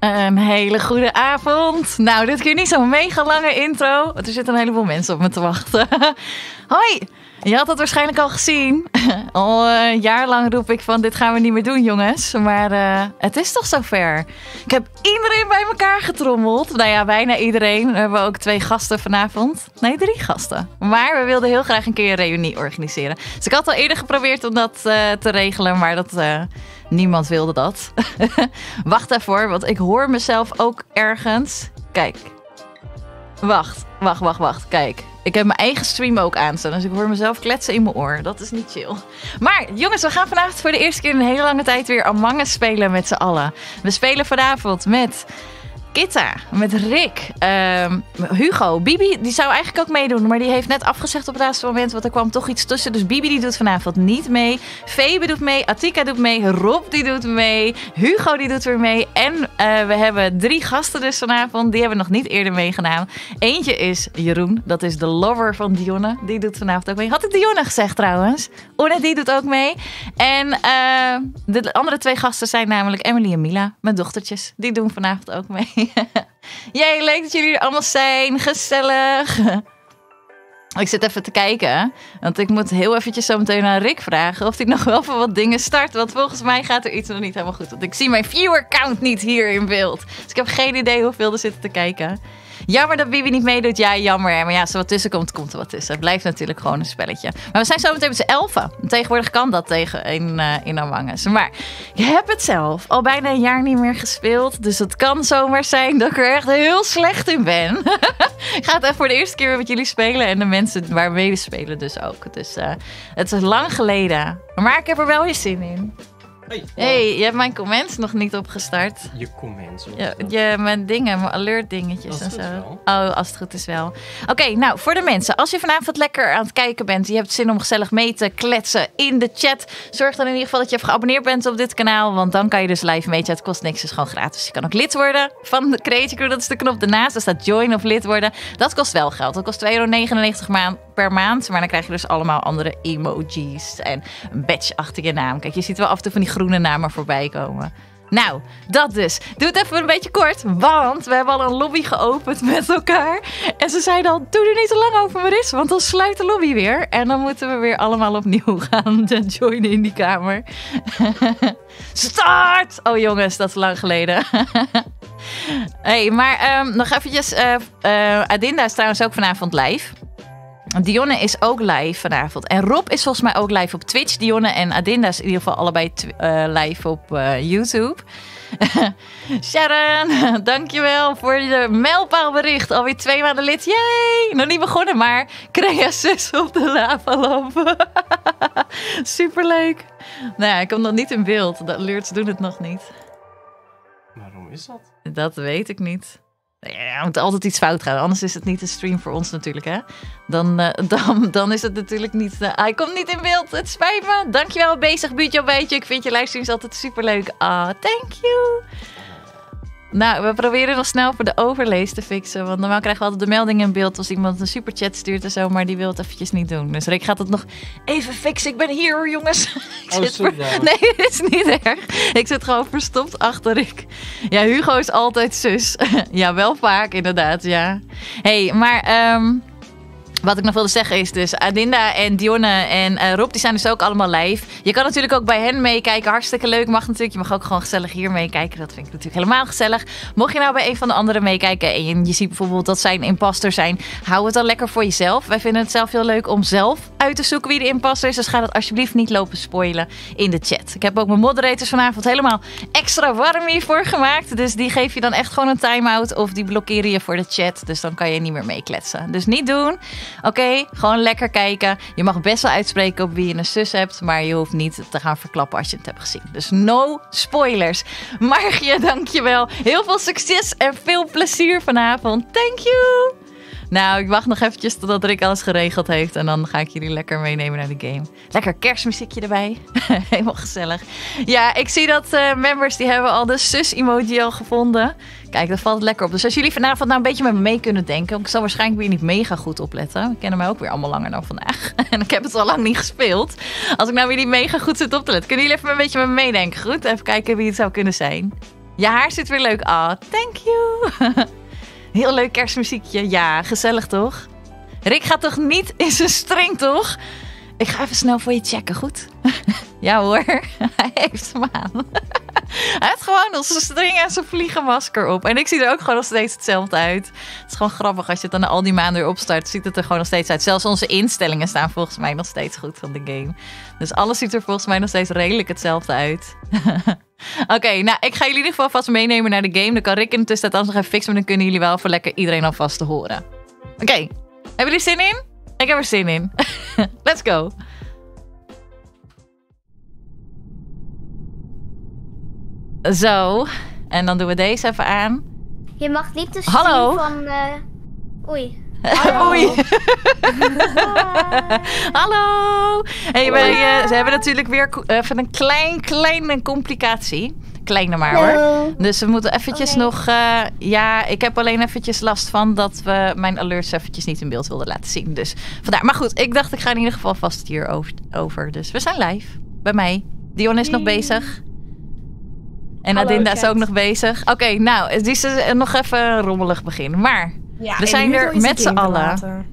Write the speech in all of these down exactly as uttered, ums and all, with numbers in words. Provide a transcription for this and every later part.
Een hele goede avond. Nou, dit keer niet zo'n mega lange intro. Want er zitten een heleboel mensen op me te wachten. Hoi! Je had dat waarschijnlijk al gezien. Al een jaar lang roep ik van dit gaan we niet meer doen, jongens. Maar uh, het is toch zover. Ik heb iedereen bij elkaar getrommeld. Nou ja, bijna iedereen. We hebben ook twee gasten vanavond. Nee, drie gasten. Maar we wilden heel graag een keer een reunie organiseren. Dus ik had al eerder geprobeerd om dat uh, te regelen. Maar dat... Uh, niemand wilde dat. Wacht daarvoor, want ik hoor mezelf ook ergens. Kijk. Wacht, wacht, wacht, wacht. Kijk. Ik heb mijn eigen stream ook aanstaan, dus ik hoor mezelf kletsen in mijn oor. Dat is niet chill. Maar jongens, we gaan vanavond voor de eerste keer in een hele lange tijd weer Among Us spelen met z'n allen. We spelen vanavond met... Kitta, met Rick, um, Hugo, Bibi, die zou eigenlijk ook meedoen, maar die heeft net afgezegd op het laatste moment, want er kwam toch iets tussen. Dus Bibi die doet vanavond niet mee, Febe doet mee, Attika doet mee, Rob die doet mee, Hugo die doet weer mee. En uh, we hebben drie gasten dus vanavond, die hebben nog niet eerder meegedaan. Eentje is Jeroen, dat is de lover van Dionne, die doet vanavond ook mee. Had ik Dionne gezegd trouwens? Onnedi doet ook mee. En uh, de andere twee gasten zijn namelijk Emily en Mila, mijn dochtertjes, die doen vanavond ook mee. Jee, leuk dat jullie er allemaal zijn. Gezellig. Ik zit even te kijken. Want ik moet heel eventjes zo meteen aan Rick vragen of hij nog wel voor wat dingen start. Want volgens mij gaat er iets nog niet helemaal goed. Want ik zie mijn viewer count niet hier in beeld. Dus ik heb geen idee hoeveel er zitten te kijken. Jammer dat Bibi niet meedoet. Ja, jammer. Hè? Maar ja, als er wat tussen komt, komt er wat tussen. Het blijft natuurlijk gewoon een spelletje. Maar we zijn zo meteen met z'n elfen. Tegenwoordig kan dat tegen in, uh, in Among Us. Maar ik heb het zelf al bijna een jaar niet meer gespeeld. Dus het kan zomaar zijn dat ik er echt heel slecht in ben. Ik ga het echt voor de eerste keer weer met jullie spelen. En de mensen waarmee we spelen dus ook. Dus uh, het is lang geleden. Maar ik heb er wel je zin in. Hey, hey, je hebt mijn comments nog niet opgestart. Je comments? Ja, je, mijn dingen, mijn alert dingetjes en zo. Wel. Oh, als het goed is wel. Oké, okay, nou, voor de mensen. Als je vanavond lekker aan het kijken bent, je hebt zin om gezellig mee te kletsen in de chat. Zorg dan in ieder geval dat je even geabonneerd bent op dit kanaal. Want dan kan je dus live meechatten. Het kost niks, het is gewoon gratis. Je kan ook lid worden van de CreaChick Crew. Dat is de knop daarnaast. Daar staat join of lid worden. Dat kost wel geld. Dat kost twee euro negenennegentig per maand. Maar dan krijg je dus allemaal andere emojis en een badge achter je naam. Kijk, je ziet wel af en toe van die groene namen voorbij komen. Nou, dat dus. Doe het even een beetje kort, want we hebben al een lobby geopend met elkaar. En ze zeiden al, doe er niet te lang over Maris, want dan sluit de lobby weer. En dan moeten we weer allemaal opnieuw gaan joinen in die kamer. Start! Oh jongens, dat is lang geleden. Hey, maar um, nog eventjes. Uh, uh, Adinda is trouwens ook vanavond live. Dionne is ook live vanavond. En Rob is volgens mij ook live op Twitch. Dionne en Adinda is in ieder geval allebei uh, live op uh, YouTube. Sharon, dankjewel voor je mijlpaalbericht. Alweer twee maanden lid. Yay! Nog niet begonnen, maar Crea zus op de lavalamp. Superleuk. Nou ja, ik kom nog niet in beeld. De alerts doen het nog niet. Waarom is dat? Dat weet ik niet. Ja, er moet altijd iets fout gaan. Anders is het niet een stream voor ons natuurlijk, hè? Dan, uh, dan, dan is het natuurlijk niet... Uh, hij komt niet in beeld. Het spijt me. Dankjewel, bezig buurtje op beetje. Ik vind je livestreams altijd superleuk. Ah, oh, thank you. Nou, we proberen nog snel voor de overlees te fixen. Want normaal krijgen we altijd de melding in beeld als iemand een superchat stuurt en zo. Maar die wil het eventjes niet doen. Dus Rick gaat het nog even fixen. Ik ben hier hoor, jongens. Ik oh, zit sorry, ver... Nee, het is niet erg. Ik zit gewoon verstopt achter Rick. Ja, Hugo is altijd zus. Ja, wel vaak inderdaad, ja. Hé, hey, maar... Um... Wat ik nog wilde zeggen is dus Adinda en Dionne en uh, Rob, die zijn dus ook allemaal live. Je kan natuurlijk ook bij hen meekijken. Hartstikke leuk. Mag natuurlijk. Je mag ook gewoon gezellig hier meekijken. Dat vind ik natuurlijk helemaal gezellig. Mocht je nou bij een van de anderen meekijken en je, je ziet bijvoorbeeld dat zij een imposter zijn, hou het dan lekker voor jezelf. Wij vinden het zelf heel leuk om zelf uit te zoeken wie de imposter is. Dus ga dat alsjeblieft niet lopen spoilen in de chat. Ik heb ook mijn moderators vanavond helemaal extra warm hiervoor gemaakt. Dus die geef je dan echt gewoon een time-out of die blokkeren je voor de chat. Dus dan kan je niet meer meekletsen. Dus niet doen. Oké, okay, gewoon lekker kijken. Je mag best wel uitspreken op wie je een zus hebt, maar je hoeft niet te gaan verklappen als je het hebt gezien. Dus no spoilers. Margie, dankjewel. Heel veel succes en veel plezier vanavond. Thank you. Nou, ik wacht nog eventjes totdat Rick alles geregeld heeft. En dan ga ik jullie lekker meenemen naar de game. Lekker kerstmuziekje erbij. Helemaal gezellig. Ja, ik zie dat uh, members die hebben al de zus-emoji al gevonden. Kijk, dat valt lekker op. Dus als jullie vanavond nou een beetje met me mee kunnen denken. Want ik zal waarschijnlijk weer niet mega goed opletten. We kennen mij ook weer allemaal langer dan vandaag. En ik heb het al lang niet gespeeld. Als ik nou weer niet mega goed zit op te letten. Kunnen jullie even een beetje met me meedenken, goed? Even kijken wie het zou kunnen zijn. Je haar zit weer leuk. Ah, oh, thank you. Heel leuk kerstmuziekje. Ja, gezellig toch? Rick gaat toch niet in zijn streng, toch? Ik ga even snel voor je checken, goed? Ja hoor, hij heeft hem aan. Hij heeft gewoon al zijn string en zijn vliegenmasker op. En ik zie er ook gewoon nog steeds hetzelfde uit. Het is gewoon grappig, als je het dan al die maanden weer opstart, ziet het er gewoon nog steeds uit. Zelfs onze instellingen staan volgens mij nog steeds goed van de game. Dus alles ziet er volgens mij nog steeds redelijk hetzelfde uit. Oké, okay, nou, ik ga jullie in ieder geval vast meenemen naar de game. Dan kan Rick in de tussentijd nog even fixen, maar dan kunnen jullie wel voor lekker iedereen alvast te horen. Oké, okay. Hebben jullie zin in? Ik heb er zin in. Let's go. Zo. En dan doen we deze even aan. Je mag niet de stream Hallo. van... Uh... Oei. Hallo. Oei. Hallo. Hey, wij, uh, ze hebben natuurlijk weer even een klein, kleine complicatie. Kleine maar hoor. Dus we moeten eventjes okay. nog... Uh, ja, ik heb alleen eventjes last van dat we mijn alerts eventjes niet in beeld wilden laten zien. Dus vandaar. Maar goed, ik dacht ik ga in ieder geval vast hierover. Over. Dus we zijn live. Bij mij. Dionne is hey. nog bezig. En Hallo, Adinda chat. is ook nog bezig. Oké, okay, nou, dit is nog even een rommelig begin. Maar ja, we zijn Hugo er met z'n allen.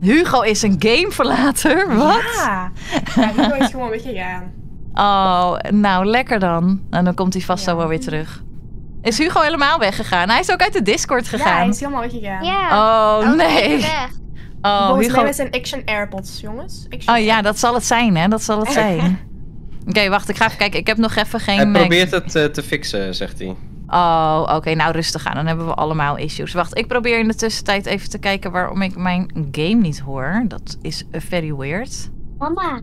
Hugo is een gameverlater? Wat? Ja, ja Hugo is gewoon weggegaan. Oh, nou lekker dan. En dan komt hij vast ja. zo wel weer terug. Is Hugo helemaal weggegaan? Hij is ook uit de Discord gegaan. Ja, hij is helemaal weggegaan. Yeah. Oh, nee. Oh, Volgens Hugo... mij zijn Action Airpods, jongens. Action oh ja, Airpods. dat zal het zijn, hè. Dat zal het zijn. Oké, okay, wacht, ik ga even kijken. Ik heb nog even geen... Hij probeert het uh, te fixen, zegt hij. Oh, oké. Okay, nou, rustig aan. Dan hebben we allemaal issues. Wacht, ik probeer in de tussentijd even te kijken waarom ik mijn game niet hoor. Dat is very weird. Mama.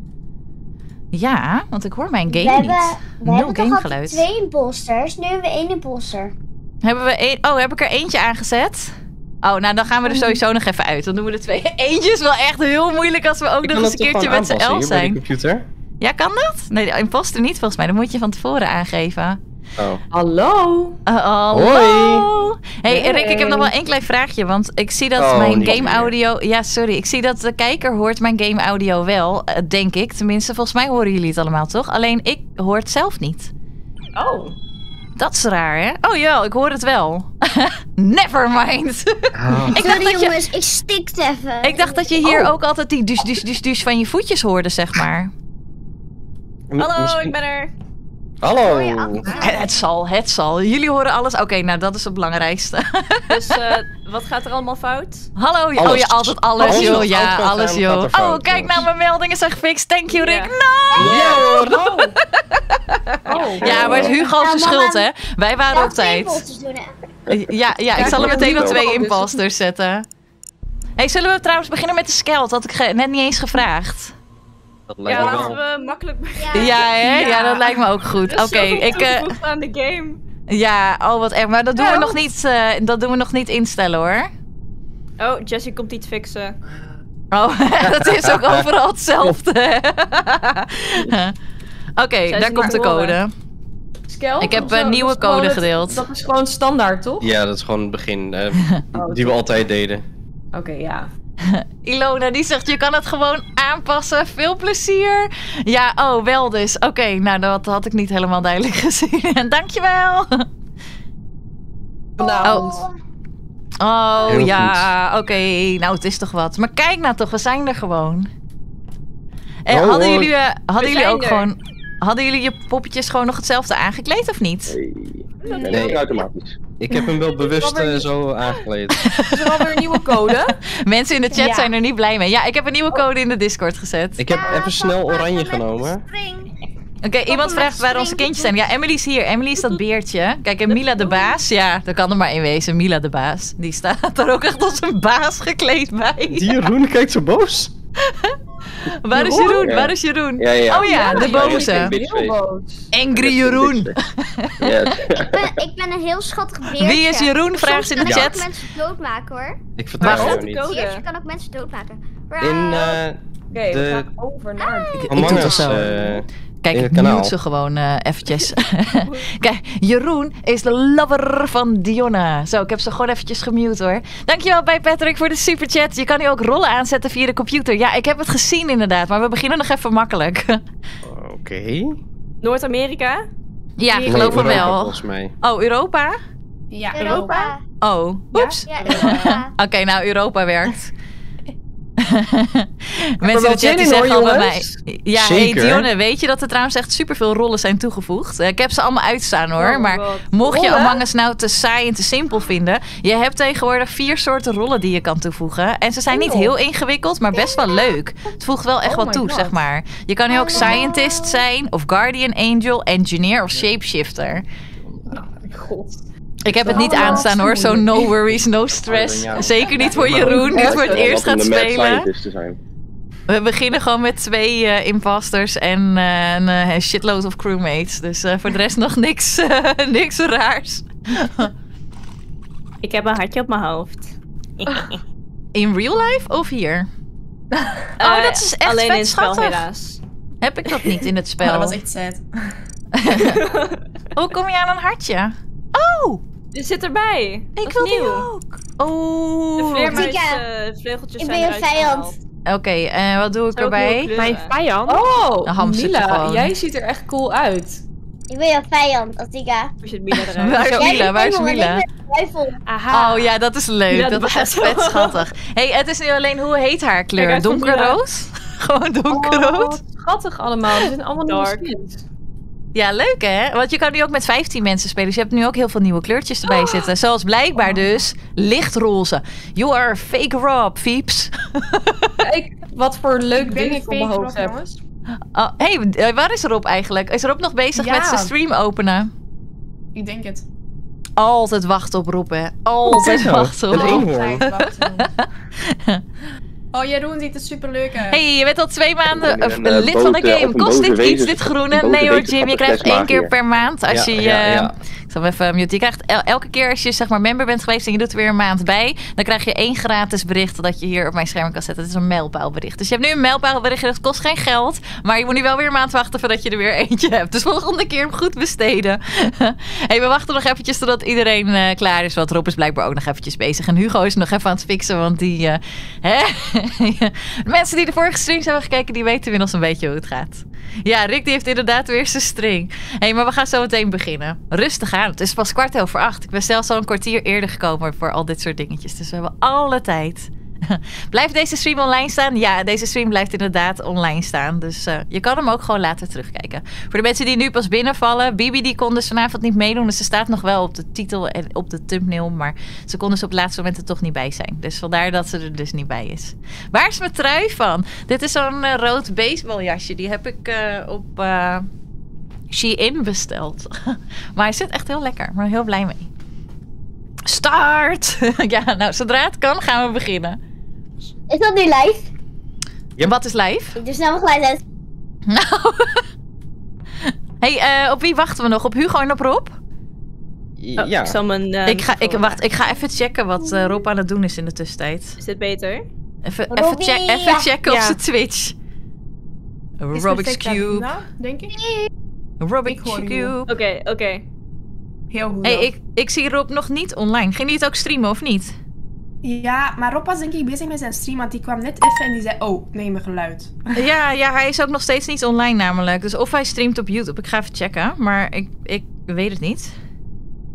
Ja, want ik hoor mijn game we niet. Hebben, we no hebben game geluid. twee imposters. Nu hebben we één imposter. Hebben we één... Oh, heb ik er eentje aangezet? Oh, nou, dan gaan we er sowieso nog even uit. Dan doen we de twee. Eentje is wel echt heel moeilijk als we ook ik nog eens een keertje met z'n elf zijn. Bij de computer. Ja, kan dat? Nee, de imposter niet volgens mij. Dan moet je van tevoren aangeven. Oh. Hallo. Uh, hallo. Hoi. Hey, hey Rick, ik heb nog wel één klein vraagje. Want ik zie dat oh, mijn game audio... Meer. Ja, sorry. Ik zie dat de kijker hoort mijn game audio wel, denk ik. Tenminste, volgens mij horen jullie het allemaal, toch? Alleen ik hoor het zelf niet. Oh. Dat is raar, hè? Oh ja, ik hoor het wel. Never mind. Oh. Ik dacht Sorry, dat je... jongens, ik stikt even. Ik dacht dat je hier oh. ook altijd die dus, dus, dus, dus van je voetjes hoorde, zeg maar. Hallo, ik ben er. Hallo. Het zal, het zal. Jullie horen alles. Oké, okay, nou dat is het belangrijkste. Dus uh, wat gaat er allemaal fout? Hallo. Alles. Oh, je altijd alles, alles joh. Ja, alles, alles joh. Fout, oh, kijk nou, mijn meldingen zijn gefixt. Thank you, Rick. Yeah. No! Yeah, no. Oh. Ja, maar het is Hugo's nou, schuld, hè. Wij waren ja, op tijd. Doen, ja, ja, ik zal er meteen nog twee imposters zetten. Hey, zullen we trouwens beginnen met de Skeld? Dat had ik net niet eens gevraagd. Dat ja, laten we makkelijk beginnen. Ja, hè? Ja. ja, dat lijkt me ook goed. Oké, okay, ik. Uh... aan de game. Ja, oh wat erg. Maar dat doen, we nog niet, uh, dat doen we nog niet instellen hoor. Oh, Jessie komt iets fixen. Oh, dat is ook overal hetzelfde. Oké, okay, daar komt de code. Horen. Skeld, ik heb een nieuwe code het, gedeeld. Dat is gewoon standaard, toch? Ja, dat is gewoon het begin uh, oh, die we altijd deden. Oké, okay, ja. Ilona die zegt, je kan het gewoon aanpassen. Veel plezier. Ja, oh, wel dus. Oké, okay, nou dat had ik niet helemaal duidelijk gezien. Dankjewel. Oh, oh Heel ja, oké. Okay. Nou, het is toch wat. Maar kijk nou toch, we zijn er gewoon. En oh, hadden jullie, uh, hadden jullie ook er. gewoon... Hadden jullie je poppetjes gewoon nog hetzelfde aangekleed of niet? Nee, nee, nee. automatisch. Ik heb hem wel bewust uh, zo aangekleed. Is er alweer een nieuwe code? Mensen in de chat ja. zijn er niet blij mee. Ja, ik heb een nieuwe code in de Discord gezet. Ik heb ja, even snel oranje genomen. Oké, okay, iemand vraagt waar onze kindjes zijn. Ja, Emily is hier. Emily is dat beertje. Kijk, en Mila de baas. Ja, daar kan er maar één wezen. Mila de baas. Die staat er ook echt als een baas gekleed bij. Die Jeroen kijkt zo boos. Waar is Jeroen? Ja. Waar is Jeroen? Ja, ja. Oh ja, de boze. Angry Jeroen. ik, ben, ik ben een heel schattig beertje. Wie is Jeroen? Vraagt ze in de chat. Ik kan ook mensen doodmaken hoor. Ik vertrouw het niet. Je kan ook mensen doodmaken. In uh, Oké, okay, we gaan over naar ah. Among Us. Kijk, ik moet ze gewoon uh, eventjes. Kijk, Jeroen is de lover van Dionne. Zo, ik heb ze gewoon eventjes gemute hoor. Dankjewel bij Patrick voor de superchat. Je kan nu ook rollen aanzetten via de computer. Ja, ik heb het gezien inderdaad, maar we beginnen nog even makkelijk. Oké. Okay. Noord-Amerika? Ja, nee, geloof me wel. Volgens mij. Oh, Europa? Ja, Europa. Europa. Oh, oeps. Ja, ja, Oké, okay, nou, Europa werkt. Mensen in de chat die zeggen al bij mij. Ja, hey, Dionne, weet je dat er trouwens echt superveel rollen zijn toegevoegd? Ik heb ze allemaal uitstaan hoor. Oh, maar wat. mocht rollen? je Among Us nou te saai en te simpel vinden. Je hebt tegenwoordig vier soorten rollen die je kan toevoegen. En ze zijn niet heel ingewikkeld, maar best wel leuk. Het voegt wel echt oh wat toe, God. zeg maar. Je kan nu ook scientist zijn, of guardian angel, engineer of shapeshifter. Oh mijn god. Ik heb het niet aanstaan hoor, zo'n no worries, no stress. Zeker niet voor Jeroen, die voor het eerst gaat spelen. We beginnen gewoon met twee uh, imposters en uh, een uh, shitload of crewmates. Dus uh, voor de rest nog niks, uh, niks raars. Ik heb een hartje op mijn hoofd. In real life of hier? Uh, oh, dat is echt alleen vet, in het spel helaas. Heb ik dat niet in het spel? Oh, dat was echt sad. Hoe kom je aan een hartje? Oh! Dit zit erbij. Ik wil die ook. Oh. De vleermuis, uh, vleugeltjes ik zijn Ik ben een vijand. Oké, okay, en uh, wat doe ik Zou erbij? Ik Mijn vijand? Oh, Mila, jij ziet er echt cool uit. Ik ben jouw vijand, Attika. Waar is Mila eruit? Waar is Mila? Waar is Mila? Aha. Oh ja, dat is leuk. Ja, dat, dat is echt vet schattig. Hé, hey, het is nu alleen, hoe heet haar kleur? Donkerroos? Gewoon donkerrood? Oh, schattig allemaal. Ze zijn allemaal dark. Ja, leuk hè? Want je kan nu ook met vijftien mensen spelen. Dus je hebt nu ook heel veel nieuwe kleurtjes erbij oh. zitten. Zoals blijkbaar oh. dus lichtroze. You are fake Rob, Fieps. Kijk, wat voor leuk ding ik op mijn hoofd heb. Oh, hey, waar is Rob eigenlijk? Is Rob nog bezig ja. met zijn stream openen? Ik denk het. Altijd wachten op Rob hè. Altijd wachten op Rob. Oh, Jeroen ziet het superleuk uit. Hé, hey, je bent al twee maanden een, uh, lid boten, van de game. Kost dit wezen, iets, dit groene? Nee hoor, Jim, je krijgt één keer per maand als ja, je... Ja, ja. Uh, ik zal even mute. Je krijgt el elke keer als je zeg maar member bent geweest en je doet er weer een maand bij, dan krijg je één gratis bericht dat je hier op mijn scherm kan zetten. Het is een mijlpaalbericht. Dus je hebt nu een mijlpaalbericht, dat kost geen geld, maar je moet nu wel weer een maand wachten voordat je er weer eentje hebt. Dus volgende keer hem goed besteden. Hey, we wachten nog eventjes totdat iedereen uh, klaar is, want Rob is blijkbaar ook nog eventjes bezig. En Hugo is nog even aan het fixen, want die... Uh, hè? De mensen die de vorige streams hebben gekeken, die weten inmiddels een beetje hoe het gaat. Ja, Rick die heeft inderdaad weer zijn string. Hé, hey, maar we gaan zo meteen beginnen. Rustig aan, het is pas kwart over acht. Ik ben zelfs al een kwartier eerder gekomen voor al dit soort dingetjes. Dus we hebben alle tijd. Blijft deze stream online staan? Ja, deze stream blijft inderdaad online staan. Dus uh, je kan hem ook gewoon later terugkijken. Voor de mensen die nu pas binnenvallen. Bibi die kon dus vanavond niet meedoen. Dus ze staat nog wel op de titel en op de thumbnail. Maar ze kon dus op het laatste moment er toch niet bij zijn. Dus vandaar dat ze er dus niet bij is. Waar is mijn trui van? Dit is zo'n uh, rood baseballjasje. Die heb ik uh, op uh, Shein besteld. Maar hij zit echt heel lekker. Ik ben er heel blij mee. Start! Ja, nou, zodra het kan gaan we beginnen. Is dat nu live? Yep. Wat is live? Ik doe snel mijn geluid uit. Nou. Hey, uh, op wie wachten we nog? Op Hugo en op Rob? Oh, ja. Ik zal mijn... Uh, ik ga, ik, wacht, ik ga even checken wat uh, Rob aan het doen is in de tussentijd. Is dit beter? Even, even, check, even checken ja. op zijn Twitch. Robik's Cube. Adinda, denk ik. Robik's Cube. Oké, okay, oké. Okay. Heel goed. Hey, ik, ik zie Rob nog niet online. Ging hij het ook streamen of niet? Ja, maar Rob was denk ik bezig met zijn stream, want die kwam net even en die zei, oh, neem mijn geluid. Ja, ja, hij is ook nog steeds niet online namelijk. Dus of hij streamt op YouTube, ik ga even checken, maar ik, ik weet het niet.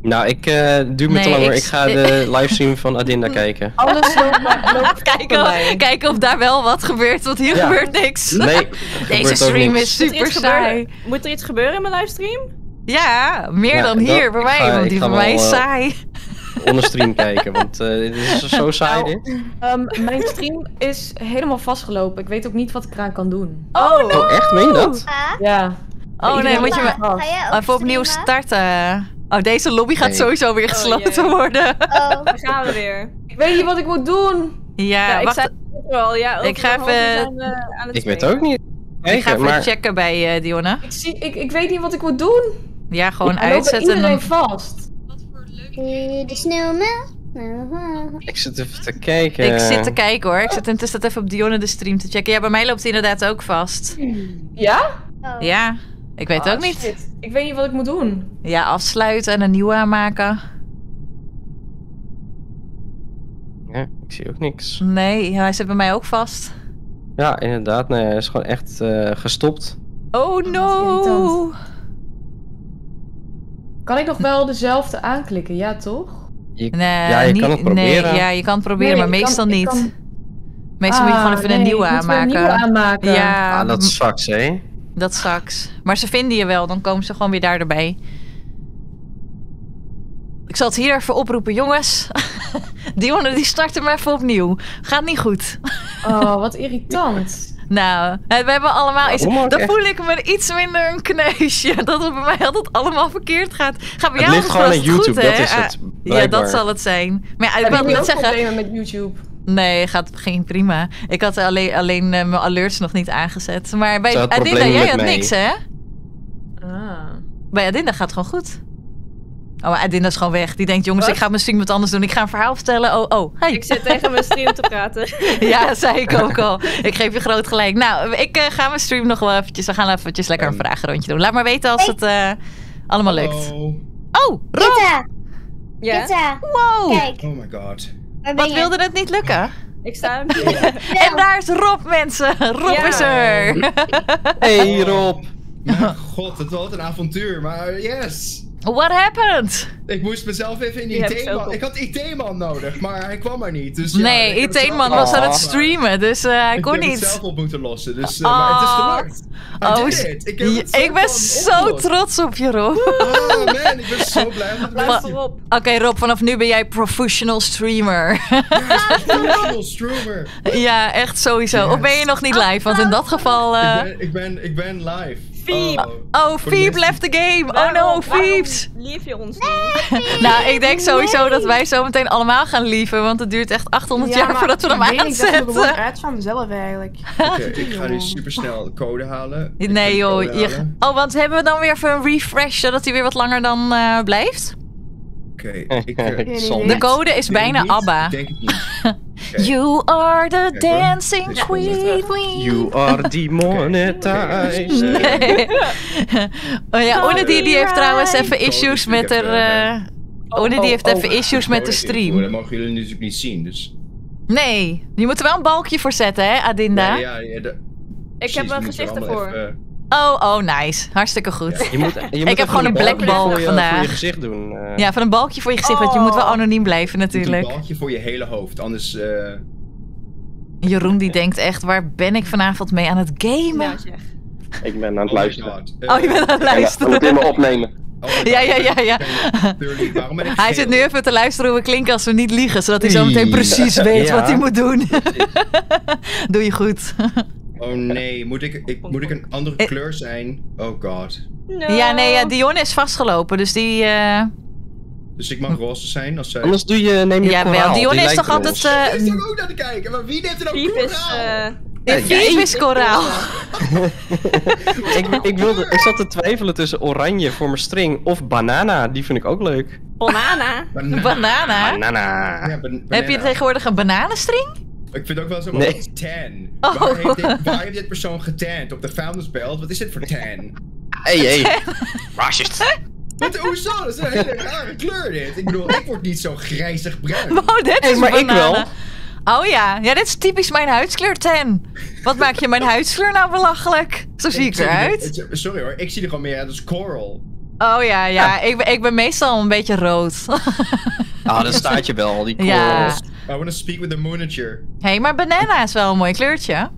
Nou, ik uh, duw me nee, te lang hoor. Ik, ik ga de livestream van Adinda kijken. Alles loopt maar loopt kijken, of, kijken of daar wel wat gebeurt, want hier ja. gebeurt niks. Nee, deze stream niks. is super Moet saai. Moet er iets gebeuren in mijn livestream? Ja, meer ja, dan hier bij mij, want die van mij is saai. Onder stream kijken, want uh, dit is zo saai nou, dit. Um, mijn stream is helemaal vastgelopen. Ik weet ook niet wat ik eraan kan doen. Oh, oh, no. oh echt? Meen je dat? Ja. Oh ik nee, moet je maar even opnieuw starten. Oh, deze lobby gaat nee. sowieso weer gesloten oh, worden. Oh, daar gaan we weer. Ik weet niet wat ik moet doen. Ja, ja ik wacht. Wel, ja, ik ga even... Aan, uh, aan het ik weet ook niet. Kijken, ik ga even maar... checken bij uh, Dionne. Ik, zie, ik, ik weet niet wat ik moet doen. Ja, gewoon ik uitzetten. Ik iedereen vast. De sneeuwman. Ik zit even te kijken. Ik zit te kijken hoor. Ik zit intussen even op Dionne de stream te checken. Ja, bij mij loopt hij inderdaad ook vast. Ja? Oh. Ja. Ik weet oh, ook shit. niet. Ik weet niet wat ik moet doen. Ja, afsluiten en een nieuwe aanmaken. Ja, ik zie ook niks. Nee, hij zit bij mij ook vast. Ja, inderdaad. Nee, hij is gewoon echt uh, gestopt. Oh no! Kan ik nog wel dezelfde aanklikken? Ja, toch? Je, nee, ja, je niet, kan het proberen. Nee, ja, je kan het proberen, nee, maar meestal kan, niet. Kan... Meestal ah, moet je gewoon even nee, een nieuwe aanmaken. Een nieuwe aanmaken. Ja, ah, dat sucks, hè? Dat sucks. Maar ze vinden je wel, dan komen ze gewoon weer daar erbij. Ik zal het hier even oproepen, jongens. Dionne, die start hem even opnieuw. Gaat niet goed. Oh, wat irritant. Nou, we hebben allemaal... Iets... Ja, dan voel ik me iets minder een kneusje. Dat het bij mij altijd allemaal verkeerd gaat. Gaat bij jou het ligt gewoon aan YouTube, goed, dat is het. Blijkbaar. Ja, dat zal het zijn. Maar ja, ik wil niet zeggen... problemen met YouTube? Nee, gaat geen prima. Ik had alleen, alleen uh, mijn alerts nog niet aangezet. Maar bij Adinda, jij had mij. niks, hè? Ah. Bij Adinda gaat het gewoon goed. Oh, maar Adinda is gewoon weg. Die denkt, jongens, What? ik ga mijn stream wat anders doen. Ik ga een verhaal vertellen. Oh, oh. Hey. Ik zit tegen mijn stream te praten. Ja, zei ik ook al. Ik geef je groot gelijk. Nou, ik uh, ga mijn stream nog wel eventjes... We gaan eventjes lekker een um. vragenrondje doen. Laat maar weten als hey. het uh, allemaal Hello. lukt. Oh, Rob! Kitta! Ja? Kitta. Wow! Kijk. Oh my god. Wat wilde het niet lukken? Ik sta hem hier. En daar is Rob, mensen. Rob ja. is er. Hey Rob. Mijn god, het was altijd een avontuur, maar yes. What happened? Ik moest mezelf even in die I T-man... Ik had I T-man nodig, maar hij kwam er niet. Dus ja, nee, I T-man was aan het streamen, dus uh, hij kon niet. Ik heb het zelf op moeten lossen, dus, uh, oh. maar het is gelukt. Oh, it. Ik, het ik ben zo opgelost. trots op je, Rob. Oh man, ik ben zo blij met je. Oké okay, Rob, vanaf nu ben jij professional streamer. Ja, professional streamer. Ja, echt sowieso. Yes. Of ben je nog niet live? Want in dat geval... Uh... Ik, ben, ik, ben, ik ben live. Fiep. Oh, oh Fiep left the game. Waarom, oh no, Fiep's. Lief je ons niet? Nee, nou, ik denk sowieso nee. dat wij zo meteen allemaal gaan lieven, want het duurt echt achthonderd ja, jaar voordat we hem aanzetten. Ik ben uit van mezelf eigenlijk. Okay, ik ga nu supersnel de code halen. Nee joh. Je... Oh, want hebben we dan weer even een refresh, zodat hij weer wat langer dan uh, blijft? Oké. Okay, uh, de code is bijna niet. ABBA. Ik denk het niet. Okay. You are the dancing okay, queen. You are the monetizer. Nee. Oh ja, Onnedi die heeft trouwens even issues oh, met haar. Uh, oh, Onnedi oh, heeft oh, even oh, issues oh, met oh, de stream. Oh, dat mogen jullie natuurlijk niet zien, dus. Nee, je moet er wel een balkje voor zetten, hè, Adinda? Nee, ja, ja, de... Ik heb wel gezicht ervoor. Even... Oh, oh, nice. Hartstikke goed. Ja, je moet, je moet ik heb gewoon een black balk vandaag. Voor je gezicht doen. Uh... Ja, van een balkje voor je gezicht, oh. want je moet wel anoniem blijven natuurlijk. Een balkje voor je hele hoofd, anders... Uh... Jeroen die denkt echt, waar ben ik vanavond mee aan het gamen? Ja, zeg. Ik ben aan het oh luisteren. Uh, oh, je bent aan het luisteren. Ik moet helemaal opnemen. Oh ja, ja, ja, ja. Hij zit nu even te luisteren hoe we klinken als we niet liegen, zodat hij zo meteen precies weet ja. wat hij moet doen. Doe je goed. Oh nee, moet ik, ik, moet ik een andere I kleur zijn? Oh god. No. Ja, nee, ja, Dionne is vastgelopen, dus die... Uh... Dus ik mag roze zijn als zij... Anders doe je, neem je ja, een koraal. Dionne is toch altijd... Uh... Ik is er ook naar te kijken, maar wie neemt er ook koraal? Fiep is koraal. ik, ik, wilde, ik zat te twijfelen tussen oranje voor mijn string of banana. Die vind ik ook leuk. Banana? Banana? Banana. Banana. Ja, ban Heb je tegenwoordig een bananenstring? Ik vind ook wel zo nee. wat tan. Oh. Waar, heeft dit, waar heeft dit persoon getand? Op de vuilnisbelt? Wat is dit voor tan? Hey, hey. Racist. Wat, hoezo? Dat is een hele rare kleur dit. Ik bedoel, ik word niet zo grijzig bruin. Oh, wow, dit is hey, maar bananen. ik wel. Oh ja, ja, dit is typisch mijn huidskleur, Ten. Wat maak je mijn huidskleur nou belachelijk? Zo zie ik eruit. Sorry hoor, ik zie er gewoon meer uit als coral. Oh ja, ja, ja. Ik, ik ben meestal een beetje rood. Ah, dan staat je wel, die corals. Ja. I want to speak with the monitor. Hé, hey, maar banana is wel een mooi kleurtje.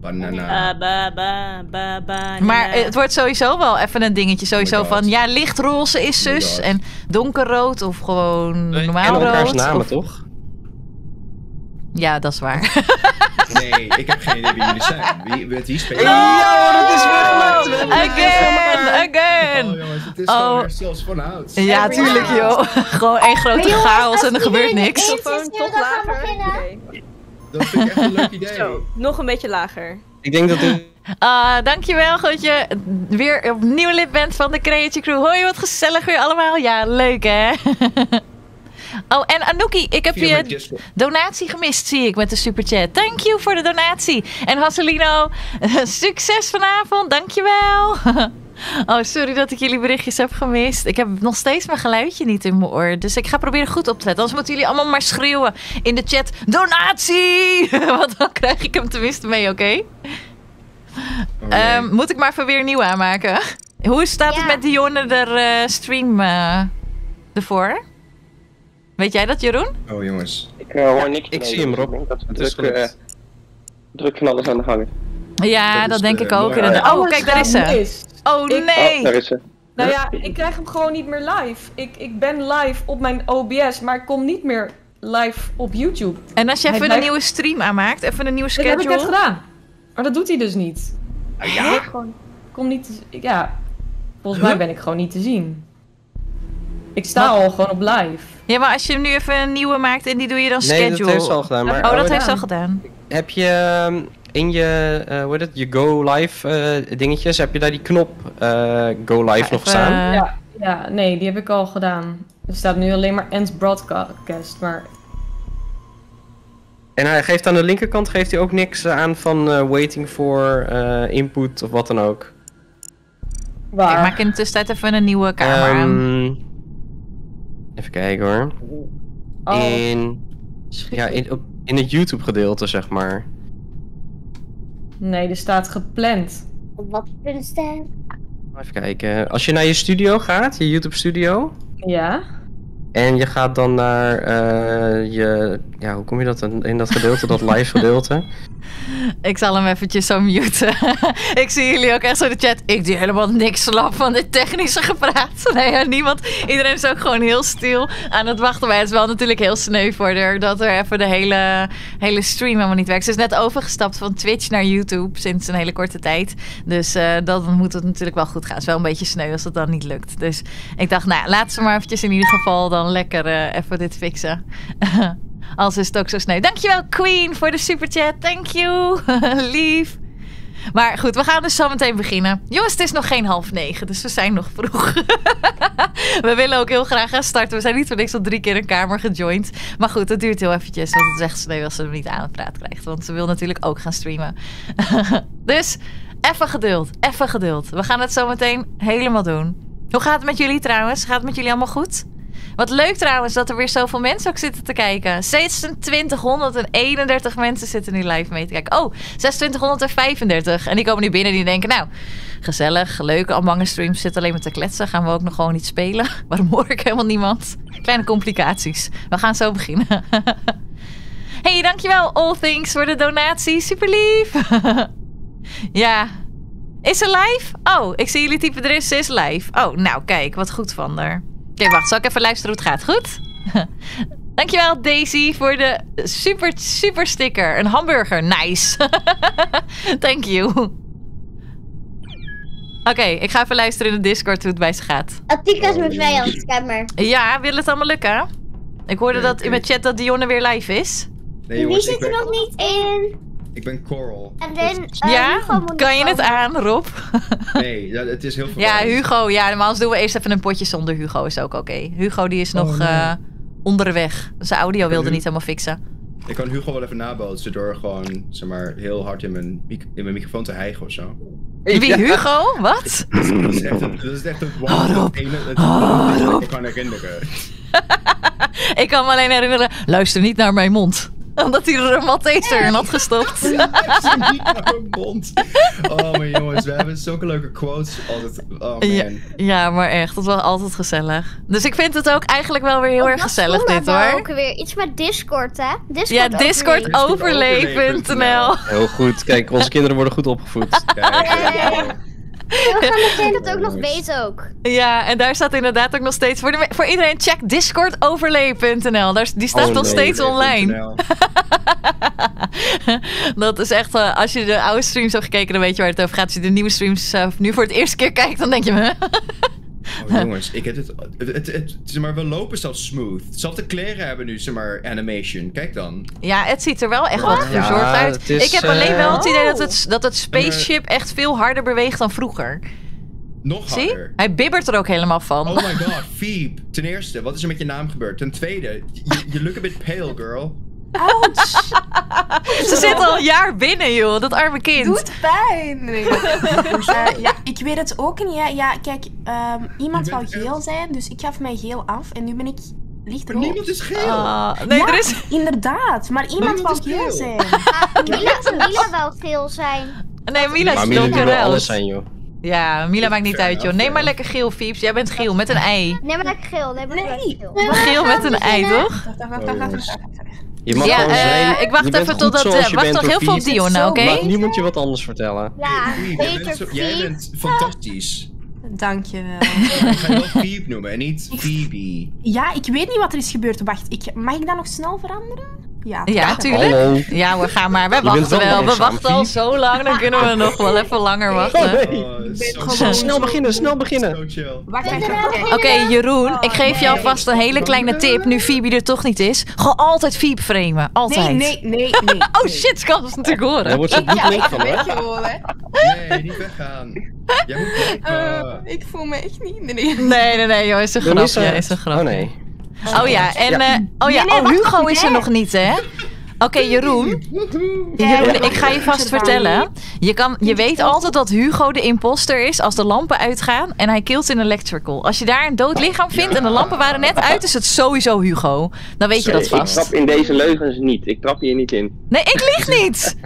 Banana. Ba, ba, ba, ba, ba, maar het wordt sowieso wel even een dingetje. Sowieso oh van, ja, lichtroze is zus. Oh en donkerrood of gewoon nee, normaal rood. En elkaars namen, of... toch? Ja, dat is waar. Nee, ik heb geen idee wie jullie zijn. Wie, met wie spelen? Ja, dat is weer gelukt. Again, again. Oh jongens, het is gewoon weer zelfs van ouds. Ja, tuurlijk joh. Gewoon één grote chaos en er gebeurt niks. Gewoon toch lager. Dat vind ik echt een leuk idee. Zo, nog een beetje lager. Ik denk dat u... Uh, dankjewel dat je weer opnieuw lid bent van de CreaChick Crew. Hoi, wat gezellig weer allemaal. Ja, leuk hè. Oh, en Anouki, ik heb je donatie gemist, zie ik, met de superchat. Thank you voor de donatie. En Hasselino, succes vanavond, dankjewel. Oh, sorry dat ik jullie berichtjes heb gemist. Ik heb nog steeds mijn geluidje niet in mijn oor. Dus ik ga proberen goed op te letten. Anders moeten jullie allemaal maar schreeuwen in de chat. Donatie! Want dan krijg ik hem tenminste mee, oké? Okay? Oh, nee. um, moet ik maar even weer een nieuwe aanmaken? Hoe staat ja. het met Dionne de uh, stream uh, ervoor? Weet jij dat, Jeroen? Oh jongens. Ik uh, hoor niks. Ik mee, zie hem, Rob. Ik denk dat het druk, is uh, druk van alles aan de gang. Ja, dat, dat denk de, ik ook. Ja, ja. Oh, kijk, daar is ze. Mis. Oh nee. Ik... Oh, daar is ze. Nou ja, ik krijg hem gewoon niet meer live. Ik, ik ben live op mijn O B S, maar ik kom niet meer live op YouTube. En als je even blijft... een nieuwe stream aanmaakt, even een nieuwe schedule... Dat heb ik net gedaan. Maar dat doet hij dus niet. Ah, ja? Ik gewoon, kom niet te... Ja, volgens huh? mij ben ik gewoon niet te zien. Ik sta Wat? al gewoon op live. Ja, maar als je nu even een nieuwe maakt en die doe je dan nee, schedule... Nee, dat heeft ze al gedaan. Maar... Oh, dat oh, heeft ze al gedaan. Heb je... In je, uh, hoe heet het, je go live uh, dingetjes, heb je daar die knop uh, go live ja, nog even, staan? Ja, ja, nee, die heb ik al gedaan. Er staat nu alleen maar end broadcast, maar... En hij geeft aan de linkerkant geeft hij ook niks aan van uh, waiting for uh, input of wat dan ook. Waar? Ik maak in de tussentijd even een nieuwe kamer um, aan. Even kijken hoor. Oh. In, ja, in, op, in het YouTube gedeelte zeg maar. Nee, er staat gepland. Op wat punt staat? Even kijken. Als je naar je studio gaat, je YouTube studio. Ja. En je gaat dan naar uh, je... Ja, hoe kom je dat in dat gedeelte, dat live gedeelte? Ik zal hem eventjes zo muten. Ik zie jullie ook echt zo in de chat. Ik doe helemaal niks slap van dit technische gepraat. Nee, ja, niemand. Iedereen is ook gewoon heel stil aan het wachten. Maar het is wel natuurlijk heel sneu voor haar dat er even de hele, hele stream helemaal niet werkt. Ze is net overgestapt van Twitch naar YouTube sinds een hele korte tijd. Dus uh, dan moet het natuurlijk wel goed gaan. Het is wel een beetje sneu als dat dan niet lukt. Dus ik dacht, nou, laat ze maar eventjes in ieder geval dan lekker uh, even dit fixen. Als is het ook zo sneu. Dankjewel Queen voor de superchat. Thank you. Lief. Maar goed, we gaan dus zo meteen beginnen. Jongens, het is nog geen half negen, dus we zijn nog vroeg. We willen ook heel graag gaan starten. We zijn niet voor niks al drie keer een kamer gejoind. Maar goed, dat duurt heel eventjes. Want het is echt sneu als ze hem niet aan het praat krijgt. Want ze wil natuurlijk ook gaan streamen. Dus even geduld. Even geduld. We gaan het zo meteen helemaal doen. Hoe gaat het met jullie trouwens? Gaat het met jullie allemaal goed? Wat leuk trouwens dat er weer zoveel mensen ook zitten te kijken. zesentwintighonderdeenendertig mensen zitten nu live mee te kijken. Oh, zesentwintighonderdvijfendertig. En die komen nu binnen en die denken, nou, gezellig, leuk. Among Us streams zitten alleen maar te kletsen. Gaan we ook nog gewoon niet spelen? Waarom hoor ik helemaal niemand? Kleine complicaties. We gaan zo beginnen. Hey, dankjewel All Things voor de donatie. Super lief. Ja. Is ze live? Oh, ik zie jullie typen erin. Ze is live. Oh, nou kijk, wat goed van haar. Oké, okay, wacht. Zal ik even luisteren hoe het gaat? Goed? Dankjewel, Daisy, voor de super, super sticker. Een hamburger. Nice. Thank you. Oké, okay, ik ga even luisteren in de Discord hoe het bij ze gaat. Attika is mijn vijand, kijk maar. Ja, wil het allemaal lukken? Ik hoorde nee, dat in mijn chat dat Dionne weer live is. Nee, jongens, die zit er ben... nog niet in. Ik ben Coral. En then, uh, ja? Kan je het aan, Rob? Nee, dat, het is heel veel. Ja, Hugo. Ja, normaal doen we eerst even een potje zonder Hugo. Is ook oké. Okay. Hugo die is oh, nog nee. uh, onderweg. Zijn audio ik wilde niet helemaal fixen. Ik kan Hugo wel even nabootsen door gewoon zeg maar, heel hard in mijn, in mijn microfoon te hijgen of zo. Wie, ja. Hugo? Wat? Dat is echt een... Dat is echt een oh, Rob. Ene, het, oh, Rob. Dat ik kan herinneren. Ik kan me alleen herinneren. Luister niet naar mijn mond. Omdat hij er een Malteser in had gestopt. Luister niet naar mijn mond. Oh, maar jongens, we hebben zulke leuke quotes. Altijd. Oh, man. Ja, ja, maar echt. Dat was altijd gezellig. Dus ik vind het ook eigenlijk wel weer heel oh, erg gezellig dit, hoor. Ook weer. Iets met Discord, hè? Discord ja, Discord overleven punt n l. Heel goed. Kijk, onze kinderen worden goed opgevoed. Kijk. Hey. We gaan meteen dat ook nog weten ook. Ja, en daar staat inderdaad ook nog steeds... Voor, de, voor iedereen, check discord overlay punt n l. Die staat oh, nog nee, steeds online. Dat is echt... Uh, als je de oude streams hebt gekeken, dan weet je waar het over gaat. Als je de nieuwe streams uh, nu voor het eerste keer kijkt, dan denk je... Huh? Oh, jongens, ik heb het, het, het, het, zeg maar, we lopen zelfs smooth. Zelfde kleren hebben nu, zeg maar, animation. Kijk dan. Ja, het ziet er wel echt wat verzorgd ja, uit. Is, ik heb alleen uh, wel het idee dat het, dat het spaceship echt veel harder beweegt dan vroeger. Nog harder. Zie? Hij bibbert er ook helemaal van. Oh my god, Febe. Ten eerste, wat is er met je naam gebeurd? Ten tweede, you look a bit pale, girl. Ouch. Ze zit al een jaar binnen, joh. Dat arme kind. Doet pijn. uh, ja, ik weet het ook niet. Hè. Ja, kijk, um, iemand wou geel echt... zijn, dus ik gaf mij geel af en nu ben ik lichtrood. Niemand is geel. Uh, nee, ja, er is... inderdaad. Maar iemand wou geel zijn. Mila, Mila wou geel zijn. Nee, Mila is donkerrood. Mila wil alles zijn, joh. Ja, Mila maakt niet uit, joh. Neem maar lekker geel, Fieps. Jij bent geel met een ei. Neem maar lekker geel. Neem maar geel. Geel met een ei, toch? Je mag ja, zijn, uh, ik wacht even totdat. Uh, wacht nog heel veel op Dionne, oké? Okay? Nu moet je wat anders vertellen. Ja, Piep, jij, bent zo, jij bent fantastisch. Dankjewel. Ik ga wel Piep noemen en niet Bibi. Ja, ik weet niet wat er is gebeurd. Wacht, ik, mag ik dat nog snel veranderen? Ja, ja natuurlijk. Hallo. Ja, we gaan maar. We wachten wel. We wachten al zo lang, dan kunnen we nog wel even langer wachten. Oh, nee. Gewoon... Snel beginnen, snel beginnen. Oké, okay, Jeroen, ik geef je alvast een hele kleine tip, nu Febe er toch niet is. Gewoon altijd Febe framen, altijd. Nee, nee, nee. nee. Oh shit, kan ze natuurlijk horen. Daar wordt ze niet leuk van, hè? Nee, niet weggaan. Jij moet uh, ik voel me echt niet. Nee, nee, nee, nee, nee joh, is een grapje. Ja, is een grapje. Oh nee. Oh ja, en ja. Uh, oh ja, nee, nee, oh, Hugo is er nog niet, hè? Oké, okay, Jeroen. Jeroen, ik ga je vast vertellen. Je, kan, je weet altijd dat Hugo de imposter is als de lampen uitgaan en hij kilt in een electrical. Als je daar een dood lichaam vindt en de lampen waren net uit, is het sowieso Hugo. Dan weet je dat vast. Ik trap in deze leugens niet. Ik trap hier niet in. Nee, ik lieg niet.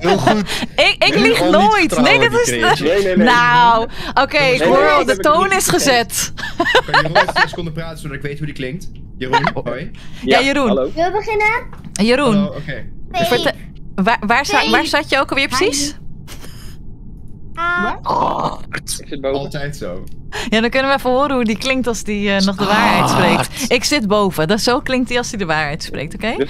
Heel goed. Ik, ik lieg nooit. Nee, dat is... De... Nee, nee, nee. Nou, oké, okay, ik hoor al, de toon is gezet. Kan je nog twee seconden praten zodat ik weet hoe die klinkt? Jeroen, hoi. Ja, ja Jeroen. Hallo. Wil je beginnen? Jeroen, hallo, okay. Vertel, waar, waar, za waar zat je ook alweer precies? Ah. Oh, ik zit boven. Altijd zo. Ja, dan kunnen we even horen hoe die klinkt als die uh, nog de waarheid spreekt. Ik zit boven, dat zo klinkt die als die de waarheid spreekt, oké? Okay?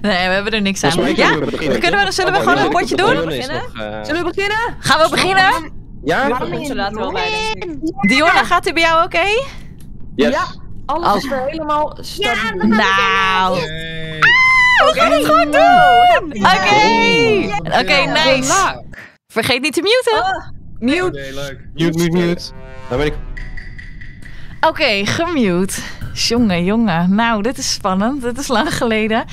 Nee, we hebben er niks aan. Ja? Kunnen we, zullen we gewoon een potje doen? Zullen we beginnen? Gaan we beginnen? Ja, waarom niet zo laat wel bij, denk ik. Dionne, gaat het bij jou oké? Okay? Yes. Ja, alles oh. is weer helemaal stabiel. Ja, nou. Hey. Ah, we okay. gaan het gewoon doen! Oké, okay. oké, okay, nice. Vergeet niet te muten. Oh. Mute. Okay, leuk. Mute, mute, mute. Daar ben ik. Oké, okay, gemute. Jongen, jongen. Nou, dit is spannend. Dit is lang geleden.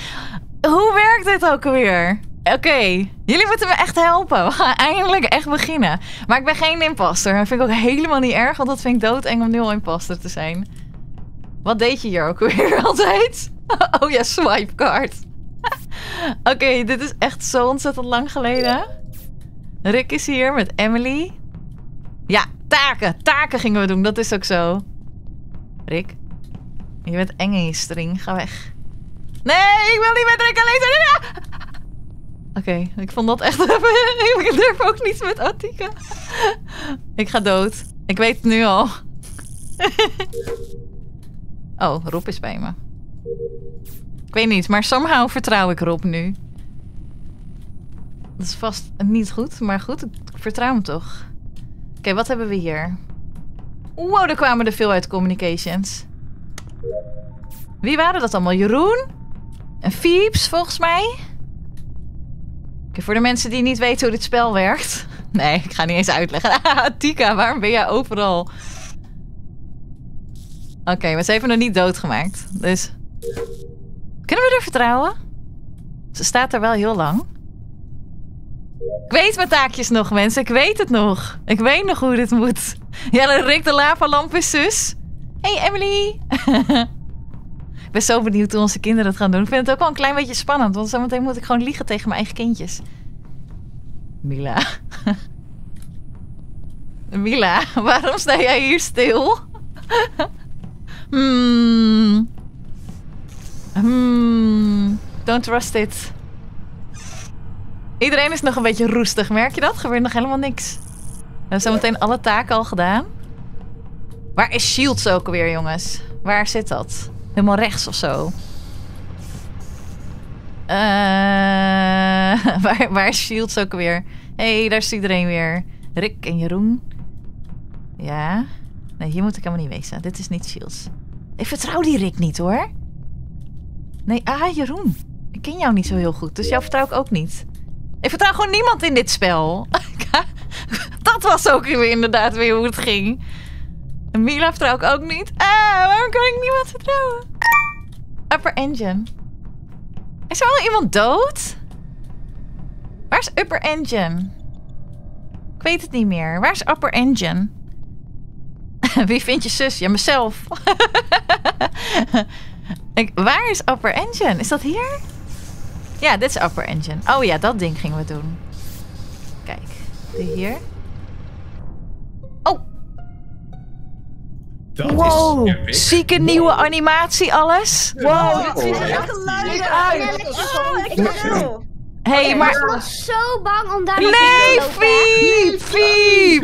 Hoe werkt dit ook alweer? Oké, okay. Jullie moeten me echt helpen. We gaan eindelijk echt beginnen. Maar ik ben geen imposter. Dat vind ik ook helemaal niet erg, want dat vind ik doodeng om nul imposter te zijn. Wat deed je hier ook weer altijd? Oh ja, swipe card. Oké, okay, dit is echt zo ontzettend lang geleden. Rick is hier met Emily. Ja, taken. Taken gingen we doen, dat is ook zo. Rick, je bent eng in je string. Ga weg. Nee, ik wil niet met Rick alleen zijn. Oké, okay, ik vond dat echt even... Ik durf ook niet met Attika. Ik ga dood. Ik weet het nu al. Oh, Rob is bij me. Ik weet niet, maar somehow vertrouw ik Rob nu. Dat is vast niet goed, maar goed, ik vertrouw hem toch. Oké, okay, wat hebben we hier? Wow, er kwamen er veel uit communications. Wie waren dat allemaal? Jeroen? En Fieps, volgens mij? Okay, voor de mensen die niet weten hoe dit spel werkt. Nee, ik ga niet eens uitleggen. Attika, waarom ben jij overal? Oké, okay, maar ze heeft me nog niet doodgemaakt. Dus... Kunnen we er vertrouwen? Ze staat er wel heel lang. Ik weet mijn taakjes nog, mensen. Ik weet het nog. Ik weet nog hoe dit moet. Ja, Rick, de lavalamp is zus. Hé, hey, Emily. Ik ben zo benieuwd hoe onze kinderen dat gaan doen. Ik vind het ook wel een klein beetje spannend, want zometeen moet ik gewoon liegen tegen mijn eigen kindjes. Mila. Mila, waarom sta jij hier stil? Hmm. Hmm. Don't trust it. Iedereen is nog een beetje roestig, merk je dat? Gebeurt nog helemaal niks. We hebben zometeen alle taken al gedaan. Waar is Shields ook alweer, jongens? Waar zit dat? Helemaal rechts of zo. Uh, waar, waar is Shields ook weer? Hé, hey, daar is iedereen weer. Rick en Jeroen. Ja. Nee, hier moet ik helemaal niet wezen. Dit is niet Shields. Ik vertrouw die Rick niet hoor. Nee, ah, Jeroen. Ik ken jou niet zo heel goed, dus jou vertrouw ik ook niet. Ik vertrouw gewoon niemand in dit spel. Dat was ook weer inderdaad weer hoe het ging. Mila vertrouw ik ook niet. Ah, waarom kan ik niemand vertrouwen? Upper Engine. Is er al iemand dood? Waar is Upper Engine? Ik weet het niet meer. Waar is Upper Engine? Wie vindt je zus? Ja, mezelf. ik, waar is Upper Engine? Is dat hier? Ja, dit is Upper Engine. Oh ja, dat ding gingen we doen. Kijk. De hier. Oh! Dat wow! Is epic. Zieke wow. Nieuwe animatie, alles. Wow! wow. Dat ziet er echt leuk uit. Oh, ik wil. Hey, okay, maar... Ik was zo bang om daar nee, te lopen. Nee, Fiep! Fiep!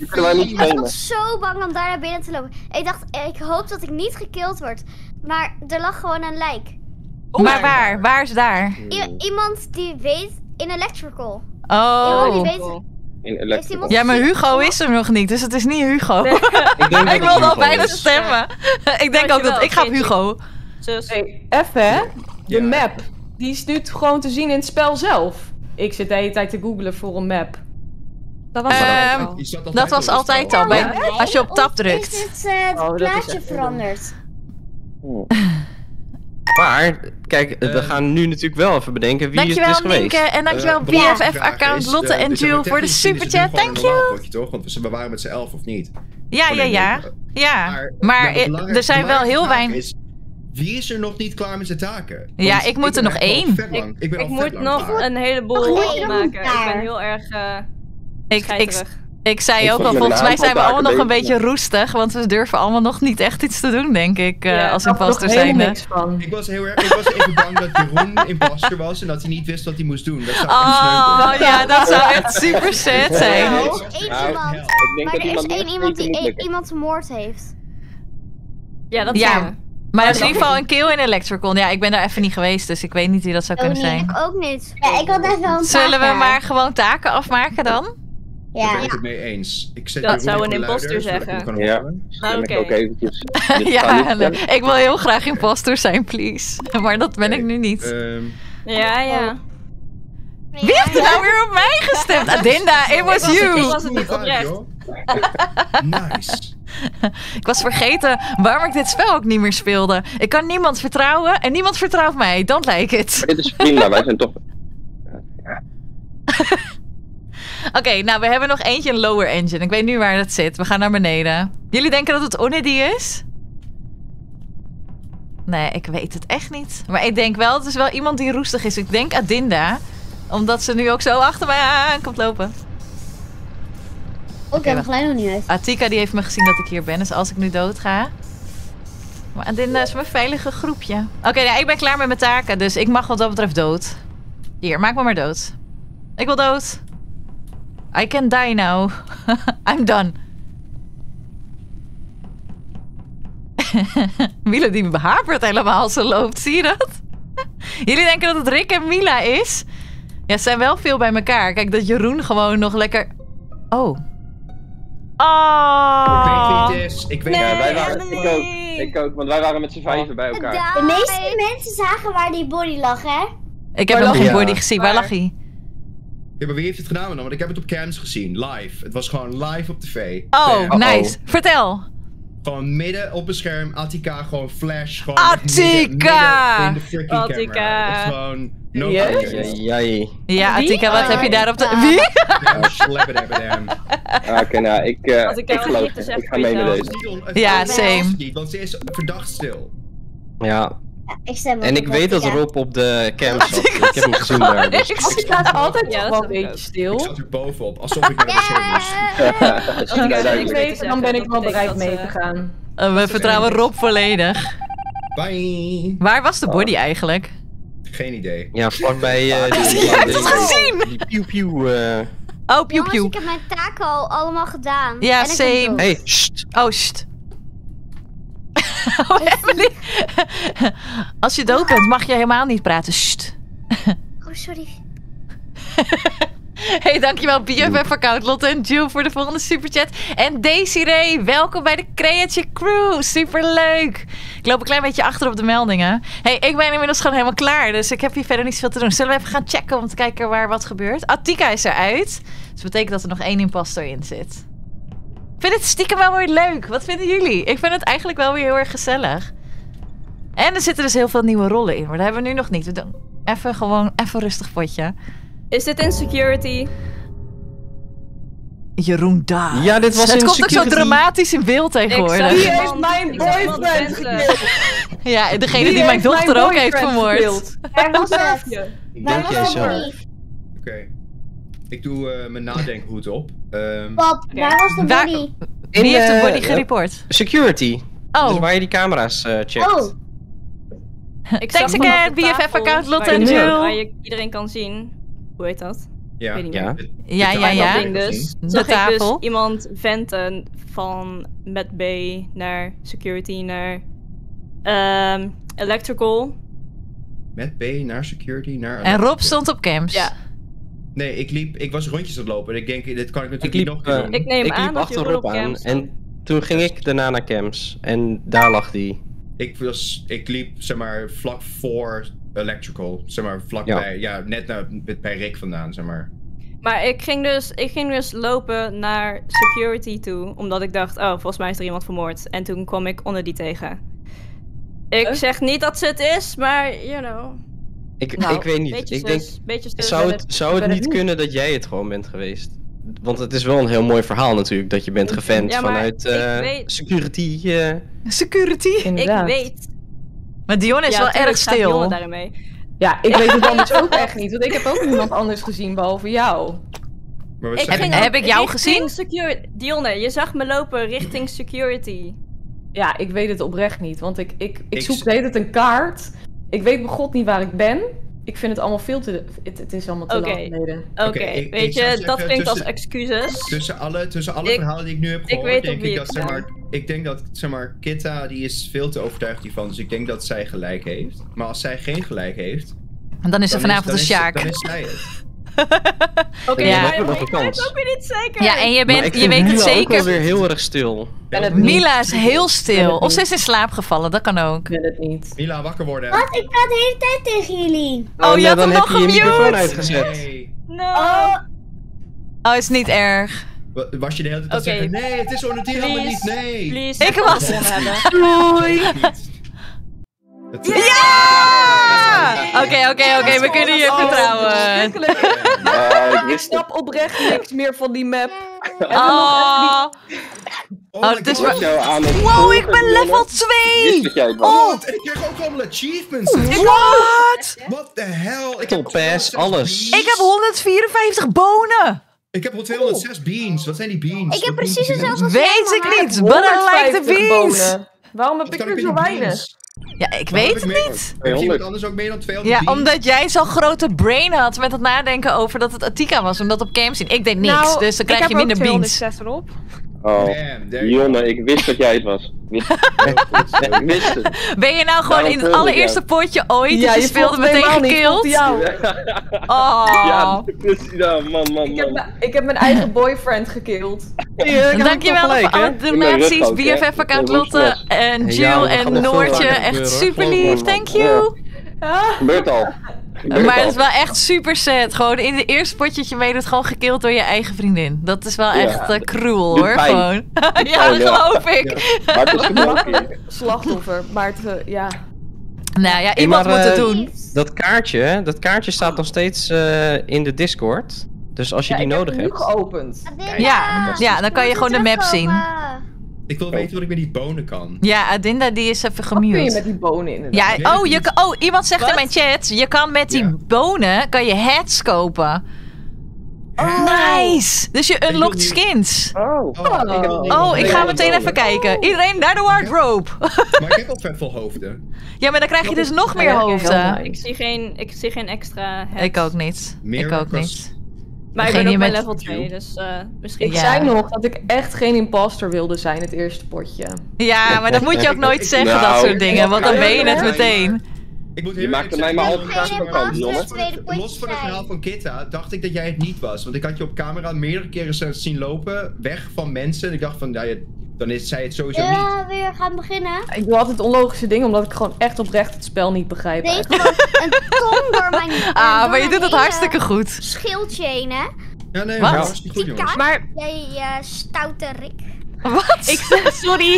Ik ben Ik was zo bang om daar naar binnen te lopen. Ik dacht, ik hoop dat ik niet gekild word. Maar er lag gewoon een lijk. Oh, maar waar? Waar is daar? I iemand die weet... In Electrical. Oh. Iemand die weet... In Electrical. Ja, maar Hugo is er nog niet, dus het is niet Hugo. Nee. ik, denk ik wilde al bijna stemmen. ik denk ook dat... Ik ga op Hugo. Hey, even hè. De map. Die is nu gewoon te zien in het spel zelf. Ik zit de hele tijd te googlen voor een map. Dat was, uh, al. Altijd dat was altijd al, bij, ja, als je op tab drukt. Is het uh, het oh, plaatje veranderd? Oh. Maar, kijk, uh, we gaan nu natuurlijk wel even bedenken wie dankjewel, het is geweest. Dankjewel, Nienke, en dankjewel uh, B F F-account Lotte en Jules voor de superchat. Thank you. Toch? Want we waren met z'n elf, of niet? Ja, ja, ja. ja. Maar er zijn wel heel weinig... Wie is er nog niet klaar met zijn taken? Want ja, ik moet ik er nog één. Ik, ik, ik moet nog klaar. Een heleboel oh, maken. Ik ben heel erg uh, ik, ik, ik zei ik ook al, volgens mij zijn we allemaal nog een beetje roestig. Want we durven allemaal nog niet echt iets te doen, denk ik. Ja, uh, als imposter zijnde. Ik was heel erg, ik was even bang dat Jeroen imposter was. En dat hij niet wist wat hij moest doen. Dat zou oh, ja, dat zou echt super sad zijn. Er is één iemand. Maar er is één iemand die iemand vermoord heeft. Ja, dat zijn we. Maar er is in ieder geval een keel in Electricon. Ja, ik ben daar even niet geweest, dus ik weet niet wie dat zou kunnen zijn. Ik ook niet. Ja, ik had net wel een zullen we maar gewoon taken afmaken dan? Ja. Daar ben ik het mee eens. Ik zet dat zou een imposter zeggen. Ja, nou, oké. Okay. ja, ik wil heel graag imposter zijn, please. Maar dat ben ik nu niet. Um, ja, ja. Wie heeft er nou weer op mij gestemd? Adinda, it was you! Ik was het niet oprecht. Nice. Ik was vergeten waarom ik dit spel ook niet meer speelde. Ik kan niemand vertrouwen en niemand vertrouwt mij. Dan lijkt het. Dit is prima, wij zijn toch... Ja. Oké, okay, nou we hebben nog eentje een lower engine. Ik weet nu waar dat zit. We gaan naar beneden. Jullie denken dat het Onnedi is? Nee, ik weet het echt niet. Maar ik denk wel, het is wel iemand die roestig is. Ik denk Adinda. Omdat ze nu ook zo achter mij aan komt lopen. Oké, we glijden nog niet uit. Attika die heeft me gezien dat ik hier ben, dus als ik nu dood ga. Maar Adinda is mijn veilige groepje. Oké, okay, nou, ik ben klaar met mijn taken, dus ik mag wat dat betreft dood. Hier, maak me maar dood. Ik wil dood. I can die now. I'm done. Mila die behapert helemaal als ze loopt, zie je dat? Jullie denken dat het Rick en Mila is? Ja, ze zijn wel veel bij elkaar. Kijk, dat Jeroen gewoon nog lekker... Oh... Oh. Ik weet wie het is. Ik weet nee, ja, wij waren, ik, ook, ik ook, want wij waren met z'n vijven bij elkaar. De meeste mensen zagen waar die body lag, hè? Ik heb nog geen body gezien. Waar lag hij? Ja, maar wie heeft het gedaan dan? Want ik heb het op cams gezien, live. Het was gewoon live op tv. Oh, uh, nice. Uh-oh. Vertel. Gewoon midden op een scherm, Attika gewoon flash. Gewoon Attika! Midden, midden Attika! Is gewoon no yes. Ja, Attika, wat heb je daar op de... Wie? Ja, slap it at hem. Oké, nou, ik, uh, ik, ik geloof het. Ik ga mee met deze. Ja, same. Want ze is verdacht stil. Ja. En ik weet dat Rob op de cam zat. Ik heb hem gezien daar. Ik sta altijd wel een beetje stil. Ik zat er bovenop, alsof ik naar de show moest. Als ik het weet, dan ben ik wel bereid mee te gaan. We vertrouwen Rob volledig. Bye. Waar was de body eigenlijk? Geen idee. Ja, vlakbij... Je hebt het gezien! Piu piu. Oh, piu piu. Ik heb mijn taak al allemaal gedaan. Ja, same. Hey, sst. Oh, sst. Oh, Emily. Als je dood bent, mag je helemaal niet praten. Sst. Oh, sorry. Hey, dankjewel B F F-account Lotte en Jules voor de volgende superchat. En Desiree, welkom bij de CreaChick Crew. Superleuk. Ik loop een klein beetje achter op de meldingen. Hey, ik ben inmiddels gewoon helemaal klaar, dus ik heb hier verder niet zoveel te doen. Zullen we even gaan checken om te kijken waar wat gebeurt? Attika is eruit. Dus dat betekent dat er nog één impostor in zit. Ik vind het stiekem wel weer leuk. Wat vinden jullie? Ik vind het eigenlijk wel weer heel erg gezellig. En er zitten dus heel veel nieuwe rollen in. Maar dat hebben we nu nog niet. We doen even gewoon even rustig potje. Is dit Insecurity? Jeroen daar. Ja, dit was het Insecurity. Het komt ook zo dramatisch in beeld tegenwoordig. Wie heeft mijn boyfriend gekild? Ja, degene die, die mijn dochter ook heeft vermoord. Waar was het? Waar was het? Oké. Ik doe uh, mijn nadenkhoed op. Um... Pap, waar was de body? Wie uh, heeft de body gereport? Security. Oh. Dus waar je die camera's uh, checkt. Oh. Ik Thanks again, B F F account, Lotte en Jill. Waar je iedereen kan zien. Hoe heet dat? Ja, ik weet niet meer. Ja, ja, ja. ja. Dat ding dus. De zag tafel. Ik dus iemand venten van Med Bay naar security naar um, electrical. Med Bay naar security naar... En Rob stond op camps. Ja. Nee, ik liep, ik was rondjes aan het lopen. Ik denk, dit kan ik natuurlijk ik liep, niet nog doen. Ik neem ik aan liep dat achter Rob aan en toen ging ik daarna naar camps en daar lag die. Ik, was, ik liep, zeg maar, vlak voor electrical, zeg maar, vlak ja. bij, ja, net naar, bij Rick vandaan, zeg maar. Maar ik ging, dus, ik ging dus lopen naar security toe, omdat ik dacht, oh, volgens mij is er iemand vermoord. En toen kwam ik Onnedi tegen. Ik uh? zeg niet dat ze het is, maar, you know. Ik, nou, ik weet niet, ik denk, dus, zou het, zou het, het niet kunnen dat jij het gewoon bent geweest? Want het is wel een heel mooi verhaal natuurlijk, dat je bent gevent ja, vanuit uh, weet... security. Uh... Security? Inderdaad. Ik weet. Maar Dionne is ja, wel erg stil. Ja, ik weet het anders ook echt niet, want ik heb ook niemand anders gezien behalve jou. Maar ik ging, heb ik jou gezien? Dionne, je zag me lopen richting security. Ja, ik weet het oprecht niet, want ik, ik, ik zoek de hele tijd een kaart. Ik weet bij god niet waar ik ben. Ik vind het allemaal veel te... Het, het is allemaal te okay. lang geleden. Oké, okay. weet je, dat klinkt als excuses. Tussen alle, tussen alle ik, verhalen die ik nu heb gehoord, ik denk ik dat, zeg maar, ik denk dat, zeg maar, Kitta, die is veel te overtuigd hiervan, dus ik denk dat zij gelijk heeft. Maar als zij geen gelijk heeft... En dan is er vanavond een Sjaak. Dan is zij het. Oké, okay, ja. ik weet het ook weer niet zeker. Ja, en je, bent, je weet Mila het zeker. Ik ben ook wel weer heel erg stil. En het Mila is heel stil. Of ze is in slaap gevallen, dat kan ook. Ik weet het niet. Mila, wakker worden. Wat? Ik praat de hele tijd tegen jullie. Oh, oh ja, dan, dan heb je je microfoon uitgezet. Nee. No. Oh. oh, is niet erg. Was je de hele tijd aan okay. zeggen, nee, het is Onnedi helemaal niet, nee. Please. Ik was het. Doei. Ja! Oké, oké, oké, we kunnen je vertrouwen. Uh, ik snap oprecht niks meer van die map. Oh, oh het is aan het wow, ik ben level twee! Oh, en ik krijg ook allemaal achievements. What? What the hell? Ik heb pass, alles. Ik heb honderdvierenvijftig bonen. Ik heb tweehonderdzes beans. Wat zijn die beans? Ik heb precies dezelfde als weet ik niet, but I like the beans. Waarom heb ik er zo weinig? Ja, ik weet het niet. tweehonderd. Anders ook meer dan tweehonderd. Ja, omdat jij zo'n grote brain had met het nadenken over dat het Attika was. Omdat op camp zien. Ik deed niks, nou, dus dan krijg je minder beans. Ik heb ook tweehonderdzes erop. Oh, Jonne, ik wist dat jij het was. Ik wist het. Ben je nou gewoon in het allereerste potje ooit, ja, dus je speelde meteen gekild? Oh. Ja, man, man, man. Ik heb mijn eigen boyfriend gekild. Dankjewel voor alle donaties, B F F account Lotte en Jill en Noortje. Echt super lief, thank you. Gebeurt al. Maar het is wel echt super sad. Gewoon in de eerste potje mee dat gewoon gekild door je eigen vriendin. Dat is wel echt uh, cruel hoor. Gewoon. Ja, dat geloof ik. Ja. Maar het is slachtoffer. Maar het, uh, ja. Nou ja, iemand hey, maar, moet het doen. Uh, dat kaartje, dat kaartje staat nog steeds uh, in de Discord. Dus als je ja, die nodig hebt. Ik heb het nu geopend. Kijk, ja, ja, dan kan je gewoon de map zien. Ik wil weten wat ik met die bonen kan. Ja, Adinda die is even gemute. Wat kun je met die bonen inderdaad? Ja, oh, je, oh, iemand zegt What? in mijn chat, je kan met die ja. bonen, kan je hats kopen. Oh. Nice! Dus je unlockt skins. Oh, oh. oh. ik, oh, ik ga meteen even kijken. Oh. Iedereen naar de wardrobe. Maar ik heb al vet veel hoofden. Ja, maar dan krijg je dus nog meer hoofden. Ik zie geen, ik zie geen extra hats. Ik ook niet. Meer ik ook niet. Maar ik ben ook bij level twee, dus uh, misschien... Ik ja. zei nog dat ik echt geen imposter wilde zijn, het eerste potje. Ja, maar dat moet je ook nooit zeggen, nou, dat soort dingen, want dan ben je het meteen. Ik moet je maakte mij maar al gegaan, jongen. Los van het verhaal van Kitta dacht ik dat jij het niet was, want ik had je op camera meerdere keren zien lopen, weg van mensen, en ik dacht van, ja, dan is zij het sowieso niet. Ja, we weer gaan beginnen. Ik doe altijd onlogische dingen, omdat ik gewoon echt oprecht het spel niet begrijp. Weet gewoon een ton door mijn... Ah, door maar mijn je doet het hartstikke goed. Schildje heen, hè? Ja, nee, maar hartstikke goed, jongens. Maar... Jij uh, stoute Rick. Wat? Ik, sorry.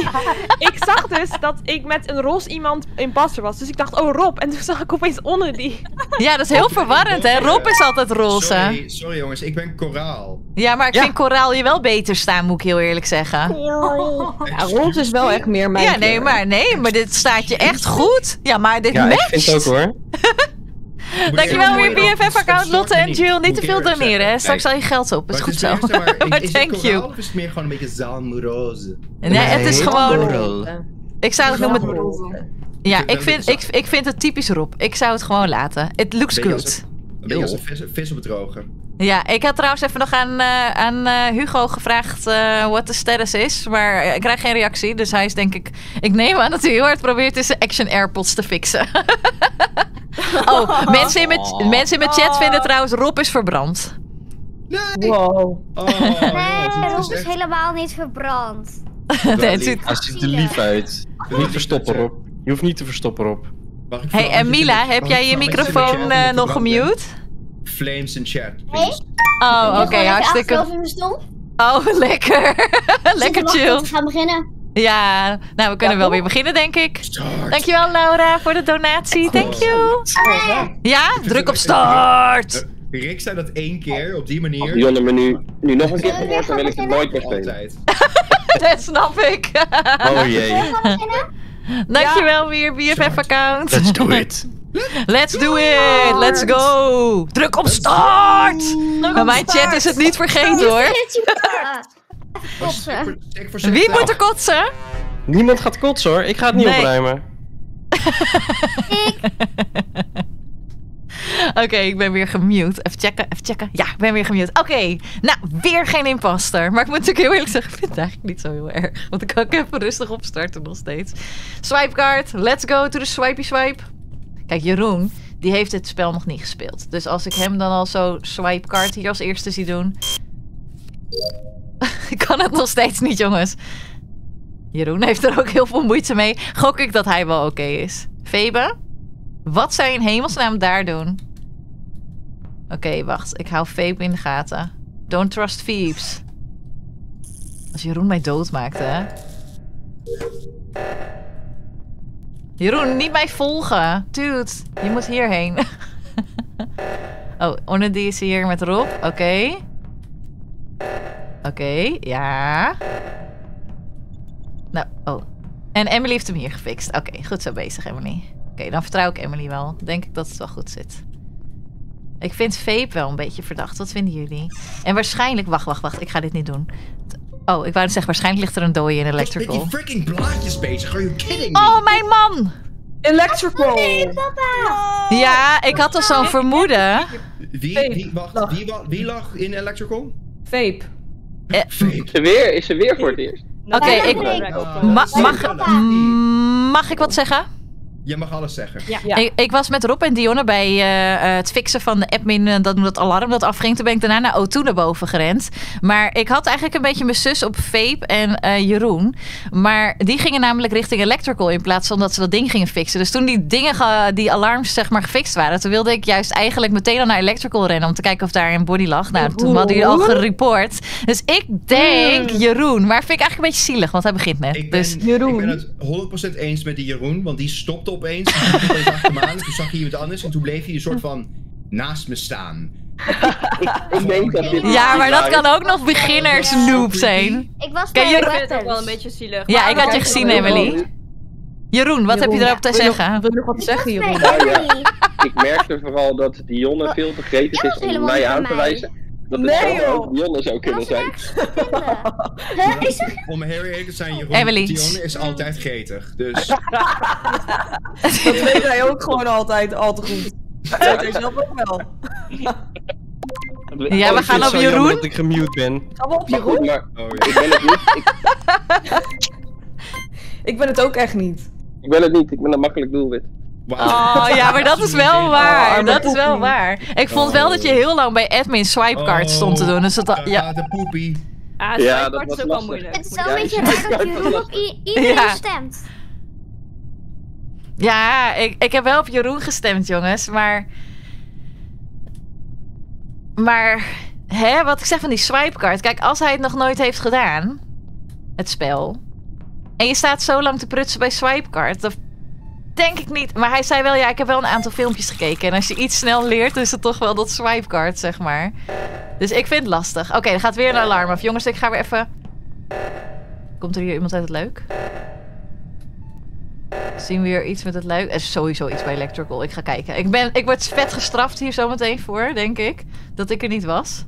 Ik zag dus dat ik met een roze iemand imposter was. Dus ik dacht, oh, Rob. En toen zag ik opeens Onnedi. Ja, dat is heel verwarrend, hè? Rob is altijd roze. Sorry, sorry jongens, ik ben koraal. Ja, maar ik ja. vind koraal je wel beter staan, moet ik heel eerlijk zeggen. Oh. Ja, roze is wel echt meer mijn. Ja, nee, maar, nee, maar dit staat je echt goed. Ja, maar dit ja, matcht. Ja, ik vind het ook, hoor. Dankjewel weer B F F-account, Lotte en Jill. Niet te veel doneren, hè? Straks al je geld op. Is goed zo. Maar thank you. Of is het meer gewoon een beetje zaamroze? Nee, het is gewoon... Ik zou het noemen... Ja, ik vind, ik, ik vind het typisch Rob. Ik zou het gewoon laten. It looks good. Een beetje als een vis, vis op het droge. Ja, ik had trouwens even nog aan, uh, aan uh, Hugo gevraagd uh, wat de status is. Maar ik krijg geen reactie. Dus hij is denk ik... Ik neem aan dat hij heel hard probeert is de Action Airpods te fixen. oh, oh, mensen in mijn oh. chat vinden trouwens Rob is verbrand. Nee! Wow. Oh, nee, Rob is echt... helemaal niet verbrand. nee, het ziet... Hij ziet er lief uit. Niet verstoppen, Rob. Je hoeft niet te verstoppen, Rob. Hey, en Mila, heb jij je microfoon uh, nog gemute? Flames in chat. Hey? Oh, oké, okay, hartstikke. Oh, lekker. lekker chill. We gaan beginnen. Ja, nou, we kunnen ja, wel weer beginnen, denk ik. Start. Dankjewel, Laura, voor de donatie. Thank you. Hey. Ja, druk op start. Rick zei dat één keer, op die manier. Dionne, maar nu, nu nog een keer gehoord, dan wil ik het nooit meer spelen. Dat snap ik. oh jee. Dankjewel ja. weer, B F F-account. Let's do it. Let's do it. Let's go. Druk op start. Druk Bij op mijn start. Chat is het niet vergeten hoor. Kotsen. Wie moet er kotsen? Niemand gaat kotsen hoor. Ik ga het niet nee. opruimen. ik. Oké, okay, ik ben weer gemute. Even checken, even checken. Ja, ik ben weer gemute. Oké, okay. nou, weer geen imposter. Maar ik moet natuurlijk heel eerlijk zeggen, ik vind het eigenlijk niet zo heel erg. Want ik kan ook even rustig opstarten nog steeds. Swipecard, let's go to the swipey swipe. Kijk, Jeroen, die heeft dit spel nog niet gespeeld. Dus als ik hem dan al zo swipecard hier als eerste zie doen... ik kan het nog steeds niet, jongens. Jeroen heeft er ook heel veel moeite mee. Gok ik dat hij wel oké okay is. Febe? Wat zou je in hemelsnaam daar doen? Oké, okay, wacht. Ik hou Febe in de gaten. Don't trust Phoebes. Als Jeroen mij doodmaakte, hè? Jeroen, niet mij volgen. Dude, je moet hierheen. oh, Onnedi is hier met Rob. Oké. Okay. Oké, okay, ja. Nou, oh. En Emily heeft hem hier gefixt. Oké, okay, goed zo bezig, Emily. Oké, okay, dan vertrouw ik Emily wel. Denk ik dat het wel goed zit. Ik vind vape wel een beetje verdacht. Wat vinden jullie? En waarschijnlijk... Wacht, wacht, wacht. Ik ga dit niet doen. Oh, ik wou zeggen, waarschijnlijk ligt er een dooie in electrical. Ik ben die freaking blaadjes bezig. Are you kidding me? Oh, mijn man! Electrical! Nee, papa! Ja, ik had al zo'n vermoeden. Wie, wie, wacht, wie, wie lag in electrical? Vape. Eh, vape. Is er weer, is er weer voor het eerst? Oké, okay, ik... Ma mag, mag ik wat zeggen? Je mag alles zeggen. Ja. Ja. Ik, ik was met Rob en Dionne bij uh, het fixen van de admin, uh, dat, dat alarm dat afging. Toen ben ik daarna naar O twee naar boven gerend. Maar ik had eigenlijk een beetje mijn zus op Vape en uh, Jeroen. Maar die gingen namelijk richting Electrical in plaats van dat ze dat ding gingen fixen. Dus toen die dingen, die alarms zeg maar gefixt waren, toen wilde ik juist eigenlijk meteen al naar Electrical rennen om te kijken of daar een body lag. Nou, toen hadden jullie al gereport. Dus ik denk Jeroen. Maar vind ik eigenlijk een beetje zielig, want hij begint net. Ik ben, dus, Jeroen. Ik ben het honderd procent eens met die Jeroen, want die stopt opeens. Toen zag je iemand anders en toen bleef hij een soort van naast me staan. ik denk dat dit ja, maar dat kan ook nog beginners noob zijn. Ik was bij Jeroen. Ik vind het ook wel een beetje zielig. Ja, ik had je gezien, Emily. Jeroen, wat Jeroen, heb je erop ja. te zeggen? Wil je nog wat zeggen, Jeroen? Nou, ja. Ik merkte vooral dat Dionne veel te gretig is om mij aan te wijzen. Dat het nee, ook Dionne zou kunnen zijn. Om heel eerlijk te zijn, Jeroen, Dionne is altijd gretig, dus... dat weet hij ook gewoon altijd, al te goed. Dat weet hij zelf ook wel. Ja, we gaan op Jeroen. Dat ik gemute ben. Gaan we op Jeroen? Maar goed, maar... Oh, ja. Ik ben het niet. Ik... ik ben het ook echt niet. Ik ben het niet, ik ben een makkelijk doelwit. Wow. Oh ja, maar dat is wel waar. Oh, dat is wel waar. Ik vond oh. wel dat je heel lang bij admin swipecards stond te doen. Dus dat al, ja, de poepie. Ah, swipecards is ook wel moeilijk. Het is wel een beetje raar dat Jeroen op iedereen ja. stemt. Ja, ik, ik heb wel op Jeroen gestemd, jongens. Maar... Maar... Hè, wat ik zeg van die swipecard. Kijk, als hij het nog nooit heeft gedaan... Het spel... En je staat zo lang te prutsen bij swipecard... Dat denk ik niet. Maar hij zei wel, ja, ik heb wel een aantal filmpjes gekeken. En als je iets snel leert, is het toch wel dat swipecard, zeg maar. Dus ik vind het lastig. Oké, okay, er gaat weer een alarm af. Jongens, ik ga weer even... Komt er hier iemand uit het leuk? zien we weer iets met het luik. Er is sowieso iets bij Electrical. Ik ga kijken. Ik, ben, ik word vet gestraft hier zometeen voor, denk ik. Dat ik er niet was.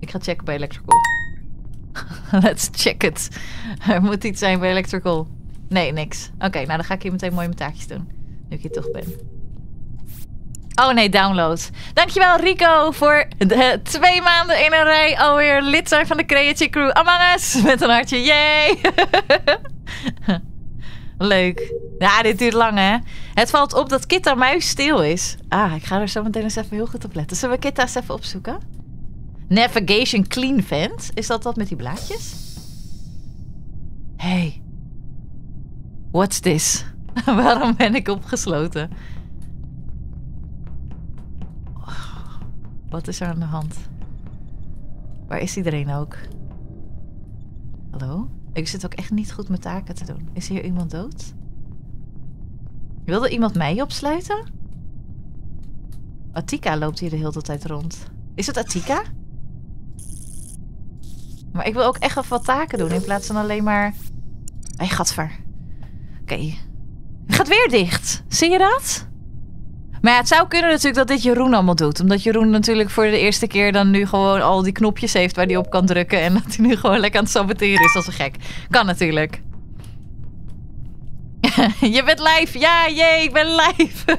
Ik ga checken bij Electrical. Let's check it. Er moet iets zijn bij Electrical. Nee, niks. Oké, okay, nou dan ga ik hier meteen mooi mijn taakjes doen. Nu ik hier toch ben. Oh nee, download. Dankjewel Rico voor de twee maanden in een rij alweer lid zijn van de CreaChick Crew. Among Us! Met een hartje, yay! Leuk. Ja, dit duurt lang hè. Het valt op dat Kitta muisstil is. Ah, ik ga er zo meteen eens even heel goed op letten. Zullen we Kitta eens even opzoeken? Navigation Clean Vent. Is dat dat met die blaadjes? Hey. What's this? Waarom ben ik opgesloten? Wat is er aan de hand? Waar is iedereen ook? Hallo? Ik zit ook echt niet goed mijn taken te doen. Is hier iemand dood? Wilde iemand mij opsluiten? Attika loopt hier de hele tijd rond. Is het Attika? Maar ik wil ook echt even wat taken doen in plaats van alleen maar... Hé, gadver. Oké. Okay. Het gaat weer dicht. Zie je dat? Maar ja, het zou kunnen natuurlijk dat dit Jeroen allemaal doet. Omdat Jeroen natuurlijk voor de eerste keer dan nu gewoon al die knopjes heeft waar hij op kan drukken. En dat hij nu gewoon lekker aan het saboteren is als een gek. Kan natuurlijk. Je bent live! Ja, jee, ik ben live!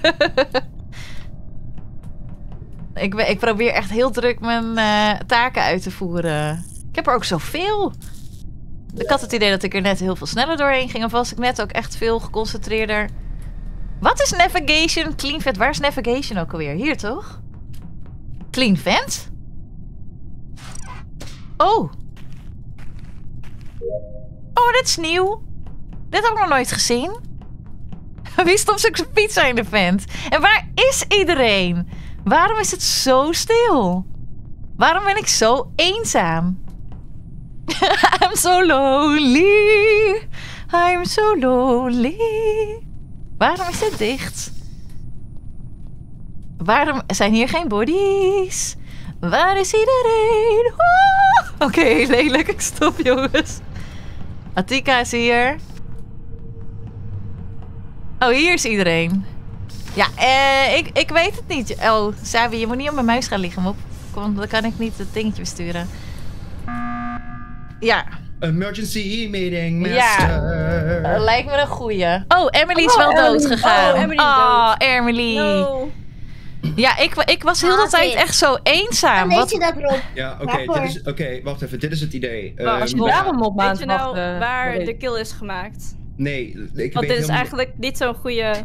ik, ben, ik probeer echt heel druk mijn uh, taken uit te voeren. Ik heb er ook zoveel. Ik had het idee dat ik er net heel veel sneller doorheen ging. Of was ik net ook echt veel geconcentreerder... Wat is navigation? Clean vent. Waar is navigation ook alweer? Hier toch? Clean vent? Oh. Oh, dit is nieuw. Dit heb ik nog nooit gezien. Wie stopt zijn pizza in de vent? En waar is iedereen? Waarom is het zo stil? Waarom ben ik zo eenzaam? I'm so lonely. I'm so lonely. Waarom is dit dicht? Waarom zijn hier geen bodies? Waar is iedereen? Oké, okay, lelijk. Ik stop, jongens. Attika is hier. Oh, hier is iedereen. Ja, eh, ik, ik weet het niet. Oh, Sabi, je moet niet op mijn muis gaan liggen, mop. Kom, dan kan ik niet het dingetje besturen. Ja. Emergency meeting, master. Ja, uh, lijkt me een goeie. Oh, Emily is oh, wel Emily. dood gegaan. Oh, Emily. Oh, Emily. No. Ja, ik, ik was heel ah, de tijd okay. echt zo eenzaam. Dan weet je dat, Rob. Ja, oké, okay, okay, wacht even. Dit is het idee. Um, als je daarom op maand weet je nou wacht, uh, waar de kill is gemaakt? Nee, ik Want weet Want dit is eigenlijk niet zo'n goede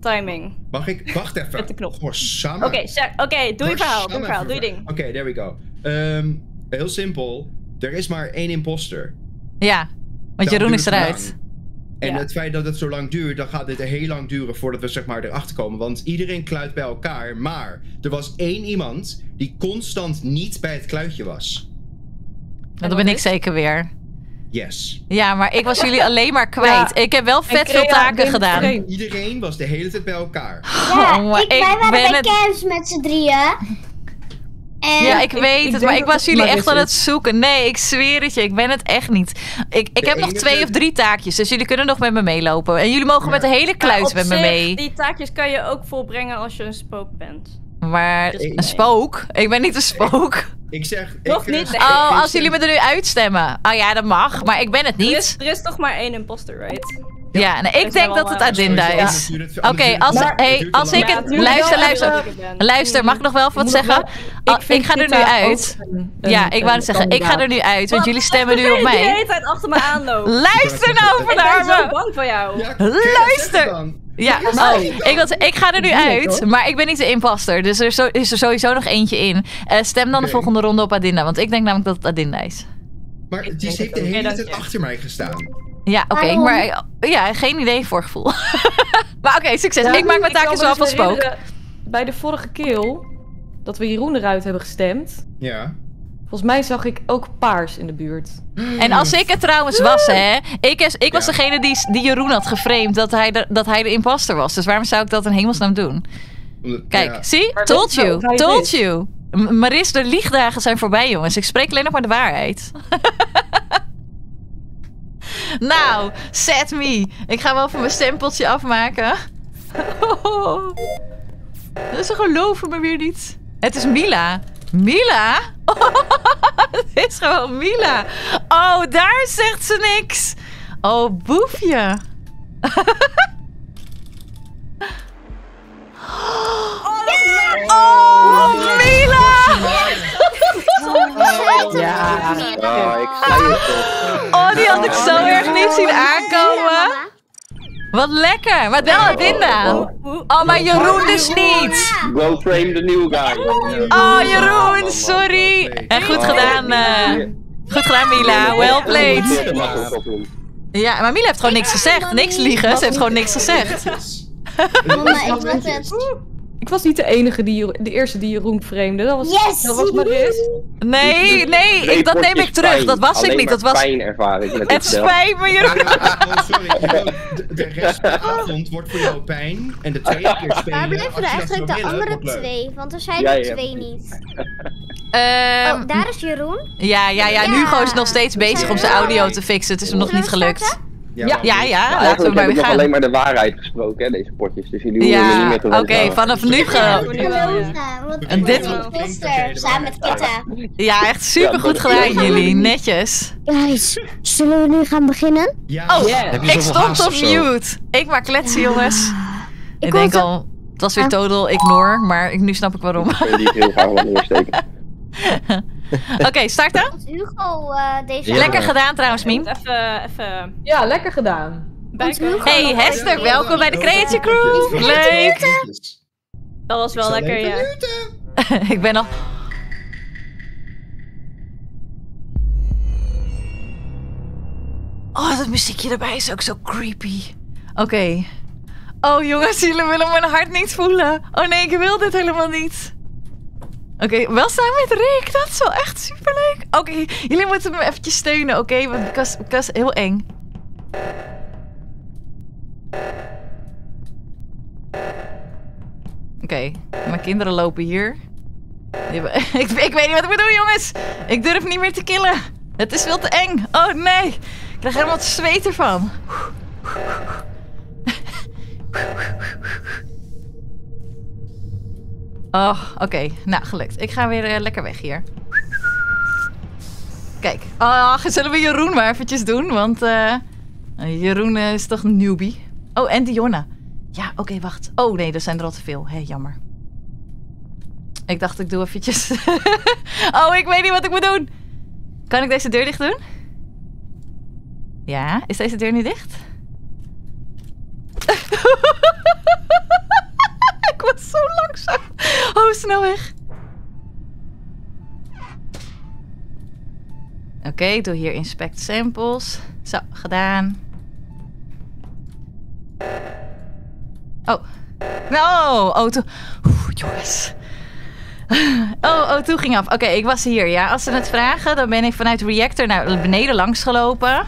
timing. Mag ik? Wacht even. Met de knop. Oké, okay, okay, doe je verhaal. Doe je verhaal. Doe je ding. Oké, okay, there we go. Um, heel simpel. Er is maar één imposter. Ja, want Jeroen is eruit. En ja. Het feit dat het zo lang duurt, dan gaat dit heel lang duren voordat we zeg maar erachter komen. Want iedereen kluit bij elkaar, maar er was één iemand die constant niet bij het kluitje was. En dat ben ik zeker weer. Yes. Ja, maar ik was jullie alleen maar kwijt. Ja. Ik heb wel vet veel taken gedaan. Iedereen. iedereen was de hele tijd bij elkaar. Ja, oh, ik, wij waren bij het... camps met z'n drieën. En ja, ik, ik weet ik het, maar ik was jullie echt aan het zoeken. Nee, ik zweer het je, ik ben het echt niet. Ik, ik heb nog twee of drie taakjes, dus jullie kunnen nog met me meelopen. En jullie mogen ja. met de hele kluit met zich, me mee. Die taakjes kan je ook volbrengen als je een spook bent. Maar dus een nee. spook? Ik ben niet een spook. Ik, ik zeg... Ik nog niet. Oh, als jullie me er nu uitstemmen. Oh ja, dat mag, maar ik ben het niet. Er is, er is toch maar één imposter, right? Ja, ja nou, ik denk dat het Adinda is. Oké, okay, als, hey, als ik het... Luister, luister. Luister, mag ik nog wel wat zeggen? Oh, ik ga er nu uit. Ja, ik wou het zeggen. Ik ga er nu uit, want jullie stemmen nu op mij. De hele tijd achter me aanlopen. Luister nou, verdamme. Ik ben zo bang voor jou. Luister. Ja, oh, ik, was, ik ga er nu uit, maar ik ben niet de imposter. Dus er is, zo, is er sowieso nog eentje in. Uh, stem dan de volgende ronde op Adinda, want ik denk namelijk dat het Adinda is. Maar die heeft de hele tijd achter mij gestaan. Ja, oké, okay, maar ja, geen idee voor gevoel. maar oké, okay, succes. Ja, ik maak mijn taakjes wel van spook. Bij de vorige kill, dat we Jeroen eruit hebben gestemd. Ja. Volgens mij zag ik ook paars in de buurt. En als ik het trouwens was, hè. Ik, is, ik was ja. degene die, die Jeroen had geframed dat hij, de, dat hij de imposter was. Dus waarom zou ik dat in hemelsnaam doen? Kijk, ja. zie? Maar told you, told, told you. Maris, de liegdagen zijn voorbij, jongens. Ik spreek alleen nog maar de waarheid. Nou, set me. Ik ga wel even mijn stempeltje afmaken. Ze geloven me weer niet. Het is Mila. Mila? Oh, het is gewoon Mila. Oh, daar zegt ze niks. Oh, boefje. Oh, yeah. Oh, Mila! Ja. Oh, die had ik zo erg niet zien aankomen. Wat lekker, maar wel Adinda. Oh, maar Jeroen dus niet. Go frame the new guy. Oh, Jeroen, sorry. En goed gedaan, uh, goed gedaan Mila, well played. Ja, maar Mila heeft gewoon niks gezegd, niks liegen, ze heeft gewoon niks gezegd. Ik was niet de enige, die, de eerste die Jeroen vreemde. Dat was, yes! Dat was Maris. Nee, nee, ik, dat neem ik terug. Dat was ik niet. Dat was... Alleen maar pijn ervaring met het spijt me, Jeroen. Oh, sorry. De, de rest van de avond wordt voor jou pijn. En de tweede keer spelen. Waar bleven er echt de andere twee? Want er zijn er twee niet. Oh, daar is Jeroen. Ja, ja, ja. Nu Hugo is nog steeds bezig om zijn audio te fixen. Het is hem nog niet gelukt. Ja, ja, ja, ja. Nou, laten we maar weer gaan. Alleen maar de waarheid gesproken, hè, deze potjes. Dus jullie ja. hoeven niet meer te Ja, oké, okay, vanaf nu gaan we. En dit samen met Kitta. Ja, echt super goed gedaan jullie, netjes. Guys, zullen we nu gaan beginnen? Ja. Oh, yeah. Ik stond op mute. Ik maak kletsen, jongens. Ja. Ik, ik denk al, het... het was weer total ignore, maar ik, nu snap ik waarom. Ik die heel graag wel neersteken. Oké, okay, starten. Hugo, uh, deze ja. Lekker gedaan trouwens, Mien. Even, even... Ja, lekker gedaan. Hey Hester, welkom bij de CreaChick Crew. Leuk. Dat was wel lekker, ja. Ik ben al... Oh, dat muziekje erbij is ook zo creepy. Oké. Okay. Oh jongens, jullie willen mijn hart niet voelen. Oh nee, ik wil dit helemaal niet. Oké, okay, wel samen met Rick. Dat is wel echt superleuk. Oké, okay, jullie moeten me eventjes steunen, oké? Okay? Want ik was heel eng. Oké, okay, mijn kinderen lopen hier. Hebben... ik, ik weet niet wat ik bedoel, jongens. Ik durf niet meer te killen. Het is veel te eng. Oh, nee. Ik krijg helemaal zweet ervan. Oh, oké. Okay. Nou, gelukt. Ik ga weer uh, lekker weg hier. Kijk. Oh, zullen we Jeroen maar eventjes doen? Want uh, Jeroen uh, is toch een newbie. Oh, en Dionne. Ja, oké, okay, wacht. Oh nee, er zijn er al te veel. Hé, hey, jammer. Ik dacht, ik doe eventjes... oh, ik weet niet wat ik moet doen. Kan ik deze deur dicht doen? Ja, is deze deur nu dicht? Ik was zo langzaam. Oh, snel weg. Oké, okay, doe hier inspect samples. Zo, gedaan. Oh. No, oh, toen... Oeh, jongens. Oh, oh, toen ging af. Oké, okay, ik was hier, ja. Als ze het vragen, dan ben ik vanuit Reactor naar beneden langs gelopen.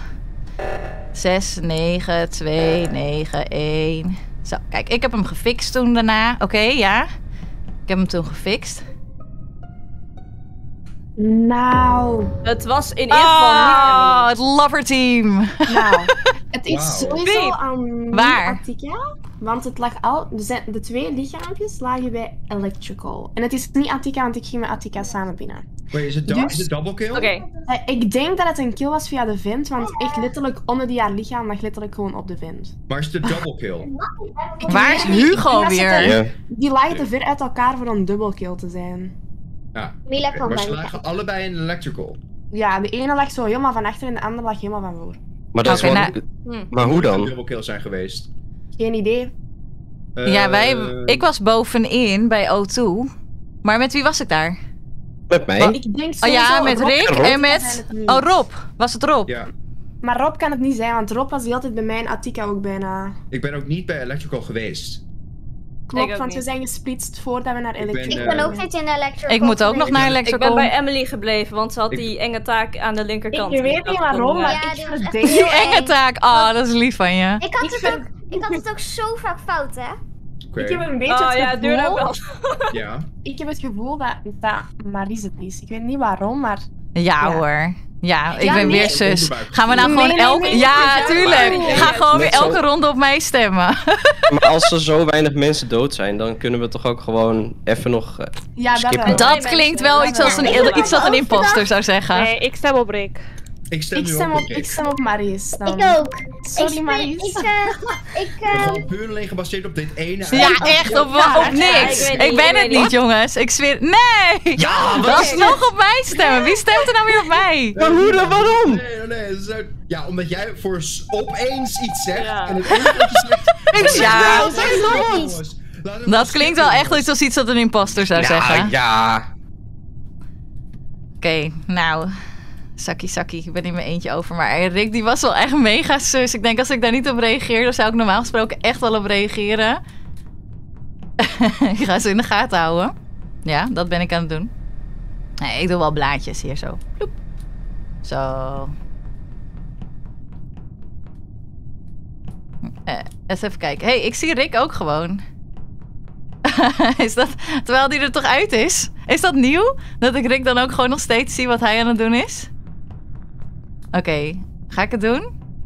zes, negen, twee, negen, één... Zo, kijk, ik heb hem gefixt toen daarna. Oké, okay, ja. Ik heb hem toen gefixt. Nou. Het was in ieder geval niet... Oh, het loverteam. Nou, het is wow. sowieso aan Attika. Want het lag al... De, de twee lichaampjes lagen bij Electrical. En het is niet Attika, want ik ging met Attika samen binnen. Wait, is het dus, double kill? Oké. Okay. Uh, ik denk dat het een kill was via de vent, want echt letterlijk Onnedi haar lichaam lag letterlijk gewoon op de vent. Waar is de double kill? Waar is Hugo weer? Er, yeah. Die lagen te ver uit elkaar voor een double kill te zijn. Ja. Mila kwam maar ze lagen allebei in Electrical. Ja, de ene lag zo helemaal van achter en de andere lag helemaal van voor. Maar, dat okay, is wel... nou... maar hoe dan? Double kill zijn geweest. Geen idee. Uh... Ja, wij... ik was bovenin bij O twee. Maar met wie was ik daar? Met mij? Maar ik denk oh ja, met Rob. Rick en, en met... Oh, Rob. Was het Rob? Ja. Maar Rob kan het niet zijn, want Rob was die altijd bij mij en Attika ook bijna. Ik ben ook niet bij Electrical geweest. Klopt, want niet. We zijn gesplitst voordat we naar Electrical... Ik ben, uh... ik ben ook niet in Electrical. Ik moet ook nog naar Electrical. Ik ben bij Emily gebleven, want ze had ik... die enge taak aan de linkerkant. Ik weet niet waarom, maar ja, ik verdenk... Die, die enge taak, oh, dat is lief van je. Ik had, ik het, vind... ook, ik had het ook zo vaak fout, hè? Okay. Ik heb een beetje oh, het ja, gevoel... Het wel. ja. Ik heb het gevoel dat, dat Maris het is. Ik weet niet waarom, maar... Ja, ja. hoor. Ja, ik ja, ben nee. weer zus. Gaan we nou nee, gewoon nee, elke... Nee, ja, tuurlijk. Maar, Ga gewoon weer elke zo... ronde op mij stemmen. Maar als er zo weinig mensen dood zijn, dan kunnen we toch ook gewoon even nog uh, ja, skippen. Dat, dat klinkt wel iets, als een, iets dat een imposter zou zeggen. Nee, ik stem op Rick. Ik stem, ik stem, op, op, ik stem op Maris dan. Ik ook. Sorry ik Maris. Ik, uh, ik, uh... We gaan puur alleen gebaseerd op dit ene. Ja, ja echt, op, ja, op niks. Ja, ik, ik ben het niet, jongens. Ik zweer... Nee! Ja, dat is nog op mij stemmen. Wie stemt er nou weer op mij? Maar hoe dan? Waarom? Nee, nee, nee. Zo... Ja, omdat jij voor opeens iets zegt. Ja. En het zegt... Ik zeg ja. nee, dat, dat, dat, dat klinkt wel echt iets als iets dat een imposter zou ja, zeggen. Ja. Oké, okay, nou... Sakkie, sakkie, ik ben in mijn eentje over. Maar Rick, die was wel echt mega sus. Ik denk, als ik daar niet op reageer, dan zou ik normaal gesproken echt wel op reageren. Ik ga ze in de gaten houden. Ja, dat ben ik aan het doen. Nee, ik doe wel blaadjes hier zo. Ploep. Zo. Eh, eens even kijken. Hé, hey, ik zie Rick ook gewoon. Is dat, terwijl die er toch uit is? Is dat nieuw? Dat ik Rick dan ook gewoon nog steeds zie wat hij aan het doen is? Oké, okay, ga ik het doen?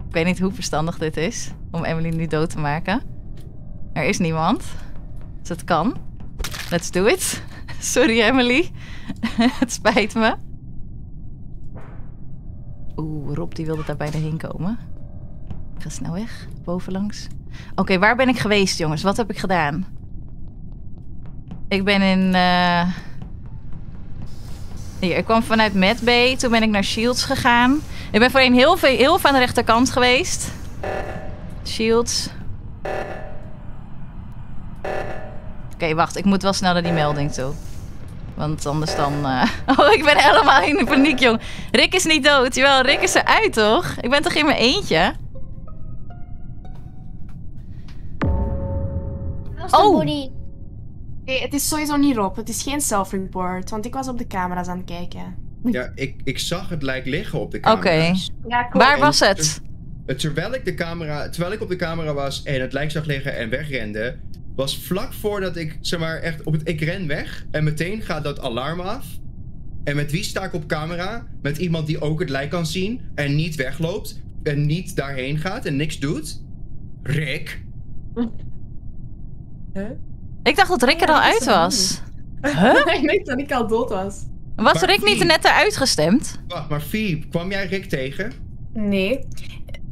Ik weet niet hoe verstandig dit is om Emily nu dood te maken. Er is niemand. Dus het kan. Let's do it. Sorry Emily. Het spijt me. Oeh, Rob die wilde daar bijna heen komen. Ik ga snel weg. Bovenlangs. Oké, okay, waar ben ik geweest jongens? Wat heb ik gedaan? Ik ben in... Uh... Hier, ik kwam vanuit Medbay. Toen ben ik naar Shields gegaan. Ik ben voorheen heel veel, heel veel aan de rechterkant geweest. Shields. Oké, okay, wacht. Ik moet wel snel naar die melding toe. Want anders dan... Uh... Oh, ik ben helemaal in de paniek, jong. Rick is niet dood. Jawel, Rick is eruit, toch? Ik ben toch in mijn eentje? Oh! Nee, het is sowieso niet Rob. Het is geen self-report, want ik was op de camera's aan het kijken. Ja, ik, ik zag het lijk liggen op de camera's. Oké. Okay. Ja, cool. Waar en was het? Ter, terwijl, ik de camera, terwijl ik op de camera was en het lijk zag liggen en wegrende, was vlak voordat ik, zeg maar, echt op het... Ik ren weg en meteen gaat dat alarm af. En met wie sta ik op camera? Met iemand die ook het lijk kan zien en niet wegloopt en niet daarheen gaat en niks doet? Rick. Huh? Ik dacht dat Rick er al uit was. Huh? Ik weet dat ik al dood was. Was maar Rick Fiep. niet net eruit gestemd? Wacht, maar Fiep, kwam jij Rick tegen? Nee.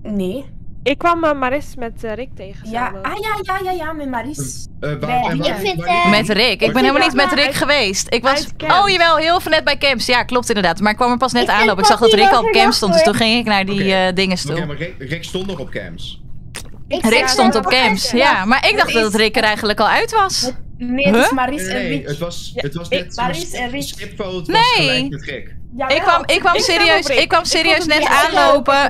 Nee. Ik kwam uh, Maris met uh, Rick tegen. Ja. Ah ja, ja, ja, ja, met Maris. Uh, uh, waar, nee. waar, waar, waar, waar, met Rick. Ik ben helemaal niet met Rick uit, geweest. Ik was... Oh jawel, heel van net bij camps. Ja, klopt inderdaad. Maar ik kwam er pas net ik aanlopen. Ik zag dat Rick al op camps stond, dus toen ging ik naar die okay. uh, dingen toe. Okay, maar Rick, Rick stond nog op camps. Ik Rick stond op camps, ja, maar ik dacht dat Rick er eigenlijk al uit was. Nee, dus Maris huh? en Rick. Nee, het was, het was net Maris en Rick. Schipfout was gelijk met Rick. Ik kwam, ik kwam serieus, ik kwam serieus net aanlopen.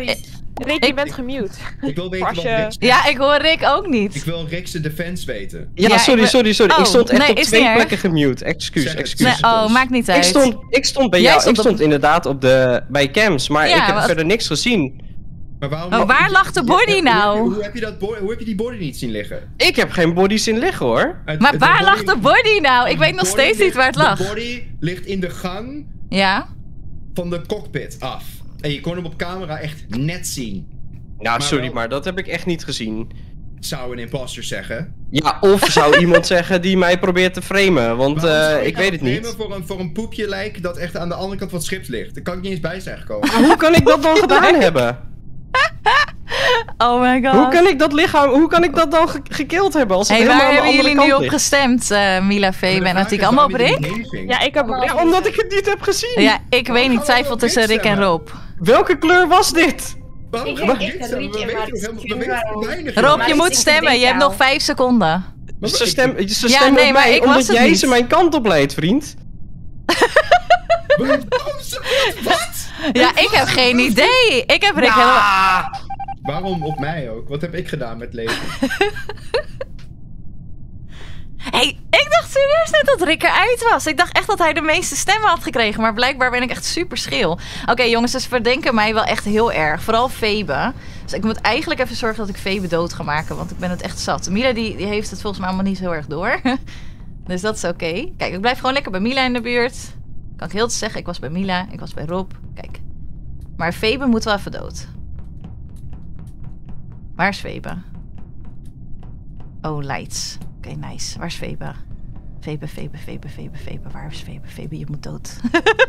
Rick, je bent gemute. Ik wil weten wat Rick... Ja, ik hoor Rick ook niet. Ik wil Rick's defense weten. Ja, sorry, sorry, sorry. Ik stond echt op twee plekken gemute. Excuus, excuus. Oh, maakt niet uit. Ik stond bij jou, ik stond inderdaad bij camps, maar ik heb verder niks gezien. Maar oh, waar je... lag de body ja, nou? Hoe, hoe, heb je dat bo hoe heb je die body niet zien liggen? Ik heb geen body zien liggen hoor. Het, maar het, waar lag de body nou? Ik weet nog steeds ligt, niet waar het lag. De body ligt in de gang ja. van de cockpit af. En je kon hem op camera echt net zien. Nou maar sorry, wel... maar dat heb ik echt niet gezien. Zou een imposter zeggen. Ja, of zou iemand zeggen die mij probeert te framen, want uh, ik weet het niet. Voor een, voor een poepje lijk dat echt aan de andere kant van het schip ligt. Daar kan ik niet eens bij zijn gekomen. Hoe kan ik dat dan gedaan hebben? Oh my god. Hoe kan ik dat lichaam, hoe kan ik dat dan ge gekild hebben als het hey, helemaal aan de andere kant ligt? Waar hebben jullie nu op gestemd, uh, Mila, Febe en Attika? Allemaal op Rick? Ja, ik heb op Rick. Ja, omdat ik het niet heb gezien. Ja, ik weet niet, twijfel tussen Rick en Rob. Welke kleur was dit? Ik heb echt een rietje. Rob, je moet stemmen, je hebt nog vijf seconden. Ze stemmen op mij omdat jij ze mijn kant op leidt, vriend. Wat? Ja, ik heb geen idee. Ik heb Rick helemaal... Waarom op mij ook? Wat heb ik gedaan met leven? Hey, ik dacht serieus net dat Rick eruit was. Ik dacht echt dat hij de meeste stemmen had gekregen. Maar blijkbaar ben ik echt super scheel. Oké, okay, jongens, dus verdenken mij wel echt heel erg. Vooral Febe. Dus ik moet eigenlijk even zorgen dat ik Febe dood ga maken. Want ik ben het echt zat. Mila die, die heeft het volgens mij allemaal niet zo erg door. Dus dat is oké. Okay. Kijk, ik blijf gewoon lekker bij Mila in de buurt. Kan ik heel te zeggen, ik was bij Mila, ik was bij Rob. Kijk. Maar Febe moet wel even dood. Waar is Febe? Oh, lights. Oké, okay, nice. Waar is Febe? Febe, Febe, Febe, Febe, Febe. Waar is Febe? Febe, je moet dood.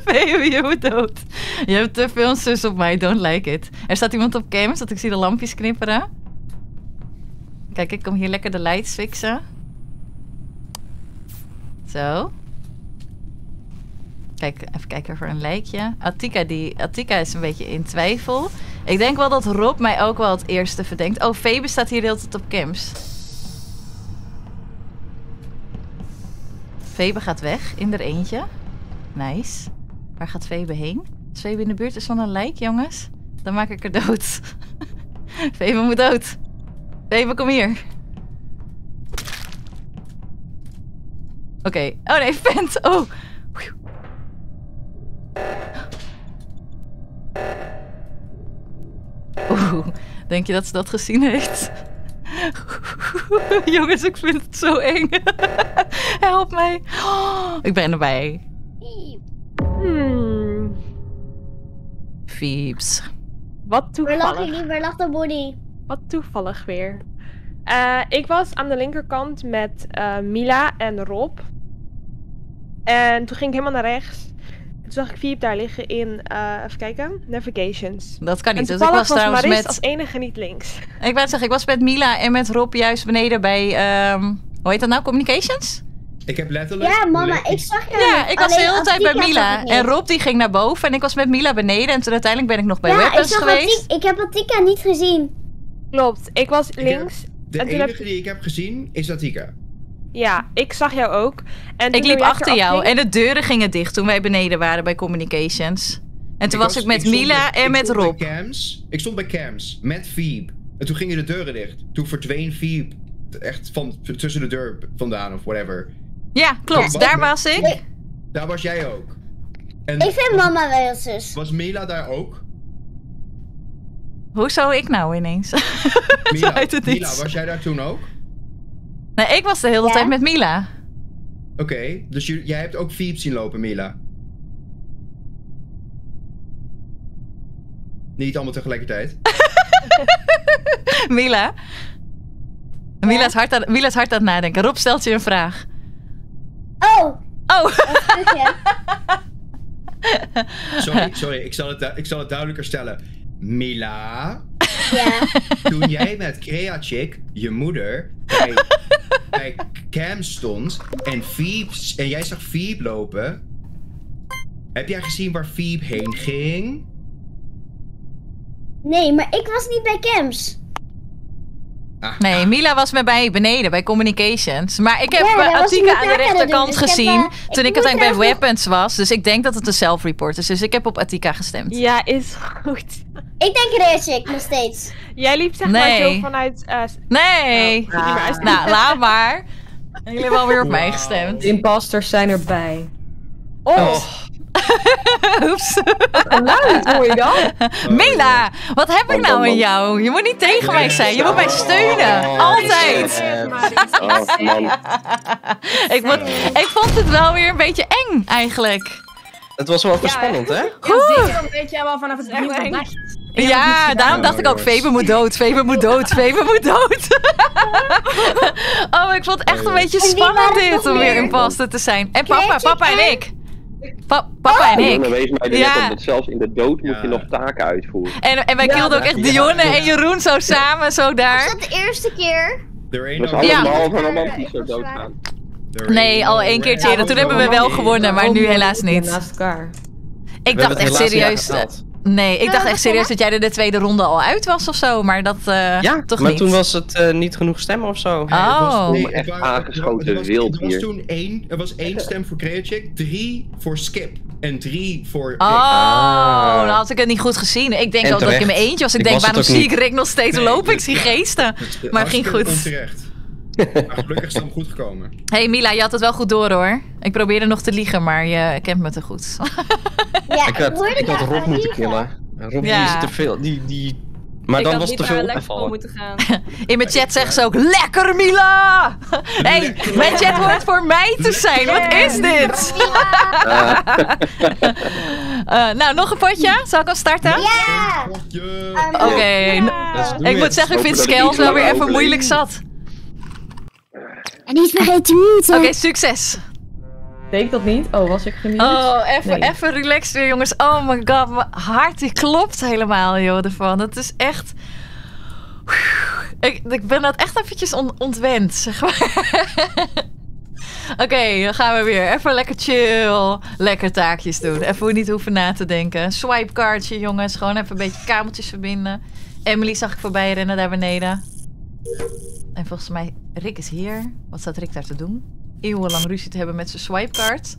Febe, je moet dood. Je hebt te veel zus op mij. Don't like it. Er staat iemand op cam, zodat ik zie de lampjes knipperen. Kijk, ik kom hier lekker de lights fixen. Zo. Kijk, even kijken voor een lijkje. Attika, die, Attika is een beetje in twijfel. Ik denk wel dat Rob mij ook wel het eerste verdenkt. Oh, Febe staat hier de hele tijd op cams. Febe gaat weg, in er eentje. Nice. Waar gaat Febe heen? Als Febe in de buurt is van een lijk, jongens, dan maak ik er dood. Febe moet dood. Febe, kom hier. Oké. Okay. Oh nee, vent. Oh. Oeh, denk je dat ze dat gezien heeft? Jongens, ik vind het zo eng. Help mij. Oh, ik ben erbij. Hmm. Fiebs. Wat toevallig. Waar lag jullie? Waar lag de body? Wat toevallig weer. Uh, ik was aan de linkerkant met uh, Mila en Rob. En toen ging ik helemaal naar rechts. Toen zag ik Fiep daar liggen in, uh, even kijken, Navigations. Dat kan niet, dus ik was, was trouwens Maris met... als enige niet links. Ik wou zeggen, ik was met Mila en met Rob juist beneden bij, um, hoe heet dat nou, Communications? Ik heb letterlijk... Ja, mama, ik zag jou. Ja, ik was de hele tijd bij Mila. En Rob die ging naar boven en ik was met Mila beneden. En toen uiteindelijk ben ik nog bij ja, Weapons geweest. Ja, ik heb Attika niet gezien. Klopt, ik was links. Ik de en enige heb... die ik heb gezien is Attika. Ja, ik zag jou ook. En ik liep achter jou ging... en de deuren gingen dicht toen wij beneden waren bij Communications. En toen ik was, was ik met ik Mila bij, en met Rob. Cams, ik stond bij Cams met Fiep. En toen gingen de deuren dicht. Toen verdween Fiep echt van, tussen de deur vandaan of whatever. Ja, klopt. Daar was ik. Nee. Daar was jij ook. En ik vind was, mama wel zus. Was Mila daar ook? Hoe zou ik nou ineens? Mila, het Mila, was jij daar toen ook? Nee, ik was de hele ja? tijd met Mila. Oké, okay, dus je, jij hebt ook Fiep zien lopen, Mila. Niet allemaal tegelijkertijd. Mila. Ja? Mila, is hard aan, Mila is hard aan het nadenken. Rob stelt je een vraag. Oh! Oh! sorry, sorry, ik zal, het, ik zal het duidelijker stellen. Mila. Ja. Toen jij met CreaChick, je moeder, bij, bij Cam stond en, Fiep, en jij zag Fiep lopen. Heb jij gezien waar Fiep heen ging? Nee, maar ik was niet bij Cams. Ah, nee, ah. Mila was met mij beneden, bij Communications. Maar ik heb ja, Attika aan de rechterkant dus gezien heb, uh, toen ik uiteindelijk bij Weapons nog... was. Dus ik denk dat het een self-report is. Dus ik heb op Attika gestemd. Ja, is goed. Ik denk CreaChick nog steeds. Jij liep zeg nee. maar zo vanuit... Uh, nee. Oh, ah. Ah. Nou, laat maar. En jullie hebben alweer op wow. mij gestemd. De imposters zijn erbij. Oh. oh. Oeps. Nou, hoor je dan? Mila, wat heb ik nou aan jou? Je moet niet tegen mij zijn, je moet mij steunen. Altijd. ik, vond, ik vond het wel weer een beetje eng, eigenlijk. Het was wel even spannend, hè? Goed. Dan weet jij wel vanaf het begin. Ja, daarom dacht ik ook, Febe moet dood, Febe moet dood, Febe moet dood. Oh, ik vond het echt een beetje spannend dit, om weer imposter te zijn. En papa, papa en ik. Pa papa oh. en ik. Wees mij ja. dat zelfs in de dood moet je ja. nog taken uitvoeren. En, en wij ja, kilden ook echt ja. Dionne en Jeroen zo samen, ja. zo daar. Was dat de eerste keer? Er was allemaal van romantisch zo doodgaan. Nee, al één keertje. Ja, toen no hebben no we wel no gewonnen, no maar no nu no helaas niet. Naast elkaar. Ik we dacht echt serieus... Nee, ik dacht echt serieus dat jij er de tweede ronde al uit was of zo, maar dat uh, ja, toch maar niet. Toen was het uh, niet genoeg stemmen of zo. Oh, nee, nee, echt waren, aangeschoten was, wild hier. Er was toen één, er was één stem voor CreaChick, drie voor Skip en drie voor Rick. Oh, dan had ik het niet goed gezien. Ik denk ook dat ik in mijn eentje was. Ik, ik denk, was waarom zie ik Rick nog steeds nee, lopen? Ik zie geesten. Het, maar het ging goed. Onterecht. Maar gelukkig is het hem goed gekomen. Hé hey Mila, je had het wel goed door hoor. Ik probeerde nog te liegen, maar je kent me te goed. Ja, ik had, ik had Rob moeten killen. Rob ja. die is te veel. Die, die... Maar ik dan was het te veel opgevallen. In mijn chat zeggen ze ook, lekker Mila! Hé, hey, mijn chat hoort voor mij te zijn. Wat is dit? Uh, nou, nog een potje? Zal ik al starten? Ja! Oké. Okay. Ja. Ik moet zeggen, ik vind Skeld wel weer even moeilijk zat. En die is vergeten te muten. Oké, succes. Deed ik dat niet? Oh, was ik gemute? Oh, even nee. relaxed weer, jongens. Oh my god, mijn hart die klopt helemaal, joh, ervan. Het is echt... Ik, ik ben dat echt eventjes on, ontwend, zeg maar. Oké, okay, dan gaan we weer. Even lekker chill. Lekker taakjes doen. Even niet hoeven na te denken. Swipe kaartje, jongens. Gewoon even een beetje kabeltjes verbinden. Emily zag ik voorbij rennen daar beneden. En volgens mij, Rick is hier. Wat staat Rick daar te doen? Eeuwenlang ruzie te hebben met zijn swipekaart.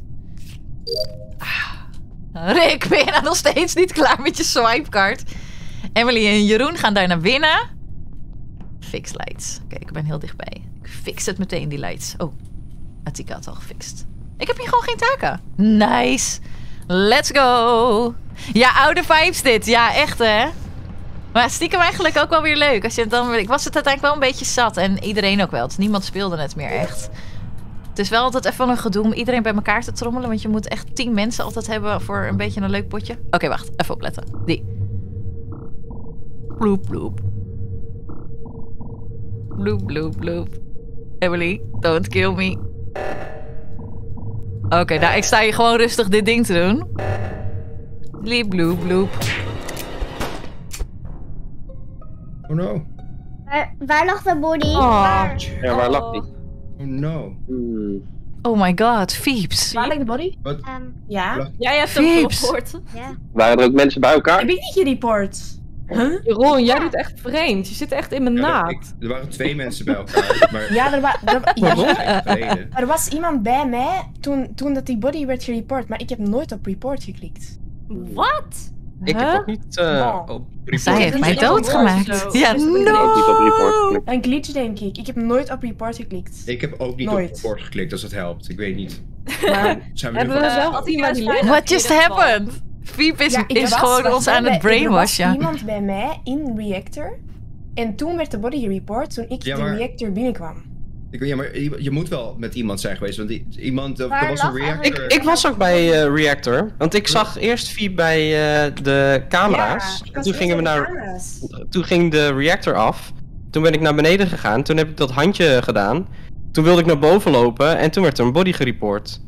Ah, Rick, ben je nou nog steeds niet klaar met je swipekaart? Emily en Jeroen gaan daar naar binnen. Fix lights. Oké, okay, ik ben heel dichtbij. Ik fix het meteen, die lights. Oh, Attika had al gefixt. Ik heb hier gewoon geen taken. Nice. Let's go. Ja, oude vibes dit. Ja, echt hè. Maar stiekem eigenlijk ook wel weer leuk. Als je het dan... Ik was het uiteindelijk wel een beetje zat. En iedereen ook wel. Dus niemand speelde het meer echt. Het is wel altijd even een gedoe om iedereen bij elkaar te trommelen. Want je moet echt tien mensen altijd hebben voor een beetje een leuk potje. Oké, okay, wacht. Even opletten. Die. Bloep, bloep. Bloep, bloep, bloep. Emily, don't kill me. Oké, okay, nou, ik sta hier gewoon rustig dit ding te doen. Bliep, bloep, bloep. Oh no. Waar, waar lag de body? Oh. Ja, waar lag die? Oh no. Oh my god, Fiebs. Waar lag de body? Um, ja. Jij hebt hem gereport. Yeah. Waren er ook mensen bij elkaar? Heb ik niet gereport? Huh? Jeroen, jij ja. doet echt vreemd. Je zit echt in mijn ja, naad. Ik, er waren twee mensen bij elkaar. Maar... Ja, er, wa er, ja, ja. er was iemand bij mij toen, toen dat die body werd gereport, maar ik heb nooit op report geklikt. Wat? Ik huh? heb ook niet uh, no. op report. Zij heeft mij doodgemaakt. Ja, no! Een glitch denk ik. Ik heb nooit op report geklikt. Ik heb ook niet nooit. op report geklikt, als dat helpt. Ik weet niet. Maar zijn we hebben we zelf iemand die lijn? What just happened? Fiep is, ja, is was, gewoon was, ons aan bij, het brainwashen. Er was iemand bij mij in Reactor. En toen werd de body report toen ik ja, maar, de Reactor binnenkwam. Ik, ja, maar je, je moet wel met iemand zijn geweest, want die, iemand, er was een Reactor... Ik, ik was ook bij uh, Reactor, want ik zag eerst Fiep bij uh, de camera's. Ja, en toen gingen we naar... Toen ging de Reactor af. Toen ben ik naar beneden gegaan, toen heb ik dat handje gedaan. Toen wilde ik naar boven lopen en toen werd er een body gereport.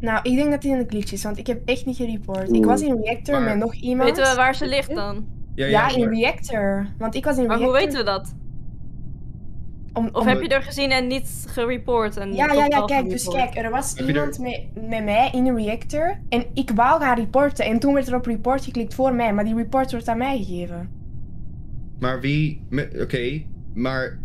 Nou, ik denk dat hij in de glitch is, want ik heb echt niet gereport. Oeh. Ik was in Reactor maar... met nog iemand. Weten we waar ze ligt dan? Ja, ja, ja in maar... Reactor. Want ik was in maar Reactor. Maar hoe weten we dat? Om, of om... heb je er gezien en niet gereport? En ja, ja, ja, kijk, dus kijk, er was heb iemand er... Met, met mij in een Reactor en ik wou gaan reporten en toen werd er op report geklikt voor mij, maar die report wordt aan mij gegeven. Maar wie... Oké, okay, maar...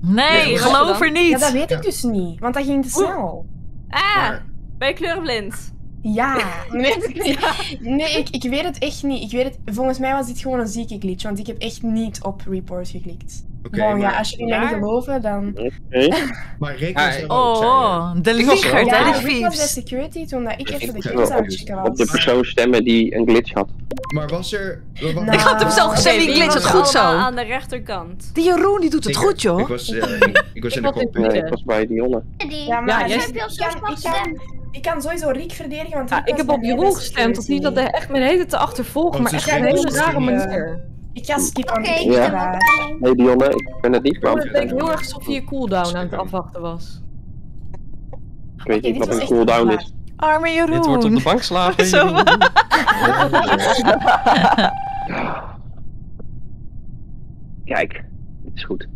Nee, ja, geloof er niet! Ja, dat weet ja. ik dus niet, want dat ging te snel. Oeh. Ah! Maar... Ben je kleurenblind? Ja. Nee, nee ik, ik weet het echt niet. Ik weet het, volgens mij was dit gewoon een zieke glitch, want ik heb echt niet op report geklikt. Oké, okay, ja, als jullie mij niet geloven, dan... Oké. Okay. Maar Rick was er ook, oh, de liegert, ja, dat is Rick was bij security toen dat ik even de glitch aan het checken was. Op de persoon stemmen die een glitch had. Maar was er... Was nou, ik had hem zo gezegd, die glitch had goed zo. Aan de rechterkant. Die Jeroen, die doet het ik, goed, joh. Ik was, uh, ik, ik was in de computer. Ik was bij Dionne. Ja, maar jij hebt heel snel stemmen. Ik kan sowieso Rick verdedigen, want... Ja, ik heb op Jeroen gestemd, dat niet dat hij echt mijn hele tijd te achtervolgt, maar echt op een hele rare manier. Ik ga skippen. Oké, okay, ja. Nee Dionne, ik ben het niet, man. Ik denk heel erg alsof je cooldown aan het afwachten was. Ik weet okay, niet wat een cooldown is. Arme Jeroen. Dit wordt op de bank slagen. Zo. Kijk, dit is goed.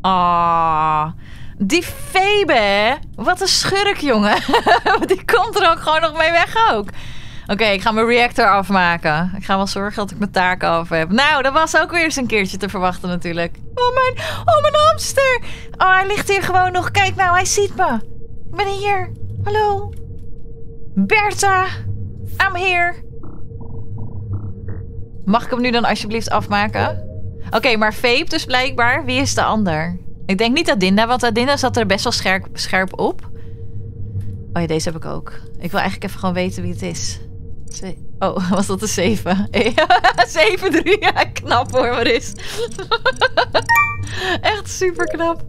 Ah... Die Febe, wat een schurk, jongen. Die komt er ook gewoon nog mee weg ook. Oké, okay, ik ga mijn Reactor afmaken. Ik ga wel zorgen dat ik mijn taken af heb. Nou, dat was ook weer eens een keertje te verwachten natuurlijk. Oh mijn, oh mijn hamster. Oh, hij ligt hier gewoon nog. Kijk nou, hij ziet me. Ik ben hier. Hallo. Bertha. I'm here. Mag ik hem nu dan alsjeblieft afmaken? Oké, okay, maar Febe dus blijkbaar. Wie is de ander? Ik denk niet Adinda, want Adinda zat er best wel scherp, scherp op. Oh ja, deze heb ik ook. Ik wil eigenlijk even gewoon weten wie het is. Ze oh, was dat een zeven? zeven drie, ja, knap hoor, Maris. Echt super knap.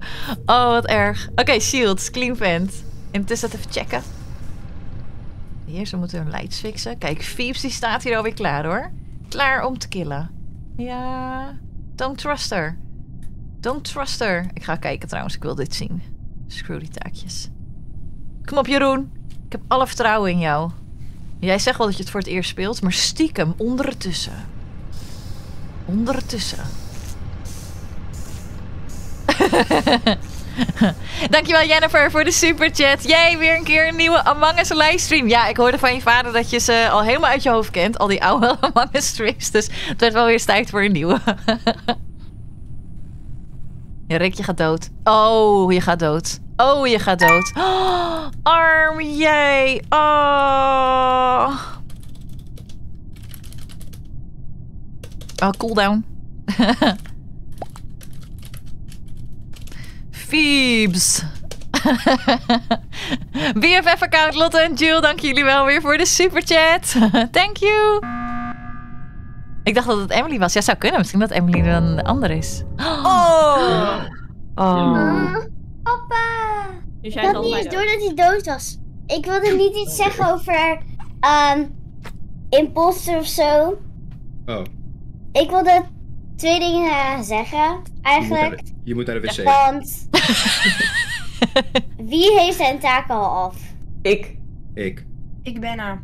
Oh, wat erg. Oké, okay, shields, clean vent. Intussen dat even checken. Hier, ze moeten hun lights fixen. Kijk, Phoebes die staat hier alweer klaar hoor. Klaar om te killen. Ja, don't trust her. Don't trust her. Ik ga kijken trouwens, ik wil dit zien. Screw die taakjes. Kom op Jeroen, ik heb alle vertrouwen in jou. Jij zegt wel dat je het voor het eerst speelt, maar stiekem ondertussen. Ondertussen. Dankjewel Jennifer voor de superchat. Jij weer een keer een nieuwe Among Us livestream. Ja, ik hoorde van je vader dat je ze al helemaal uit je hoofd kent. Al die oude Among Us streams. Dus het werd wel weer tijd voor een nieuwe. Ja, Rick, je gaat dood. Oh, je gaat dood. Oh, je gaat dood. Oh, arm jij. Oh. Oh, cooldown. Phoebes. B F F-account Lotte en Jill, dank jullie wel weer voor de superchat. Thank you. Ik dacht dat het Emily was. Ja, zou kunnen. Misschien dat Emily dan de ander is. Oh. Oh. Papa. Dus jij ik had niet eens door dat hij dood was. Ik wilde niet iets zeggen over um, imposter of zo. Oh. Ik wilde twee dingen zeggen, eigenlijk. Je moet naar de, de wc. Want wie heeft zijn taak al af? Ik. Ik. Ik ben er.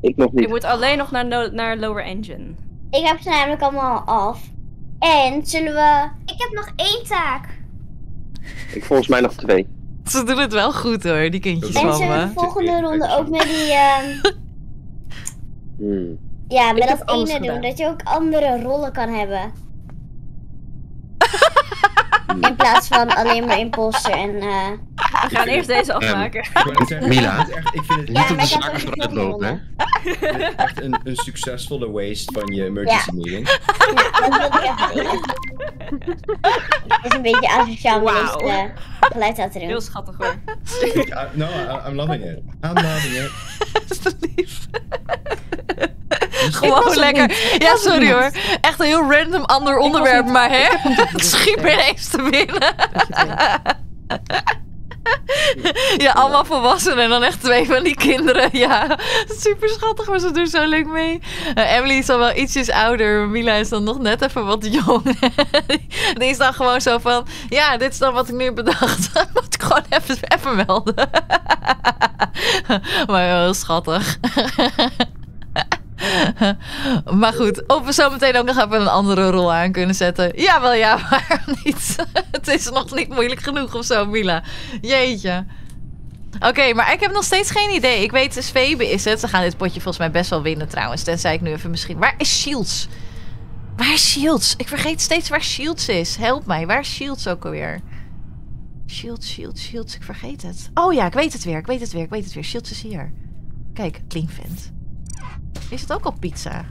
Ik nog niet. Je moet alleen nog naar, no naar Lower Engine. Ik heb ze namelijk allemaal af. En zullen we... Ik heb nog één taak. Ik volgens mij nog twee. Ze doen het wel goed hoor, die kindjes van me. En zullen we de volgende ronde ook met die... Um... Hmm. Ja, met dat ene doen, gedaan. Dat je ook andere rollen kan hebben. In plaats van alleen maar imposter en... Uh... We gaan eerst deze afmaken. Um, Mila, ik vind het niet ja, op de zaken vooruit lopen, hè? Echt een, een succesvolle waste van je emergency ja. meeting. Ja, dat wil ik echt niet. Het is een beetje asociaal wow. met deze uh, geluid uit te doen. Heel schattig hoor. No, I'm loving it. I'm loving it. Alsjeblieft. Gewoon lekker. Niet. Ja, sorry hoor. Echt een heel random ander onderwerp, maar hè? Het schiet me ineens te binnen. Ja, allemaal volwassenen en dan echt twee van die kinderen. Ja, super schattig, maar ze doen zo leuk mee. Uh, Emily is al wel ietsjes ouder. Mila is dan nog net even wat jong. Die is dan gewoon zo van... Ja, dit is dan wat ik nu heb bedacht. Dat moet ik gewoon even, even melden. Maar heel schattig. Maar goed, of we zo meteen ook nog even een andere rol aan kunnen zetten. Jawel, ja, maar niet. Het is nog niet moeilijk genoeg of zo, Mila. Jeetje. Oké, okay, maar ik heb nog steeds geen idee. Ik weet, dus Febe is het. Ze gaan dit potje volgens mij best wel winnen trouwens. Tenzij ik nu even misschien... Waar is Shields? Waar is Shields? Ik vergeet steeds waar Shields is. Help mij, waar is Shields ook alweer? Shields, Shields, Shields. Ik vergeet het. Oh ja, ik weet het weer. Ik weet het weer. Ik weet het weer. Shields is hier. Kijk, clean vent. Is het ook al pizza?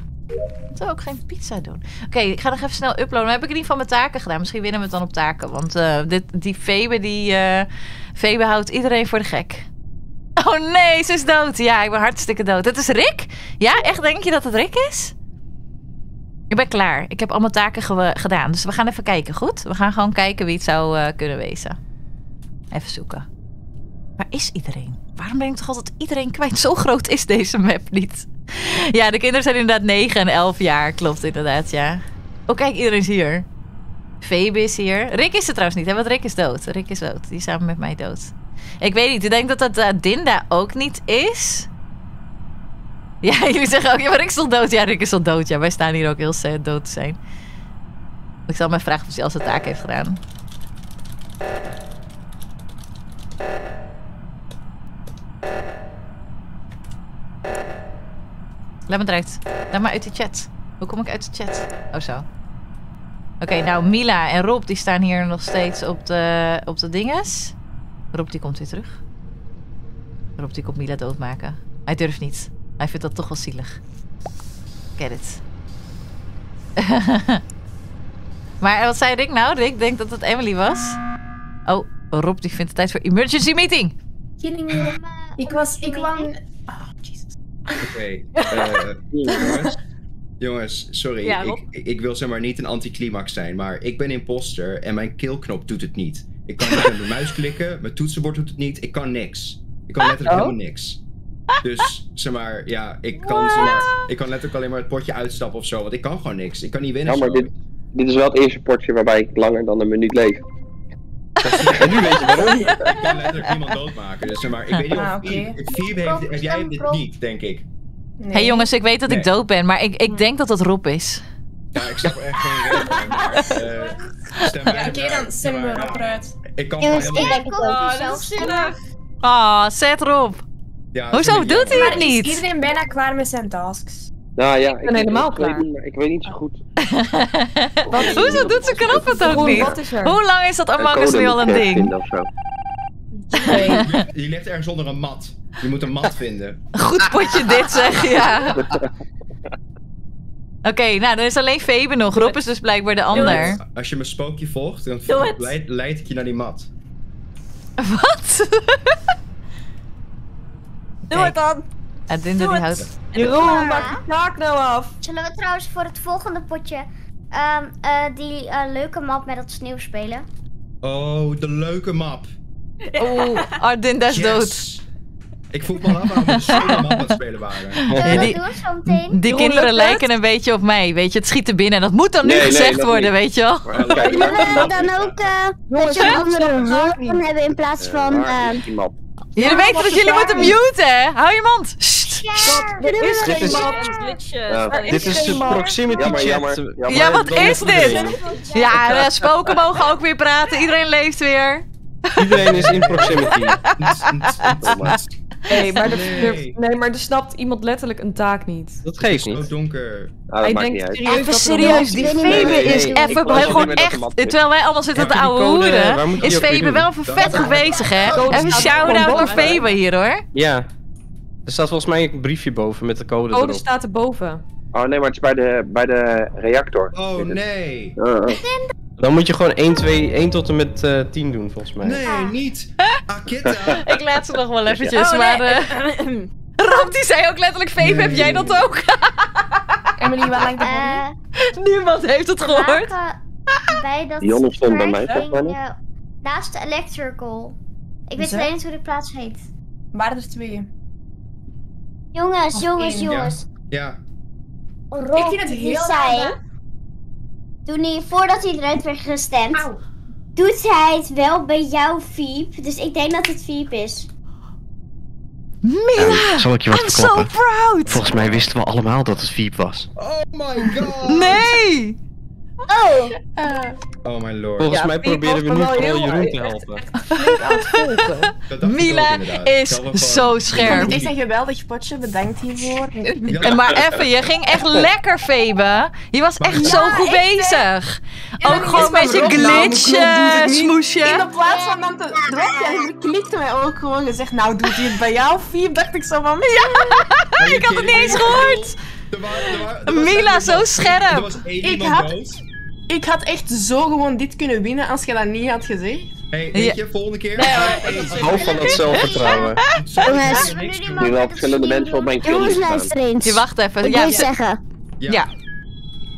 Moeten we ook geen pizza doen? Oké, okay, ik ga nog even snel uploaden. Dan heb ik in ieder geval mijn taken gedaan. Misschien winnen we het dan op taken. Want uh, dit, die Febe, die... Uh, Febe houdt iedereen voor de gek. Oh nee, ze is dood. Ja, ik ben hartstikke dood. Het is Rick? Ja, echt? Denk je dat het Rick is? Ik ben klaar. Ik heb al mijn taken ge gedaan. Dus we gaan even kijken, goed? We gaan gewoon kijken wie het zou uh, kunnen wezen. Even zoeken. Waar is iedereen? Waarom ben ik toch altijd iedereen kwijt? Zo groot is deze map niet. Ja, de kinderen zijn inderdaad negen en elf jaar. Klopt inderdaad, ja. Oh, kijk, iedereen is hier. Febe is hier. Rick is er trouwens niet, hè? Want Rick is dood. Rick is dood. Die is samen met mij dood. Ik weet niet. Ik denk dat dat Adinda ook niet is. Ja, jullie zeggen ook, ja, maar Rick is al dood. Ja, Rick is al dood. Ja, wij staan hier ook heel sad dood te zijn. Ik zal maar vragen of hij al zijn taak heeft gedaan. Laat me eruit. Laat me uit de chat. Hoe kom ik uit de chat? Oh, zo. Oké, okay, nou, Mila en Rob die staan hier nog steeds op de, op de dinges. Rob die komt weer terug. Rob die komt Mila doodmaken. Hij durft niet. Hij vindt dat toch wel zielig. Get it. Maar wat zei Rick nou? Rick denkt dat het Emily was. Oh, Rob die vindt het tijd voor emergency meeting. Ik was... Ik kwam... Oké, okay, uh, jongens, jongens, sorry, ja, ik, ik, ik wil zeg maar niet een anticlimax zijn, maar ik ben imposter en mijn keelknop doet het niet. Ik kan niet met mijn muis klikken, mijn toetsenbord doet het niet, ik kan niks. Ik kan letterlijk oh. helemaal niks. Dus, zeg maar, ja, ik kan, zeg maar, ik kan letterlijk alleen maar het potje uitstappen of zo, want ik kan gewoon niks. Ik kan niet winnen. Ja, maar dit, dit is wel het eerste potje waarbij ik langer dan een minuut leef. En nu weet je waarom. Ik kan letterlijk niemand doodmaken. Dus, zeg maar, ik weet niet ah, of okay. Febe heeft, jij hebt dit niet, denk ik. Nee. Hey jongens, ik weet dat nee. ik dood ben, maar ik, ik denk dat dat Rob is. Ja, ik snap er echt geen reden van, maar uh, stem ja, oké, dan stemmen we Rob eruit. Ik kan gewoon helemaal niet. Oh, dat is zinnig. Oh, zet Rob. Ja, hoezo doet hij het niet? Is iedereen bijna klaar met zijn tasks? Nou ja, ik ben helemaal klaar. Ik weet niet zo goed. Hoezo doet ze knap het ook niet? Hoe lang is dat Among Us nu al een ding? Je ligt ergens onder een mat. Je moet een mat vinden. Goed potje dit zeg, ja. Oké, okay, nou dan is alleen Febe nog. Rob is dus blijkbaar de ander. Als je mijn spookje volgt, dan leid, leid ik je naar die mat. Wat? Doe het dan! Adinda die houdt. Jeroen, maak de taak nou af! Zullen we trouwens voor het volgende potje um, uh, die uh, leuke map met dat sneeuw spelen? Oh, de leuke map! Oh, Adinda is yes. dood! Ik voel me af waarom we zo'n map aan het spelen waren. Ja, die, die, die kinderen lijken een beetje op mij, weet je, het schiet er binnen en dat moet dan nu nee, gezegd nee, worden, niet. Weet je wel. Maar, okay, maar we dan ook uh, dat je een hebben in plaats van... Uh, jullie ja, weten dat jullie moeten muten, hè? Hou je mond! Ja, dit is geen map. Dit is de proximity jammer, jammer, jammer. Ja, wat is dit? Ja, de spoken mogen ook weer praten, iedereen leeft weer. Iedereen is in proximity. Nee maar, de, nee. De, nee, maar er snapt iemand letterlijk een taak niet. Dat geeft niet. Het is zo donker. Ah, dat maakt niet uit. Even serieus, die Febe is even gewoon echt... Terwijl wij allemaal zitten te ouwe hoeren, is Febe wel even vet geweest, hè? Even shout-out naar Febe hier, hoor. Ja. Er staat volgens mij een briefje boven met de code erop. De code staat erboven. Oh nee, maar het is bij de, bij de reactor. Oh nee. Dan moet je gewoon één, twee, één tot en met uh, tien doen, volgens mij. Nee, niet! Ah, Kitta! Ik laat ze nog wel eventjes, oh, nee. maar... Uh, Rob, die zei ook letterlijk, Febe, nee. heb jij dat ook? Emily, waar lijkt uh, niemand heeft het gehoord. Bij dat Dionne stond bij mij, toch wel? Uh, naast de electrical. Ik weet alleen niet hoe de plaats heet. Maar dat is twee. Jongens, of jongens, één, jongens. Ja. ja. Rob, ik vind het heel saai. Toen hij, voordat hij eruit werd gestemd, Au. doet hij het wel bij jou, Fiep. Dus ik denk dat het Fiep is. Mila, um, zal ik je wat I'm verklappen? So proud! Volgens mij wisten we allemaal dat het Fiep was. Oh my god! Nee! Oh! Uh, oh my lord. Volgens ja, mij proberen we nu vooral Jeroen te helpen. Echt, Mila is zo, zo scherp. Ik zeg je wel dat je potje bedankt hiervoor. Ja. Maar even, je ging echt lekker, Febe. Je was echt ja, zo goed bezig. Ja, ook gewoon met je glitchen, smoesje. In plaats van dan te drukken, klikte mij ook gewoon en zegt, nou doet hij het bij jou, Fiep? Dacht ik zo van, ja, ik had het niet eens gehoord. Er was, er was, er was Mila, zo scherp! Was ik, had, ik had echt zo gewoon dit kunnen winnen als je dat niet had gezegd. Hey, weet je, ja. volgende keer. Hou van dat zelfvertrouwen. Jongens, nu wel verschillende mensen op mijn keel staan. Je wacht even. Ik ja, wil ja. zeggen. Ja. ja.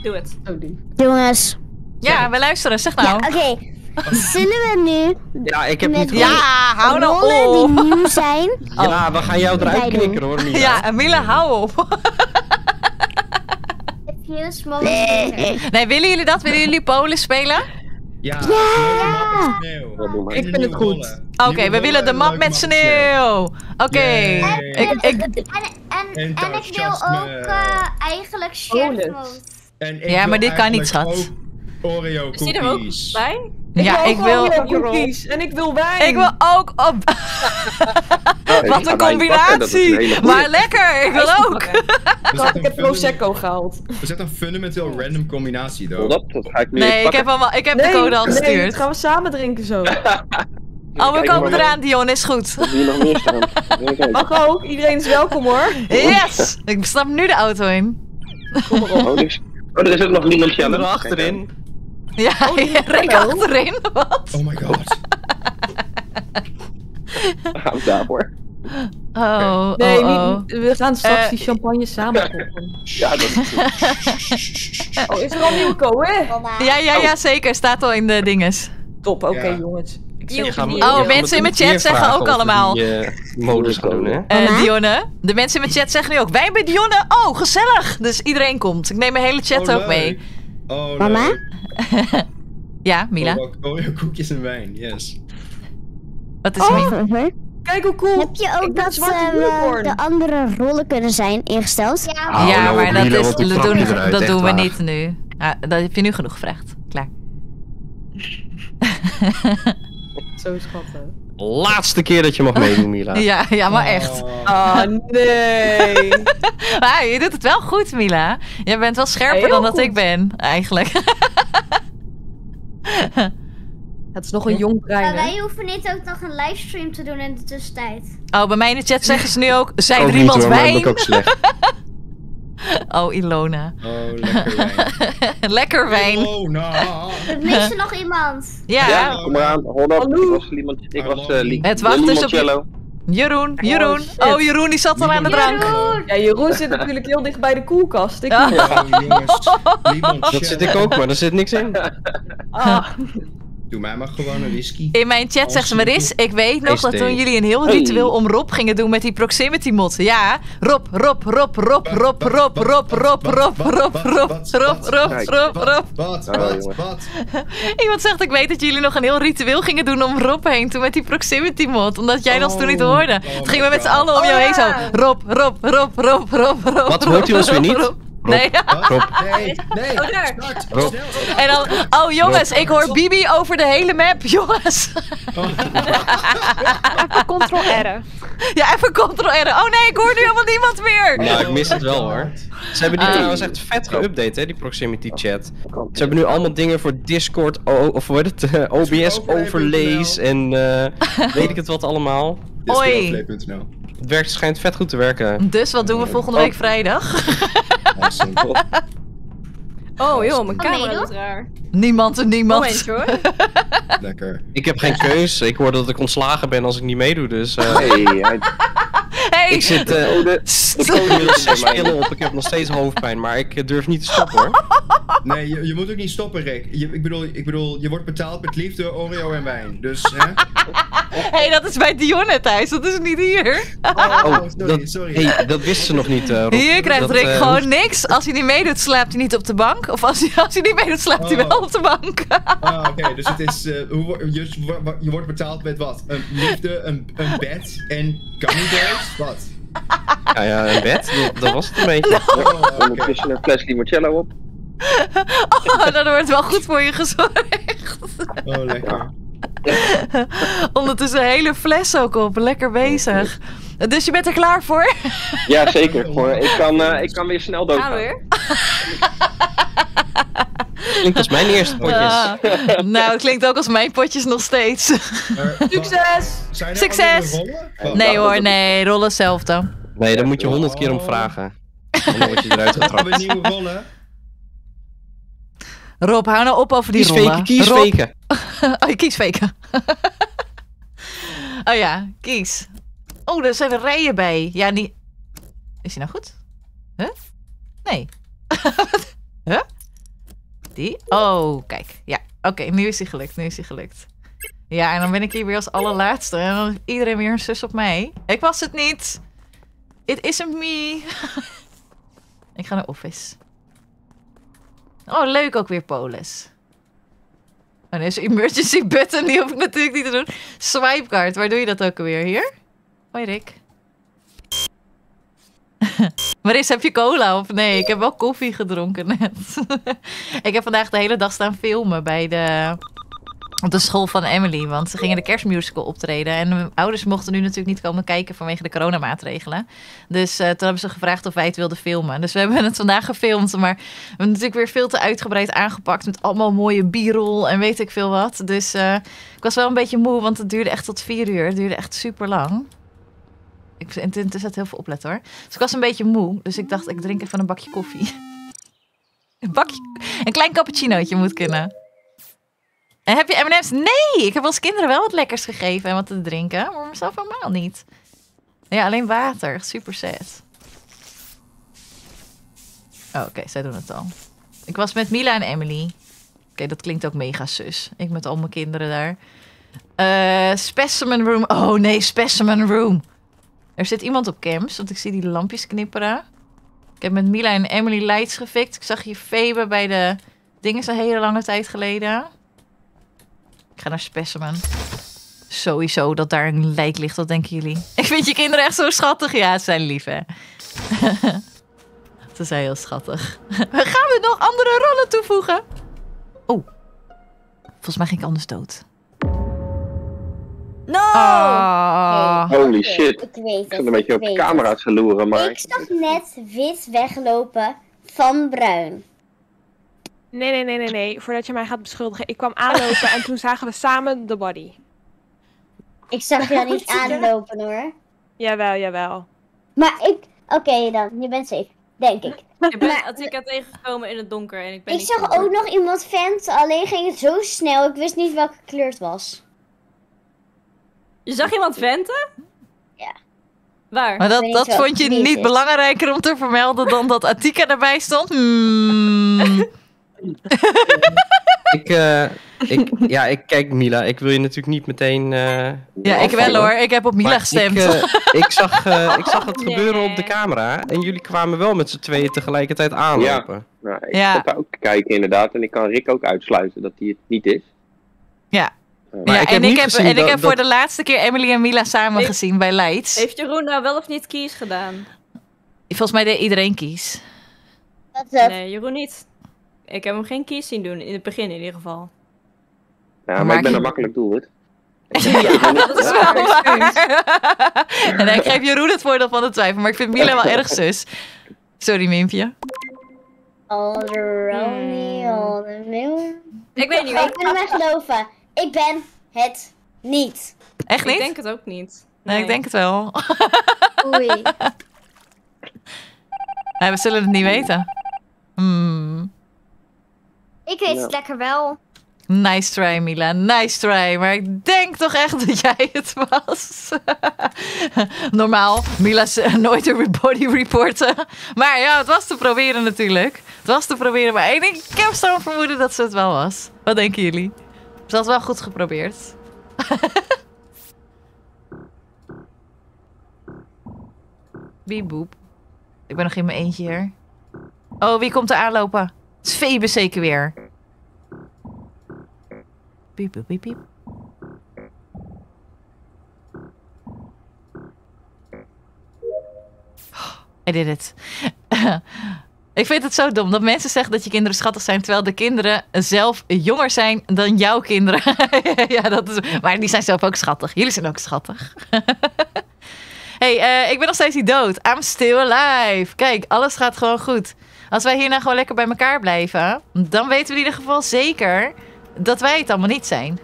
Doe het. Oh, doe. Jongens. Ja, we luisteren. Zeg nou. Ja, oké. Okay. Zullen we nu... Ja, ik heb niet... Ja, hou nou op! ...die nieuw zijn... Oh. Ja, we gaan jou eruit Wij knikken doen. hoor, Mila. Ja, Mila, hou op. Nee. nee, willen jullie dat? Willen jullie Polus spelen? Ja! ja. ja. Ik vind het goed. Oké, okay, we willen de map met sneeuw! Oké. Okay. En, en, en, en, en ik wil ook uh, eigenlijk shirt mode. Ja, maar dit kan niet, schat. Oreo cookies. Is die er ook bij? Ik ja, wil ik wil cookies en ik wil wijn. Ik wil ook op. Nee, wat een combinatie. Bakken, een maar lekker, ik wil ook. Ik heb Prosecco gehaald. We zetten een fundamenteel random combinatie, though. Dat, dat ga ik niet nee, ik heb, allemaal, ik heb nee, de code al gestuurd. Nee, dat gaan we samen drinken zo. Oh, we komen eraan, Dionne, is goed. Mag ook, iedereen is welkom hoor. Yes, ik stap nu de auto in. Kom erop. Oh, er is ook nog niemand aan er achterin. Ja, oh, ja Rick achterin, wat? Oh my god. We gaan daarvoor. Oh, nee, oh, oh. Niet, we gaan straks uh, die champagne samen kopen. Ja, dat is goed. Oh, is er al nieuwe code? Ja, ja, ja, zeker. Staat al in de dinges. Top, oké okay, ja. jongens. Ik ga me, oh, mensen in mijn chat zeggen ook allemaal. Die, uh, modus doen, hè? Uh, Dionne. De mensen in mijn chat zeggen nu ook. Wij hebben Dionne. Oh, gezellig. Dus iedereen komt. Ik neem mijn hele chat oh, ook mee. Oh, mama? Ja, Mila. Oh, oh, koekjes en wijn, yes. Wat is oh, er mee? Kijk hoe cool. Heb je ook dat we de andere rollen kunnen zijn ingesteld? Ja, oh, ja maar dat, is, dat doen, eruit, dat doen we niet nu. Ah, dat heb je nu genoeg gevraagd. Klaar. Zo schattig. Laatste keer dat je mag meedoen, Mila. Ja, ja, maar echt. Oh, oh nee. Maar je doet het wel goed, Mila. Jij bent wel scherper Heel dan goed. dat ik ben, eigenlijk. Het is nog een jong brein. Maar wij hoeven niet ook nog een livestream te doen in de tussentijd. Oh, bij mij in de chat zeggen ze nu ook: zijn er iemand wijn? Ook slecht. Oh, Ilona. Oh, lekker wijn. Lekker wijn. Ilona. We missen nog iemand. Ja. Ja, kom maar aan. Hold up. Ik was iemand. Ik was uh, Lee. Het wacht dus op Jello. Jeroen, Jeroen. Oh, oh, Jeroen die zat al aan de drank. Jeroen. Ja, Jeroen zit natuurlijk heel dicht bij de koelkast. Ik oh. Ja, jongens. Dat zit ik ook, maar daar zit niks in. Ah. Doe mij maar gewoon een whisky. In mijn chat zegt ze, Maris, ik weet nog dat toen jullie een heel ritueel om Rob gingen doen met die proximity mod. Ja, Rob, Rob, Rob, Rob, Rob, Rob, Rob, Rob, Rob, Rob, Rob, Rob, Rob, Rob, Rob. Iemand zegt, ik weet dat jullie nog een heel ritueel gingen doen om Rob heen toen met die proximity mod. Omdat jij dat toen niet hoorde. Het gingen we met z'n allen om jou heen zo. Rob, Rob, Rob, Rob, Rob, Rob. Wat hoort u ons weer niet? Rob, nee. Rob. Nee, nee, oh, daar. Start, Rob. En dan, oh jongens, Rob. Ik hoor Bibi over de hele map, jongens. Oh. Even control R. Ja, even control R. Oh nee, ik hoor nu helemaal niemand meer. Ja, ik mis het wel hoor. Ze hebben die uh, trouwens echt vet geüpdate, hè, die proximity chat. Ze hebben nu allemaal dingen voor Discord, of hoe heet het, uh, O B S overlays en uh, weet ik het wat allemaal. Oi. Het werkt, schijnt vet goed te werken. Dus wat doen we volgende week vrijdag? Oh joh, mijn camera is raar. Niemand en niemand. Momentje hoor. Lekker. Ik heb geen keus. Ik hoor dat ik ontslagen ben als ik niet meedoe, dus... Uh, hey, I... hey. Ik zit... Uh, oh, de... Ik kom nu zes pillen op. Ik heb nog steeds hoofdpijn, maar ik durf niet te stoppen hoor. Nee, je, je moet ook niet stoppen, Rick. Je, ik, bedoel, ik bedoel, je wordt betaald met liefde, Oreo en wijn. Dus, hè? Hé, hey, dat is bij Dionne thuis. Dat is niet hier. Oh, oh sorry, sorry. Dat, hey, dat wist ze nog niet, uh, Rob. Hier krijgt dat, Rick uh, gewoon niks. Als hij niet meedoet, slaapt hij niet op de bank. Of als hij, als hij niet meedoet, slaapt hij oh. wel op de bank. Ah, oké. Okay, dus het is... Uh, hoe, je, je wordt betaald met wat? Een liefde, een, een bed en gummibears? Wat? Ja, ja, een bed. Dat, dat was het een beetje. Oh, okay. Ondertussen een fles limoncello op. Oh, dan wordt wel goed voor je gezorgd. Oh, lekker. Ondertussen een hele fles ook op. Lekker bezig. Dus je bent er klaar voor? Ja, zeker. Voor. Ik, kan, uh, ik kan weer snel doodgaan. Ga weer. Klinkt als mijn eerste potjes. Uh, nou, het klinkt ook als mijn potjes nog steeds. Er, Succes! Zijn er Succes! Rollen? Oh, nee hoor, nee. Rollen hetzelfde. Nee, daar moet je honderd keer om vragen. Dan word je eruit getrapt. We hebben nieuwe rollen. Rob, hou nou op over die kies rollen. Kies faken, kies faken. Oh, je kies faken. Oh ja, kies. Oh, daar zijn er rijen bij. Ja, die... Is die nou goed? Huh? Nee. Huh? Die? Oh, kijk. Ja, oké, okay, nu is die gelukt, nu is die gelukt. Ja, en dan ben ik hier weer als allerlaatste. En dan heeft iedereen weer een zus op mij. Ik was het niet. It isn't me. Ik ga naar office. Oh, leuk ook weer Polus. Oh, deze emergency button, die hoef ik natuurlijk niet te doen. Swipecard, waar doe je dat ook alweer? Hier? Hoi Rick. Maris, heb je cola of nee? Ik heb wel koffie gedronken net. Ik heb vandaag de hele dag staan filmen bij de, op de school van Emily. Want ze gingen de kerstmusical optreden. En mijn ouders mochten nu natuurlijk niet komen kijken vanwege de coronamaatregelen. Dus uh, toen hebben ze gevraagd of wij het wilden filmen. Dus we hebben het vandaag gefilmd. Maar we hebben het natuurlijk weer veel te uitgebreid aangepakt. Met allemaal mooie b-roll en weet ik veel wat. Dus uh, ik was wel een beetje moe, want het duurde echt tot vier uur. Het duurde echt super lang. Ik zet heel veel opletten hoor. Dus ik was een beetje moe. Dus ik dacht, ik drink even een bakje koffie. Een bakje... Een klein cappuccinootje moet kunnen. En heb je M en M's? Nee! Ik heb als kinderen wel wat lekkers gegeven en wat te drinken. Maar mezelf helemaal niet. Ja, alleen water. Super sad. Oh, oké. Okay, zij doen het al. Ik was met Mila en Emily. Oké, okay, dat klinkt ook mega zus. Ik met al mijn kinderen daar. Uh, specimen room. Oh nee, specimen room. Er zit iemand op camps, want ik zie die lampjes knipperen. Ik heb met Mila en Emily lights gefixt. Ik zag hier Febe bij de dingen een hele lange tijd geleden. Ik ga naar specimen. Sowieso dat daar een lijk ligt, wat denken jullie? Ik vind je kinderen echt zo schattig. Ja, ze zijn lief, hè? Ze zijn heel schattig. Gaan we nog andere rollen toevoegen? Oh. Volgens mij ging ik anders dood. No! Oh. Holy okay, shit. Ik, weet ik zat een beetje op de camera te loeren, maar... Ik zag net wit weglopen van bruin. Nee, nee, nee, nee, nee. Voordat je mij gaat beschuldigen. Ik kwam aanlopen en toen zagen we samen de body. Ik zag jou niet aanlopen, hoor. Jawel, jawel. Maar ik... Oké, okay, dan. Je bent safe. Denk ik. Ik ben Attika tegengekomen in het donker. En ik ben ik niet zag donker. Ook nog iemand vent, alleen ging het zo snel. Ik wist niet welke kleur het was. Je zag iemand venten? Ja. Waar? Maar dat, dat vond je niet is. belangrijker om te vermelden dan dat Attika erbij stond? Mm. ik, uh, ik, ja, ik kijk Mila. Ik wil je natuurlijk niet meteen... Uh, ja, ik wel hoor. Ik heb op Mila maar gestemd. Ik, uh, ik, zag, uh, ik zag het nee. gebeuren op de camera. En jullie kwamen wel met z'n tweeën tegelijkertijd aanlopen. Ja, nou, ik ja. zat daar ook te kijken inderdaad. En ik kan Rick ook uitsluiten dat hij het niet is. Ja. Maar ja, ik en, ik heb, en ik dat, heb voor dat... de laatste keer Emily en Mila samen heeft, gezien bij Leids. Heeft Jeroen nou wel of niet kies gedaan? Volgens mij deed iedereen kies. Dat is het. Nee, Jeroen niet. Ik heb hem geen kies zien doen, in het begin in ieder geval. Ja, maar, maar ik ben een makkelijk doelwit. Ja, ja, dat is wel waar. waar. En ik geef Jeroen het voordeel van de twijfel, maar ik vind Mila wel erg zus. Sorry, Mimpje. All the Ronnie, all the Miller. Ik weet niet wat. Ik kan mij geloven. Ik ben het niet. Echt niet? Ik denk het ook niet. Nee, nee. Ik denk het wel. Oei. Nee, we zullen het niet weten. Hmm. Ik weet het no. lekker wel. Nice try, Mila. Nice try. Maar ik denk toch echt dat jij het was. Normaal. Mila's uh, nooit een body reporten. Maar ja, het was te proberen natuurlijk. Het was te proberen. Maar ik, denk, ik heb zo'n vermoeden dat ze het wel was. Wat denken jullie? Ze had het wel goed geprobeerd. Bieboep. Ik ben nog in mijn eentje hier. Oh, wie komt er aanlopen? Het is Febe zeker weer. Piep, piep, piep. Oh, I did it. Ik vind het zo dom dat mensen zeggen dat je kinderen schattig zijn... terwijl de kinderen zelf jonger zijn dan jouw kinderen. Ja, dat is, maar die zijn zelf ook schattig. Jullie zijn ook schattig. Hey, uh, ik ben nog steeds niet dood. I'm still alive. Kijk, alles gaat gewoon goed. Als wij hierna gewoon lekker bij elkaar blijven... dan weten we in ieder geval zeker... dat wij het allemaal niet zijn.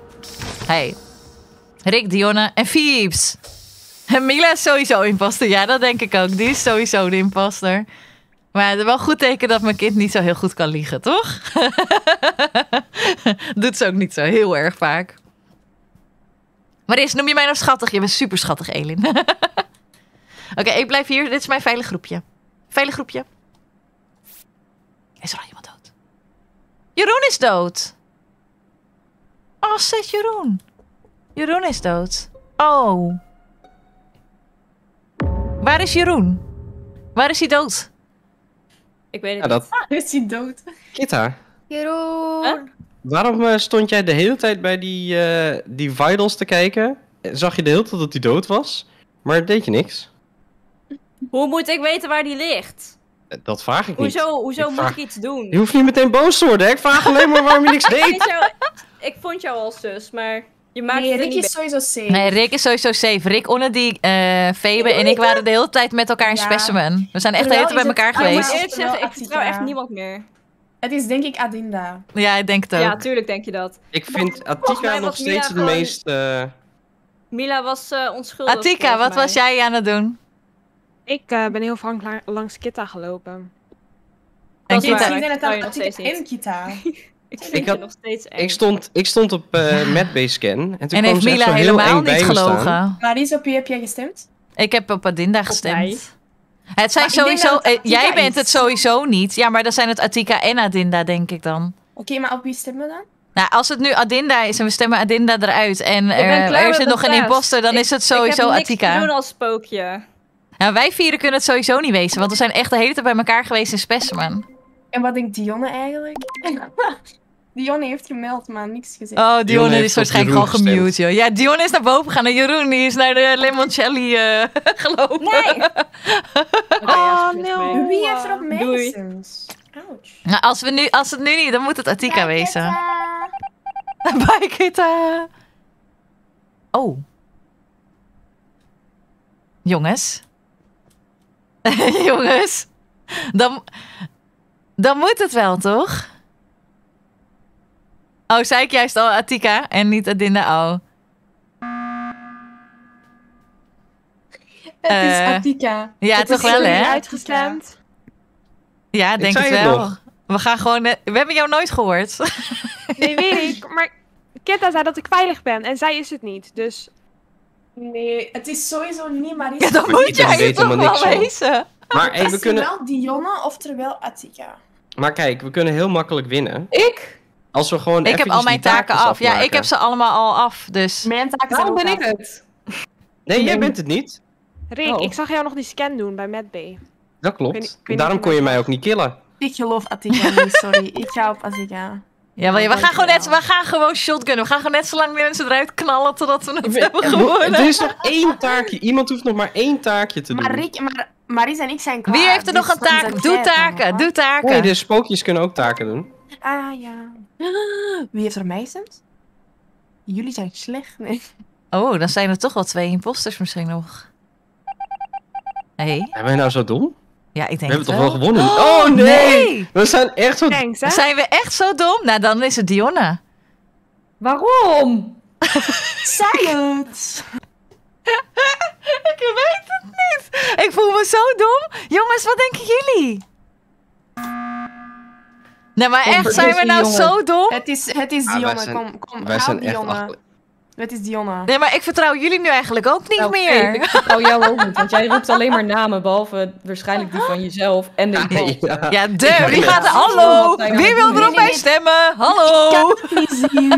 Hey. Rick, Dionne en Fiebs. En Mila is sowieso imposter. Ja, dat denk ik ook. Die is sowieso de imposter. Maar het is wel een goed teken dat mijn kind niet zo heel goed kan liegen, toch? Doet ze ook niet zo heel erg vaak. Maris, noem je mij nou schattig? Je bent super schattig, Elin. Oké, okay, ik blijf hier. Dit is mijn veilig groepje. Veilig groepje. Is er al iemand dood? Jeroen is dood. Oh, zet Jeroen. Jeroen is dood. Oh. Waar is Jeroen? Waar is hij dood? Ik weet het ja, niet. Waar ah, is hij dood? Kitta. Jeroen. Huh? Waarom uh, stond jij de hele tijd bij die, uh, die vitals te kijken? Zag je de hele tijd dat hij dood was? Maar deed je niks. Hoe moet ik weten waar die ligt? Dat vraag ik niet. Hoezo, hoezo ik vraag... moet ik iets doen? Je hoeft niet meteen boos te worden, hè? Ik vraag alleen maar waarom je niks deed. Ik vond jou al zus, maar je maakt nee, het Rick niet is sowieso safe. Nee, Rick is sowieso safe. Rick, Onnedi, uh, Febe en ik waren de hele tijd met elkaar in ja. specimen. We zijn echt de hele tijd bij elkaar het... geweest. Oh, ik zeggen, ik vertrouw echt niemand meer. Het is denk ik Adinda. Ja, ik denk het ook. Ja, tuurlijk denk je dat. Ik vind Attika nog steeds Mila de gewoon... meest... Uh... Mila was uh, onschuldig. Attika, wat mij. was jij aan het doen? Ik uh, ben heel vaak lang langs Kitta gelopen. En Kitta. Ik denk dat Attika en Kitta. Ik, ik, had, nog steeds eng. ik stond Ik stond op uh, medbay scan. En toen en heeft Mila helemaal niet gelogen. Maris, op wie heb jij gestemd? Ik heb op Adinda gestemd. Het zijn sowieso, het jij bent is. het sowieso niet. Ja, maar dan zijn het Attika en Adinda, denk ik dan. Oké, okay, maar op wie stemmen we dan? Nou, als het nu Adinda is en we stemmen Adinda eruit en er, er zit nog een imposter, dan ik, is het sowieso Attika. Ik heb niks te doen als spookje. Nou, wij vieren kunnen het sowieso niet wezen, want we zijn echt de hele tijd bij elkaar geweest in Specimen. En wat denkt Dionne eigenlijk? Dionne heeft gemeld, maar niks gezegd. Oh, Dionne, Dionne is waarschijnlijk al gemute, joh. Ja, Dionne is naar boven gegaan en Jeroen die is naar de limoncelli uh, gelopen. Nee! Oh, nee. Wie heeft er op medicines? Nou, als, we nu, als het nu niet, dan moet het Attika Bye, wezen. Kitta. Bye, Kitta! Oh. Jongens. Jongens. Dan, dan moet het wel, toch? Oh, zei ik juist al Attika en niet Adinda. Oh. Het uh, is Attika. Ja, het toch is wel, hè? Uitgestemd. Ja, denk ik het wel. Het we gaan gewoon... We hebben jou nooit gehoord. Nee, weet ik. Maar Kitta zei dat ik veilig ben. En zij is het niet. Dus... Nee, het is sowieso niet Maris. Ja, dan moet jij het toch wel lezen. Maar hey, we kunnen... Oftewel Dionne, oftewel Attika. Maar kijk, we kunnen heel makkelijk winnen. Ik? Als we gewoon ik heb al mijn taken, taken af. Afmaken. Ja, ik heb ze allemaal al af, dus... Mijn taken zijn ben ik het. Nee, jij bent het niet. Rick, oh. Ik zag jou nog die scan doen bij Matt B. Dat klopt. Ik weet, ik weet Daarom kon je mij ook niet killen. Ik geloof Attika niet, sorry. Ik ga op Attika. Ja, maar ja, we, gaan gewoon net, we gaan gewoon shotgunnen. We gaan gewoon net zo lang de mensen eruit knallen totdat we het ben, hebben gewonnen. Er is nog één taakje. Iemand hoeft nog maar één taakje te doen. Maar Rick, maar Maris en ik zijn klaar. Wie heeft er nog een taak? Doe taken, doe taken. Nee, de spookjes kunnen ook taken doen. Ah, ja. Wie heeft er meisjes? Jullie zijn slecht, nee. Oh, dan zijn er toch wel twee imposters misschien nog. Hey. Zijn wij nou zo dom? Ja, ik denk we hebben toch wel gewonnen? Oh, oh nee. nee! We zijn echt zo dom. Zijn we echt zo dom? Nou, dan is het Dionne. Waarom? Silence! Ik weet het niet. Ik voel me zo dom. Jongens, wat denken jullie? Nee, maar kom, echt, zijn we nou Dionne. zo dom? Het is, het is Dionne, ah, zijn, kom, kom, wij zijn Dionne. Echt achter... Het is Dionne. Nee, maar ik vertrouw jullie nu eigenlijk ook niet nou, meer. Nee, ik vertrouw jou ook niet, want jij roept alleen maar namen, behalve waarschijnlijk die van jezelf en de imposter. Ja, ja de, wie gaat er, hallo, wie wil erop bij stemmen? Hallo! Ik kan het niet zien,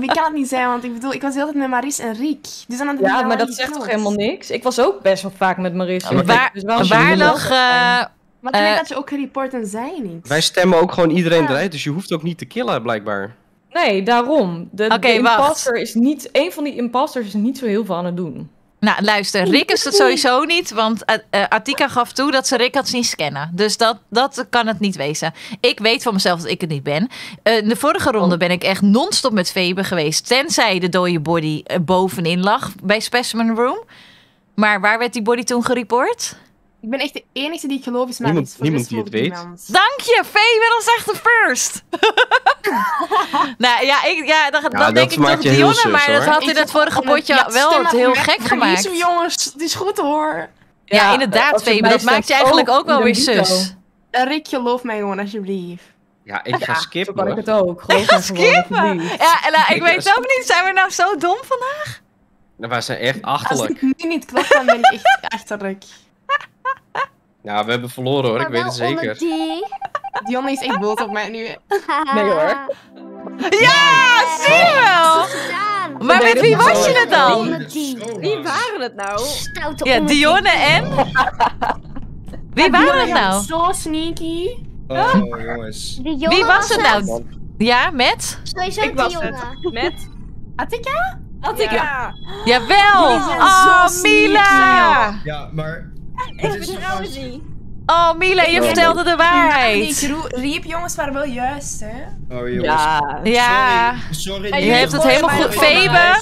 ik kan het niet zijn, want ik bedoel, ik was de hele tijd met Maris en Riek. Dus dan ja, maar dat zegt toch helemaal niks? Ik was ook best wel vaak met Maris. Ja, waar dus wel waar nog... Maar ik denk dat je ook gereport en zij niet. Wij stemmen ook gewoon iedereen ja. eruit, dus je hoeft ook niet te killen, blijkbaar. Nee, daarom. De, okay, de imposter is niet... Een van die imposters is niet zo heel veel aan het doen. Nou, luister. Rick is het sowieso niet, want uh, Attika gaf toe dat ze Rick had zien scannen. Dus dat, dat kan het niet wezen. Ik weet van mezelf dat ik het niet ben. Uh, in de vorige ronde ben ik echt non-stop met Febe geweest. Tenzij de dode body uh, bovenin lag bij Specimen Room. Maar waar werd die body toen gereport? Ik ben echt de enige die ik geloof is, maar niemand, niemand die het weet. Iemand. Dank je, Fee, je was echt de first. Nou ja, ik, ja, dan, ja, dan denk ik toch Dionne, maar dat had in het vorige potje wel heel gek gemaakt. Zo jongens, het is goed hoor. Ja, ja inderdaad, Fee, dat maakt je eigenlijk ook wel weer zus. Rick, geloof mij gewoon alsjeblieft. Ja, ik ga ja, skippen. Kan ik het ook. Ik ga skippen. Ja, nou, ik weet ook niet, zijn we nou zo dom vandaag? Nou, wij zijn echt achterlijk. Als ik nu niet klap, dan ben ik echt achterlijk. Nou, we hebben verloren hoor, ik weet het zeker. Dionne is echt boos op mij nu. Nee hoor. Ja, zie je wel! Maar met wie was je het dan? Wie waren het nou? Ja, Dionne en? Wie waren het nou? Zo sneaky. Oh jongens. Wie was het nou? Ja, met? Ik was het. Met? Attika? Attika. Jawel! Oh, Mila! Ja, maar... Het is een oh, Mila, je oh, vertelde oh. de waarheid. Ja, ik riep jongens waren wel juist, hè? Oh, jongens. Ja. ja. Sorry. Sorry je hebt het helemaal goed. Febe,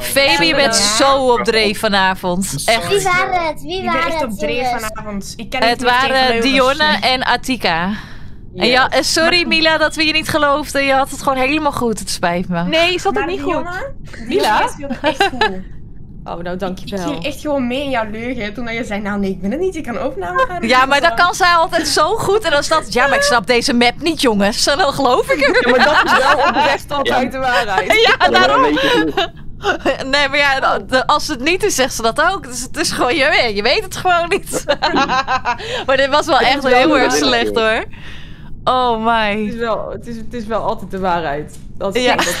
Febe, je bent zo op dreef vanavond. Echt. Wie waren het? Wie waren het? Ik ben echt op dreef vanavond. Ik ken het het waren Dionne en Attika. Yes. En ja, sorry Mila dat we je niet geloofden. Je had het gewoon helemaal goed. Het spijt me. Nee, ik zat het niet goed. Mila? Echt goed. Oh, nou dankjewel. Ik ging echt gewoon mee in jouw leugen toen je zei, nou nee, ik ben het niet, ik kan opname gaan. Ja, maar dat kan zij altijd zo goed en dan staat, ja, maar ik snap deze map niet, jongens. Dan geloof ik er. Ja, maar dat is wel oprecht altijd ja. de waarheid. Ja, ja daarom. Nee, maar ja, als het niet is, zegt ze dat ook. Dus het is gewoon, je weet het gewoon niet. Maar dit was wel echt heel erg slecht hoor. Oh my. Het is wel, het is, het is wel altijd de waarheid. Dat is, ja. dat is,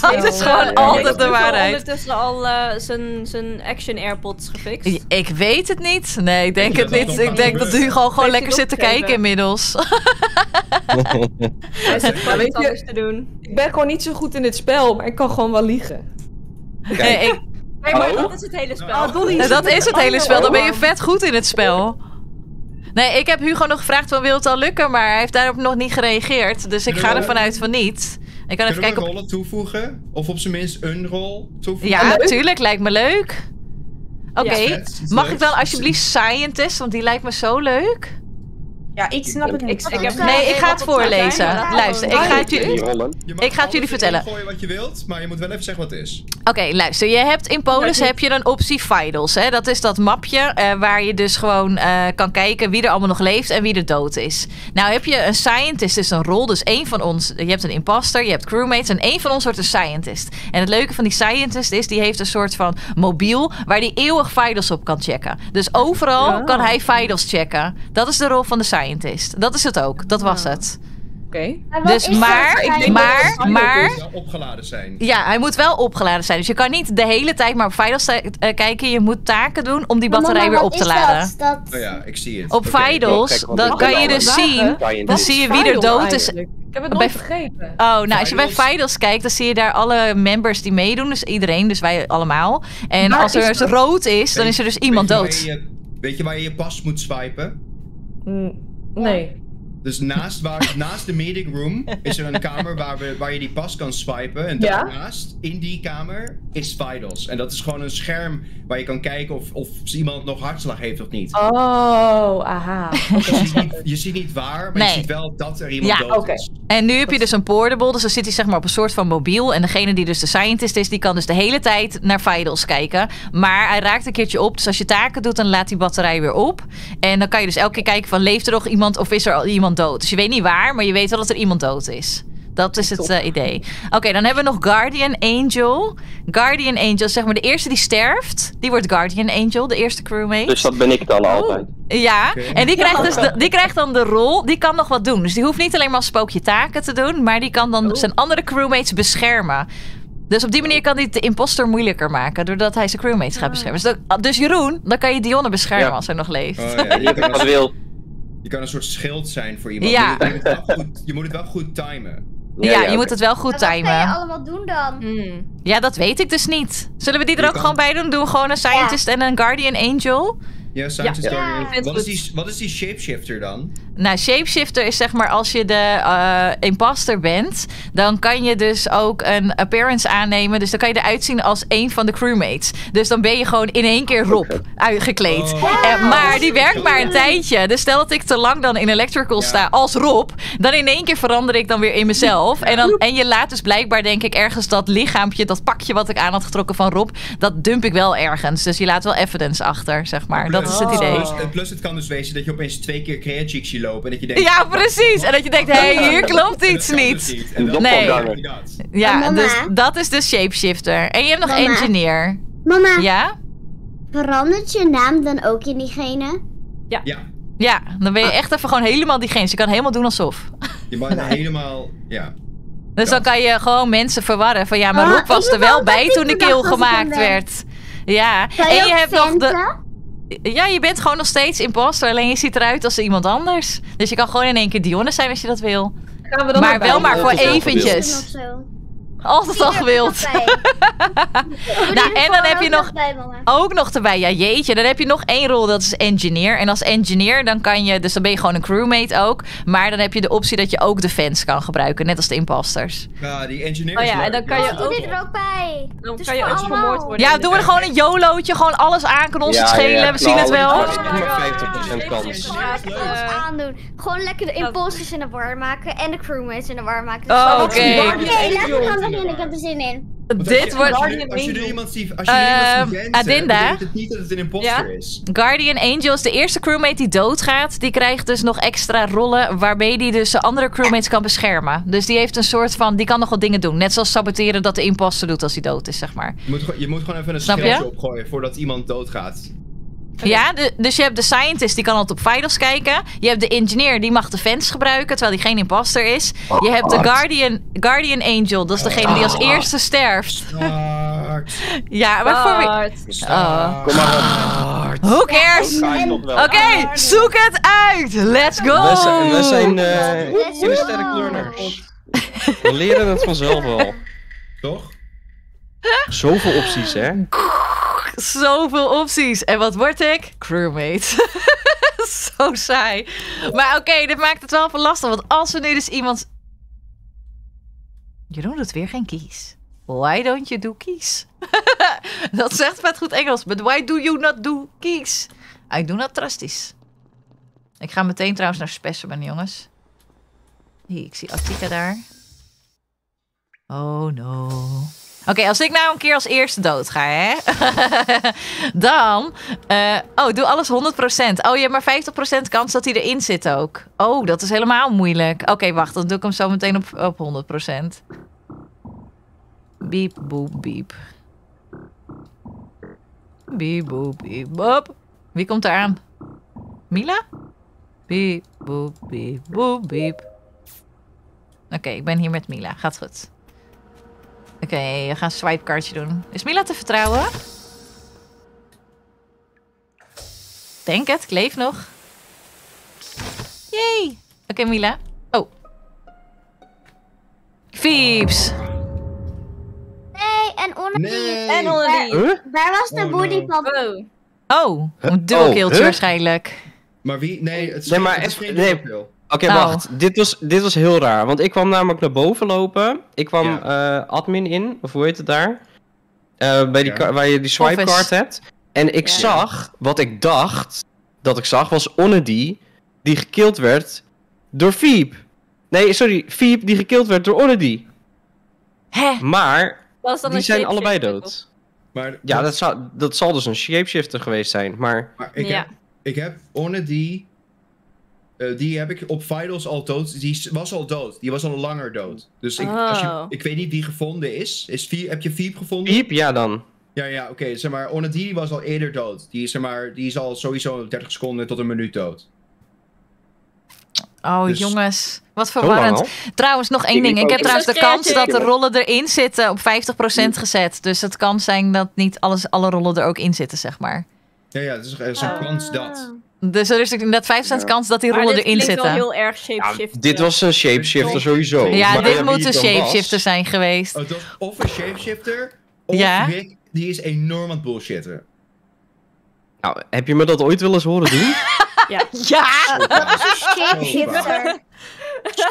dat is gewoon ja, altijd de waarheid. Heeft ondertussen al uh, zijn, zijn Action Airpods gefixt? Ik weet het niet. Nee, ik denk het niet. Ik denk dat Hugo gewoon weet lekker zit te kijken inmiddels. Hij zit gewoon iets anders te doen. Ik ben gewoon niet zo goed in het spel, maar ik kan gewoon wel liegen. Kijk. Nee, ik... nee, maar dat is het hele spel. Oh, Dolly, is dat is het hele spel. Dan ben je vet goed in het spel. Nee, ik heb Hugo nog gevraagd van wil het al lukken, maar hij heeft daarop nog niet gereageerd. Dus ik ga ervan uit van niet. Ik kan even kijken of... rollen toevoegen? Of op zijn minst een rol toevoegen? Ja, natuurlijk. Lijkt me leuk. Oké. Okay. Ja, mag ik dan alsjeblieft scientist? Want die lijkt me zo leuk. Ja, ik snap het niet. Ik, ik heb... Nee, ik ga het voorlezen. Luister, ik ga het jullie, ik ga het jullie vertellen. Je mag gooien wat je wilt, maar je moet wel even zeggen wat het is. Oké, okay, luister. Je hebt in Polus heb je een optie Vitals. Hè? Dat is dat mapje uh, waar je dus gewoon uh, kan kijken wie er allemaal nog leeft en wie er dood is. Nou heb je een scientist, dus een rol. Dus één van ons, je hebt een imposter, je hebt crewmates en één van ons wordt een scientist. En het leuke van die scientist is, die heeft een soort van mobiel waar die eeuwig Vitals op kan checken. Dus overal ja. kan hij Vitals checken. Dat is de rol van de scientist. Dat is het ook. Dat was het. Oké. Okay. Dus maar, ik denk maar, dat maar... moet wel opgeladen zijn. Ja, hij moet wel opgeladen zijn. Dus je kan niet de hele tijd maar op Vitals uh, kijken. Je moet taken doen om die batterij mama, weer op te laden. Dat? Dat... Oh ja, ik zie het. Op okay. Vitals, oh, dan kan je dus dagen. zien... Dan, dan zie je wie er dood is. Ik heb het nooit vergeten. Oh, nou, Vitals. Als je bij Vitals kijkt, dan zie je daar alle members die meedoen. Dus iedereen, dus wij allemaal. En maar als er dus dat... rood is, dan is er dus iemand weet dood. Je, weet je waar je je pas moet swipen? Mm. Nee. Dus naast, waar, naast de meeting room is er een kamer waar, we, waar je die pas kan swipen. En daarnaast, ja? in die kamer, is Vitals. En dat is gewoon een scherm waar je kan kijken of, of iemand nog hartslag heeft of niet. Oh, aha. Okay. Je, ziet niet, je ziet niet waar, maar nee. je ziet wel dat er iemand ja, dood okay. is. En nu heb je dus een portable, dus dan zit hij zeg maar op een soort van mobiel. En degene die dus de scientist is, die kan dus de hele tijd naar Vitals kijken. Maar hij raakt een keertje op, dus als je taken doet, dan laat die batterij weer op. En dan kan je dus elke keer kijken van, leeft er nog iemand of is er al iemand dood. Dus je weet niet waar, maar je weet wel dat er iemand dood is. Dat is het uh, idee. Oké, okay, dan hebben we nog Guardian Angel. Guardian Angel, zeg maar de eerste die sterft, die wordt Guardian Angel, de eerste crewmate. Dus dat ben ik dan altijd. Oh. Ja, okay. En die krijgt, dus de, die krijgt dan de rol, die kan nog wat doen. Dus die hoeft niet alleen maar als spookje taken te doen, maar die kan dan oh. zijn andere crewmates beschermen. Dus op die manier kan hij de imposter moeilijker maken, doordat hij zijn crewmates gaat beschermen. Dus, dat, dus Jeroen, dan kan je Dionne beschermen ja. als hij nog leeft. Oh, ja. Je kan, wil. Je kan een soort schild zijn voor iemand. Ja. Je, moet het wel goed, je moet het wel goed timen. Ja, ja, ja, je okay. moet het wel goed timen. Wat ga je allemaal doen dan? Mm. Ja, dat weet ik dus niet. Zullen we die er je ook kan... gewoon bij doen? Doen we gewoon een scientist ja. en een guardian angel? Ja, scientist. Ja. Ja. Wat, is die, wat is die shapeshifter dan? Nou, shapeshifter is zeg maar als je de uh, imposter bent, dan kan je dus ook een appearance aannemen. Dus dan kan je eruit zien als één van de crewmates. Dus dan ben je gewoon in één keer Rob uitgekleed. Oh. Uh, maar die werkt maar een tijdje. Dus stel dat ik te lang dan in electrical ja. sta als Rob, dan in één keer verander ik dan weer in mezelf. En, dan, en je laat dus blijkbaar denk ik ergens dat lichaampje, dat pakje wat ik aan had getrokken van Rob, dat dump ik wel ergens. Dus je laat wel evidence achter, zeg maar. Dat is het idee. Plus, plus het kan dus wezen dat je opeens twee keer CreaChick ziet lopen en dat je denkt... Ja, precies! En dat je denkt, hé, hey, hier klopt iets niet. Dus niet. Dat nee. Ja, dus dat is de shapeshifter. En je hebt nog mama. engineer. Mama, ja? verandert je naam dan ook in diegene? Ja. Ja, ja dan ben je echt even gewoon helemaal diegene. Dus je kan helemaal doen alsof. Je mag helemaal... Ja. Dus dan kan je gewoon mensen verwarren van ja, maar Rob was er wel bij toen de kill gemaakt werd. Ja. En je hebt nog de... Ja, je bent gewoon nog steeds imposter, alleen je ziet eruit als iemand anders. Dus je kan gewoon in één keer Dionne zijn als je dat wil. Gaan we dan maar wel maar voor eventjes. Altijd al gewild. Nou, en dan heb je nog ook nog erbij. Ja, jeetje. Dan heb je nog één rol, dat is engineer. En als engineer, dan kan je, dus dan ben je gewoon een crewmate ook. Maar dan heb je de optie dat je ook de fans kan gebruiken, net als de imposters. Ja, die engineer. Oh ja, en dan kan je ook er ook bij. Dan kan je ook vermoord worden. Ja, doen we er gewoon een jolootje, gewoon alles aan, kan ons het schelen. We zien het wel. vijftig procent kans. Gewoon lekker de imposters in de war maken en de crewmates in de war maken. Oh, oké. Ik heb er zin in. Dit wordt... Als je nu iemand ziet wensen, Adinda, betekent het niet dat het een imposter is. Guardian Angel is de eerste crewmate die doodgaat. Die krijgt dus nog extra rollen waarmee die dus de andere crewmates kan beschermen. Dus die heeft een soort van... Die kan nog wat dingen doen. Net zoals saboteren dat de imposter doet als hij dood is, zeg maar. Je moet, je moet gewoon even een schildje opgooien voordat iemand doodgaat. Okay. Ja, de, dus je hebt de scientist, die kan altijd op vitals kijken. Je hebt de engineer, die mag de fans gebruiken, terwijl die geen imposter is. Je hebt de guardian, guardian angel, dat is degene die als eerste sterft. Ja, maar voor wie... Oh. Kom maar op. Who cares? Oké, okay, zoek het uit. Let's go. We zijn, we zijn uh, in de sterke learners. We leren het vanzelf wel. Toch? Zoveel opties, hè? Zoveel opties. En wat word ik? Crewmate. Zo saai. Maar oké, okay, dit maakt het wel van lastig. Want als we nu dus iemand... Jeroen doet weer geen keys. Why don't you do keys? Dat zegt vet goed Engels. But why do you not do keys? I do not trust this. Ik ga meteen trouwens naar specimen, jongens. Hier, ik zie Attika daar. Oh no. Oké, okay, als ik nou een keer als eerste dood ga, hè? Dan... Uh, oh, doe alles honderd procent. Oh, je hebt maar vijftig procent kans dat hij erin zit ook. Oh, dat is helemaal moeilijk. Oké, okay, wacht. Dan doe ik hem zo meteen op, op honderd procent. Biep, boep, biep. Biep, boep, biep, boep. Wie komt er aan? Mila? Biep, boep, biep, boep, biep. Oké, okay, ik ben hier met Mila. Gaat goed. Oké, okay, we gaan een swipekaartje doen. Is Mila te vertrouwen? Denk het, ik leef nog. Yay! Oké, okay, Mila. Oh. Fieps! Nee, en Onnedi. Nee. En Onnedi. Huh? Waar was de oh, bodypop? No. Oh, een dubbel kilt huh? waarschijnlijk. Maar wie? Nee, het is nee, maar echt. Nee. Oké, okay, oh. wacht. Dit was, dit was heel raar. Want ik kwam namelijk naar boven lopen. Ik kwam ja. uh, admin in. Of hoe heet het daar? Uh, bij die ja. Waar je die swipecard hebt. En ik ja. zag, wat ik dacht dat ik zag, was Onnedi die gekild werd door Fiep. Nee, sorry. Fiep die gekild werd door Onnedi. Hè? Maar... Die zijn allebei dood. Maar ja, dat zal, dat zal dus een shapeshifter geweest zijn, maar... maar ik, ja. heb, ik heb Onnedi... Uh, die heb ik op vitals al dood. Die was al dood. Die was al langer dood. Dus ik, oh. als je, ik weet niet wie gevonden is. is Fiep, heb je Fiep gevonden? Fiep, ja dan. Ja, ja, oké. Okay, zeg maar, Onnedi was al eerder dood. Die is, zeg maar, die is al sowieso dertig seconden tot een minuut dood. Oh, dus... jongens. Wat verwarrend. Trouwens, nog één ding. Ik heb trouwens de kans dat de rollen erin zitten op vijftig procent gezet. Dus het kan zijn dat niet alles, alle rollen er ook in zitten, zeg maar. Ja, ja, dus er is een ah. kans dat. Dus er is inderdaad vijf procent ja. kans dat die rollen dit erin zitten. Wel heel erg shapeshifter. Ja, dit was een shapeshifter sowieso. Ja, maar dit ja, moet een shapeshifter was. zijn geweest. Oh, dat, of een shapeshifter, of ja? Rick, die is enorm aan het bullshitten. Nou, heb je me dat ooit wel eens horen doen? Ja! Ja! Dat is een shapeshifter.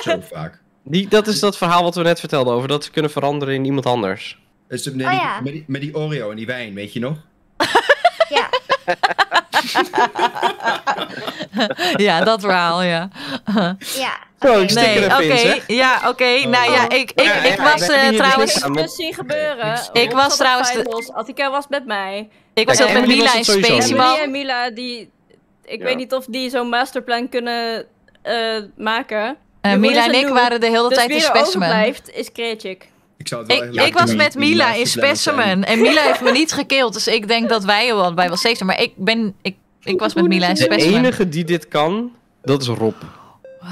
Zo vaak. Die, dat is dat verhaal wat we net vertelden over dat ze kunnen veranderen in iemand anders. Dus, nee, oh, ja. die, met, die, met die Oreo en die wijn, weet je nog? Ja. Ja, dat verhaal, ja. Ja. Okay. Oh, nee, oké. Okay. Ja, oké. Okay. Oh. Nou ja, ik, ik, ik was uh, trouwens... Ik was zien gebeuren. Ik was trouwens... De... Attika was met mij. Ik was ook met Mila en Spaceman. En Mila, die... Ik ja. weet niet of die zo'n masterplan kunnen uh, maken. Uh, Mila en ik waren de hele dus tijd in Specimen. Dus wie er is CreaChick. Ik, zou het wel ik, ja, ik was doen. met Mila in Specimen. En Mila heeft me niet gekild. Dus ik denk dat wij er wel bij wel safe zijn. Maar ik, ben, ik, ik was met Mila in Specimen. De enige die dit kan, dat is Rob. Wow.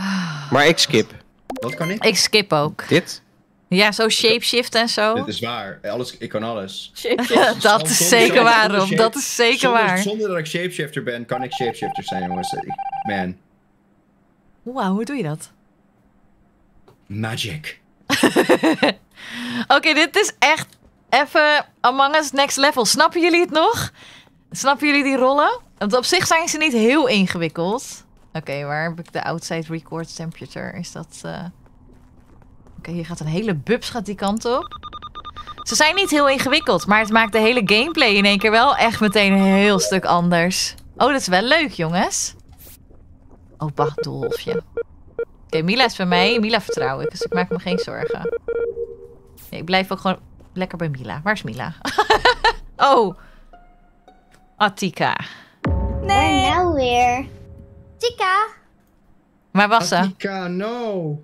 Maar ik skip. Wat kan ik? Ik skip ook. Dit? Ja, zo shapeshift en zo. Dit is waar. Alles, ik kan alles. Shapeshift. dat, is zonder, waar, shape, dat is zeker waar, Dat is zeker waar. Zonder dat ik shapeshifter ben, kan ik shapeshifter zijn, jongens. Man. Wauw, hoe doe je dat? Magic. Oké, okay, dit is echt even Among Us next level. Snappen jullie het nog? Snappen jullie die rollen? Want op zich zijn ze niet heel ingewikkeld. Oké, okay, waar heb ik de outside record temperature? Is dat... Uh... Oké, okay, hier gaat een hele bubs gaat die kant op. Ze zijn niet heel ingewikkeld, maar het maakt de hele gameplay in één keer wel echt meteen een heel stuk anders. Oh, dat is wel leuk, jongens. Oh, wacht, doolhofje. Oké, okay, Mila is bij mij. Mila vertrouw ik, dus ik maak me geen zorgen. Nee, ik blijf ook gewoon lekker bij Mila. Waar is Mila? Oh. Attika. Nee. Nou weer. Attika. Waar was ze? Attika, no.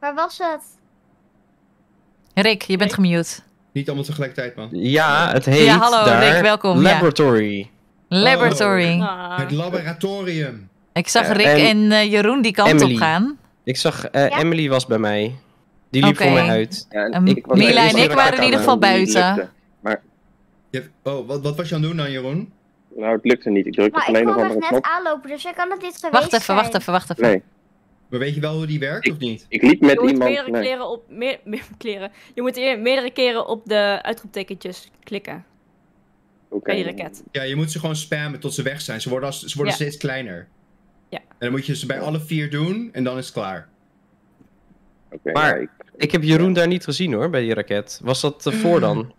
Waar was het? Rick, je bent gemute. Niet allemaal tegelijkertijd, man. Ja, het heet ja, hallo, daar Rick, welkom, Laboratory. Ja. Laboratory. Oh, het laboratorium. Ik zag Rick uh, en uh, Jeroen die kant Emily. op gaan. Ik zag, uh, ja? Emily was bij mij. Die liep okay. voor mij uit. Ja, en ik, Mila en ik, en ik waren in ieder geval buiten. Lukte, maar... Oh, wat, wat was je aan het doen dan, Jeroen? Nou, het lukte niet. Ik drukte maar alleen nog op een knop. Maar ik kwam net aanlopen, dus ik kan het niet geweest Wacht even, wacht even, wacht even. Nee. Maar weet je wel hoe die werkt, ik, of niet? Ik liep met je iemand... Moet meerdere nee. kleren op, meer, meer, kleren. Je moet meerdere keren op de uitroeptekentjes klikken. Oké. Okay. Ja, je moet ze gewoon spammen tot ze weg zijn. Ze worden, als, ze worden ja. steeds kleiner. Ja. En dan moet je ze bij alle vier doen en dan is het klaar. Okay, maar ja, ik, ik heb Jeroen ja. daar niet gezien hoor, bij die raket. Was dat uh, voor dan?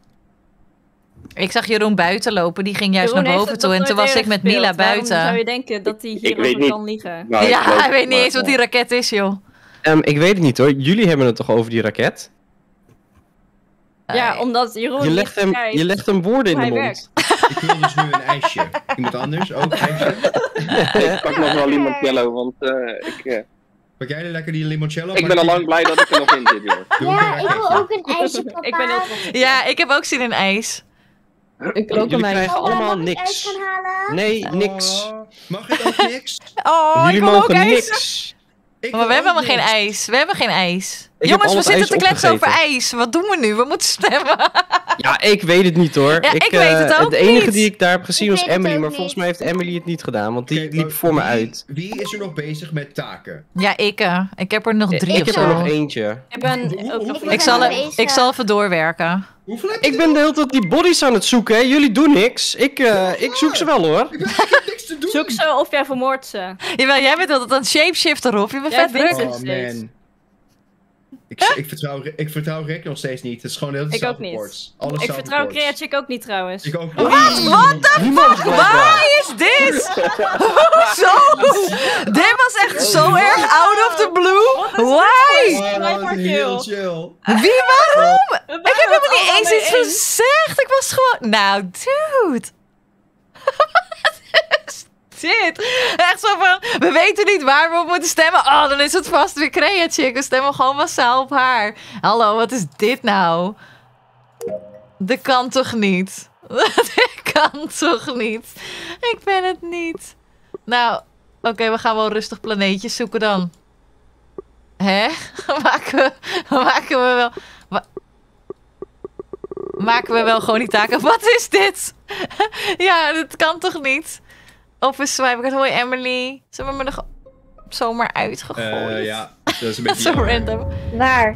Ik zag Jeroen buiten lopen, die ging juist Jeroen naar boven toe en toen was ik met Mila buiten. Waarom zou je denken dat hij hierover kan liggen? Nou, ja, hij weet niet eens wat die raket is joh. Um, ik weet het niet hoor, jullie hebben het toch over die raket? Ja, omdat Jeroen je legt hem, je legt hem woorden in de mond. Ik wil dus nu een ijsje. Iemand anders ook ijsje? Ik pak nog wel limoncello, want uh, ik... Uh... Pak jij lekker die limoncello? Ik ben al lang blij dat ik er nog in zit, joh. Ja, ik wil ook een ijsje, papa. Ik ben heel trots. Ja, ik heb ook zin in ijs. Ik wil ook een ijs. Jullie krijgen allemaal niks. Nee, niks. Oh, mag ik ook niks? Oh, jullie ik wil ook niks. Ijs. Ik maar we hebben helemaal geen ijs. We hebben geen ijs. Ik Jongens, we zitten te kletsen over ijs. Wat doen we nu? We moeten stemmen. Ja, ik weet het niet hoor. Ja, ik, ik weet uh, het ook Het enige niet. die ik daar heb gezien ik was Emily. Maar volgens mij heeft Emily het niet gedaan. Want die okay, liep voor wie, me uit. Wie is er nog bezig met taken? Ja, ik. Uh, ik heb er nog drie. Ik heb er nog eentje. Ik, ben, ook nog ik, ik, zal, ik zal even doorwerken. Ik ben de hele tijd die bodies aan het zoeken. Hè. Jullie doen niks. Ik, uh, ik zoek ze wel hoor. Ik, ben, ik heb niks te doen. Zoek ze of jij vermoordt ze. Jawel, jij bent altijd aan het shapeshifter op. Je bent jij vet druk. Oh man. Ik, huh? ik, vertrouw, ik vertrouw Rick nog steeds niet. Het is gewoon heel de self-reports. Ik ook niet. Ik vertrouw CreaChick ook niet trouwens. Ik ook niet. Wat? What the fuck? Waar is dit? Hoezo? Dit was echt oh, zo erg God. out of the blue. Why? Oh, Wie? Waarom? Oh. Ik heb helemaal niet eens iets gezegd. Ik was gewoon... Nou, dude. Shit. Echt zo van, we weten niet waar we op moeten stemmen. Oh, dan is het vast weer CreaChick. We stemmen gewoon massaal op haar. Hallo, wat is dit nou? Dat kan toch niet? Dat kan toch niet? Ik ben het niet. Nou, oké, okay, we gaan wel rustig planeetjes zoeken dan. Hè? Maken we, maken we wel... Wa maken we wel gewoon die taken. Wat is dit? Ja, dat kan toch niet? Of we swipen. Hoi Emily. Ze hebben me nog zomaar uitgegooid. Uh, ja, dat is een beetje zo random. Waar?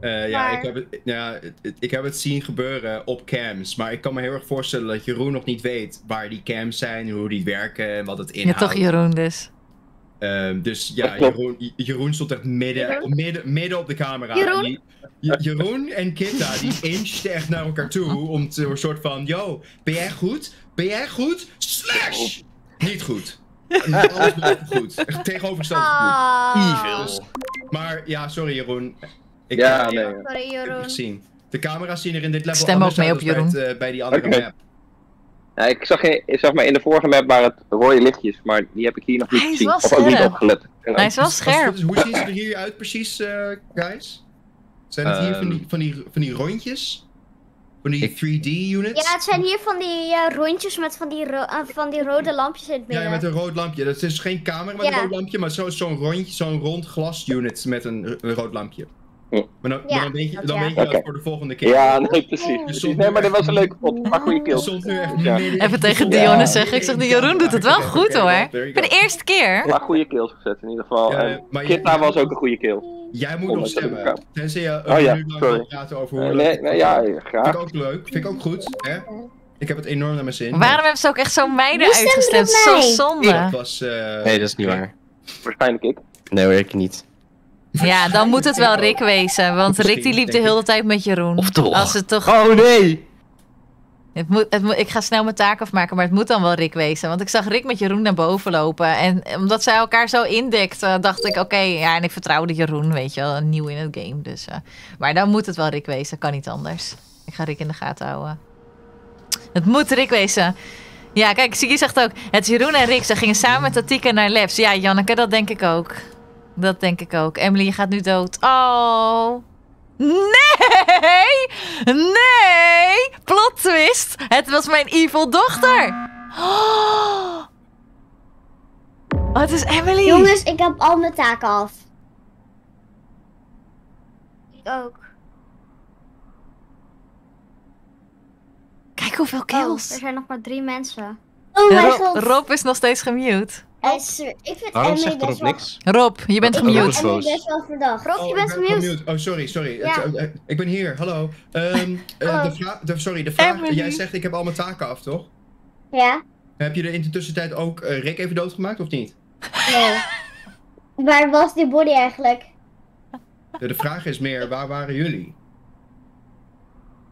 Uh, ja, ik heb het, ja, ik heb het zien gebeuren op cams. Maar ik kan me heel erg voorstellen dat Jeroen nog niet weet waar die cams zijn, hoe die werken en wat het inhoudt. Ja, toch Jeroen dus. Um, dus ja, Jeroen, Jeroen stond echt midden, midden, midden op de camera. Jeroen? Die, Jeroen en Kitta, die inchten echt naar elkaar toe om te, een soort van, yo, ben jij goed? Ben jij goed? Slash! Niet goed. Alles blijft goed. Echt tegenovergestelde oh. goed. Evils. Maar ja, sorry Jeroen. Ik ja, heb, nee. Ja, sorry Jeroen. Gezien. De camera's zien er in dit level Stem anders mee op, Jeroen. Bij, het, uh, bij die andere okay. map. Ja, ik zag, ik zag maar in de vorige map waren het rode lichtjes, maar die heb ik hier nog niet Hij gezien. Of scherp. ook niet opgelet. Hij ook. is wel scherp. Is, hoe zien ze er hier uit precies, uh, guys? Zijn het um, hier van die, van, die, van die rondjes? Van die drie D units? Ja, het zijn hier van die uh, rondjes met van die, ro uh, van die rode lampjes in het midden. Ja, met een rood lampje. Dat is geen camera met ja. een rood lampje, maar zo'n zo rondje, zo'n rond glas unit met een, een rood lampje. Hm. Maar dan, ja, maar dan weet je, dan ja. weet je okay. dat voor de volgende keer. Ja, nee, precies. Dus nee, maar dit was een leuke pot. Maar goede kill. Stond nu echt ja. Even tegen Dionne ja. zeggen. Ik zeg, Jeroen doet het wel goed hoor. Voor de eerste keer. Maar goede kills gezet in ieder geval. Ja, Kitta je... was ook een goede kill. Jij moet nog stemmen. Tenzij je uh, oh, ja. nu lang praten over hoe uh, nee, nee, ja, graag. Vind ik ook leuk. Vind ik ook goed. Hè? Ik heb het enorm naar mijn zin. Waarom hebben ze ook echt zo meiden uitgestemd? Zo zonde. Dat was, uh... Nee, dat is niet waar. Waarschijnlijk ik. Nee hoor, ik niet. Ja, dan moet het wel Rick wezen, want Rick die liep de hele tijd met Jeroen. Of toch? Als het toch... Oh nee! Het moet, het moet, ik ga snel mijn taak afmaken, maar het moet dan wel Rick wezen. Want ik zag Rick met Jeroen naar boven lopen. En omdat zij elkaar zo indekten, dacht ik, oké, okay, ja, en ik vertrouwde Jeroen, weet je wel, nieuw in het game. Dus, uh, maar dan moet het wel Rick wezen, kan niet anders. Ik ga Rick in de gaten houden. Het moet Rick wezen. Ja, kijk, Siki zegt ook, het is Jeroen en Rick, ze gingen samen met Attika naar Labs. Ja, Janneke, dat denk ik ook. Dat denk ik ook. Emily, je gaat nu dood. Oh. Nee! Nee! Plot twist! Het was mijn evil dochter! Oh, het is Emily. Jongens, ik heb al mijn taken af. Ik ook. Kijk hoeveel kills. Oh, er zijn nog maar drie mensen. Oh mijn god. Rob is nog steeds gemute. Rob. Ik vind Waarom Emily zegt Rob niks? Wel... Rob, je bent gemute. Rob, je bent gemute. Oh, sorry, sorry. Ja. Uh, uh, ik ben hier, hallo. Um, uh, oh. de de, sorry, de vraag... Emily. Jij zegt ik heb al mijn taken af, toch? Ja. Heb je er in de tussentijd ook uh, Rick even doodgemaakt, of niet? Nee. Waar was die body eigenlijk? De, de vraag is meer, waar waren jullie?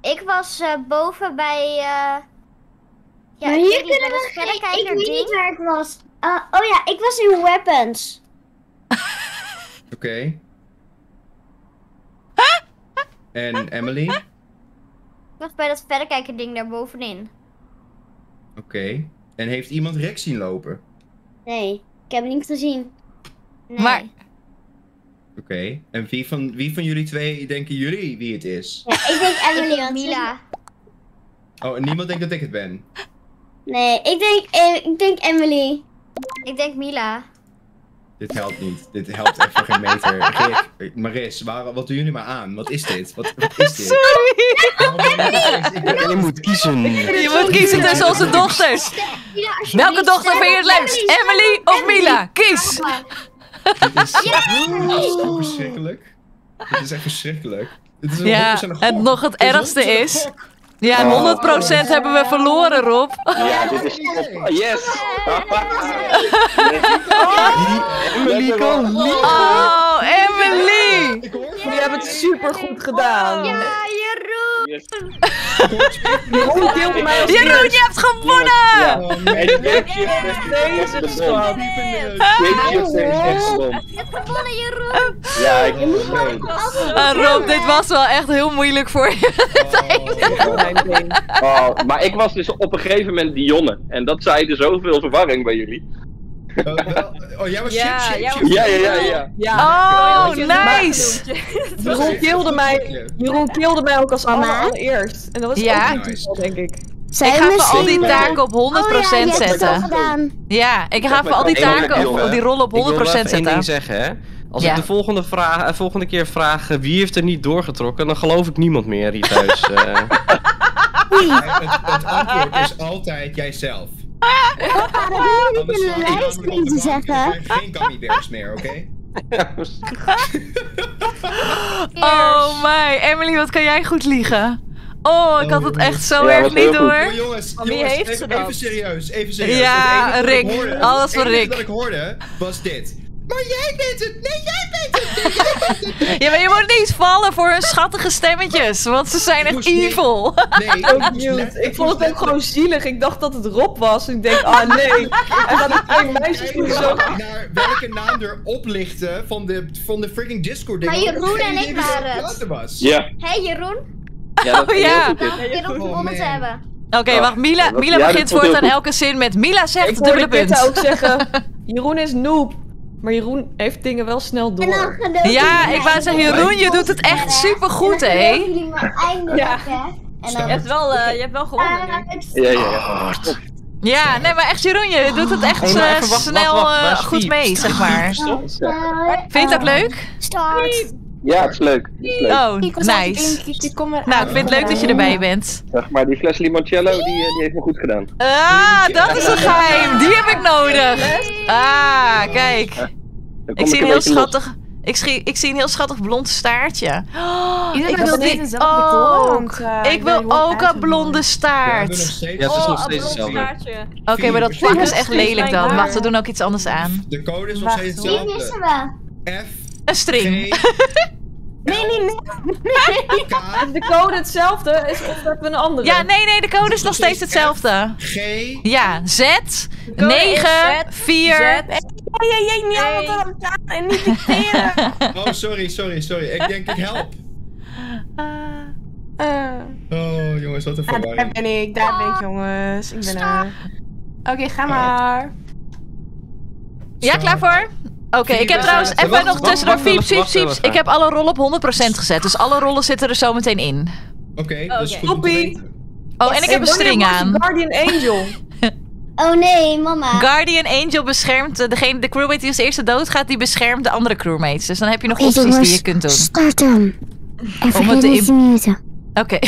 Ik was uh, boven bij... Uh... Ja, maar hier kunnen we geen... Ik weet niet waar ik was. Uh, oh ja, ik was in weapons. Oké. Okay. En Emily? Ik was bij dat verrekijkerding daar bovenin. Oké. Okay. En heeft iemand Rick zien lopen? Nee, ik heb niks gezien. Nee. Maar... Oké, okay. En wie van, wie van jullie twee denken jullie wie het is? Ja, ik denk Emily en Mila. Oh, en niemand denkt dat ik het ben? Nee, ik denk, ik denk Emily. Ik denk Mila. Dit helpt niet. Dit helpt even geen meter. Rick, Maris, waar, wat doen jullie maar aan? Wat is dit? Wat, wat is dit? Sorry! Je moet kiezen. Je moet kiezen tussen onze dochters. Welke dochter vind je het leukst? Emily of Mila? Kies! Dit is zo verschrikkelijk. Dit is echt verschrikkelijk. Dit is een ja, en nog het ergste is... Ja, honderd procent oh. hebben we verloren, Rob. Ja, dit is... Yes! Emily kan liegen! Oh, Emily! Jullie hebben het supergoed gedaan. Ja, Jeroen! Yes. Jeroen deelt mij als Jeroen, je hebt gewonnen! Deze is gewoon... Deze is echt stom. Je hebt gewonnen, Jeroen! Ja, ik heb gewonnen. Rob, dit was wel echt heel moeilijk voor je. Oh, maar ik was dus op een gegeven moment Dionne. En dat zaaide zoveel verwarring bij jullie. Uh, wel, oh, jij was yeah, shit. Ja, ja, ja, ja. Oh, nice! Jeroen kilde mij, Jeroen kilde mij ook als allereerst. En dat was ja. ook nice, denk ik. Zij ik ga voor al die taken op honderd procent oh, ja, zetten. Ja, ik ga voor al die taken op die rollen op honderd procent ik wil zetten. Ik één ding zeggen, hè. Als ja. ik de volgende, vraag, de volgende keer vraag wie heeft er niet doorgetrokken, dan geloof ik niemand meer hier thuis. uh. het, het antwoord is altijd jijzelf. Papa, dat wil je niet in een livestream te zeggen. Er zijn geen gummibears meer, oké? Okay? Oh my, Emily, wat kan jij goed liegen? Oh, ik had het echt zo erg ja, niet door. Maar jongens, jongens heeft even, even serieus, even serieus. Ja, het Rick, hoorde, alles voor Rick. Het enige wat ik hoorde was dit. Maar jij bent het! Nee, jij bent het! Nee, jij bent het! Nee. Ja, maar je moet niet vallen voor hun schattige stemmetjes, want ze zijn echt evil. Nee, nee ook niet. Ik vond het ook gewoon zielig. Ik dacht dat het Rob was. Ik denk, ah nee. En dan heb ik meisjes moeten zoeken naar welke naam er oplichten van de, van de freaking Discord ding. Maar Jeroen en ik waren het. Ja. Hé Jeroen? Ja, dat oh ja. Ik dacht Jeroen gewonnen te hebben. Oké, okay, wacht. Mila, Mila ja, begint voortaan elke zin met Mila zegt dubbele punt. Ik hoorde Kitta ook zeggen, Jeroen is noob. Maar Jeroen heeft dingen wel snel door. Ja, ik wou zeggen, Jeroen, je doet het echt supergoed, hé. Ja. Je hebt wel, uh, je hebt wel gewonnen. Ja, ja, ja. Ja, nee, maar echt, Jeroen, je doet het echt uh, snel uh, goed mee, zeg maar. Vind je dat leuk? Start. Ja, het is leuk. Het is leuk. Oh, nice. Nou, ik vind het leuk dat je erbij bent. Zeg maar, die fles limoncello, die, die heeft me goed gedaan. Ah, dat is een geheim. Die heb ik nodig. Ah, kijk. Ik zie een heel schattig... Ik zie, ik zie een heel schattig blond staartje. Oh, ik wil die ook. Ik wil ook een blonde staart. Ja, het is nog steeds hetzelfde. Oké, maar dat pak is echt lelijk dan. Wacht, we doen ook iets anders aan. De code is nog steeds hetzelfde. Die missen we. F. Een string. Nee, nee, nee. Is de code hetzelfde? Is of dat we een andere? Ja, nee, nee, de code is nog steeds hetzelfde. G. Ja, Z. negen, vier. Ja, ja, ja, niet allemaal door elkaar en niet dicteren. Oh, sorry, sorry, sorry. Ik denk ik help. Oh, jongens, wat een verwarring. Daar ben ik, daar ben ik, jongens. Ik ben er. Oké, ga maar. Ja, klaar voor? Oké, okay, ik heb trouwens even nog tussendoor fieps, fieps, fieps. Ik heb alle rollen op honderd procent gezet, dus alle rollen zitten er zo meteen in. Oké, okay, okay. Dus goed. Oh, en ik heb een string aan. Guardian Angel. Oh nee, mama. Guardian Angel beschermt degene, de crewmate die als eerste doodgaat, die beschermt de andere crewmates. Dus dan heb je nog okay, opties jongens, die je kunt doen. Start hem. En vergeet niet te muten. Oké.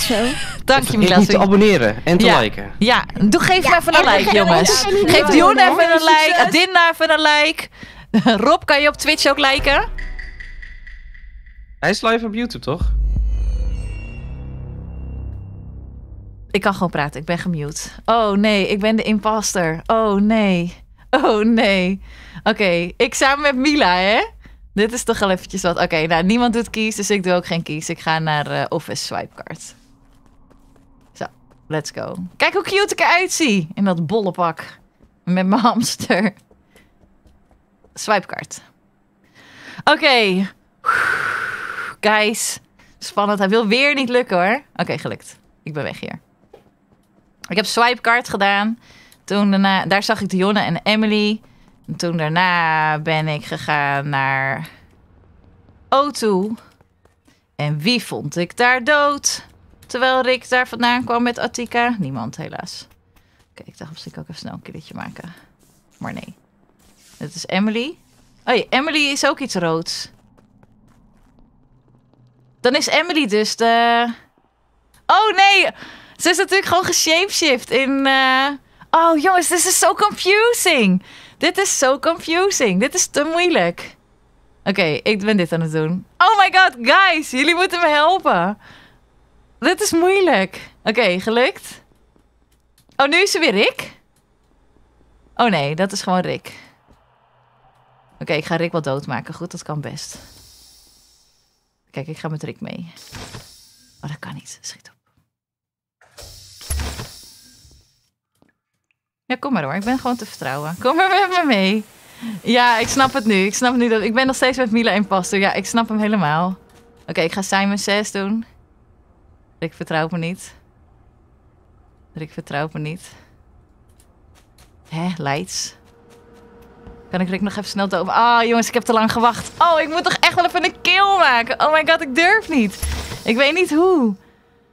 Dank je, Mila. Te abonneren en te ja. liken. Ja, doe, geef ja, even een like, jongens. Geef Dionne even een like, Adinda even een like. Rob, kan je op Twitch ook liken? Hij is live op YouTube, toch? Ik kan gewoon praten, ik ben gemute. Oh nee, ik ben de imposter. Oh nee. Oh nee. Oké, okay. Ik samen met Mila, hè? Dit is toch al eventjes wat. Oké, okay, nou, niemand doet keys, dus ik doe ook geen keys. Ik ga naar uh, Office Swipecard. Zo, let's go. Kijk hoe cute ik eruit zie in dat bolle pak. Met mijn hamster. Swipecard. Oké. Okay. Guys. Spannend, hij wil weer niet lukken hoor. Oké, okay, gelukt. Ik ben weg hier. Ik heb swipecard gedaan. Toen daarna, daar zag ik Dionne en Emily. En toen daarna ben ik gegaan naar O twee. En wie vond ik daar dood? Terwijl Rick daar vandaan kwam met Attika. Niemand, helaas. Oké, ik dacht misschien ook even snel een killetje maken. Maar nee. Dit is Emily. Oh ja, Emily is ook iets roods. Dan is Emily dus de... Oh nee! Ze is natuurlijk gewoon geshapeshift in... Uh... Oh jongens, dit is zo confusing. Dit is zo confusing. Dit is te moeilijk. Oké, okay, ik ben dit aan het doen. Oh my god, guys. Jullie moeten me helpen. Dit is moeilijk. Oké, okay, gelukt. Oh, nu is ze weer Rick. Oh nee, dat is gewoon Rick. Oké, okay, ik ga Rick wel doodmaken. Goed, dat kan best. Kijk, ik ga met Rick mee. Oh, dat kan niet. Schiet op. Ja, kom maar hoor. Ik ben gewoon te vertrouwen. Kom maar met me mee. Ja, ik snap het nu. Ik snap nu dat... Ik ben nog steeds met Mila imposter. Ja, ik snap hem helemaal. Oké, okay, ik ga Simon zes doen. Rick vertrouwt me niet. Rick vertrouwt me niet. Hè, lights. Kan ik Rick nog even snel doven? Ah, oh, jongens, ik heb te lang gewacht. Oh, ik moet toch echt wel even een kill maken. Oh my god, ik durf niet. Ik weet niet hoe.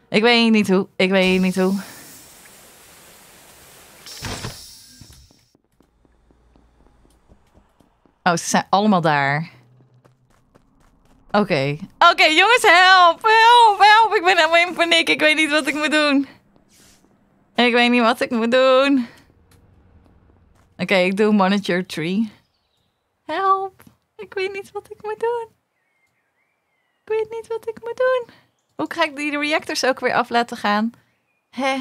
Ik weet niet hoe. Ik weet niet hoe. Oh, ze zijn allemaal daar. Oké. Okay. Oké, okay, jongens, help! Help, help! Ik ben helemaal in paniek. Ik weet niet wat ik moet doen. Ik weet niet wat ik moet doen. Oké, okay, ik doe monitor tree. Help! Ik weet niet wat ik moet doen. Ik weet niet wat ik moet doen. Hoe ga ik die reactors ook weer af laten gaan? Hè?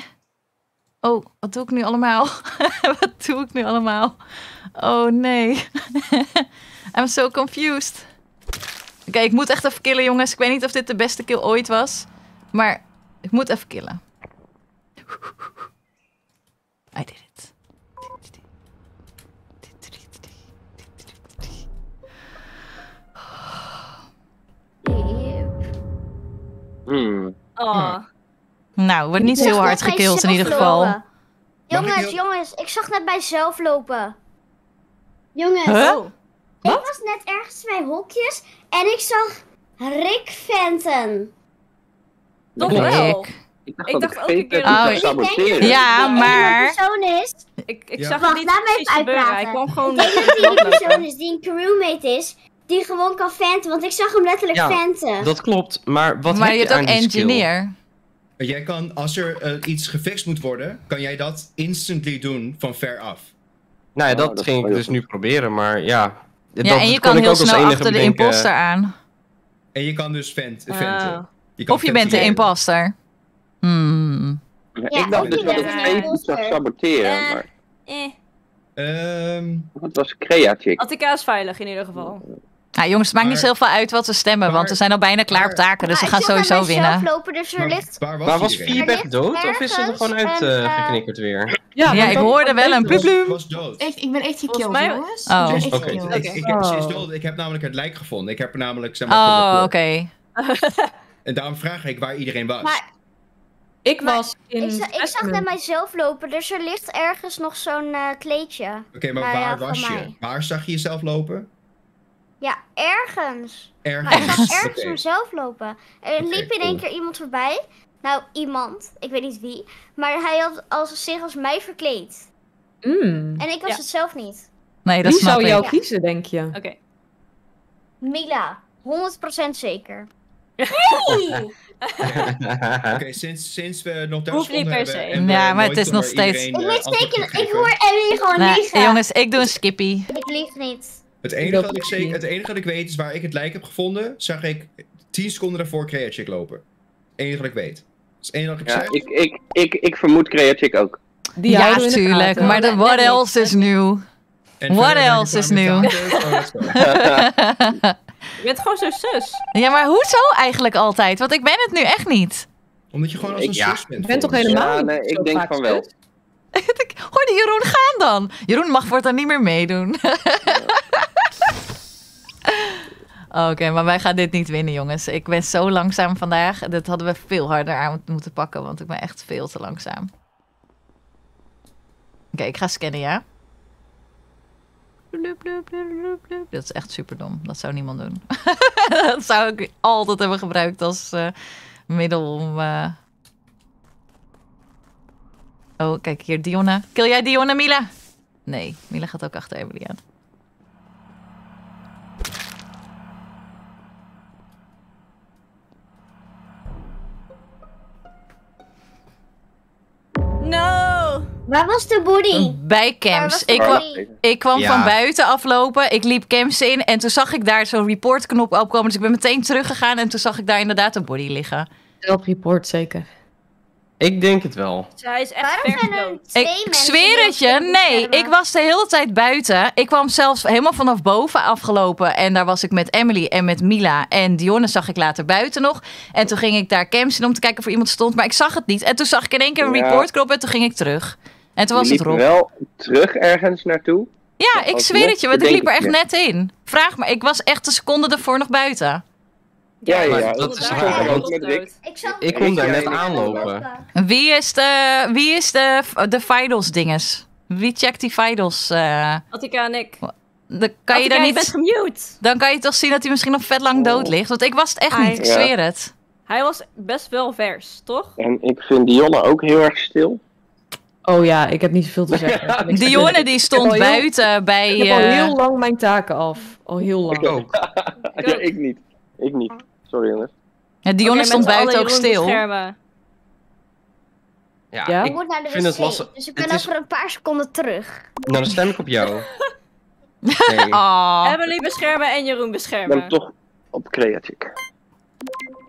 Oh, wat doe ik nu allemaal? Wat doe ik nu allemaal? Oh nee. I'm so confused. Oké, okay, ik moet echt even killen, jongens. Ik weet niet of dit de beste kill ooit was. Maar ik moet even killen. I did it. Hmm. Oh. Nou, wordt niet zo hard gekild in ieder geval. Jongens, jongens, ik zag net bij zelf lopen. Jongens, huh? oh. ik Wat? was net ergens bij hokjes en ik zag Rick Fenton. Toch wel? Ik dacht, ik dacht ook een keer oh, saboteren. Ja, ja, maar... persoon is. Ik, ik ja. zag Wacht, niet laat me even uitpraten. Hij kwam gewoon... Ik denk dat die een persoon is die een crewmate is. Die gewoon kan venten, want ik zag hem letterlijk ja, venten. Dat klopt, maar wat maar heb je, je aan die engineer. Skill? Jij kan, als er uh, iets gefixt moet worden, kan jij dat instantly doen van ver af. Nou ja, dat, oh, dat ging ik dus nu proberen, maar ja. Ja, dat en je kan heel snel achter de imposter aan. En je kan dus vent, uh. venten. Je kan of je bent de imposter. Hmm. Ja, ja, ik dacht dus dat ik het zou saboteren, uh, maar... Eh. Um, dat was CreaChick. Attika is veilig in ieder geval. Nou jongens, het maakt maar, niet zoveel uit wat ze stemmen, maar, want we zijn al bijna klaar maar, op taken, dus ze gaan sowieso winnen. Lopen, dus er maar, ligt... waar was, was Febe dood of is ze er gewoon uitgeknikkerd uh, weer? Ja, ja ik hoorde wel een plubloem. Was, was ik, ik ben echt gekilld jongens. Oh. Oh. Oké, okay. okay. ik, ik, oh. ik heb namelijk het lijk gevonden. Ik heb er namelijk... Zeg maar, oh, oké. Okay. En daarom vraag ik waar iedereen was. Maar, ik was in... Ik, za ik zag naar mijzelf lopen, dus er ligt ergens nog zo'n uh, kleedje. Oké, okay, maar nou, waar ja, was je? Mij. Waar zag je jezelf lopen? Ja, ergens. Ergens? Maar ik zag ergens okay. mezelf lopen. Er okay, liep in één cool. keer iemand voorbij. Nou, iemand. Ik weet niet wie. Maar hij had als, zich als mij verkleed. Mm. En ik was ja. het zelf niet. Nee, dat Wie snap zou ik. jou ja. kiezen, denk je? Oké. Okay. Mila, honderd procent zeker. Hey! Oké, okay, sinds, sinds we nog thuis konden hebben... Ja, maar het is nog steeds... Ik, ik hoor Emily gewoon nou, liegen. Jongens, ik doe een skippie. Ik lieg niet. Het enige, ik dat ik zeker, het enige dat ik weet is waar ik het lijk heb gevonden, zag ik tien seconden daarvoor CreaChick lopen. Het enige dat ik weet. Dat is het enige dat ik ja, zeg. Ik, ik, ik, ik vermoed CreaChick ook. Die ja, tuurlijk. Maar de what else is nieuw? What else is nieuw? Je bent gewoon zo'n zus. Ja, maar hoezo eigenlijk altijd? Want ik ben het nu echt niet. Omdat je gewoon als een ja. zus bent. Ik ben toch helemaal ja, nee, niet ik denk van wel. Zus. Hoor die Jeroen gaan dan. Jeroen mag wordt dan niet meer meedoen. Oké, okay, maar wij gaan dit niet winnen, jongens. Ik ben zo langzaam vandaag. Dat hadden we veel harder aan moeten pakken, want ik ben echt veel te langzaam. Oké, okay, ik ga scannen, ja. Dat is echt super dom. Dat zou niemand doen. Dat zou ik altijd hebben gebruikt als uh, middel om... Uh... Oh, kijk hier, Dionne. Kill jij Dionne, Mila? Nee, Mila gaat ook achter Emily aan. No! Waar was de body? Bij Camps. Ik kwam, ik kwam ja. van buiten aflopen. Ik liep Camps in en toen zag ik daar zo'n reportknop opkomen. Dus ik ben meteen teruggegaan en toen zag ik daar inderdaad een body liggen. Self-report zeker. Ik denk het wel. Zij is echt ver. Ik zweer het je, nee. Ik was de hele tijd buiten. Ik kwam zelfs helemaal vanaf boven afgelopen. En daar was ik met Emily en met Mila. En Dionne zag ik later buiten nog. En toen ging ik daar camps in om te kijken of er iemand stond. Maar ik zag het niet. En toen zag ik in één keer een ja. reportknop en toen ging ik terug. En toen was het Rob. Je liep wel terug ergens naartoe? Ja, ik zweer het je, want ik liep er echt net in. Vraag me, ik was echt een seconde daarvoor nog buiten. Ja, ja, ja, dat is haar. Ja, ik, ik kon daar net aanlopen. Wie is de, wie is de, de finals dinges? Wie checkt die finals? Uh... Attika en ik. Dan kan je daar niet... bent gemute. Dan kan je toch zien dat hij misschien nog vet lang oh. dood ligt. Want ik was het echt niet, ik ja. zweer het. Hij was best wel vers, toch? En ik vind Dionne ook heel erg stil. Oh ja, ik heb niet zoveel te zeggen. Dionne die stond buiten heel, bij... Ik heb uh... al heel lang mijn taken af. Al heel lang. Ik ook. Ja, ik niet. Ik niet. Sorry, jongens. Ja, Dionne okay, stond buiten ook stil. Ja, ja, ik moet naar de vind wc, het lastig. Dus ik ben over is... een paar seconden terug. Nou, dan stem ik op jou. Nee. Oh. Emily beschermen en Jeroen beschermen. Ik ben toch op CreaChick.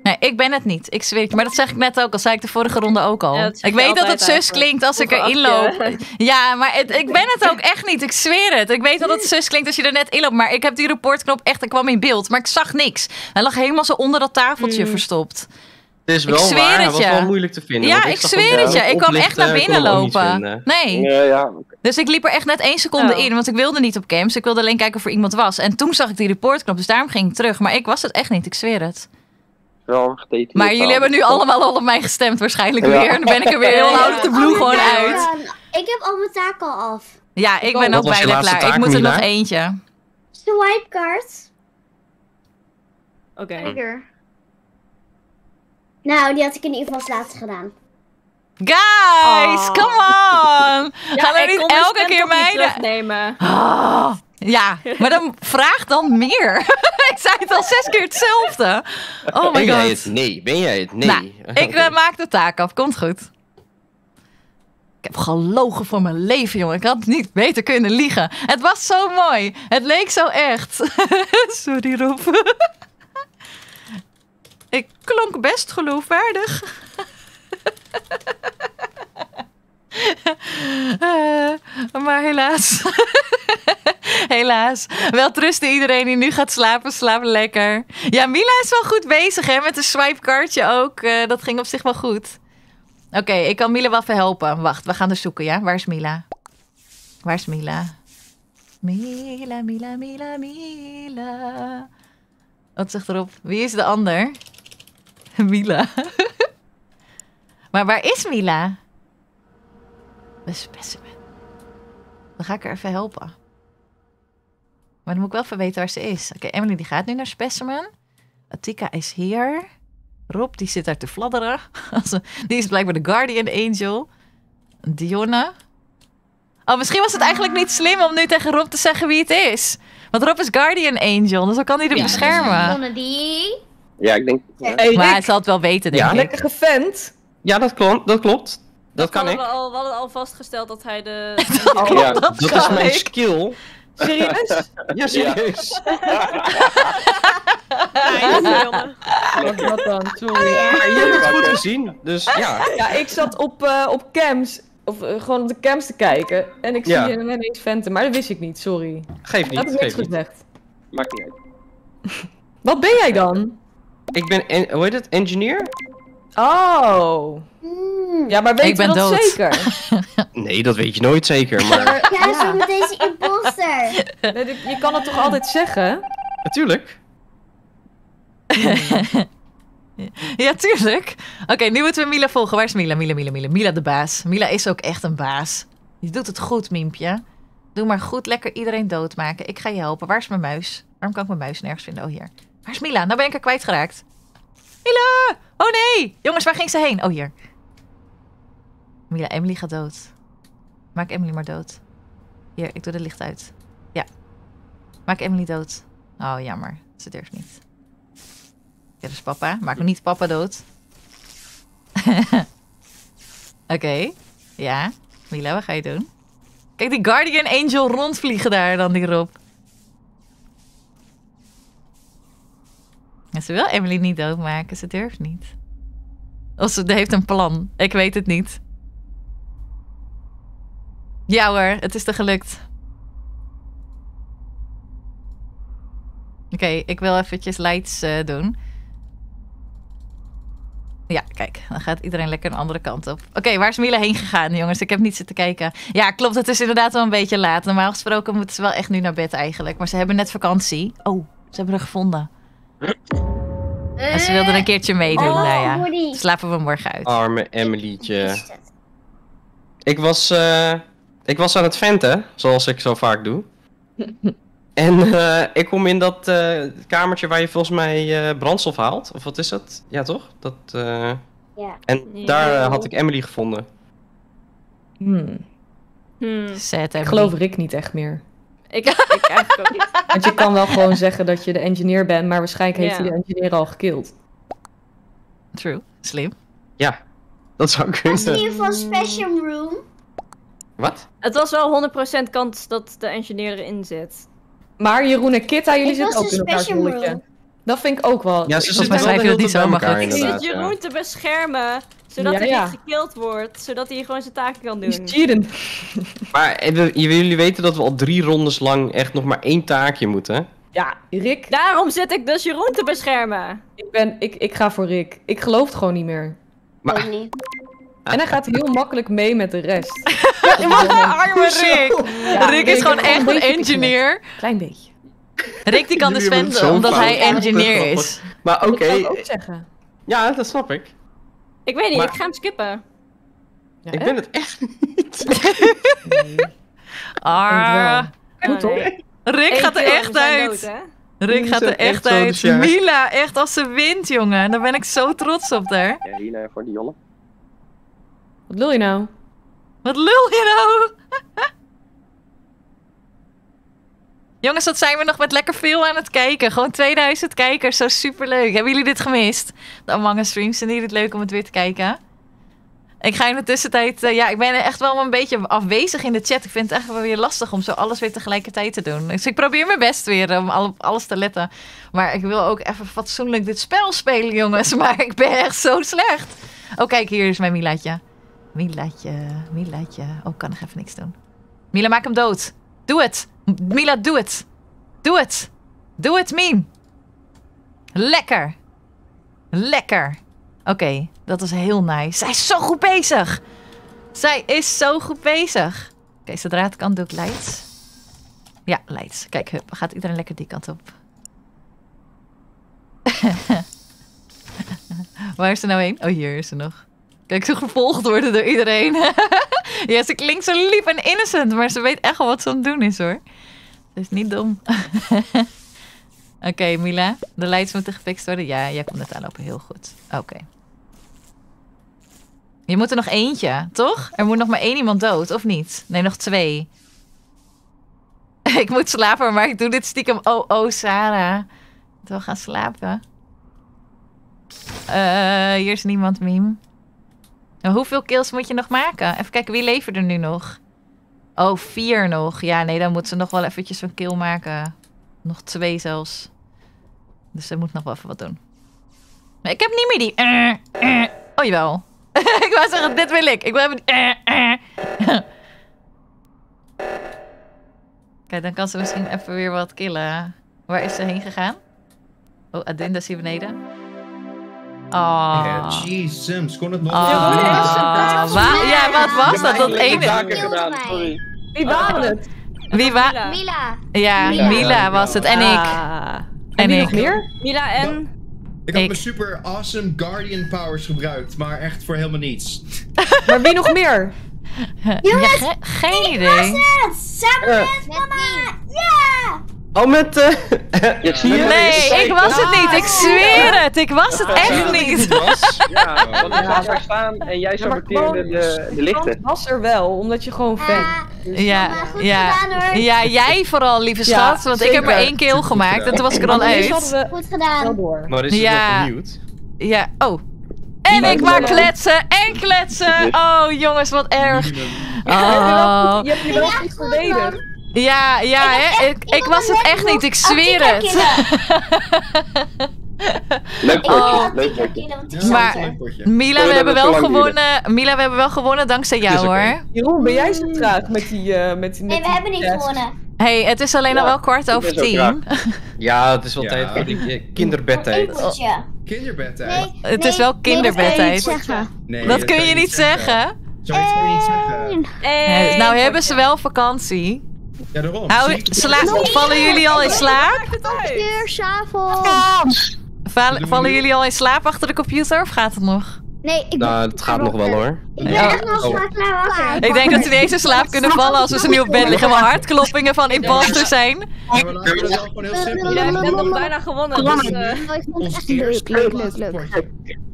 Nee, ik ben het niet. Ik zweer het je. Maar dat zeg ik net ook, al zei ik de vorige ronde ook al. Ja, ik weet dat het zus eigenlijk. klinkt als of ik erin loop. Ja, maar het, ik ben het ook echt niet. Ik zweer het. Ik weet dat het zus klinkt als je er net in loopt. Maar ik heb die reportknop echt, ik kwam in beeld. Maar ik zag niks. Hij lag helemaal zo onder dat tafeltje mm. verstopt. Het is wel ik zweer waar, het je. was wel moeilijk te vinden. Ja, ik zweer het je. Ik kwam echt naar binnen lopen. Nee. Ja, ja, okay. Dus ik liep er echt net één seconde oh. in, want ik wilde niet op camps. Ik wilde alleen kijken of er iemand was. En toen zag ik die reportknop, dus daarom ging ik terug. Maar ik was het echt niet, ik zweer het. Maar jullie hebben nu allemaal al op mij gestemd waarschijnlijk ja. weer. Dan ben ik er weer heel ja. oud op de bloe ja. gewoon uit. Ik heb al mijn taak al af. Ja, ik ben ook bijna klaar. Taak, ik moet er Mila? nog eentje. De wildcard. Oké. Okay. Nou, die had ik in ieder geval als laatste gedaan. Guys, oh. come on! Ja, gaan we niet elke keer meiden? Oh, ja, maar dan vraag dan meer. Ik zei het al zes keer hetzelfde. Oh my ben god. Jij het? Nee, ben jij het? Nee. Nou, ik uh, maak de taak af, komt goed. Ik heb gelogen voor mijn leven, jongen. Ik had niet beter kunnen liegen. Het was zo mooi. Het leek zo echt. Sorry, Rob. Ik klonk best geloofwaardig. Uh, maar helaas. Helaas. Welterusten iedereen die nu gaat slapen. Slaap lekker. Ja, Mila is wel goed bezig hè, met een swipekaartje ook. Uh, dat ging op zich wel goed. Oké, okay, ik kan Mila wel verhelpen. Wacht, we gaan er zoeken, ja? Waar is Mila? Waar is Mila? Mila, Mila, Mila, Mila. Wat zegt erop? Wie is de ander? Mila. Maar waar is Mila? Specimen. Dan ga ik haar even helpen. Maar dan moet ik wel even weten waar ze is. Oké, okay, Emily die gaat nu naar Specimen. Attika is hier. Rob die zit daar te fladderen. Die is blijkbaar de Guardian Angel. Dionne. Oh, misschien was het eigenlijk niet slim om nu tegen Rob te zeggen wie het is. Want Rob is Guardian Angel, dus dan kan hij hem ja, beschermen. Onnedi. Ja, ik denk... Hey, maar hij zal het wel weten, denk ja, ik. Ja, lekker gevent. Ja, dat klopt. Dat klopt. Dat, dat kan ik. We, al, we hadden al vastgesteld dat hij de... dat oh, klopt, ja, dat, dat is mijn ik. skill. Serieus? Ja, serieus. Ja, jongen. Wat dan? Sorry. Je hebt het goed gezien, dus ja. Ja, ik zat op, uh, op cams, of uh, gewoon op de cams te kijken. En ik ja. zie uh, ineens venten, maar dat wist ik niet, sorry. Geef niet, dat is geef niet. Gezegd. Maakt niet uit. Wat ben jij dan? Ik ben, en, hoe heet het, engineer? Oh. Mm. Ja, maar weet ik je dat dood. zeker? Nee, dat weet je nooit zeker, maar... Ja, ja. Zo met deze imposter. Nee, je kan het toch altijd zeggen? Natuurlijk. Ja, tuurlijk. Oké, okay, nu moeten we Mila volgen. Waar is Mila? Mila, Mila, Mila. Mila de baas. Mila is ook echt een baas. Je doet het goed, Miempje. Doe maar goed, lekker iedereen doodmaken. Ik ga je helpen. Waar is mijn muis? Waarom kan ik mijn muis nergens vinden? Oh, hier. Waar is Mila? Nou ben ik er kwijtgeraakt. Mila! Oh nee! Jongens, waar ging ze heen? Oh, hier. Mila, Emily gaat dood. Maak Emily maar dood. Hier, ik doe het licht uit. Ja. Maak Emily dood. Oh, jammer. Ze durft niet. Ja, dus papa. Maak me niet papa dood. Oké. Okay. Ja. Mila, wat ga je doen? Kijk, die Guardian Angel rondvliegen daar dan, die Rob. En ze wil Emily niet doodmaken. Ze durft niet. Of ze heeft een plan. Ik weet het niet. Ja hoor, het is er gelukt. Oké, okay, ik wil eventjes lights uh, doen. Ja, kijk. Dan gaat iedereen lekker een andere kant op. Oké, okay, waar is Mila heen gegaan, jongens? Ik heb niet zitten kijken. Ja, klopt. Het is inderdaad wel een beetje laat. Normaal gesproken moeten ze wel echt nu naar bed eigenlijk. Maar ze hebben net vakantie. Oh, ze hebben er gevonden. En ze wilden een keertje meedoen. Oh, nou ja, dan slapen we morgen uit. Arme Emilytje. Ik was, uh, ik was aan het venten, zoals ik zo vaak doe. En uh, ik kom in dat uh, kamertje waar je volgens mij uh, brandstof haalt. Of wat is dat? Ja, toch? Dat, uh... ja. En daar uh, had ik Emily gevonden. Hmm. Hmm. Sad, Emily. Geloof Rick niet echt meer. Ik, ik eigenlijk ook niet. Want je kan wel gewoon zeggen dat je de engineer bent, maar waarschijnlijk heeft yeah. hij de engineer al gekillt. True. Slim. Ja. Dat zou kunnen. Was in ieder geval special room. Wat? Het was wel honderd procent kans dat de engineer erin zit. Maar Jeroen en Kitta, jullie zitten ook in elkaar rolletje. Dat vind ik ook wel. Ja, ze zitten wel heel diep bij elkaar. Ik zit Jeroen ja. te beschermen, zodat ja, hij ja. niet gekild wordt, zodat hij gewoon zijn taken kan doen. Cheaten. Maar jullie weten dat we al drie rondes lang echt nog maar één taakje moeten. Ja, Rick. Daarom zit ik dus Jeroen te beschermen. Ik, ben, ik, ik ga voor Rick. Ik geloof het gewoon niet meer. Maar... En hij gaat heel makkelijk mee met de rest. Arme Rick. Ja, Rick is gewoon echt een engineer. Klein beetje. Rick die kan dus venten omdat fout. hij engineer is. Maar oké. Okay. Dat kan ik ook zeggen. Ja, dat snap ik. Ik weet niet, maar... ik ga hem skippen. Ja, ik hè? ben het echt niet. Nee. Ah. Goed hoor. Nee. Rick Eén gaat er echt jongen, uit. Dood, Rick gaat er echt uit. Mila, echt als ze wint, jongen. Daar ben ik zo trots op daar. Ja, Rina voor Dionne. Wat lul je nou? Wat lul je nou? Jongens, wat zijn we nog met lekker veel aan het kijken. Gewoon tweeduizend kijkers, zo superleuk. Hebben jullie dit gemist? De Among Us streams, vinden jullie het leuk om het weer te kijken? Ik ga in de tussentijd... Uh, ja, ik ben echt wel een beetje afwezig in de chat. Ik vind het echt wel weer lastig om zo alles weer tegelijkertijd te doen. Dus ik probeer mijn best weer om op alles te letten. Maar ik wil ook even fatsoenlijk dit spel spelen, jongens. Maar ik ben echt zo slecht. Oh, kijk, hier is mijn Milaatje. Milaatje, Milaatje. Oh, ik kan nog even niks doen. Mila, maak hem dood. Doe het. Mila, doe het. Doe het. Doe het, Mien. Lekker. Lekker. Oké, okay, dat was heel nice. Zij is zo goed bezig. Zij is zo goed bezig. Oké, okay, zodra het kan doe ik lights. Ja, lights. Kijk, hup, gaat iedereen lekker die kant op. Waar is ze nou heen? Oh, hier is ze nog. Kijk, ze gevolgd worden door iedereen. Ja, ze klinkt zo lief en innocent, maar ze weet echt wel wat ze aan het doen is, hoor. Ze is niet dom. Oké, okay, Mila. De lights moeten gefixt worden. Ja, jij komt net aanlopen. Heel goed. Oké. Okay. Je moet er nog eentje, toch? Er moet nog maar één iemand dood, of niet? Nee, nog twee. Ik moet slapen, maar ik doe dit stiekem. Oh, oh, Sarah. Ik wil gaan slapen. Uh, hier is niemand, meme. Nou, hoeveel kills moet je nog maken? Even kijken, wie levert er nu nog? Oh, vier nog. Ja, nee, dan moet ze nog wel eventjes een kill maken. Nog twee zelfs. Dus ze moet nog wel even wat doen. Maar ik heb niet meer die... Uh, uh. Oh, jawel. Ik wou zeggen, dit wil ik. Ik wil hebben die... Uh, uh. Kijk, dan kan ze misschien even weer wat killen. Waar is ze heen gegaan? Oh, Adinda is hier beneden. Oh. Jeez, yeah, Sims, kon het nog? Oh. Niet. Ja, wa ja, wat was dat? Dat ene. Wie waren het? Wie waren? Mila. Ja, Mila. Mila was het. En ik. Ah. En ik. Nog meer? Mila en... Ja. Ik had ik. mijn super awesome guardian powers gebruikt, maar echt voor helemaal niets. Maar wie nog meer? Jongens, ja, ge geen idee. Was het? Samen uh. met mama. Ja! Oh, met... Uh, ja, zie je? Nee, ik was het niet. Ik zweer het. Ik was het echt niet. Ja, want ik was daar staan en jij saboteerde de, de lichten. Het was er wel, omdat je gewoon fan. Dus ja, ja, ja, jij vooral, lieve schat. Ja, want zeker. Ik heb er één keel gemaakt en toen was ik er al uit. We... Goed gedaan. Maar is ja. nog benieuwd? Ja, oh. En ik maar kletsen en kletsen. Oh, jongens, wat erg. Oh. Je hebt je wel iets verdedigd. Ja, ja, hè? Ik, ik was het echt niet, ik zweer het. Leuk potje, leuk potje. Maar Mila, we hebben wel gewonnen. Mila, we hebben wel gewonnen dankzij jou, hoor. Jeroen, ben jij zo traag met die... Nee, we hebben niet gewonnen. Hé, hey, het is alleen al wel kwart over tien. Ja, het is wel tijd voor die kinderbedtijd. Kinderbedtijd? Het is wel kinderbedtijd. Dat kun je niet zeggen. Zou je het niet zeggen? Nou hebben ze wel vakantie. Ja, daarom. Hou, vallen jullie al in slaap? Vallen, vallen jullie al in slaap achter de computer of gaat het nog? Nee, ik ben nou, het gaat nog wel hoor. Ik ben ja. echt nog oh. slaap. Ik denk dat we deze slaap kunnen vallen als we ze nu op bed liggen. Waar hartkloppingen van imposter zijn. Ja, we hebben het zelf gewoon heel simpel. Jij hebt nog bijna gewonnen. Dus, uh... Ons eerste laatste potje.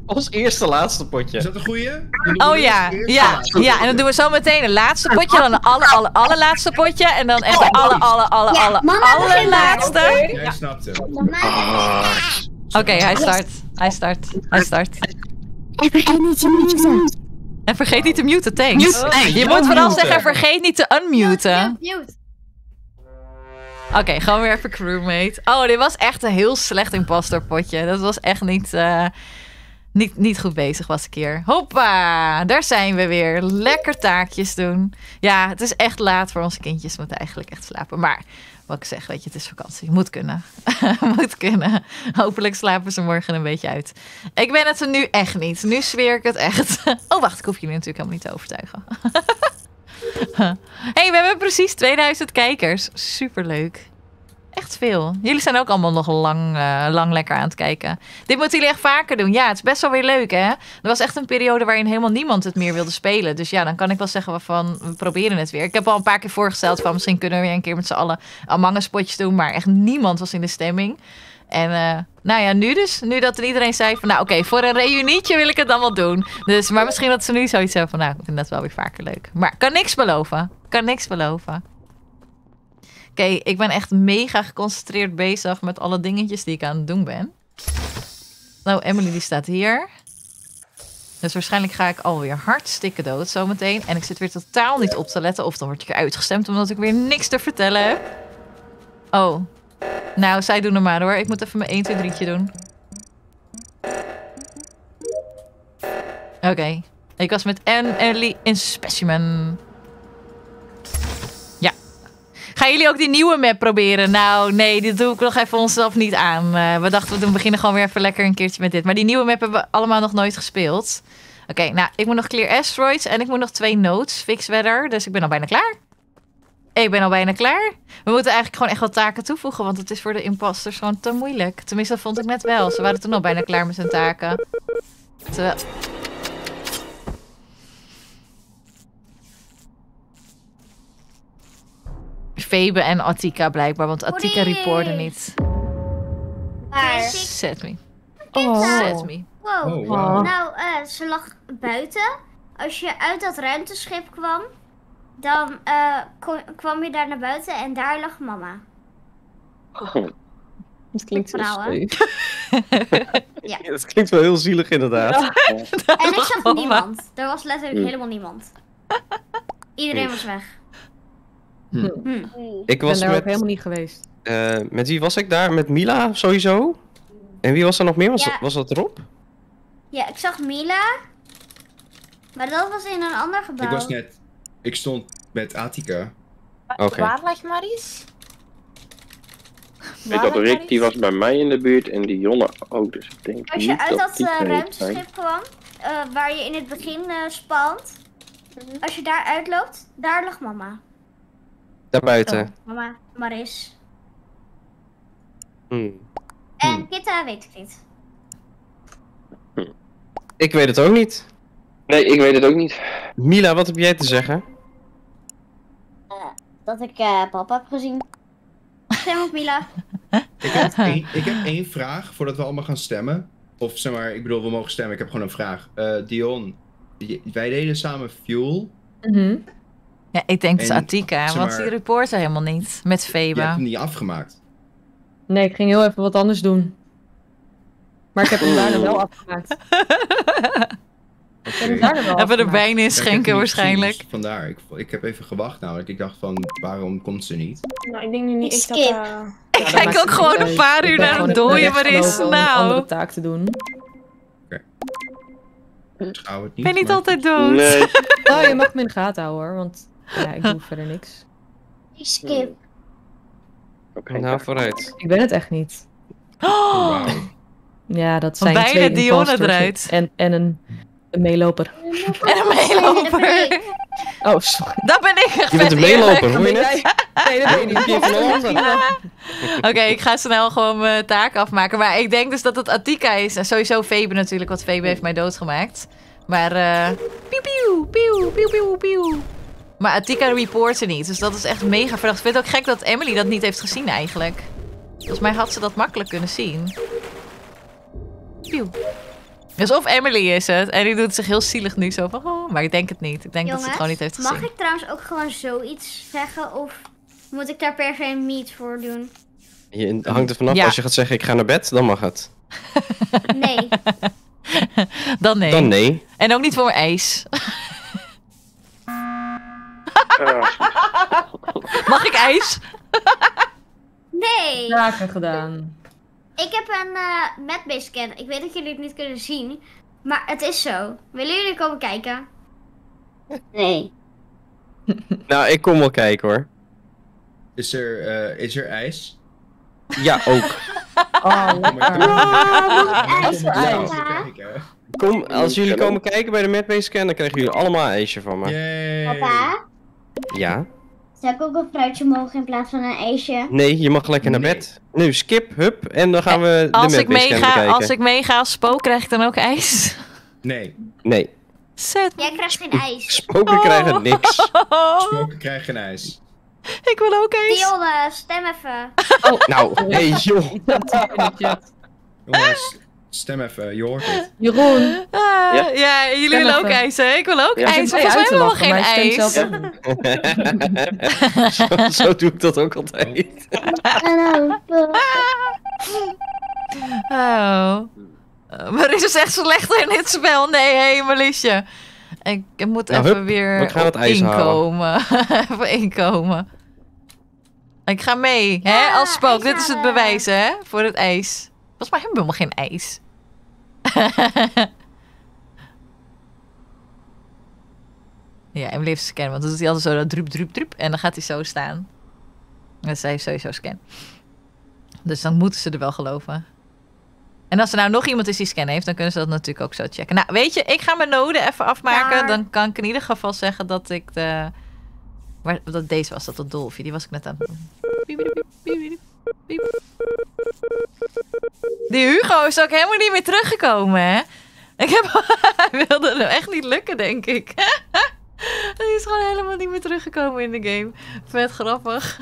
Ons eerste laatste potje. Is dat een goeie? Oh ja, ja, ja. En dan doen we zo meteen een laatste potje. Dan een alle, alle, allerlaatste potje. En dan echt een alle, alle, alle, alle, allerlaatste. Jij snapt het. Oké, hij start. Hij start. Hij start. En vergeet niet te muten. En vergeet niet te muten, thanks. Oh, je moet vooral zeggen, vergeet niet te unmuten. Oké, okay, gewoon weer even crewmate. Oh, dit was echt een heel slecht imposterpotje. Dat was echt niet, uh, niet, niet goed bezig was ik hier. Hoppa, daar zijn we weer. Lekker taakjes doen. Ja, het is echt laat voor onze kindjes. We moeten eigenlijk echt slapen. Maar wat ik zeg, weet je, het is vakantie. Moet kunnen. Moet kunnen. Hopelijk slapen ze morgen een beetje uit. Ik ben het er nu echt niet. Nu zweer ik het echt. Oh, wacht. Ik hoef jullie natuurlijk helemaal niet te overtuigen. Hé, hey, we hebben precies tweeduizend kijkers. Superleuk. Echt veel. Jullie zijn ook allemaal nog lang, uh, lang lekker aan het kijken. Dit moeten jullie echt vaker doen. Ja, het is best wel weer leuk, hè? Er was echt een periode waarin helemaal niemand het meer wilde spelen. Dus ja, dan kan ik wel zeggen van, we proberen het weer. Ik heb al een paar keer voorgesteld van, misschien kunnen we weer een keer met z'n allen Among Us potjes doen. Maar echt niemand was in de stemming. En uh, nou ja, nu dus. Nu dat iedereen zei van, nou oké, okay, voor een reunietje wil ik het dan wel doen. Dus, maar misschien dat ze nu zoiets hebben van, nou, ik vind dat wel weer vaker leuk. Maar kan niks beloven. Kan niks beloven. Oké, okay, ik ben echt mega geconcentreerd bezig met alle dingetjes die ik aan het doen ben. Nou, Emily die staat hier. Dus waarschijnlijk ga ik alweer hartstikke dood zometeen. En ik zit weer totaal niet op te letten. Of dan word ik weer uitgestemd omdat ik weer niks te vertellen heb. Oh. Nou, zij doen er maar hoor. Ik moet even mijn één, twee, drietje doen. Oké. Okay. Ik was met Emily in specimen. Gaan jullie ook die nieuwe map proberen? Nou, nee, dit doe ik nog even onszelf niet aan. Uh, we dachten, we beginnen gewoon weer even lekker een keertje met dit. Maar die nieuwe map hebben we allemaal nog nooit gespeeld. Oké, okay, nou, ik moet nog Clear Asteroids en ik moet nog twee notes fix verder. Dus ik ben al bijna klaar. Ik ben al bijna klaar. We moeten eigenlijk gewoon echt wat taken toevoegen, want het is voor de imposters gewoon te moeilijk. Tenminste, dat vond ik net wel. Ze waren toen al bijna klaar met hun taken. Terwijl... Febe en Attika blijkbaar, want Attika reporten niet. Maar... Set me. Oh. Set me. Wow. Oh, wow. Nou, uh, ze lag buiten. als je uit dat ruimteschip kwam, dan uh, kom, kwam je daar naar buiten en daar lag mama. Oh. Dat klinkt zo ja. Dat klinkt wel heel zielig inderdaad. Ja. Ja. En ik zag mama. Niemand. Er was letterlijk mm. helemaal niemand. Iedereen was weg. Mm. Mm. Mm. Ik was ben daar met, ook helemaal niet geweest. Uh, met wie was ik daar? Met Mila sowieso. En wie was er nog meer? Was, ja. dat, was dat Rob? Ja, ik zag Mila. Maar dat was in een ander gebouw. Ik was net... Ik stond met Attika. Okay. Waar lag Maris? Ik had Rick, die was bij mij in de buurt en die Dionne ook, dus ik denk als je uit dat, dat uh, ruimteschip kwam, uh, waar je in het begin uh, spant, mm-hmm. als je daar uitloopt, daar lag mama. Daarbuiten. Oh, mama, Maris. Hmm. En hmm. Kitta weet ik niet. Hmm. Ik weet het ook niet. Nee, ik weet het ook niet. Mila, wat heb jij te zeggen? Uh, dat ik uh, papa heb gezien. Stem op, Mila. Ik heb, één, ik heb één vraag voordat we allemaal gaan stemmen. Of zeg maar, ik bedoel, we mogen stemmen. Ik heb gewoon een vraag. Uh, Dionne, wij deden samen Fuel. Mm-hmm. Ja, ik denk en, dat is Attika, zeg maar, want die reporter helemaal niet. Met Febe. Je hebt hem niet afgemaakt. Nee, ik ging heel even wat anders doen. Maar ik heb hem daarna wel afgemaakt. Okay. Hebben we er bijna in schenken waarschijnlijk. Gezien, dus vandaar, ik, ik heb even gewacht namelijk. Ik dacht van, waarom komt ze niet? Nou, ik denk nu niet. Ik, dat, uh... ja, ik kijk ook het gewoon een paar uur naar een dooie waar is. Nou. Om een andere taak te doen. Oké. Okay. Dus ik ben maar... niet altijd dood. Nee. Oh, je mag me in de gaten houden hoor, want ja, ik doe verder niks. Ik skip. Oké, okay, nou vooruit. Ik ben het echt niet. Oh. Wow. Ja, dat zijn want twee imposters eruit. En, en een... Een meeloper. En een meeloper. Oh, sorry. Dat ben ik echt. Je bent een meeloper, hoor je net? Nee, dat ben ik niet. Oké, okay, ik ga snel gewoon mijn taak afmaken. Maar ik denk dus dat het Attika is. En sowieso Febe natuurlijk, want Febe heeft mij doodgemaakt. Maar eh... Uh, piu, piu, piu, piu, piu, piu. Maar Attika reporten niet. Dus dat is echt mega verdacht. Ik vind het ook gek dat Emily dat niet heeft gezien eigenlijk. Volgens mij had ze dat makkelijk kunnen zien. Piu. Dus of Emily is het. En die doet zich heel zielig nu zo van... Oh, maar ik denk het niet. Ik denk Jongens, dat ze het gewoon niet heeft gezien. Mag ik trouwens ook gewoon zoiets zeggen? Of moet ik daar per se een meet voor doen? Je hangt er vanaf. Ja. Als je gaat zeggen ik ga naar bed, dan mag het. Nee. Dan nee. Dan nee. En ook niet voor mijn ijs. Mag ik ijs? Nee. Zaken gedaan. Ik heb een uh, medbase scan. Ik weet dat jullie het niet kunnen zien. Maar het is zo. Willen jullie komen kijken? Nee. Nou, ik kom wel kijken hoor. Is er, uh, is er ijs? Ja, ook. Oh, maar ijs. Kom, als jullie komen kijken bij de medbase scan, dan krijgen jullie allemaal een ijsje van me. Yay. Papa? Ja? Zou ik ook een fruitje mogen in plaats van een ijsje? Nee, je mag lekker naar bed. Nee. Nu, skip, hup, en dan gaan we en als de medbase scan bekijken. Als ik meega als spook, krijg ik dan ook ijs? Nee. Nee. Zet. Jij krijgt geen ijs. Spoken oh. krijgen niks. Oh. Spoken krijgen geen ijs. Ik wil ook ijs. Dionne, stem even. Oh, nou, hé hey, joh. Jongens, stem even, je hoort het. Jeroen. Uh, ja. ja, jullie stem willen even. Ook ijs, hè? Ik wil ook ja, ijs. Volgens mij hebben we geen ijs. zo, zo doe ik dat ook altijd. Oh. Maar is het echt slechter in dit spel? Nee, hé, hey, Melisje. Ik, ik moet nou, even hup. weer we gaan het ijs inkomen. Even inkomen. Ik ga mee, ja, hè? Als spook. Dit is het bewijs, hè? Voor het ijs. Volgens mij hebben we helemaal geen ijs. Ja, Emily heeft scan, want dan doet hij altijd zo dat drup, drup, drup. En dan gaat hij zo staan. Dus zij heeft sowieso scan. Dus dan moeten ze er wel geloven. En als er nou nog iemand is die scan heeft, dan kunnen ze dat natuurlijk ook zo checken. Nou, weet je, ik ga mijn node even afmaken. Ja. Dan kan ik in ieder geval zeggen dat ik de... Maar, dat deze was, dat de dolfje. Die was ik net aan het doen. Die Hugo is ook helemaal niet meer teruggekomen, hè? Ik heb... Hij wilde hem echt niet lukken, denk ik. Hij is gewoon helemaal niet meer teruggekomen in de game. Vet grappig.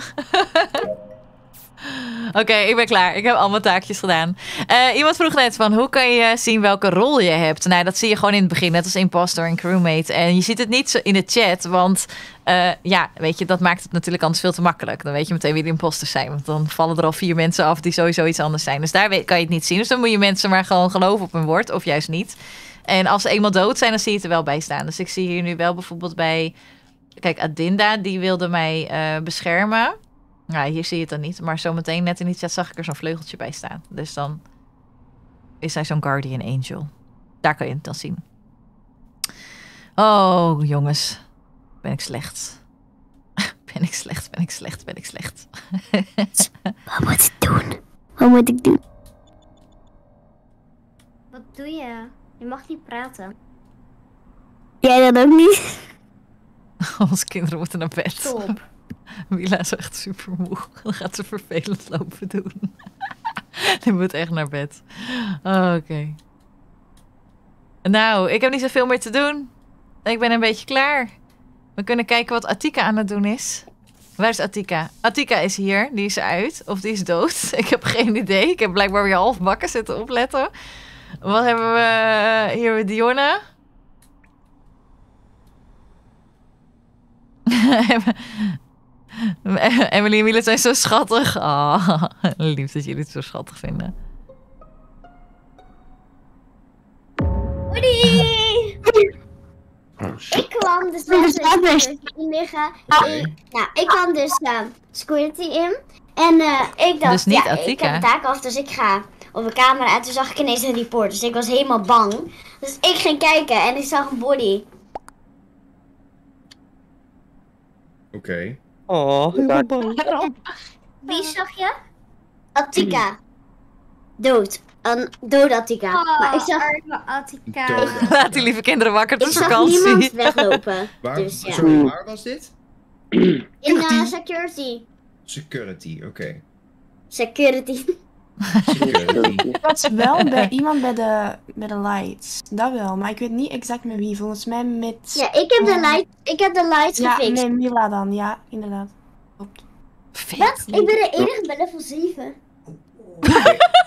Oké, okay, ik ben klaar. Ik heb al mijn taakjes gedaan. Uh, iemand vroeg net van, hoe kan je zien welke rol je hebt? Nou, dat zie je gewoon in het begin, net als imposter en crewmate. En je ziet het niet zo in de chat, want uh, ja, weet je, dat maakt het natuurlijk anders veel te makkelijk. Dan weet je meteen wie de imposters zijn, want dan vallen er al vier mensen af die sowieso iets anders zijn. Dus daar kan je het niet zien. Dus dan moet je mensen maar gewoon geloven op hun woord, of juist niet. En als ze eenmaal dood zijn, dan zie je het er wel bij staan. Dus ik zie hier nu wel bijvoorbeeld bij... Kijk, Adinda, die wilde mij uh, beschermen. Nou, hier zie je het dan niet. Maar zometeen, net in die chat, zag ik er zo'n vleugeltje bij staan. Dus dan is hij zo'n guardian angel. Daar kan je het dan zien. Oh, jongens. Ben ik slecht. Ben ik slecht, ben ik slecht, ben ik slecht. Wat moet ik doen? Wat moet ik doen? Wat doe je? Je mag niet praten. Jij dat ook niet? Onze kinderen moeten naar bed. Top. Mila is echt super moe. Dan gaat ze vervelend lopen doen. Die moet echt naar bed. Oh, oké. Okay. Nou, ik heb niet zoveel meer te doen. Ik ben een beetje klaar. We kunnen kijken wat Attika aan het doen is. Waar is Attika? Attika is hier. Die is uit. Of die is dood. Ik heb geen idee. Ik heb blijkbaar weer half bakken zitten opletten. Wat hebben we hier met Dionne? Emily en Mila zijn zo schattig. Oh, lief dat jullie het zo schattig vinden. Oei! Oh, ik kwam dus liggen. Nou, ik kwam dus uh, security in. En uh, ik dacht, dus niet ja, ik heb de taak af, dus ik ga op een camera. En toen zag ik ineens een report, dus ik was helemaal bang. Dus ik ging kijken en ik zag een body. Oké. Okay. Oh, daar... Wie zag je? Attika. Dood. Een dode Attika. Oh, maar ik zag... arme Attika. Laat die lieve kinderen wakker tot vakantie. Ik zag niemand weglopen. Waar, dus, ja. Sorry, waar was dit? In uh, security. Security, oké. Okay. Security. Security. Ik was wel bij iemand bij de, bij de lights. Dat wel, maar ik weet niet exact met wie. Volgens mij met... Ja, ik heb de, light, ik heb de lights ja, gefixt. Ja, met Mila dan. Ja, inderdaad. Wat? Ik ben de enige bij level zeven.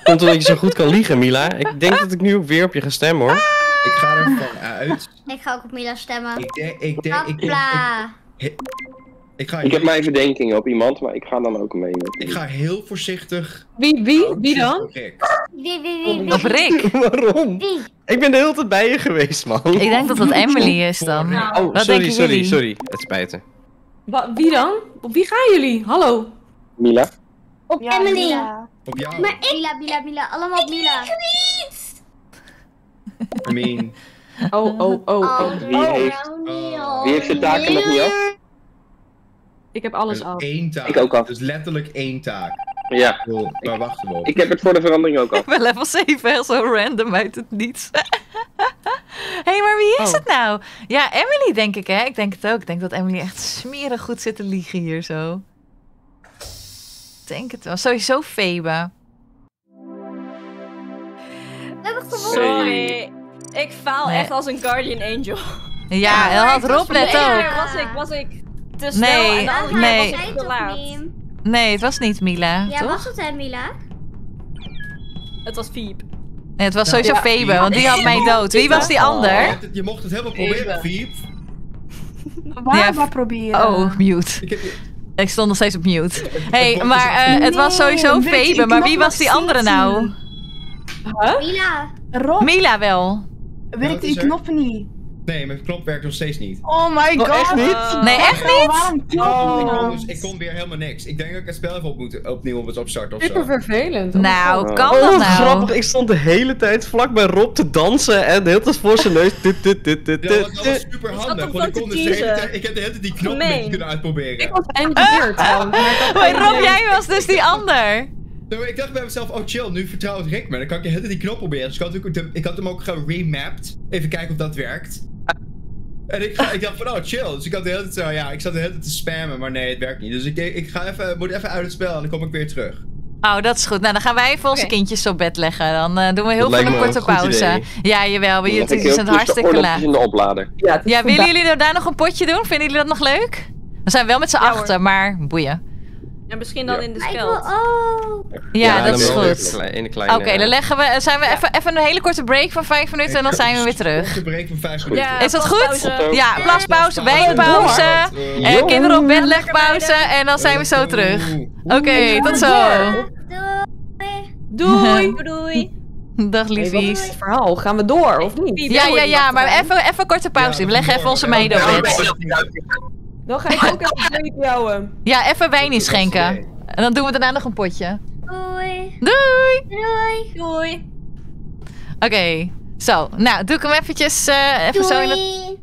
Komt omdat je zo goed kan liegen, Mila. Ik denk dat ik nu ook weer op je ga stemmen, hoor. Ik ga er van uit. Ik ga ook op Mila stemmen. Ik denk... Ik denk... Ik, denk, ik, ik, ik Ik, ga ik heb mijn verdenkingen op iemand, maar ik ga dan ook mee. Met ik ga heel voorzichtig... Wie, wie? Wie dan? Rick. Wie, wie, wie, wie? Op Rick? Waarom? Wie? Ik ben de hele tijd bij je geweest, man. Ik denk dat dat Emily is dan. Ja. Oh, Wat sorry, sorry, jullie? sorry. Het spijt me. Wie dan? Op wie gaan jullie? Hallo? Mila. Op ja, Emily. Mila. Op jou. Maar ik... Mila, Mila, Mila. Allemaal op Mila. Ik niet. I mean... Oh, oh, oh. oh. Wie, oh. Heeft... Oh. wie heeft de taken nog niet af? Ik heb alles dus af. Één taak. Ik ook af. Dus letterlijk één taak. Ja. Cool. Daar wachten we op. Ik heb het voor de verandering ook af. Ik ben level zeven, zo random uit het niets. Hé, hey, maar wie is oh. het nou? Ja, Emily denk ik, hè? Ik denk het ook. Ik denk dat Emily echt smerig goed zit te liegen hier zo. Ik denk het wel. Sowieso Febe. Sorry. Ik faal nee. echt als een guardian angel. Ja, heel had Rob net ook. Was ik, was ik... Dus nee, nou, en nee. Was het te laat. Nee, het was niet Mila. Ja, toch? Was het hè, Mila? Het was Fiep. Nee, het was nou, sowieso ja, Febe, want die had mij dood. Wie was die ander? Oh, je mocht het helemaal proberen, Fiep. Waar ja, maar proberen? Oh, mute. Ik, heb... ik stond nog steeds op mute. Hé, hey, maar uh, nee, het was sowieso Febe, maar wie was die andere nou? Huh? Mila. Rob. Mila wel. Werkte die knop niet? Nee, mijn knop werkt nog steeds niet. Oh my god! Oh, echt niet? Nee, echt niet? Oh. Ik, kon dus, ik kon weer helemaal niks. Ik denk dat ik het spel even op moet, opnieuw op het opstarten ofzo. Super vervelend. Nou, oh. kan dat nou? Oh, grappig. Ik stond de hele tijd vlak bij Rob te dansen en de hele tijd voor zijn neus. Dit, dit, dit, dit, dit. Ja, dat was super handig, want ik kon dus de hele tijd, ik heb de hele tijd die knop niet kunnen uitproberen. Ik was engineerd. Uh, uh, uh, Rob, jij was dus die ander. Ik dacht bij mezelf, oh chill, nu vertrouwt Rick me. Dan kan ik de hele tijd die knop proberen. Dus ik had, ook de, ik had hem ook geremapt. Even kijken of dat werkt. En ik, ga, ik dacht van, oh chill, dus ik, had de hele tijd zo, ja, ik zat de hele tijd te spammen, maar nee, het werkt niet. Dus ik, ik ga even, moet even uit het spel en dan kom ik weer terug. Oh, dat is goed. Nou, dan gaan wij even onze okay. kindjes zo bed leggen. Dan uh, doen we heel veel een korte pauze. Idee. Ja, jawel, maar jullie zijn hartstikke laag. in de oplader. Ja, ja willen jullie daar nog een potje doen? Vinden jullie dat nog leuk? We zijn wel met z'n ja, achter, maar boeien. En misschien dan ja. in de Skeld. Oh. Ja, ja, dat is goed. Oké, okay, dan leggen we, zijn we ja. even, even een hele korte break van vijf minuten en dan zijn we weer terug. Een korte break van vijf minuten. Ja, is dat goed? Ja, plaspauze, beenpauze, eh, kinderen op bed legpauze en dan zijn we zo terug. Oké, okay, tot zo. Doei. Doei. Doei. Dag liefies. Hey, verhaal, gaan we door of niet? Ja, ja, ja, maar even, even een korte pauze. Ja, we leggen door. even onze meiden op bed. Dan ga ik ook even wijn brouwen. Ja, even wijn inschenken. En dan doen we daarna nog een potje. Doei. Doei. Doei. Doei. Oké, okay, zo. Nou, doe ik hem eventjes uh, even zo in het...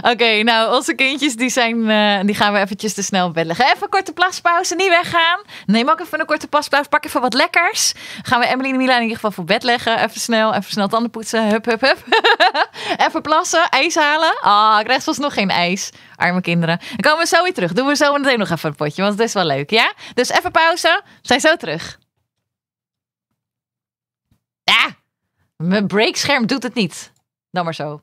Oké, okay, nou, onze kindjes die zijn, uh, die gaan we eventjes te snel bellen. Even een korte plaspauze, niet weggaan. Neem ook even een korte plaspauze, pak even wat lekkers. Gaan we Emily en Mila in ieder geval voor bed leggen. Even snel, even snel tanden poetsen. Hup, hup, hup. Even plassen, ijs halen. Ah, oh, ik krijg zelfs nog geen ijs. Arme kinderen. Dan komen we zo weer terug. Doen we zo meteen nog even een potje, want het is wel leuk, ja? Dus even pauze, we zijn zo terug. Ah, mijn breakscherm doet het niet. Dan maar zo.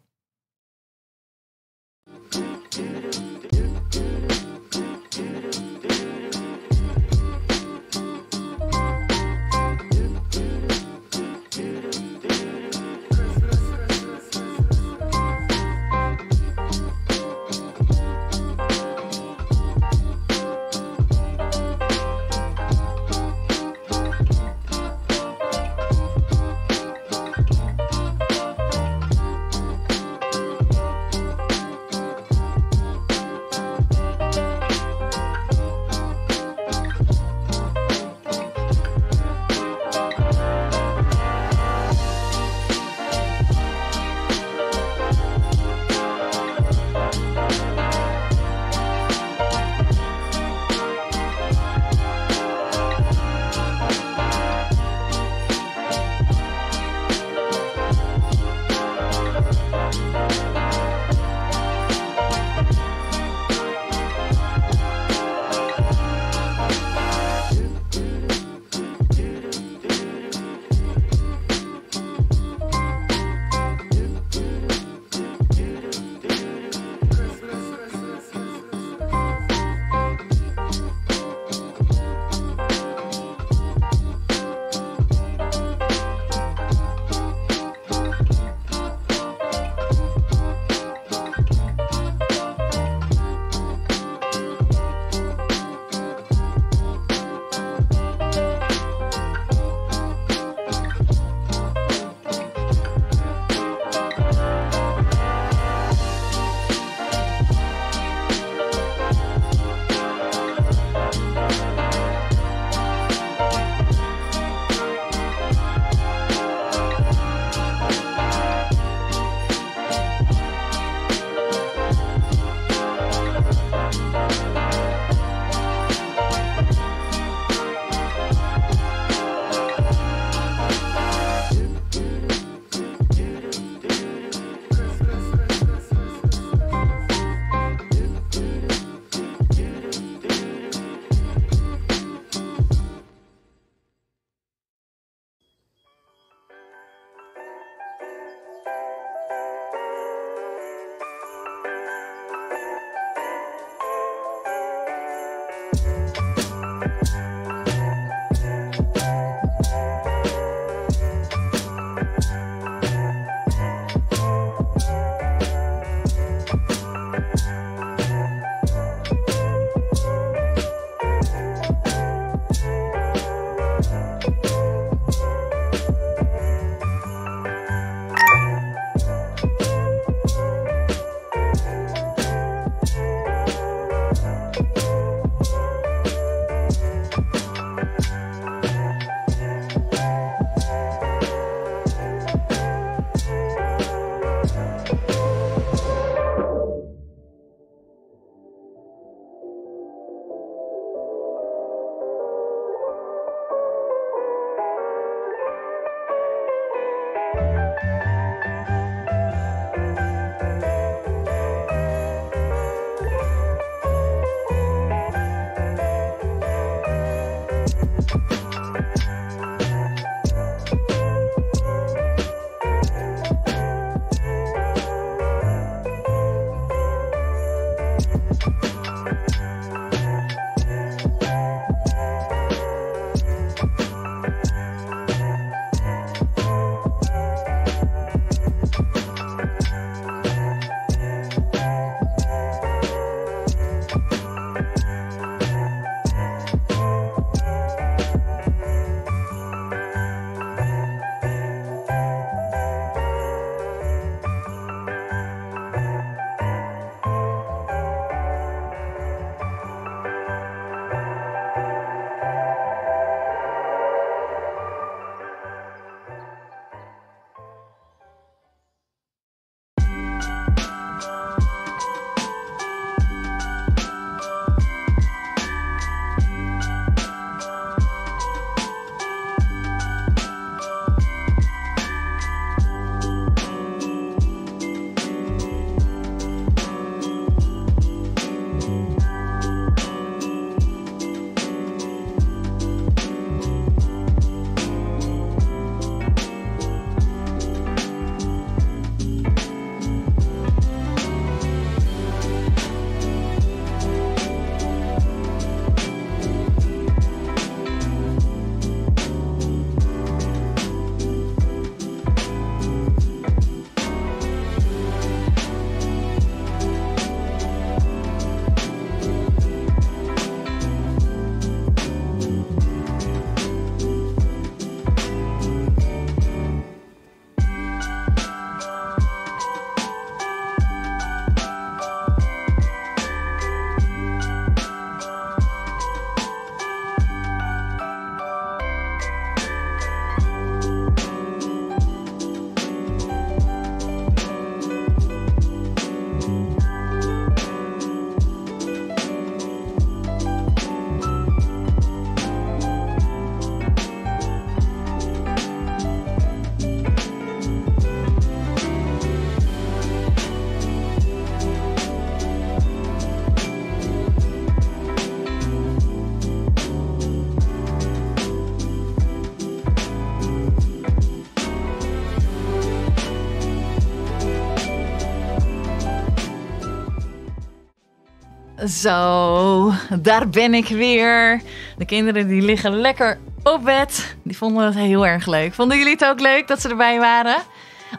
Zo, daar ben ik weer. De kinderen die liggen lekker op bed. Die vonden het heel erg leuk. Vonden jullie het ook leuk dat ze erbij waren?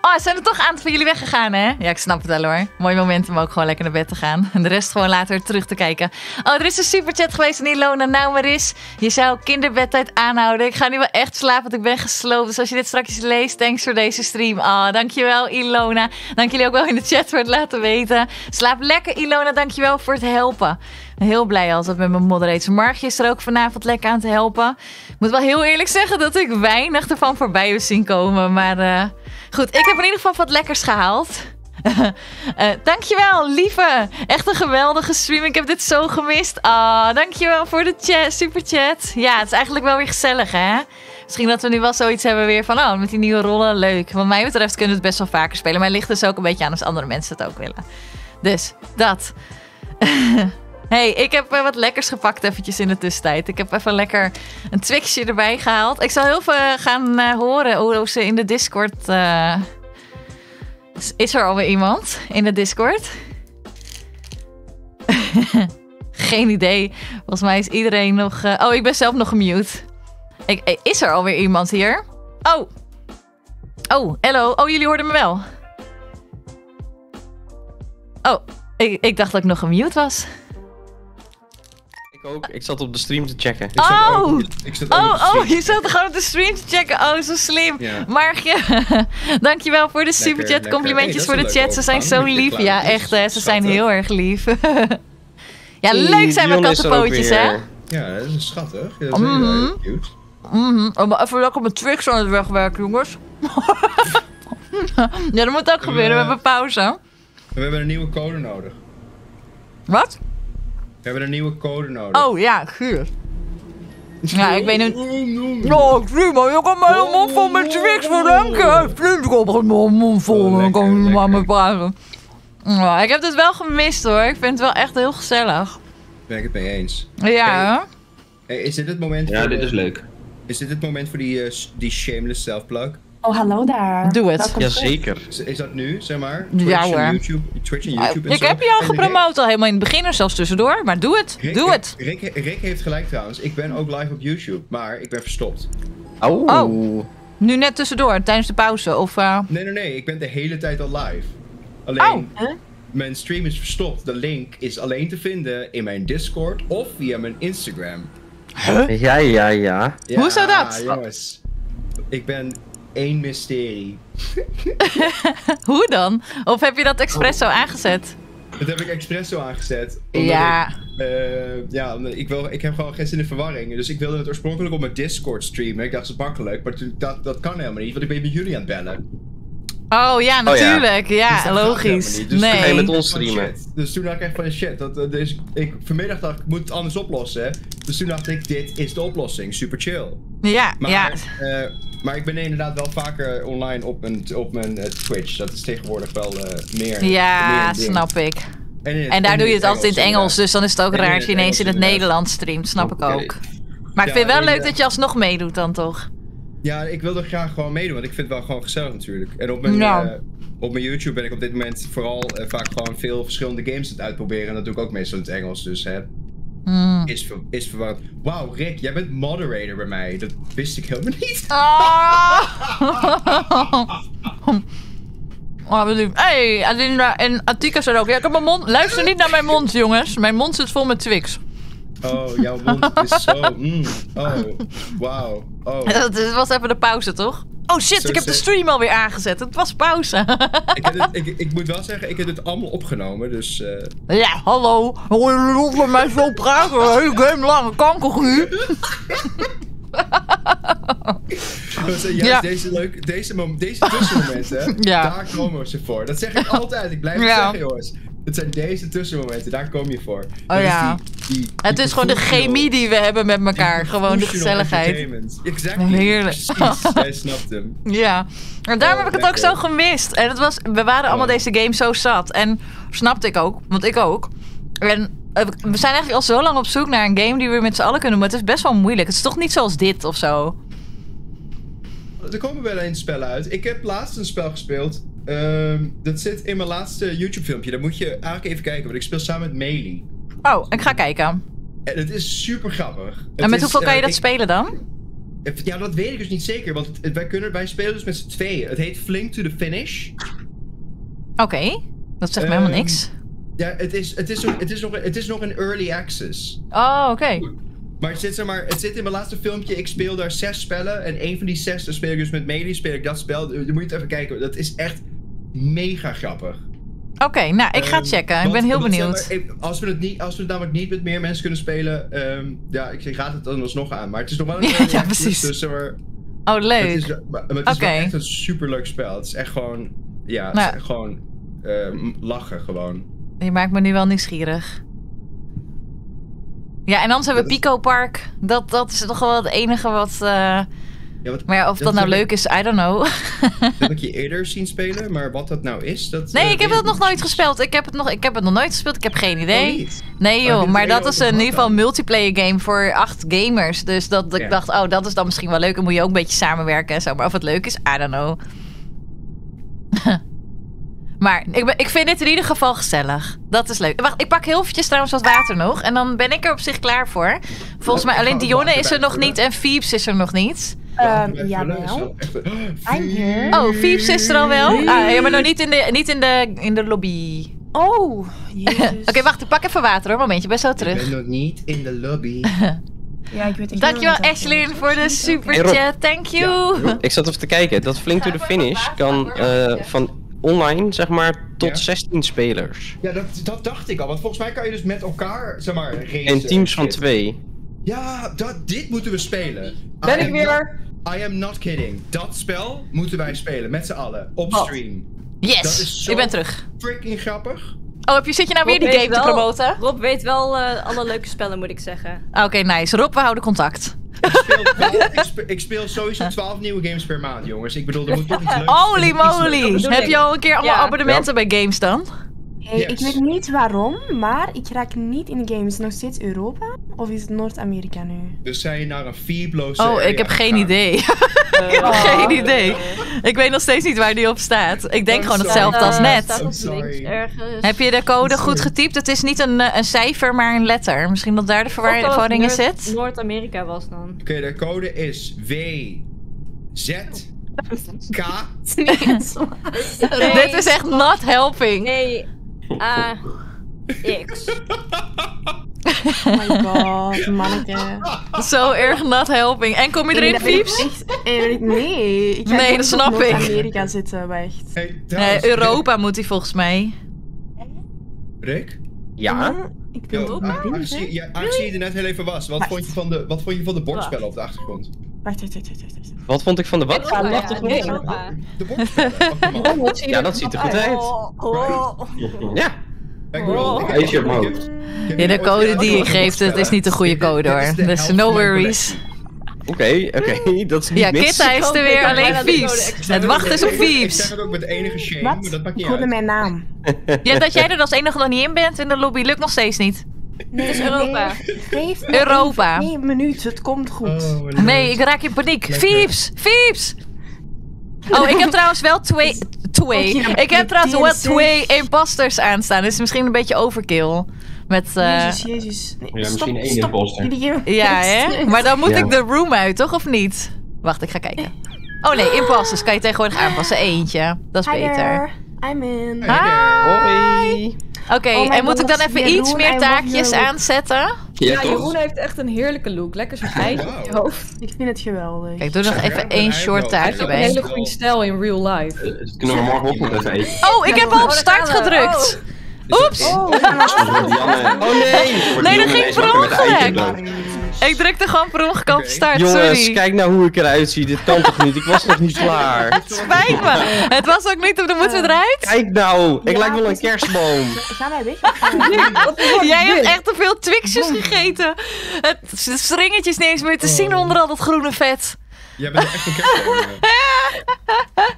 Oh, zijn er toch een aantal van jullie weggegaan, hè? Ja, ik snap het wel hoor. Mooi moment om ook gewoon lekker naar bed te gaan. En de rest gewoon later terug te kijken. Oh, er is een superchat geweest van Ilona. Nou, Maris, je zou kinderbedtijd aanhouden. Ik ga nu wel echt slapen, want ik ben gesloopt. Dus als je dit straks leest, thanks voor deze stream. Oh, dankjewel Ilona. Dank jullie ook wel in de chat voor het laten weten. Slaap lekker Ilona, dankjewel voor het helpen. Heel blij altijd met mijn moderates. Margje is er ook vanavond lekker aan te helpen. Ik moet wel heel eerlijk zeggen dat ik weinig ervan voorbij heb zien komen. Maar uh, goed, ik heb in ieder geval wat lekkers gehaald. uh, dankjewel, lieve. Echt een geweldige stream. Ik heb dit zo gemist. Oh, dankjewel voor de chat, superchat. Ja, het is eigenlijk wel weer gezellig, hè? Misschien dat we nu wel zoiets hebben weer van, oh, met die nieuwe rollen, leuk. Wat mij betreft kunnen we het best wel vaker spelen. Maar het ligt dus ook een beetje aan als andere mensen het ook willen. Dus, dat. Hey, ik heb wat lekkers gepakt eventjes in de tussentijd. Ik heb even lekker een Twixje erbij gehaald. Ik zal heel veel gaan uh, horen hoe ze in de Discord... Uh... Is er alweer iemand in de Discord? Geen idee. Volgens mij is iedereen nog... Uh... Oh, ik ben zelf nog gemute. Ik... Is er alweer iemand hier? Oh. Oh, hello. Oh, jullie hoorden me wel. Oh, ik, ik dacht dat ik nog gemute was. Ik ook. Ik zat op de stream te checken. Ik oh! Ook, ik zat oh, oh, je zat gewoon op de stream te checken. Oh, zo slim. Ja. Margje, dankjewel voor de superchat. Complimentjes hey, voor de chat. Ze zijn zo lief. Ja, echt. Hè. Ze zijn heel erg lief. Ja, leuk zijn mijn kattenpootjes, hè? Ja, dat is schattig. Dat is mm -hmm. heel cute. Mm -hmm. Oh, maar even lekker mijn tricks aan het wegwerken, jongens. Ja, dat moet ook gebeuren. We hebben pauze. We hebben een nieuwe code nodig. Wat? We hebben een nieuwe code nodig. Oh ja, guur. Ja, ik weet nu... Oh, prima. Je kan mijn mond vol met Twix verdenken. Vriend, ik heb mijn mond vol. Dan kan ik niet maar mee praten. Ik heb dit wel gemist hoor. Ik vind het wel echt heel gezellig. Ben ik het mee eens. Ja. Hey, hey, is dit het moment... Ja, dit is leuk. Is dit het moment voor die, uh, die shameless self-plug? Oh, hallo daar. Doe het. Jazeker. Is, is dat nu, zeg maar? Twitch ja hoor. En YouTube, Twitch en YouTube uh, en ik zo. heb je al gepromoot Rick... al helemaal in het begin en zelfs tussendoor, maar doe het. Rick, doe het. Rick, Rick, Rick heeft gelijk trouwens. Ik ben ook live op YouTube, maar ik ben verstopt. Oh. oh. Nu net tussendoor, tijdens de pauze of... Uh... Nee, nee, nee. Ik ben de hele tijd al live. Alleen, oh. huh? mijn stream is verstopt. De link is alleen te vinden in mijn Discord of via mijn Instagram. Huh? Ja, ja, ja. ja Hoe zou dat? Jongens, ik ben... Eén mysterie. Hoe dan? Of heb je dat expres zo aangezet? Dat heb ik expres zo aangezet. Ja. Ik, uh, ja, ik, wil, ik heb gewoon geen zin in verwarring. Dus ik wilde het oorspronkelijk op mijn Discord streamen. Ik dacht, dat is makkelijk. Maar dat, dat kan helemaal niet, want ik ben bij jullie aan het bellen. Oh ja, natuurlijk. Oh, ja, ja dus logisch. Niet, dus nee. Met ons streamen. Dus toen dacht ik echt van shit. Dat, uh, dus ik, vanmiddag dacht ik, moet het anders oplossen. Dus toen dacht ik, dit is de oplossing. Super chill. Ja, maar, ja. Uh, maar ik ben inderdaad wel vaker online op mijn, op mijn uh, Twitch. Dat is tegenwoordig wel uh, meer. Ja, meer snap ik. En, het, en daar en doe je het altijd in het Engels. Dus dan is het ook raar als je ineens in het Nederlands streamt. Snap okay. ik ook. Maar ik ja, vind het wel en, leuk dat je alsnog meedoet dan toch? Ja, ik wil er graag gewoon meedoen, want ik vind het wel gewoon gezellig natuurlijk. En op mijn, nou. uh, op mijn YouTube ben ik op dit moment vooral uh, vaak gewoon veel verschillende games aan het uitproberen. En dat doe ik ook meestal in het Engels, dus hè. Mm. Is, ver is verwarrend. Wauw, Rick, jij bent moderator bij mij. Dat wist ik helemaal niet. Oh, oh bedoel. Hey, Adinda en Attika zijn ook. Ja, ik heb mijn mond. Luister niet naar mijn mond, jongens. Mijn mond zit vol met Twix. Oh, jouw mond is zo... Mm. Oh, wauw. Oh. Het was even de pauze, toch? Oh shit, zo ik heb de stream alweer aangezet. Het was pauze. Ik, heb het, ik, ik moet wel zeggen, ik heb het allemaal opgenomen, dus... Uh... Ja, hallo. Hoor je nog met mij zo praten? Heel game lange kankerguur. Dus, uh, ja. Deze, leuk, deze, deze tussenmomenten, ja. daar komen ze voor. Dat zeg ik altijd. Ik blijf ja. het zeggen, jongens. Het zijn deze tussenmomenten, daar kom je voor. Oh ja. Is die, die, die het is gewoon de chemie die we hebben met elkaar. Gewoon de gezelligheid. Exactly. Heerlijk. Precies, jij snapt hem. Ja. En daarom oh, heb ik lekker. het ook zo gemist. En het was, we waren allemaal oh. deze game zo zat. En snapte ik ook, want ik ook. En we zijn eigenlijk al zo lang op zoek naar een game die we met z'n allen kunnen doen. Maar het is best wel moeilijk. Het is toch niet zoals dit of zo? Er komen wel eens spellen uit. Ik heb laatst een spel gespeeld. Um, dat zit in mijn laatste YouTube filmpje. Daar moet je eigenlijk even kijken, want ik speel samen met Meli. Oh, ik ga kijken. En het is super grappig. Het en met is, hoeveel kan je uh, dat ik... spelen dan? Ja, dat weet ik dus niet zeker, want het, het, wij, kunnen, wij spelen dus met z'n tweeën. Het heet Fling to the Finish. Oké, okay, dat zegt um, me helemaal niks. Ja, het is, het, is, het, is nog, het is nog een early access. Oh, oké. Okay. Maar het zit, zeg maar, het zit in mijn laatste filmpje, ik speel daar zes spellen. En één van die zes, daar speel ik dus met Meli, speel ik dat spel. Dan moet je het even kijken, dat is echt mega grappig. Oké, okay, nou, ik ga um, checken. Ik want, ben heel want, benieuwd. Zeg maar, als, we het niet, als we het namelijk niet met meer mensen kunnen spelen, um, ja, ik raad het dan alsnog aan. Maar het is nog wel een early ja, access, dus zeg maar... Oh, leuk. Het is, maar, maar het is okay. wel echt een superleuk spel. Het is echt gewoon, ja, het nou, is echt gewoon um, lachen gewoon. Je maakt me nu wel nieuwsgierig. Ja, en dan hebben we Pico Park. Dat, dat is toch wel het enige wat... Uh... Ja, wat maar ja, of dat, dat nou leuk ik... is, I don't know. Dat heb ik je eerder zien spelen, maar wat dat nou is... Dat, nee, uh, ik heb dat nog nooit gespeeld. Ik heb het nog, ik heb het nog nooit gespeeld, ik heb geen idee. Oh, nee joh, maar dat is in ieder geval een multiplayer game voor acht gamers. Dus dat, dat ja. ik dacht, oh, dat is dan misschien wel leuk. Dan moet je ook een beetje samenwerken en zo. Maar of het leuk is, I don't know. Maar ik, ben, ik vind dit in ieder geval gezellig. Dat is leuk. Wacht, ik pak heel eventjes trouwens wat water nog. En dan ben ik er op zich klaar voor. Volgens mij alleen Dionne is er nog niet en Fiebs is er nog niet. Um, ja, wel. Oh, Fiebs is er al wel? Ah, ja, maar nog niet in de, niet in de, in de lobby. Oh, jezus. Oké, okay, wacht, ik pak even water hoor. Momentje, ben zo terug. Ik ben nog niet in de lobby. Ja, ik weet dankjewel Ashlyn voor de superchat, thank you. Ja, ik zat even te kijken, dat Fling to the Finish kan uh, van... online, zeg maar, tot ja. zestien spelers. Ja, dat, dat dacht ik al. Want volgens mij kan je dus met elkaar, zeg maar, racen. En teams van twee. Ja, dat, dit moeten we spelen. Ben I ik weer? Not, I am not kidding. Dat spel moeten wij spelen, met z'n allen. Op oh. stream. Yes, dat is zo ik ben terug. Freaking grappig. Oh, heb je, zit je nou Rob weer die game wel, te promoten? Rob weet wel uh, alle leuke spellen, moet ik zeggen. Oké, okay, nice. Rob, we houden contact. Ik speel, twaalf, ik, speel, ik speel sowieso twaalf nieuwe games per maand, jongens. Ik bedoel, er moet toch iets leuks. Holy moly! Heb je al een keer allemaal ja. abonnementen ja. bij games dan? Hey, yes. Ik weet niet waarom, maar ik raak niet in de games. Nog steeds Europa? Of is het Noord-Amerika nu? Dus zijn je naar een fiebloze... Oh, ik heb geen idee. ik heb oh. geen idee. Ik weet nog steeds niet waar die op staat. Ik denk I'm gewoon sorry. hetzelfde als net. Heb je de code goed getypt? Het is niet een, een cijfer, maar een letter. Misschien dat daar de verwarring in zit? Noord-Amerika was dan. Oké, okay, de code is W Z... K... nee. Dit is echt not helping. Nee... Ah, uh, X. Oh my god, manneke. Zo erg not helping. En kom je erin, Fiebs? Nee, ik nee, dat snap ik. Amerika zitten, maar echt. Hey, nee, Europa Rick. moet hij volgens mij. Rick? Ja? Ik ben dood. Aangezien je er net heel even was, wat wacht. vond je van de, wat vond je van de bordspellen op de achtergrond? Wacht, wacht, wacht, wacht, wacht. Wat vond ik van de wat? Ja, ja, de nee, de bordspellen. Oh, ja, dat ziet er goed uit. Oh, oh, oh. Ja. Oh. Hij is je mode. Ja, de code die je geeft, het is niet de goede code hoor. Dus no worries. Oké, okay, oké, okay. dat is niet ja, mis. Ja, Kitta is er weer, alleen Fiebs. Het wachten is op Fiebs. Ik zeg het ook met enige shame, maar dat maakt niet uit. Ik hoorde mijn naam. Ja, dat jij er als enige nog niet in bent in de lobby lukt nog steeds niet. Nee, het is Europa. Nee, Europa. Nee, minuut, het komt goed. Oh, nee, ik raak in paniek. Fiebs, Fiebs! Oh, ik heb trouwens wel twee... twee. Oh, ja, ik heb trouwens wel twee imposters aanstaan. Dus misschien een beetje overkill. Met, uh... Jezus, jezus. Nee, ja, stop, misschien één imposter. Ja, hè? Maar dan moet ja. ik de room uit, toch? Of niet? Wacht, ik ga kijken. Oh nee, imposters kan je tegenwoordig aanpassen. Eentje. Dat is Hi beter. There. I'm in. Hi. Hoi. Oké, okay, oh en moet God, ik dan even Jeroen, iets meer taakjes aanzetten? Ja, ja Jeroen heeft echt een heerlijke look. Lekker zo'n eitje op je hoofd. Ik vind het geweldig. Kijk, doe nog ja, even één short taakje bij. Een hele goede stijl in real life. Uh, dus kunnen we morgenochtend even eten? Oh, ik heb al op start gedrukt. Oh. Oeps. Oh, oh nee. Nee, dat ging per ongeluk. Ik drukte gewoon per ongeluk op start, okay. Jongens, sorry. Jongens, kijk nou hoe ik eruit zie. Dit kan toch niet? Ik was nog niet klaar. Het spijt me. Het was ook niet op de moeten we eruit. Kijk nou, ik ja, lijk wel een kerstboom. Ga wij weg. Jij hebt echt te veel Twixjes gegeten. Het, de stringetjes niet eens meer te oh. zien onder al dat groene vet. Jij bent echt een kerstboom.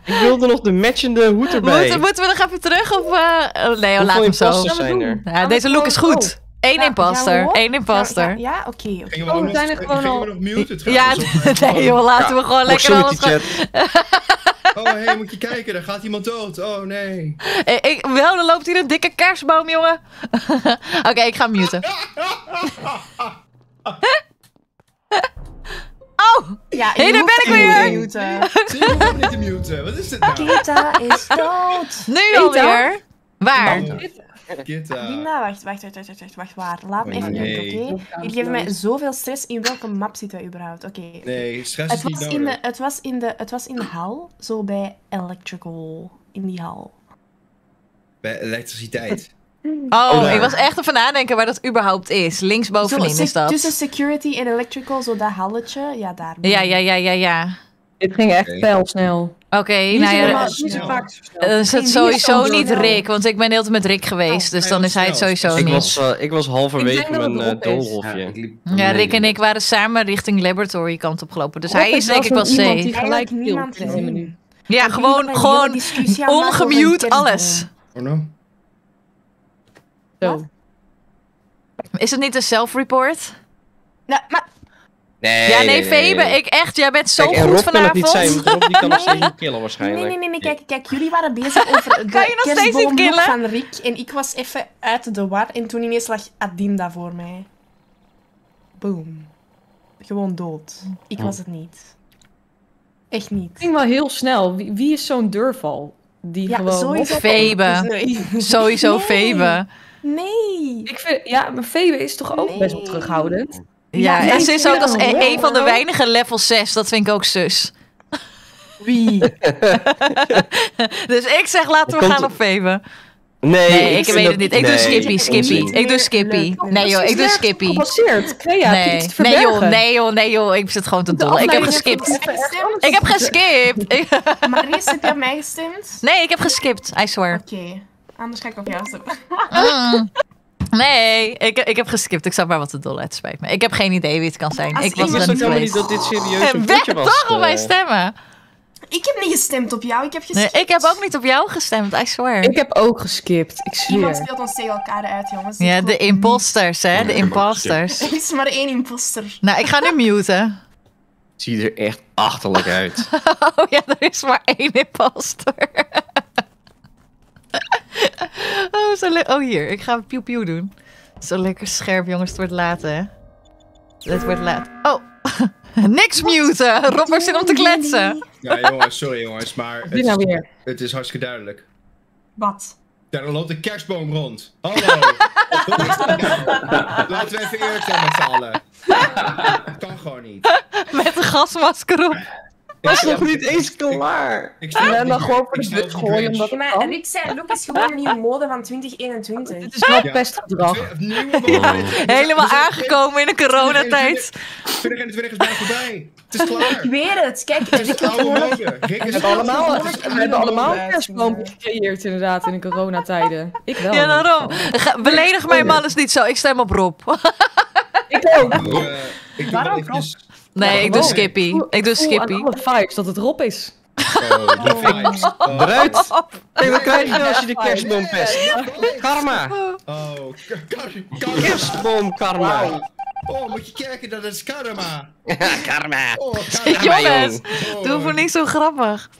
Ik wilde nog de matchende hoed erbij. Moeten, moeten we nog even terug? Of, uh... Nee, oh, laat hem zo. Zijn er? Ja, deze look is goed. Eén ja, imposter, ja, één imposter. Ja, ja oké. Okay, okay. Oh, we zijn er gewoon al... Gingen we nog muten trouwens? Ja, nee joh, laten ja, we gewoon lekker alles gaan... Oh, hé, hey, moet je kijken, daar gaat iemand dood. Oh, nee. Hey, ik, wel, er loopt hier een dikke kerstboom, jongen. Oké, okay, ik ga muten. Oh, ja, hey, daar ben ik weer. Zie je, hoeft niet te muten. Wat is dit nou? Kitta is dood. Nu alweer. Waar? Kitta. Adinda, wacht, wacht, wacht, wacht, wacht, wacht, waar? Laat me even nee. Oké? Okay? Jullie geven mij zoveel stress. In welke map zitten we überhaupt? Oké. Okay. Nee, stress het was niet in de, het, was in de, het was in de hal, zo bij electrical, in die hal. Bij elektriciteit? Oh, oh ik was echt even nadenken waar dat überhaupt is. Linksbovenin zo, is dat. Tussen security en electrical, zo dat halletje, ja daar. Ja, ja, ja, ja, ja. Dit ging echt pijlsnel. Oké, okay, nou ja, uh, is het sowieso niet Rick, want ik ben de hele tijd met Rick geweest, dus dan is hij het sowieso niet. Ik was, uh, ik was halverwege mijn uh, doolhofje. Ja, ja, Rick en ik waren samen richting laboratory kant opgelopen, dus hij is denk ik wel safe. Gelijk niemand gezien. Ja, gewoon, gewoon ongemute alles. Zo. Is het niet een self-report? Nou, maar... Nee, ja, nee, nee Febe, nee, nee. Ik echt, jij bent zo kijk, goed Rob vanavond. Kijk, kan het niet zijn, Rob die kan nog steeds niet killen waarschijnlijk. Nee, nee, nee, kijk, kijk, jullie waren bezig over de kerstboom van Rick en ik was even uit de war en toen ineens lag Adinda voor mij. Boom. Gewoon dood. Ik was het niet. Echt niet. Het ging wel heel snel. Wie, wie is zo'n deurval? Die ja, gewoon... Sowieso Febe. Nee. Sowieso nee. Febe. Nee. Ik vind, ja, maar Febe is toch ook nee. best wel terughoudend? Ja, ja, en ze is ook als een, een van de weinige level zes. Dat vind ik ook zus. Wie? Dus ik zeg laten we gaan op Febe. Nee, nee, ik weet het niet. Ik doe Skippy, Skippy. Ik doe Skippy. Nee joh, ik doe Skippy. Nee, nee joh, nee joh, nee joh. Ik zit gewoon te dol. Ik heb geskipt. Ik heb geskipt. Maris, heb je aan mij gestemd? Nee, ik heb geskipt. I swear. Oké, anders ga ik op jou stemmen. Nee, ik, ik heb geskipt. Ik zat maar wat te dol uit, spijt me. Ik heb geen idee wie het kan zijn. Als ik was er niet geweest. Dat dit serieus een potje was. Toch op mijn stemmen. Ik heb niet gestemd op jou, ik heb geskipt. Nee, ik heb ook niet op jou gestemd, I swear. Ik heb ook geskipt, ik zweer. Iemand speelt ons tegen elkaar uit, jongens. Ja, de imposters, hè, de imposters. Er is maar één imposter. Nou, ik ga nu muten. Ziet er echt achterlijk uit. Oh ja, er is maar één imposter. Oh, zo oh, hier. Ik ga piu piu doen. Zo lekker scherp, jongens. Het wordt laat, hè. Het wordt laat. Oh. Niks muten. Rob zit om te kletsen. Ja, jongens. Sorry, jongens. Maar het, nou weer? Het is hartstikke duidelijk. Wat? Daar loopt een kerstboom rond. Hallo. Laten we even eerlijk zijn met z'n allen. Dat kan gewoon niet. Met een gasmasker op. Dat is nog niet eens klaar. Ik ben dan gewoon voor de bus gooien omdat het kan. Rick zei, look is gewoon een nieuwe mode van twintig eenentwintig. Dit is wel pestgedrag. Helemaal aangekomen in de coronatijd. twintig eenentwintig is bijna voorbij. Het is klaar. Ik weet het. Kijk, Rick is gewoon... We hebben allemaal een kerstboom gecreëerd inderdaad in de coronatijden. Ik wel. Ja, daarom. Beledig mijn man is niet zo. Ik stem op Rob. Ik ook. Waarom Rob? Nee, ik doe Skippy. Ik doe Skippy. Alle vibes dat het Rob is. Oh, die vibes. Eruit. Dat krijg je als je de kerstboom pest. Karma. Oh, kerstboom karma. Oh, moet je kijken, dat is karma. Karma. Jongens, doe voor niks zo grappig.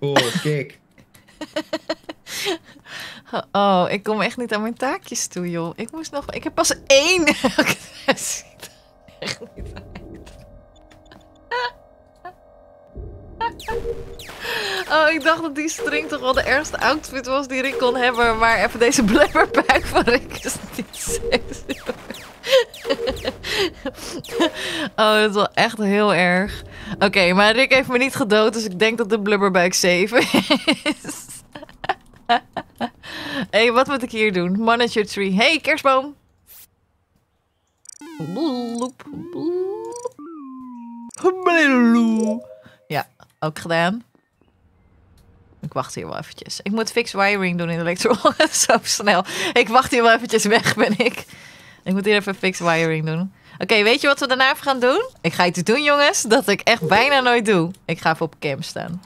Oh, kijk. Oh, ik kom echt niet aan mijn taakjes toe, joh. Ik moest nog... Ik heb pas één... Ziet er echt niet uit. Oh, ik dacht dat die string toch wel de ergste outfit was die Rick kon hebben, maar even deze blubberbuik van Rick is niet sexy. Oh, dat is wel echt heel erg. Oké, okay, maar Rick heeft me niet gedood, dus ik denk dat de blubberbuik zeven is. Hé, hey, wat moet ik hier doen? Manager tree. Hé, hey, kerstboom! Bloep, bloep. Ja, ook gedaan. Ik wacht hier wel eventjes. Ik moet fix wiring doen in de electrol. Zo snel. Ik wacht hier wel eventjes weg, ben ik. Ik moet hier even fix wiring doen. Oké, okay, weet je wat we daarna even gaan doen? Ik ga iets doen, jongens, dat ik echt bijna nooit doe. Ik ga even op cam staan.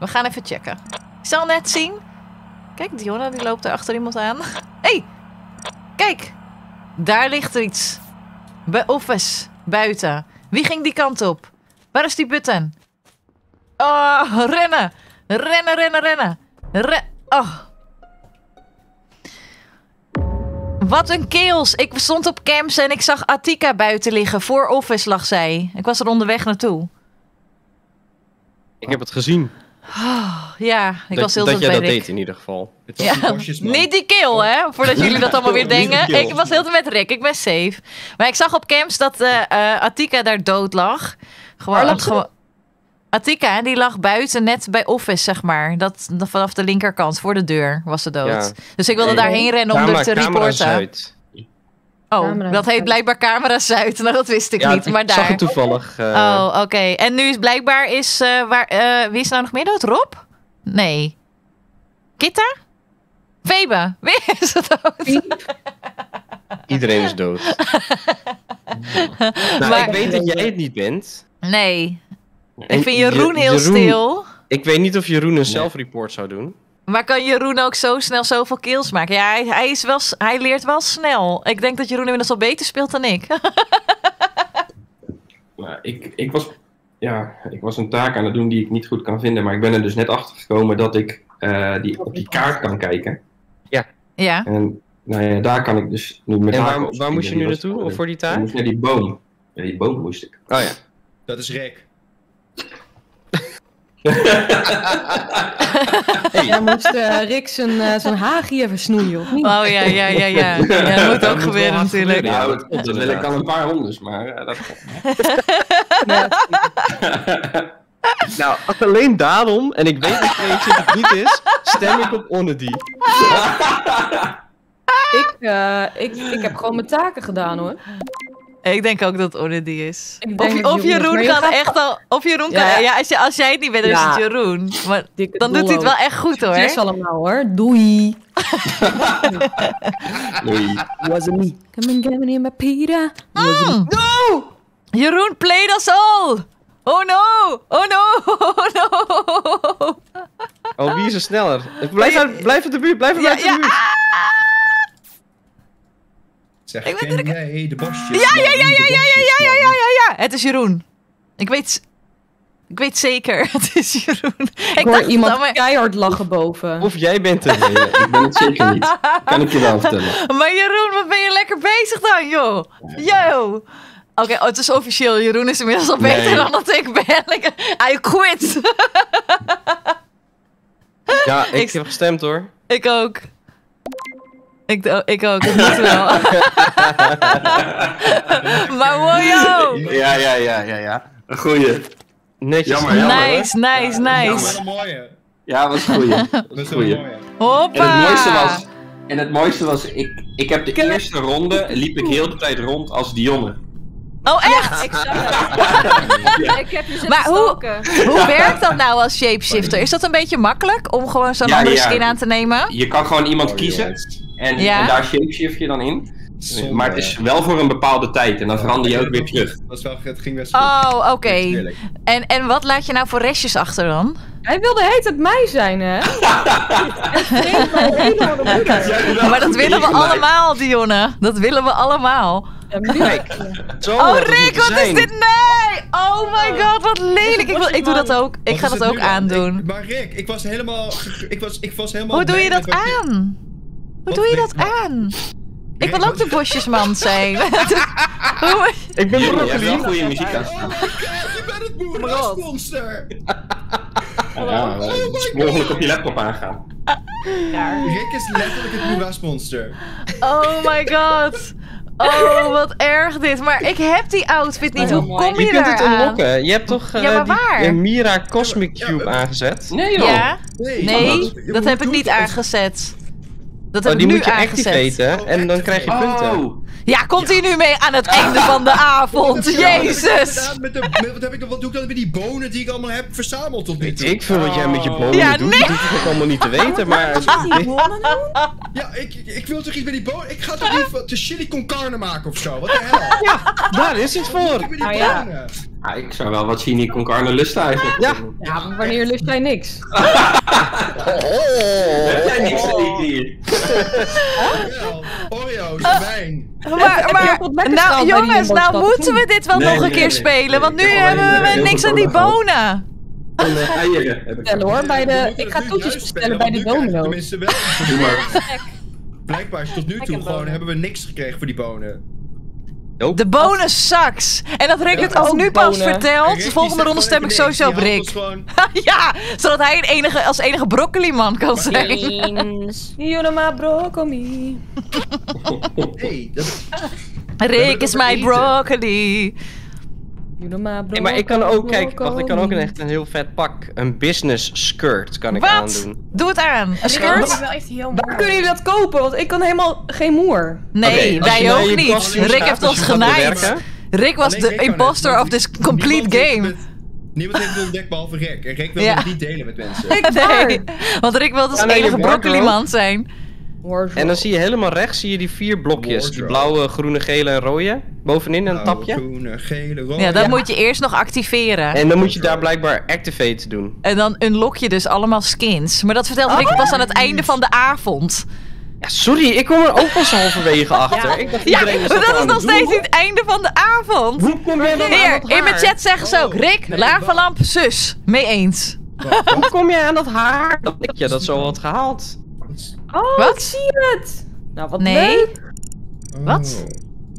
We gaan even checken. Ik zal net zien. Kijk, Dionne die loopt daar achter iemand aan. Hé! Hey, kijk! Daar ligt er iets. Bij office. Buiten. Wie ging die kant op? Waar is die button? Oh, rennen. Rennen, rennen, rennen. Ren oh. Wat een chaos. Ik stond op camps en ik zag Attika buiten liggen. Voor office lag zij. Ik was er onderweg naartoe. Ik heb het gezien. Oh, ja, ik dat, was heel tijd bij Rick. Dat jij dat deed in ieder geval. Ja, die bosjes, niet die kill, hè. Voordat jullie dat allemaal weer denken. Ik was heel tijd met Rick. Ik ben safe. Maar ik zag op camps dat uh, uh, Attika daar dood lag. Gewoon... Lag gewoon... Attika, die lag buiten net bij office, zeg maar. Dat, dat vanaf de linkerkant, voor de deur, was ze dood. Ja. Dus ik wilde nee, daarheen rennen om er te reporten. Oh, camera dat heet blijkbaar Camera Zuid. Nou, dat wist ik ja, niet, maar ik daar. Ik zag het toevallig. Uh... Oh, oké. Okay. En nu is blijkbaar is... Uh, waar, uh, wie is nou nog meer dood? Rob? Nee. Kitta? Febe? Wie is er dood? Iedereen is dood. Nou, maar... ik weet dat jij het niet bent. Nee. En ik vind Jeroen heel Jeroen, stil. Ik weet niet of Jeroen een zelfreport nee. zou doen. Maar kan Jeroen ook zo snel zoveel kills maken? Ja, hij, hij, is wel, hij leert wel snel. Ik denk dat Jeroen inmiddels al beter speelt dan ik. Nou, ik, ik, was, ja, ik was een taak aan het doen die ik niet goed kan vinden. Maar ik ben er dus net achter gekomen dat ik uh, die, op die kaart kan kijken. Ja. Ja. En nou ja, daar kan ik dus nu met. En waar, waar, waar moest je nu naartoe? Of voor die taak? Ik moest naar die boom. Ja, die boom moest ik. Oh ja. Dat is Rick. Hey. Jij moest uh, Rick zijn uh, hagie even snoeien, of niet? Oh ja, ja, ja, ja. Ja, dat moet ook dat gebeuren moet natuurlijk. Ja, dat komt er wel. Ik al een paar rondes, maar uh, dat komt. Nee. Nou, alleen daarom, en ik weet dat het niet is, stem ik op Onnedi. ik, uh, ik, ik heb gewoon mijn taken gedaan, hoor. Ik denk ook dat het Onnedi is. Of, of Jeroen is, kan echt al... Of Jeroen ja, kan... Ja, als, je, als jij het niet bent, dan ja. is het Jeroen. Maar dan doet hij het wel echt goed, hoor. Succes allemaal, hoor. Doei. Doei. Wasn't me. Come and get me in my pita. Mm. No! Jeroen played us all! Oh no! Oh no! Oh no! Oh, wie is er sneller? Blijf uit, blijf uit de buurt, blijf uit ja, de buurt. Ja, ah! Zeg, ik ken jij de bosjes? Ja, ja, ja, ja, ja, ja, ja, ja, ja, ja. Het is Jeroen. Ik weet... Ik weet zeker, het is Jeroen. Ik, ik hoor iemand maar... keihard lachen boven. Of jij bent er. Nee, ik ben het zeker niet. Kan ik je wel vertellen. Maar Jeroen, wat ben je lekker bezig dan, joh? Yo! Oké, okay, oh, het is officieel. Jeroen is inmiddels al beter nee. dan dat ik ben. Ik, I quit. Ja, ik, ik heb gestemd, hoor. Ik ook. Ik, oh, ik ook, dat moet wel. Maar wow! Ja, ja, ja, ja, ja. Een goeie. Netjes. Jammer, jammer, nice, hoor. Nice, ja, nice. Dat was een ja, was een goeie. Dat was een goeie. Hoppa! En het mooiste was, en het mooiste was ik, ik heb de Kille. Eerste ronde, liep ik heel de tijd rond als Dionne. Oh, echt? Ja, ik zag het. Ja. Ik heb je maar hoe, hoe werkt dat nou als shapeshifter? Is dat een beetje makkelijk om gewoon zo'n ja, andere ja. skin aan te nemen? Je kan gewoon iemand oh, kiezen. En, ja? En daar shapeshift je dan in. Zonde. Maar het is wel voor een bepaalde tijd en dan verander je ook weer terug. Het ging best goed. Oh, oké. Okay. En, en wat laat je nou voor restjes achter dan? Hij wilde heet het mij zijn, hè? Maar dat willen we allemaal, Dionne. Dat willen we allemaal. Kijk. Zo, oh Rick, wat zijn. Is dit? Nee! Oh my god, wat lelijk. Ik, wil, ik doe dat ook. Ik wat ga dat ook aandoen. Ik, maar Rick, ik was helemaal... Ik was, ik was helemaal Hoe doe je dat aan? Hoe doe je dat aan? Ik wil ook de bosjesman zijn. Ik ben broccoli. Je hebt wel goede muziek aan. Oh my god, je bent het boerenmonster. Ja, oh het mogelijk op je laptop aangaan. Ja. Rick is letterlijk het boerenmonster. Oh my god. Oh, wat erg dit. Maar ik heb die outfit niet. Hoe kom je, je daar aan? Je kunt het unlocken. Je hebt toch uh, ja, die uh, Mira Cosmic Cube aangezet? Nee joh. Ja? Nee, nee dat, dat heb ik niet aangezet. Dat heb oh, die ik nu moet je activeren oh, en dan krijg je punten. Oh. Ja, komt hij ja. nu mee aan het ah. einde van de avond? Wat Jezus! Met de, met, wat, heb ik, wat doe ik dan met die bonen die ik allemaal heb verzameld tot nu toe? Ik vind wat jij met je bonen ja, doet, nee. dat hoef ik allemaal niet te weten, maar... Ja, ik, ik wil toch iets met die bonen? Ik ga toch even de chili con carne maken ofzo? Wat de hel? Ja, daar is het voor! Ik, ah, ja. Ja, ik zou wel wat chili con carne lusten eigenlijk. Ja, ja maar wanneer lust jij niks? Oh, lust jij niks oh. hier? Oreo, Oreo's, wijn. Maar, maar nou, jongens, nou moeten we dit wel nee, nog een nee, keer nee, spelen, nee, want nu hebben we niks aan die bonen. van uh, eieren heb ik. Stel, hoor, bij de, ik ga toetjes bestellen bij de domino. Tenminste wel. Blijkbaar is tot nu toe gewoon hebben we niks gekregen voor die bonen. De bonen sucks! En dat Rick het ook nu pas vertelt. Volgende ronde stem ik sowieso op Rick. Ja, zodat hij een enige, als enige broccoli-man kan zijn. Jonoma broccoli. Rick is mijn broccoli. Nee, maar ik kan ook, kijk, wacht, ik kan ook een echt een heel vet pak, een business skirt kan ik aandoen. Doe het aan, een skirt? Waar kunnen jullie dat kopen? Want ik kan helemaal geen moer. Nee, wij ook niet. Rick heeft ons genaaid. Rick was de imposter of this complete game. Niemand heeft het ontdekt behalve Rick. En Rick wil het niet delen met mensen. Nee, want Rick wil als enige broccoli-man zijn. En dan zie je helemaal rechts zie je die vier blokjes, die blauwe, groene, gele en rode, bovenin een tapje. Groene, gele, rode. Ja, dat ja. moet je eerst nog activeren. En dan moet je daar blijkbaar activate doen. En dan unlock je dus allemaal skins, maar dat vertelde oh, ik pas aan het einde van de avond. Ja, sorry, ik kom er ook pas halverwege achter. Ja, ik dacht iedereen ja maar dat is nog steeds niet het einde van de avond. Hoe kom jij dan Heer, aan in mijn chat zeggen ze ook, Rick, nee, Lavenlamp, zus, mee eens. Wat? Hoe kom jij aan dat haar? Dat ik je dat zo had gehaald. Oh, wat? Ik zie het! Nou, wat nee. leuk! Oh. Wat?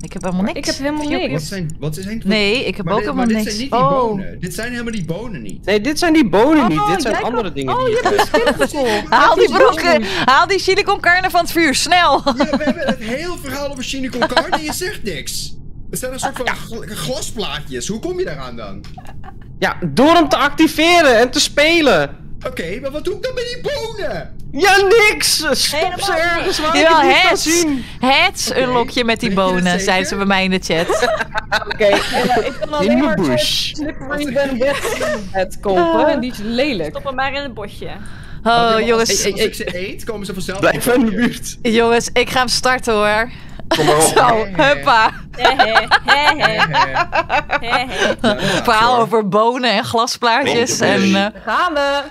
Ik heb helemaal niks. Ik heb helemaal niks. Wat zijn, wat is nee, ik heb maar ook dit, helemaal dit niks. Zijn niet die oh. bonen. Dit zijn helemaal die bonen niet. Nee, dit zijn die bonen oh, niet. Dit zijn andere kan... dingen. Oh, die je hebt een skin. Haal die brokken. Haal die chili con carne van het vuur. Snel. Ja, we hebben het heel verhaal over chili con carne en je zegt niks. Het zijn een soort van ja. glasplaatjes. Hoe kom je daaraan dan? Ja, door hem te activeren en te spelen. Oké, okay, maar wat doe ik dan met die bonen? Ja, niks! Stop ze ergens waar ik het niet kan zien. Hats unlock je met die bonen, zeiden ze bij mij in de chat. Oké, ik kan alleen maar een slippery van wet kopen en die is lelijk. Stop hem maar in het bosje. Oh, jongens. Als ze eet, komen ze vanzelf. Blijf in de buurt. Jongens, ik ga hem starten hoor. Kom maar op. Zo, huppa. Verhaal over bonen en glasplaatjes en... Gaan we!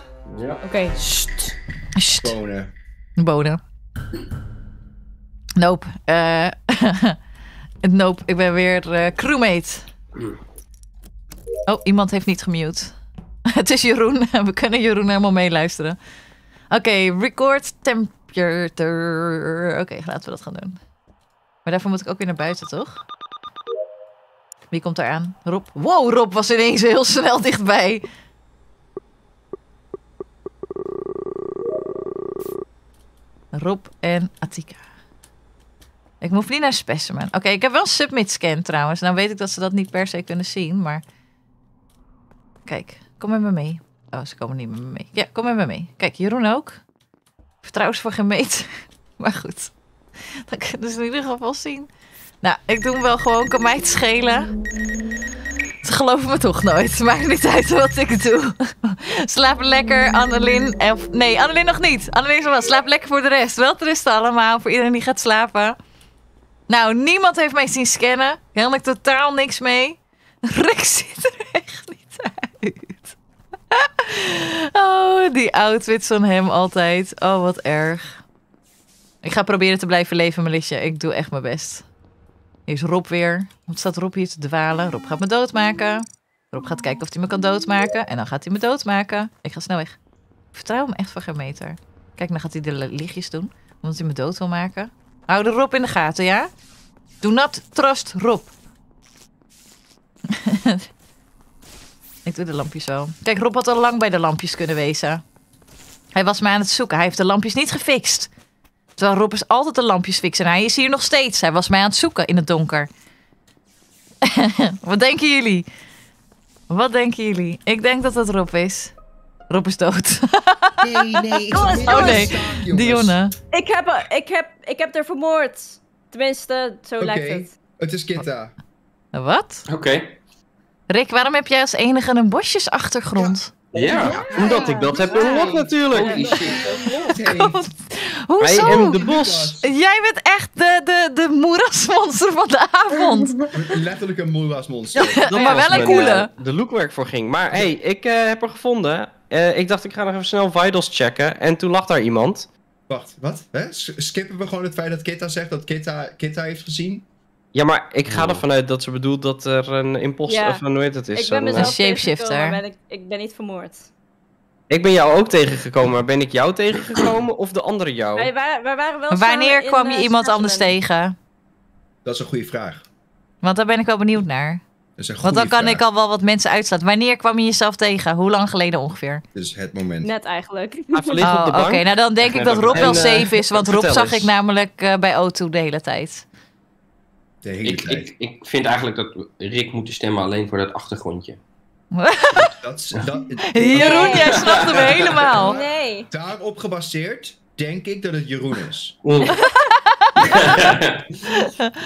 Oké, sst. Sst. Bonen. Bonen. Nope. Uh, nope, ik ben weer uh, crewmate. Oh, iemand heeft niet gemute. Het is Jeroen. We kunnen Jeroen helemaal meeluisteren. Oké, okay, record temperature. Oké, okay, laten we dat gaan doen. Maar daarvoor moet ik ook weer naar buiten, toch? Wie komt daar aan? Rob. Wow, Rob was ineens heel snel dichtbij. Rob en Attika. Ik hoef niet naar specimen. Oké, okay, ik heb wel een submit scan trouwens. Nou weet ik dat ze dat niet per se kunnen zien, maar... Kijk, kom met me mee. Oh, ze komen niet met me mee. Ja, kom met me mee. Kijk, Jeroen ook. Vertrouwens voor geen meet. Maar goed. Dat kunnen ze in ieder geval zien. Nou, ik doe hem wel gewoon. Kan mij het schelen. Ze geloven me toch nooit. Maakt niet uit wat ik doe. Slaap lekker, Annelien. Of, nee, Annelien nog niet. Annelien is wel. Slaap lekker voor de rest. Wel rusten allemaal. Voor iedereen die gaat slapen. Nou, niemand heeft mij zien scannen. Helemaal totaal niks mee. Rick ziet er echt niet uit. Oh, die outfits van hem altijd. Oh, wat erg. Ik ga proberen te blijven leven, Melisje. Ik doe echt mijn best. Hier is Rob weer. Want staat Rob hier te dwalen. Rob gaat me doodmaken. Rob gaat kijken of hij me kan doodmaken. En dan gaat hij me doodmaken. Ik ga snel weg. Ik vertrouw hem echt voor geen meter. Kijk, dan gaat hij de lichtjes doen. Omdat hij me dood wil maken. Hou de Rob in de gaten, ja? Do not trust Rob. Ik doe de lampjes wel. Kijk, Rob had al lang bij de lampjes kunnen wezen. Hij was me aan het zoeken. Hij heeft de lampjes niet gefixt. Terwijl Rob is altijd de lampjes fixen. Hij is hier nog steeds. Hij was mij aan het zoeken in het donker. Wat denken jullie? Wat denken jullie? Ik denk dat dat Rob is. Rob is dood. nee, nee. Ik oh, oh nee, staan, Dionne. Ik heb, ik, heb, ik heb haar vermoord. Tenminste, zo okay. lijkt het. Het is Kitta. Wat? Oké. Okay. Rick, waarom heb jij als enige een bosjesachtergrond? Ja. Ja, ja, omdat ik dat heb unlocked natuurlijk. Holy shit. God, hoezo? I am de bos. Jij bent echt de, de, de moerasmonster van de avond. Letterlijk een moerasmonster. Ja, maar wel een coole. Uh, de look waar ik voor ging. Maar hé, hey, ik uh, heb er gevonden. Uh, ik dacht ik ga nog even snel vitals checken. En toen lag daar iemand. Wacht, wat? Hè? Skippen we gewoon het feit dat Kitta zegt dat Kitta, Kitta heeft gezien? Ja, maar ik ga ervan uit dat ze bedoelt dat er een imposter ja. of een, hoe heet het is. Ik ben mezelf een shapeshifter. Ik ben, ik ben niet vermoord. Ik ben jou ook tegengekomen, maar ben ik jou tegengekomen of de andere jou? Wij, wij, wij waren wel Wanneer kwam je iemand anders tegen? Dat is een goede vraag. Want daar ben ik wel benieuwd naar. Dat is een goede Want dan kan vraag. ik al wel wat mensen uitslaan. Wanneer kwam je jezelf tegen? Hoe lang geleden ongeveer? Dus het moment. Net eigenlijk. Ah, oh, Oké, okay. nou dan denk ik dat Rob en, wel safe uh, is. Want Rob zag eens. ik namelijk uh, bij O twee de hele tijd. De hele ik, tijd. Ik, ik vind eigenlijk dat Rick moet stemmen alleen voor dat achtergrondje. dat, dat, Jeroen, jij snapt hem helemaal. Nee. Daarop gebaseerd denk ik dat het Jeroen is. Mm.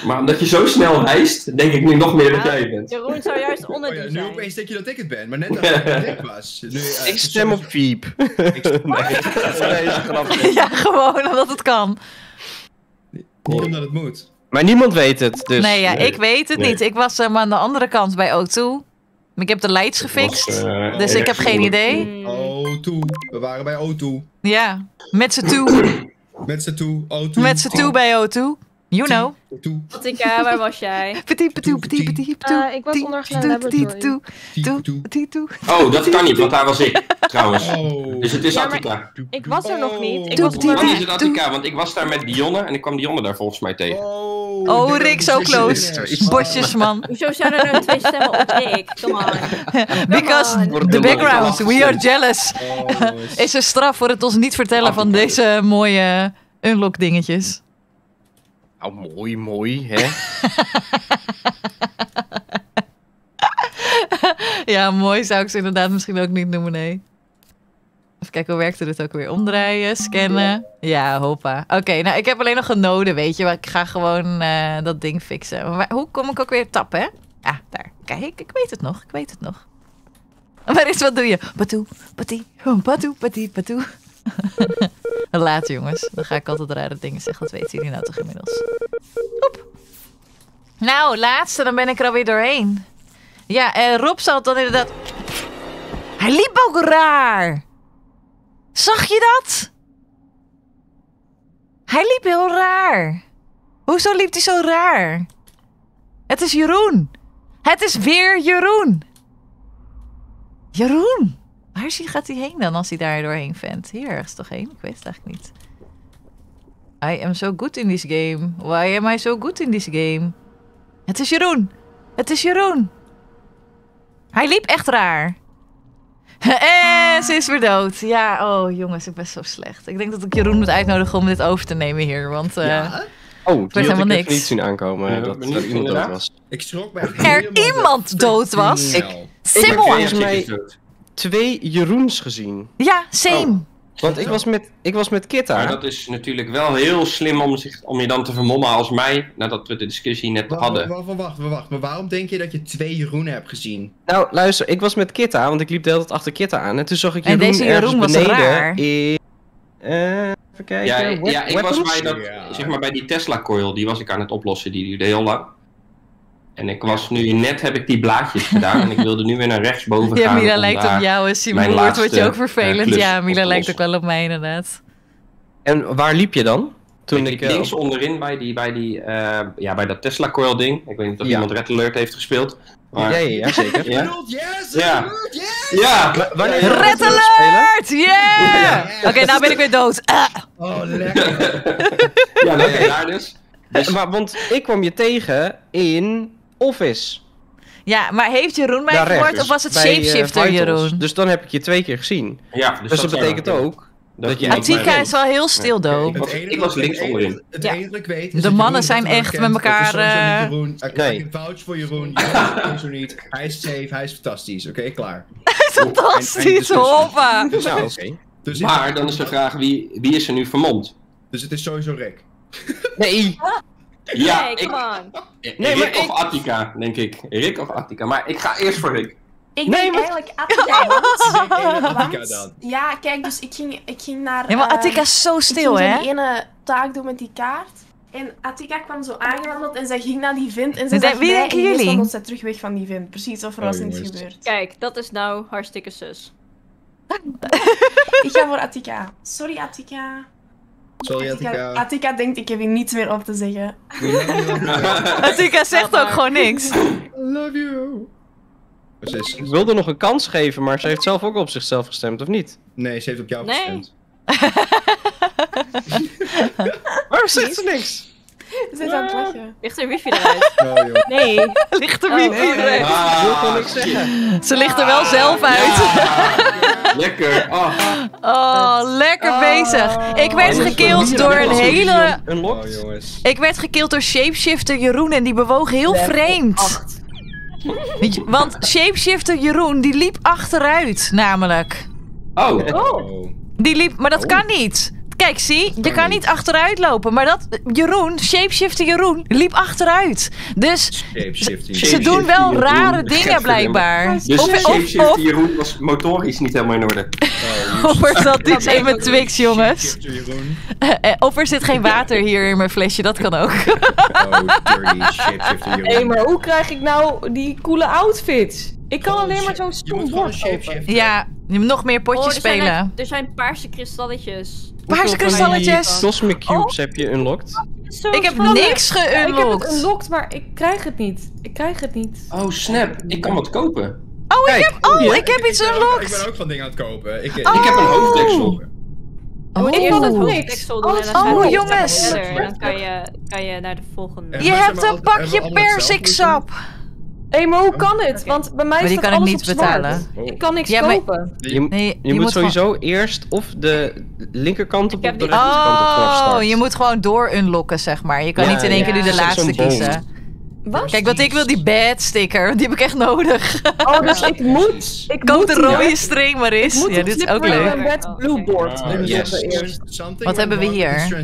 Maar omdat je zo snel hijst, denk ik nu nog meer ja, dat jij bent. Jeroen zou juist Onnedi zijn. Oh ja, nu opeens denk je dat ik het ben, maar net als ik het was. Nu, uh, ik stem op Piep. Ik stem nee, ja, gewoon omdat het kan. Niet omdat het moet. Maar niemand weet het, dus. Nee, ja, nee. ik weet het nee. niet. Ik was uh, maar aan de andere kant bij O twee. Ik heb de lights gefixt, was, uh, dus ik heb geen idee. O twee, we waren bij O twee. Ja, met z'n toe. Met z'n toe, O twee. Met z'n toe bij O twee. You know. Attika, waar was jij? Petit, petit, petit, petit, petit. Ik was ondergeladen laboratorium. Oh, dat kan niet, want daar was ik, trouwens. Dus het is Attika. Ik was er nog niet. Dan is het Attika, want ik was daar met Dionne en ik kwam Dionne daar volgens mij tegen. Oh, Rick, zo close. Bosjes, man. Hoezo zijn er nou twee stemmen op Rick? Come on. Because the background, we are jealous. Is een straf voor het ons niet vertellen van deze mooie unlock dingetjes. Nou, mooi, mooi, hè? Ja, mooi zou ik ze inderdaad misschien ook niet noemen, nee. Even kijken, hoe werkte dit ook weer? Omdraaien, scannen. Ja, hoppa. Oké, okay, nou, ik heb alleen nog een node, weet je. Maar ik ga gewoon uh, dat ding fixen. Maar hoe kom ik ook weer tappen, hè? Ah, daar. Kijk, ik weet het nog, ik weet het nog. Maar eens, wat doe je? Batoe, patie, batoe, patie, batoe. Laat jongens, dan ga ik altijd rare dingen zeggen. Dat weten jullie nou toch inmiddels. Oep. Nou, laatste, dan ben ik er alweer doorheen. Ja, en Rob zat dan inderdaad... Hij liep ook raar! Zag je dat? Hij liep heel raar. Hoezo liep hij zo raar? Het is Jeroen. Het is weer Jeroen. Jeroen. Waar gaat hij heen dan als hij daar doorheen vent? Hier ergens toch heen? Ik weet het eigenlijk niet. I am so good in this game. Why am I so good in this game? Het is Jeroen. Het is Jeroen. Hij liep echt raar. En ze is weer dood. Ja, oh jongens, ik ben zo slecht. Ik denk dat ik Jeroen moet uitnodigen om dit over te nemen hier. Want uh, ja? oh, ik weet helemaal niks. Ik niet zien aankomen ja, dat, dat, dat iemand dood was. Ik schrok bij er iemand dood was? Ik, Simmel is mij... Twee Jeroens gezien. Ja, same. Oh, want ik was, met, ik was met Kitta. Maar dat is natuurlijk wel heel slim om, zich, om je dan te vermommen als mij, nadat we de discussie net wacht, hadden. Wacht, wacht, wacht, wacht. Maar waarom denk je dat je twee Jeroenen hebt gezien? Nou, luister, ik was met Kitta, want ik liep de hele tijd achter Kitta aan. En toen zag ik Jeroen en deze Jeroen was beneden. Raar. In, uh, even kijken. Ja, ja, ja ik was bij, dat, ja. zeg maar, bij die Tesla-coil, die was ik aan het oplossen, die duurde heel lang. En ik was nu, net heb ik die blaadjes gedaan en ik wilde nu weer naar rechtsboven gaan. Ja, Mila lijkt op jou, is Simon wordt wat je ook vervelend. Uh, ja, Mila lijkt ook wel op mij inderdaad. En waar liep je dan? Toen ik, ik uh, links onderin bij, die, bij, die, uh, ja, bij dat Tesla coil ding. Ik weet niet of ja. iemand Red Alert heeft gespeeld. Maar... Ja, ja, ja, zeker. ja. Yes, ja. Alert, yes! Ja. Wanneer Red Alert! Yeah! yeah. Yes. Oké, okay, nou ben ik weer dood. Ah. Oh, lekker. ja, nou okay. daar dus. dus... Maar, want ik kwam je tegen in... Office. Ja, maar heeft Jeroen mij gehoord dus of was het shapeshifter uh, Jeroen? Dus dan heb ik je twee keer gezien. Ja, dus, dus dat, dat betekent ook dat, dat je. Attika is wel heel stil, dood. Ja, ik, ik, ik was links onderin. Het enige ik weet is de mannen zijn echt met elkaar. Uh... Jeroen. Ik nee. Ik vouch voor Jeroen. Jeroen zo niet. Hij is safe, hij is fantastisch. Oké, okay, klaar. Hij is fantastisch, hoppa. Dus, nou, okay. dus maar dan is de vraag: wie, wie is er nu vermomd? Dus het is sowieso Rick. Nee. Ja, nee, ik... Rick nee, maar of ik... Attika, denk ik. Rick of Attika, maar ik ga eerst voor Rick. Ik nee, denk maar... eigenlijk Attika, want... Attika dan. Ja, kijk, dus ik ging, ik ging naar... Nee, maar Attika is zo stil, hè? Ik ging die ene taak doen met die kaart. En Attika kwam zo aangewandeld en zij ging naar die vent en ze zag wie denken jullie? En zij terug weg van die vent. Precies, of er was niets gebeurd. Kijk, dat is nou hartstikke sus. Ik ga voor Attika. Sorry, Attika. Sorry, Attika. Attika denkt, ik heb hier niets meer op te zeggen. Attika zegt ook gewoon niks. I love you. Precies. Ik wilde nog een kans geven, maar ze heeft zelf ook op zichzelf gestemd, of niet? Nee, ze heeft op jou nee. gestemd. Waarom zegt ze niks? Ze zit aan het lachen. Ligt er wifi eruit? Oh, joh. Nee. Ligt er wifi oh, nee. eruit? Ah, dat wil ik niks zeggen. Ze ligt er wel ah, zelf uit. Ja. Lekker. Oh, oh lekker oh. bezig. Ik werd oh, gekild door een hele... Oh, ik werd gekild door shapeshifter Jeroen en die bewoog heel Level vreemd. acht. Want shapeshifter Jeroen die liep achteruit namelijk. Oh. oh. Die liep, maar dat oh. kan niet. Kijk, zie, je kan niet achteruit lopen, maar dat Jeroen, shapeshifter Jeroen, liep achteruit. Dus ze doen wel Jeroen. rare dingen blijkbaar. Dus of, shapeshifter of, Jeroen was motorisch niet helemaal in orde. Of er zat niets in mijn Twix, jongens. Of er zit geen water hier in mijn flesje, dat kan ook. Oh, dirty shapeshifter Jeroen. Hé, maar hoe krijg ik nou die coole outfits? Ik kan alleen maar zo'n stom bord open. Ja, nog meer potjes oh, er spelen. Zijn er, er zijn paarse kristalletjes. Paarse kristalletjes? Cosmic Cubes oh. heb je unlocked. Zo ik heb spannend. niks geunlocked. Ik heb het unlocked, maar ik krijg het niet. Ik krijg het niet. Oh snap, ik kan wat kopen. Oh, Kijk, ik heb, oh, ja. ik heb ik, iets ik, unlocked. Ik ben ook van dingen aan het kopen. Ik, oh. ik heb een hoofddeksel. Oh, ik vond het goed. Oh, jongens. Dan kan je, kan je naar de volgende. Je hebt een pakje persiksap. Hé, hey, maar hoe kan het? Want bij mij maar staat alles op zwart. Maar die kan ik niet betalen. Ik kan niks ja, kopen. Je, je, nee, je, je moet, moet sowieso van... eerst of de linkerkant op, of de rechterkant op start. Oh, je moet gewoon door unlocken, zeg maar. Je kan ja, niet in één ja. keer nu de laatste kiezen. Wat? Kijk, want ik wil die bad sticker. Die heb ik echt nodig. Oh, dus ik moet... Ik koop de rode ja. string maar eens. Ja, dit is ook leuk. Een red blue board. Oh, yes. Wat hebben we hier?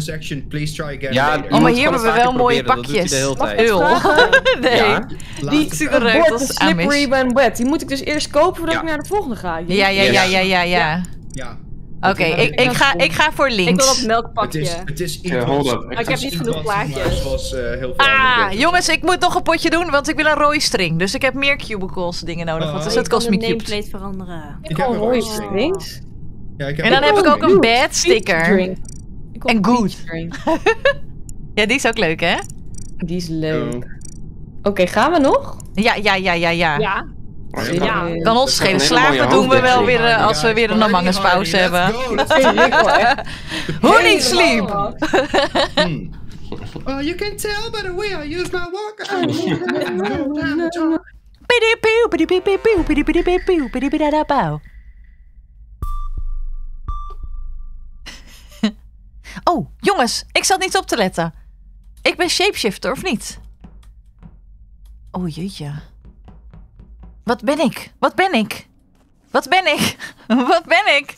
Ja, oh, maar hier hebben we wel mooie pakjes. Heel. Nee. Ja. Die ziet eruit als slippery when wet. Die moet ik dus eerst kopen voordat ja. ik naar de volgende ga. Je ja, ja, ja, ja, ja, ja. ja. Oké, okay, ik, ik, ga, ik ga voor links. Ik wil dat melkpakje. Het is, het is ja, hold up. Het ik heb niet genoeg plaatjes. Was, uh, heel veel ah, jongens, ik moet nog een potje doen, want ik wil een rode string. Dus ik heb meer cubicles dingen nodig. Uh, want is het Cosmic Cube. Ik kan de veranderen. Ik, ik heb een rode strings. Ja, ik heb en dan heb ik ook een bad sticker. En good. Ja, die is ook leuk, hè? Die is leuk. Uh. Oké, okay, gaan we nog? Ja, ja, ja, ja, ja. ja. Ja, kan ons schelen. Slapen doen we wel weer als we weer een Among Us pauze hebben. Who needs sleep? You can tell by the way I use my walker. Oh, jongens, ik zat niet op te letten. Ik ben shapeshifter, of niet? Oh jeetje. Wat ben ik? Wat ben ik? Wat ben ik? Wat ben ik?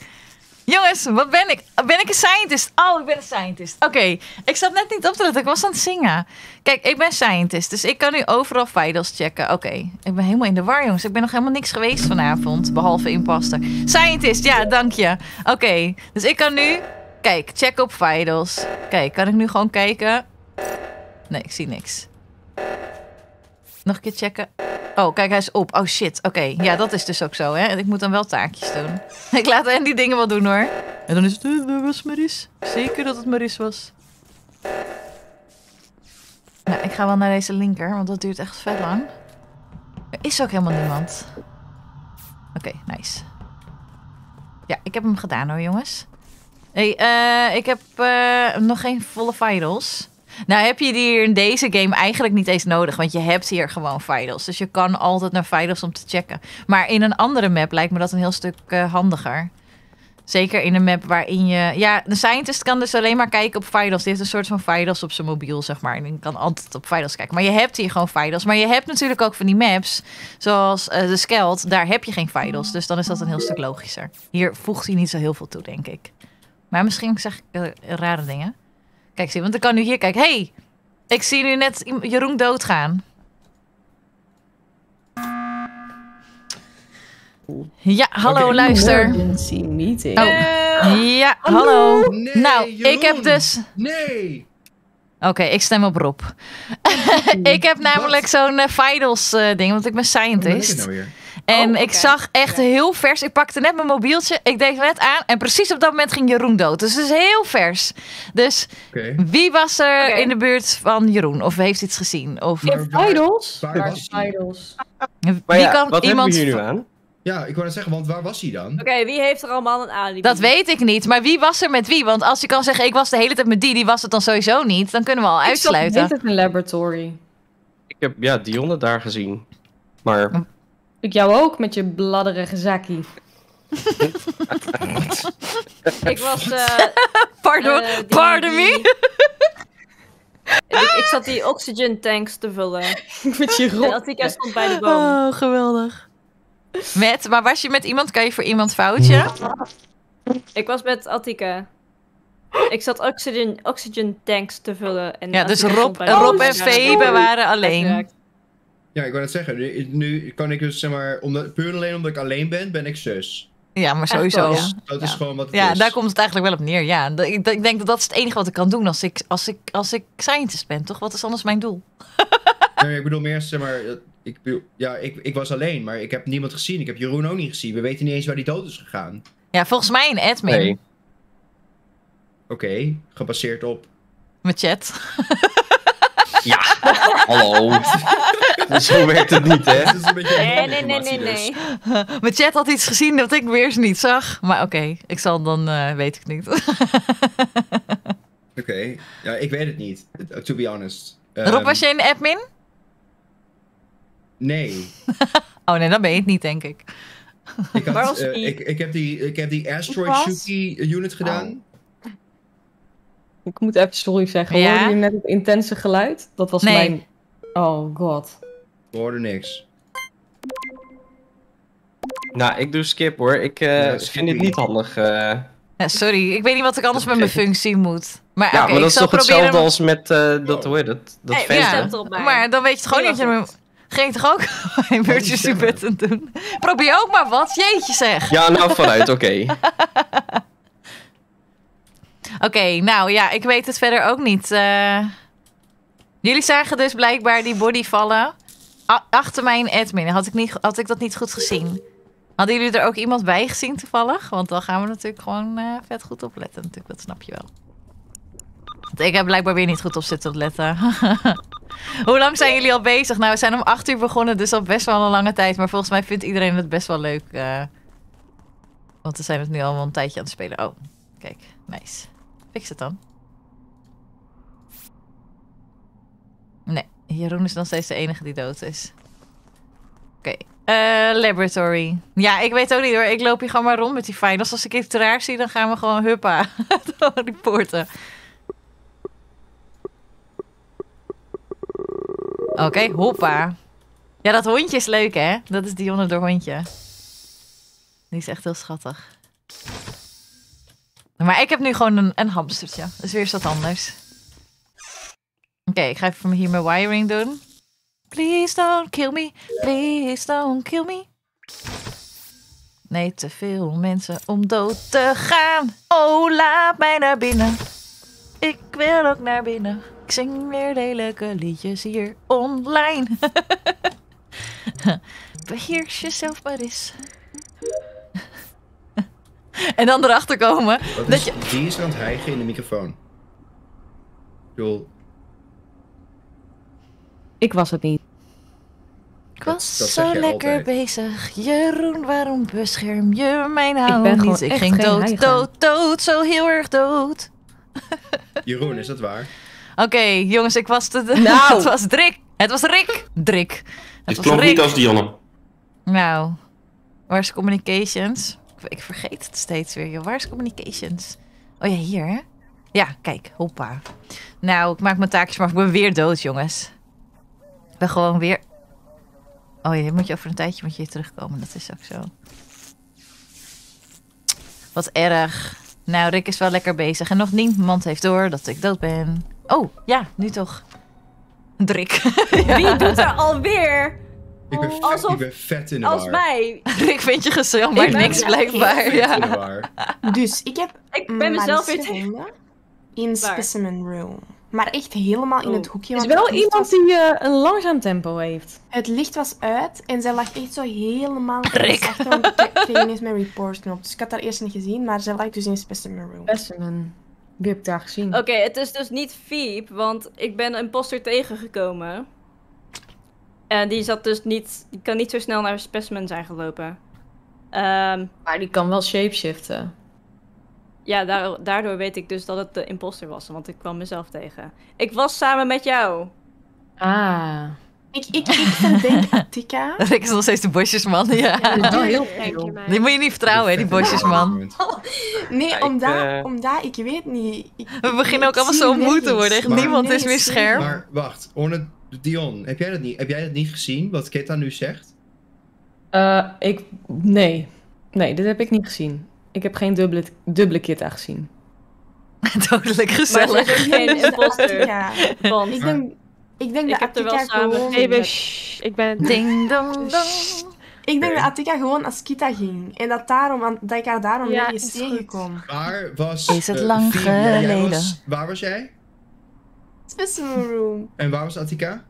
Jongens, wat ben ik? Ben ik een scientist? Oh, ik ben een scientist. Oké, okay. Ik zat net niet op te letten. Ik was aan het zingen. Kijk, ik ben scientist, dus ik kan nu overal vitals checken. Oké, okay. Ik ben helemaal in de war, jongens. Ik ben nog helemaal niks geweest vanavond, behalve imposter. Scientist, ja, dank je. Oké, okay. Dus ik kan nu... Kijk, check op vitals. Kijk, kan ik nu gewoon kijken? Nee, ik zie niks. Nog een keer checken. Oh, kijk, hij is op. Oh, shit. Oké, okay. Ja, dat is dus ook zo, hè. Ik moet dan wel taakjes doen. Ik laat hen die dingen wel doen, hoor. En dan is het... Uh, was Maris? Zeker dat het Maris was. Nou, ik ga wel naar deze linker, want dat duurt echt vet lang. Er is ook helemaal niemand. Oké, okay, nice. Ja, ik heb hem gedaan, hoor, jongens. Hé, hey, uh, ik heb uh, nog geen volle vitals. Nou heb je die hier in deze game eigenlijk niet eens nodig. Want je hebt hier gewoon vitals. Dus je kan altijd naar vitals om te checken. Maar in een andere map lijkt me dat een heel stuk uh, handiger. Zeker in een map waarin je... Ja, de scientist kan dus alleen maar kijken op vitals. Die heeft een soort van vitals op zijn mobiel, zeg maar. En die kan altijd op vitals kijken. Maar je hebt hier gewoon vitals. Maar je hebt natuurlijk ook van die maps, zoals uh, de Skeld. Daar heb je geen vitals. Dus dan is dat een heel stuk logischer. Hier voegt hij niet zo heel veel toe, denk ik. Maar misschien zeg ik uh, rare dingen. Kijk, zie, want ik kan nu hier kijken. Hé, hey, ik zie nu net Jeroen doodgaan. Ja, hallo, okay, luister. Meeting. Oh. Uh, ja, hallo. Nee, nou, Jeroen. Ik heb dus... Nee. Oké, okay, ik stem op Rob. Ik heb namelijk zo'n uh, vitals uh, ding, want ik ben scientist. Wat ben je nou weer? En oh, okay. ik zag echt heel vers. Ik pakte net mijn mobieltje. Ik deed het net aan. En precies op dat moment ging Jeroen dood. Dus het is heel vers. Dus okay. wie was er okay. in de buurt van Jeroen? Of heeft iets gezien? Of... Waar, idols? Waar, waar was hij? Idols. Wie ja, kan wat iemand... hebben we hier nu aan? Ja, ik wou net zeggen, want waar was hij dan? Oké, okay, wie heeft er allemaal een alibi? Dat weet ik niet, maar wie was er met wie? Want als je kan zeggen, ik was de hele tijd met die, die was het dan sowieso niet. Dan kunnen we al ik uitsluiten. Ik zat in een laboratory. Ik heb, ja, Dionne daar gezien. Maar... Ik jou ook, met je bladderige zakkie. ik was... Uh, pardon, uh, die, pardon die, me? ik, ik zat die oxygen tanks te vullen. Met je rot. En Attika stond bij de boom. Oh, geweldig. Met, maar was je met iemand? Kan je voor iemand foutje? Ik was met Attika. Ik zat oxygen, oxygen tanks te vullen. En ja, dus Rob, Rob en Febe waren alleen. Ja, ik wou net zeggen. Nu, nu kan ik dus, zeg maar, omdat, puur alleen omdat ik alleen ben, ben ik zus. Ja, maar sowieso. Ja. Dat is ja. gewoon wat het ja, is. Ja, daar komt het eigenlijk wel op neer. Ja, ik, ik denk dat dat is het enige wat ik kan doen als ik, als ik, als ik scientist ben, toch? Wat is anders mijn doel? Nee, ik bedoel meer, zeg maar... Ik, ja, ik, ik was alleen, maar ik heb niemand gezien. Ik heb Jeroen ook niet gezien. We weten niet eens waar die dood is gegaan. Ja, volgens mij een admin. Nee. Oké, okay, gebaseerd op... Mijn chat. Ja, hallo. Zo werkt het niet, hè? Het is een beetje nee, nee, nee, nee, nee. Dus. Mijn chat had iets gezien dat ik weer eens niet zag. Maar oké, okay, ik zal dan... Uh, weet ik niet. Oké, okay. Ja, ik weet het niet. To be honest. Um, Rob, was jij een admin? Nee. Oh nee, dan ben je het niet, denk ik. Ik, had, uh, ik, ik, heb, die, ik heb die Asteroid Shuki unit gedaan. Oh. Ik moet even sorry zeggen. Ja? Hoorde je net het intense geluid? Dat was nee. mijn... Oh god. Ik hoorde niks. Nou, ik doe skip hoor. Ik uh, ja, vind dit niet handig. Uh... Ja, sorry, ik weet niet wat ik anders met mijn functie moet. Maar, ja, okay, maar dat is toch hetzelfde hem... als met uh, dat, hoe heet het? Dat hey, feest, ja. Maar dan weet je het gewoon niet. Ja, ging ik toch ook mijn emergency button doen? Probeer ook maar wat, jeetje zeg. Ja, nou vanuit, oké. Okay. Oké, okay, nou ja, ik weet het verder ook niet. Uh, jullie zagen dus blijkbaar die body vallen A achter mijn admin. Had ik, niet, had ik dat niet goed gezien? Hadden jullie er ook iemand bij gezien toevallig? Want dan gaan we natuurlijk gewoon uh, vet goed opletten. Natuurlijk, dat snap je wel. Want ik heb blijkbaar weer niet goed op zitten letten. Hoe lang zijn jullie al bezig? Nou, we zijn om acht uur begonnen, dus al best wel een lange tijd. Maar volgens mij vindt iedereen het best wel leuk. Uh, want we zijn het nu al een tijdje aan het spelen. Oh, kijk. Nice. Fix het dan. Nee, Jeroen is nog steeds de enige die dood is. Oké. Okay. Uh, laboratory. Ja, ik weet ook niet hoor. Ik loop hier gewoon maar rond met die finals. Als ik iets te raar zie, dan gaan we gewoon huppa. Reporten. Oké, okay, hoppa. Ja, dat hondje is leuk, hè? Dat is Dionne door hondje. Die is echt heel schattig. Maar ik heb nu gewoon een, een hamstertje. Dus weer is dat anders. Oké, okay, ik ga even hier mijn wiring doen. Please don't kill me. Please don't kill me. Nee, te veel mensen om dood te gaan. Oh, laat mij naar binnen. Ik wil ook naar binnen. Ik zing weer lelijke liedjes hier online. Beheers jezelf maar eens. En dan erachter komen. Wat dat is, je... Die is aan het hijgen in de microfoon. Joel. Ik was het niet. Ik was dat, dat zo lekker altijd. bezig. Jeroen, waarom bescherm je mijn hou ik niet? Ik ging dood, hijgen. dood, dood. Zo heel erg dood. Jeroen, is dat waar? Oké, okay, jongens, ik was de... Nou. Het was Rick. Het was Rick. Rick. Het klonk niet als Dionne. Nou, waar is communications? Ik vergeet het steeds weer, joh. Waar is communications? Oh ja, hier, hè? Ja, kijk, hoppa. Nou, ik maak mijn taakjes, maar ik ben weer dood, jongens. Ik ben gewoon weer... Oh ja, moet je over een tijdje moet je hier terugkomen. Dat is ook zo. Wat erg. Nou, Rick is wel lekker bezig. En nog niemand heeft door dat ik dood ben. Oh, ja, nu toch. Rick. Ja. Wie doet er alweer? Ik ben, vet, Alsof, ik ben vet in de als war. Als mij. Rick vindt je gezellig, maar niks ben blijkbaar. Ja. Ja. Dus ik heb... Ik ben mezelf weer in de specimen room. maar echt helemaal in het hoekje. Er is wel iemand was... die uh, een langzaam tempo heeft. Het licht was uit en zij lag echt zo helemaal... Rick! Achtergrond. Ik kreeg ineens mijn report knop, dus ik had haar eerst niet gezien, maar zij lag dus in de specimen room. Specimen. Die heb ik daar gezien. Oké, okay, het is dus niet Fiep, want ik ben een poster tegengekomen. En die zat dus niet... Die kan niet zo snel naar specimen zijn gelopen. Um, maar die kan wel shapeshiften. Ja, daardoor weet ik dus dat het de imposter was, want ik kwam mezelf tegen. Ik was samen met jou. Ah. Ik, ik, ik verdenk Attika. Rick is nog steeds de bosjesman, ja. Ja, dat doe heel veel. Die moet je niet vertrouwen, hè, die bosjesman. Nee, ja, omdat, ik, uh... omdat ik weet niet. Ik, We beginnen ook allemaal zo ontmoet te worden. Echt, maar, niemand nee, is meer scherp. Maar wacht, Orne, Dionne, heb jij dat niet? Heb jij dat niet gezien, wat Kitta nu zegt? Uh, ik... Nee. Nee, dit heb ik niet gezien. Ik heb geen dubbele, dubbele Kitta gezien. Dodelijk gezellig. Maar ze zijn geen imposter. Ja, want ik denk, ik denk ik dat Attika gewoon... Even, shh, ik ben het ding dong dong. Ik denk dat Attika gewoon als Kitta ging. En dat, daarom, dat ik haar daarom ja, niet eens tegenkom. Waar was... Is het uh, lang Fien, geleden? Was, waar was jij? Specimen room. En waar was Attika?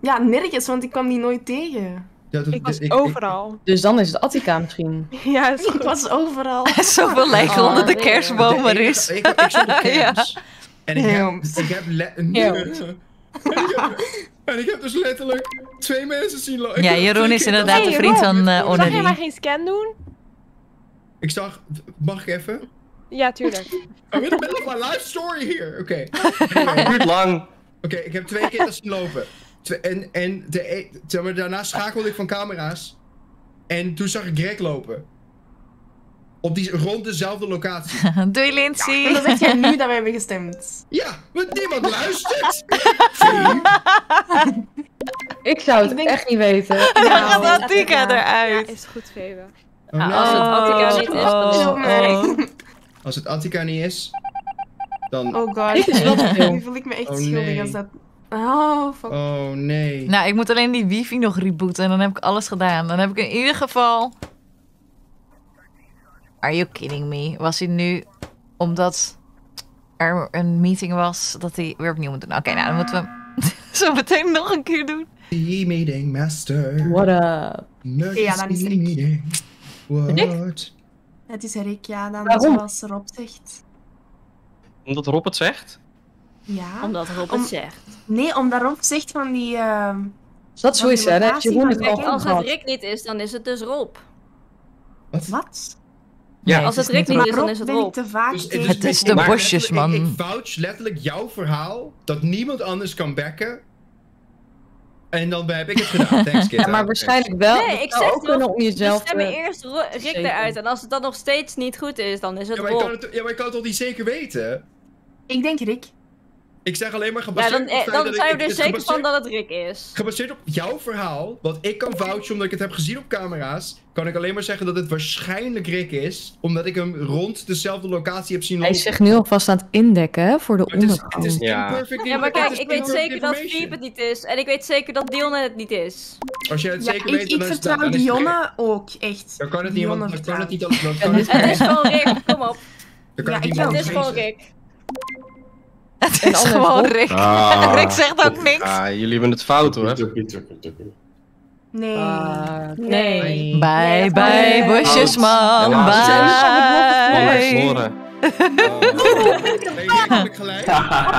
Ja, nergens, want ik kwam die nooit tegen. Ja, dat, ik was ik, overal. Ik, dus dan is het Attika misschien. Ja, is ik was overal. Zoveel lijken oh, onder de kerstboom nee. er is. Ik, ik, ik zat op kerst. Ja. En ik heb, ik heb letterlijk... En ik heb dus letterlijk twee mensen zien lopen. Ja, Jeroen is inderdaad hey, een vriend Rob. van uh, Onnedi. Mag jij maar geen scan doen? Ik zag... Mag ik even? Ja, tuurlijk. I'm in the middle of my life story here. Oké. Het duurt lang. Oké, okay, ik heb twee keer zien lopen. En, en de, zeg maar, daarna schakelde ik van camera's. En toen zag ik Greg lopen. Op die, rond dezelfde locatie. Doei, Lindsay. Ja, dan zeg jij nu dat we hebben gestemd. Ja, want niemand luistert. Ik zou het ik denk... echt niet weten. Dan nou, gaat nou, Attika eruit. Ja, is goed, Febe. Oh, nou. Als het Attika niet is, dan is het oh, oh. Als het Attika niet is, dan... Oh god, nu voel ik me echt oh, schuldig nee. als dat... Oh, fuck. Oh, nee. Nou, ik moet alleen die wifi nog rebooten en dan heb ik alles gedaan. Dan heb ik in ieder geval... Are you kidding me? Was hij nu, omdat er een meeting was, dat hij weer opnieuw moet doen? Oké, okay, nou, dan moeten we hem zo meteen nog een keer doen. The meeting master. What up? Emergency ja, dan is Rick. Meeting. What? Het is Rick, ja, dan is zoals Rob zegt. Omdat Rob het zegt? Ja. Omdat Rob Om, het zegt. Nee, omdat Rob zegt van die... Uh, dat zo is, hè? He, als het Rick niet is, dan is het dus Rob. Wat? Wat? Ja, nee, als het, het Rick niet is, is dan is het Rob. Te vaak dus, dus, het is de bosjesman. Ik, ik vouch letterlijk jouw verhaal dat niemand anders kan backen. En dan heb ik het gedaan, thanks Kitta. Ja, maar waarschijnlijk wel. Nee, ik zeg ook nog niet zelf. We stemmen eerst Rick eruit en als het dan nog steeds niet goed is, dan is het Rob. Ja, maar ik kan het toch niet zeker weten? Ik denk Rick. Ik zeg alleen maar gebaseerd op... Ja, dan, dan, dan zijn we er zeker van dat het Rick is. Gebaseerd op jouw verhaal, wat ik kan vouchen omdat ik het heb gezien op camera's, kan ik alleen maar zeggen dat het waarschijnlijk Rick is, omdat ik hem rond dezelfde locatie heb zien lopen. Hij zegt nu alvast aan het indekken voor de onderkant. Het is, het is ja. imperfect. Ja, maar kijk, ik weet zeker dat Fiep het niet is en ik weet zeker dat Dionne het niet is. Als jij het ja, zeker ik, weet, dan ik vertrouw dan Dionne ook, echt. Dan kan het niet, want dan kan het niet anders. Het is gewoon Rick, kom op. Ja, ik het is gewoon Rick. Het is gewoon Rick. Ah, Rick zegt ook niks. Ah, jullie hebben het fout hoor. Nee. Uh, nee. nee. Bye bye bosjesman. Bye. Bye. Bye.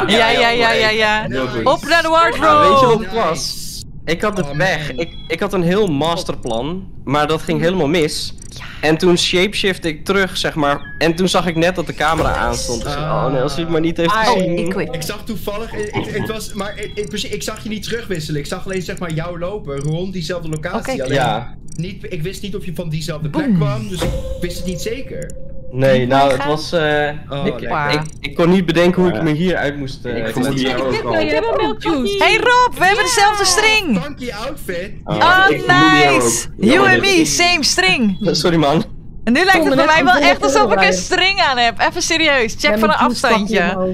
Ja, ja, ja, ja, ja. Op naar de wardrobe. Weet je wat het was? Ik had het weg. Ik, ik had een heel masterplan, maar dat ging helemaal mis. En toen shapeshift ik terug, zeg maar. En toen zag ik net dat de camera aanstond. Dus, oh nee, als hij het maar niet heeft gezien. Oh, ik, ik zag toevallig, ik, het was, maar ik, ik, ik zag je niet terugwisselen. Ik zag alleen zeg maar jou lopen rond diezelfde locatie. Okay, alleen, ja. niet, ik wist niet of je van diezelfde plek Boom. kwam, dus ik wist het niet zeker. Nee, nou het was... Uh, oh, ik, ik, ik kon niet bedenken hoe ik me hieruit moest... Uh, ik voel me hier ook al. Ik heb een milkjuice. Hey Rob, we yeah. hebben dezelfde string! Funky outfit! Oh, oh nice! You and me, same string! Sorry man. En nu lijkt het bij mij wel echt alsof ik een string aan heb. Even serieus, check van een afstandje.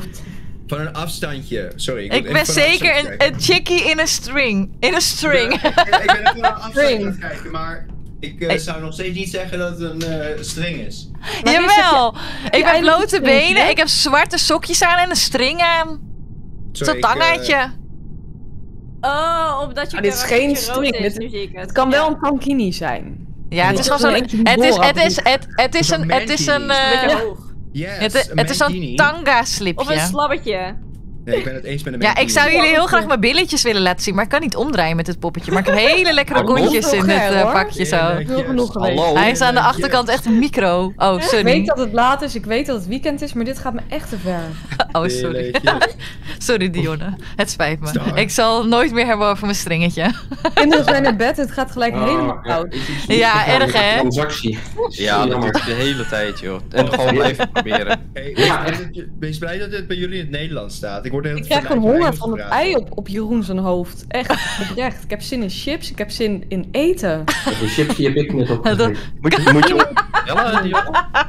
Van een afstandje, sorry. Ik, ik ben zeker een, een chickie in een string. In een string. Ik ben even naar een afstandje aan het kijken, maar... Ik uh, zou nog steeds niet zeggen dat het een uh, string is. Maar jawel! Is het, uh, ik heb blote benen, ik heb zwarte sokjes aan en een string aan. Het is dat tangetje. Uh... Oh, omdat je... Ah, dit is geen string. Is, dit, het. het kan wel een tankini zijn. Ja, het is gewoon zo'n... Het is, het is, het, het is een... Het is een... Het is zo'n tanga-slipje. Of een slabbetje. Nee, ik ben het eens met een... Ja, ik zou jullie heel graag mijn billetjes willen laten zien, maar ik kan niet omdraaien met dit poppetje. Maar ik heb hele lekkere kontjes in dit uh, pakje zo. Hallo. Hij is aan de achterkant echt een micro. Oh, sorry. Ik weet dat het laat is, ik weet dat het weekend is, maar dit gaat me echt te ver. Oh, sorry. Sorry, Dionne. Het spijt me. Star. Ik zal nooit meer hebben over mijn stringetje. Kinderen zijn in bed, het gaat gelijk oh, helemaal koud. Ja, ja, erg hè? Transactie. Ja, dat duurt de hele tijd, joh. En gewoon blijven proberen. Hey, ja, echt, ben je blij dat dit bij jullie in het Nederlands staat? Ik, word heel ik krijg een honger van het ei op, op Jeroen zijn hoofd. Echt, oprecht. Ik heb zin in chips, ik heb zin in eten. Een chips die heb ik net opgegeten. Moet je, moet je op...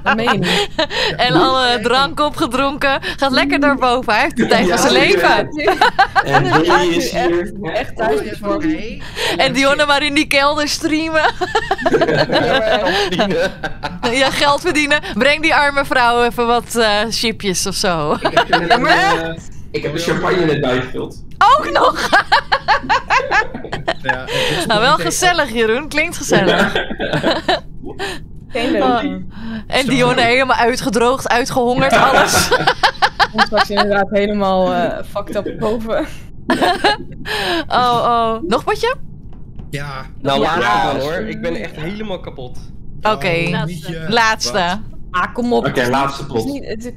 Dat meen je niet. En alle drank opgedronken. Gaat lekker daarboven. Hij heeft de tijd van zijn leven. En Dionne is hier. Echt thuis. En Dionne maar in die kelder streamen. Ja, geld verdienen. Breng die arme vrouw even wat uh, chipjes of zo. Ik heb de champagne net bijgevuld. Ook nog! Ja, nou, wel gezellig, Jeroen. Klinkt gezellig. Geen leuk. Oh. En Dionne helemaal uitgedroogd, uitgehongerd, ja. Alles. Ons was inderdaad helemaal uh, fucked up boven. Oh, oh. Nog potje? Ja. Nou, ja. Laatste wel, hoor. Ik ben echt helemaal kapot. Oké, okay. Oh, laatste. laatste. Ah, kom op. Oké, okay, laatste pot. Het...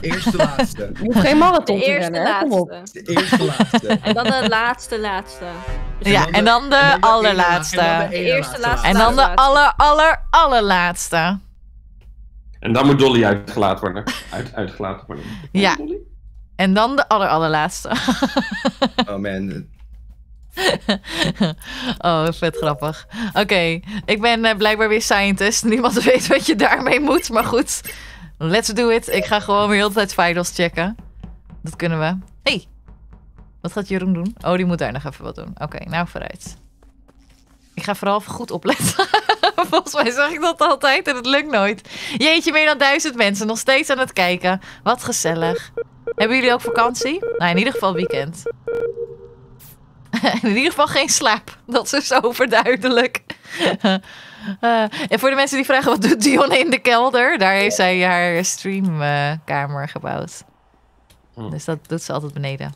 Eerste laatste. Je hoeft geen marathon te rennen, hè? Kom op. De eerste laatste. En dan de laatste laatste. Dus ja, en dan de allerlaatste. De eerste laatste. En dan de aller, aller, allerlaatste. En dan moet Dolly uitgelaten worden. Uit, uitgelaten worden. Ja. En dan de aller, allerlaatste. Oh man. Oh, vet grappig. Oké, okay. Ik ben uh, blijkbaar weer scientist. Niemand weet wat je daarmee moet, maar goed. Let's do it. Ik ga gewoon weer heel de tijd vitals checken. Dat kunnen we. Hé, hey. Wat gaat Jeroen doen? Oh, die moet daar nog even wat doen. Oké, okay, nou vooruit. Ik ga vooral even goed opletten. Volgens mij zeg ik dat altijd en het lukt nooit. Jeetje, meer dan duizend mensen nog steeds aan het kijken. Wat gezellig. Hebben jullie ook vakantie? Nou, in ieder geval weekend. In ieder geval geen slaap. Dat is zo overduidelijk. Uh, en voor de mensen die vragen, wat doet Dionne in de kelder? Daar heeft zij haar streamkamer uh, gebouwd. Oh. Dus dat doet ze altijd beneden.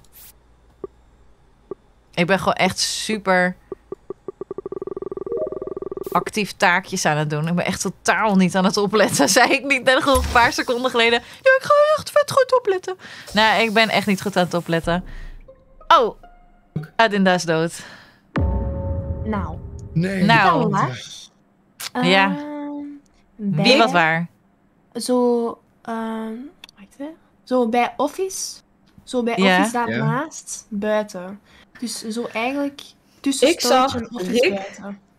Ik ben gewoon echt super actief taakjes aan het doen. Ik ben echt totaal niet aan het opletten. Zei ik niet net nog een paar seconden geleden. Ja, ik ga echt vet goed opletten. Nou, ik ben echt niet goed aan het opletten. Oh. Adinda is dood. Nou. Nee. Nou. nou uh, ja. Bij, Wie wat waar? Zo, uh, zo bij office. Zo bij ja. office daarnaast. Ja. Buiten. Dus zo eigenlijk tussen Ik zag Rick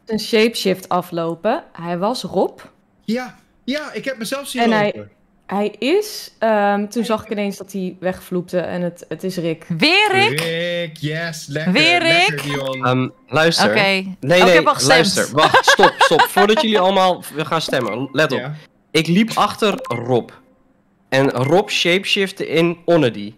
een shapeshift aflopen. Hij was Rob. Ja. Ja, ik heb mezelf zien en lopen. Hij... Hij is... Um, toen zag ik ineens dat hij wegvloepte en het, het is Rick. Weer Rick? Rick, yes. Lekker, Weer Rick? Lekker, um, luister. Oké. Okay. Nee, nee, okay, wacht, luister. Stemt. Wacht, stop, stop. Voordat jullie allemaal gaan stemmen, let op. Ja. Ik liep achter Rob. En Rob shapeshifte in Onnedi.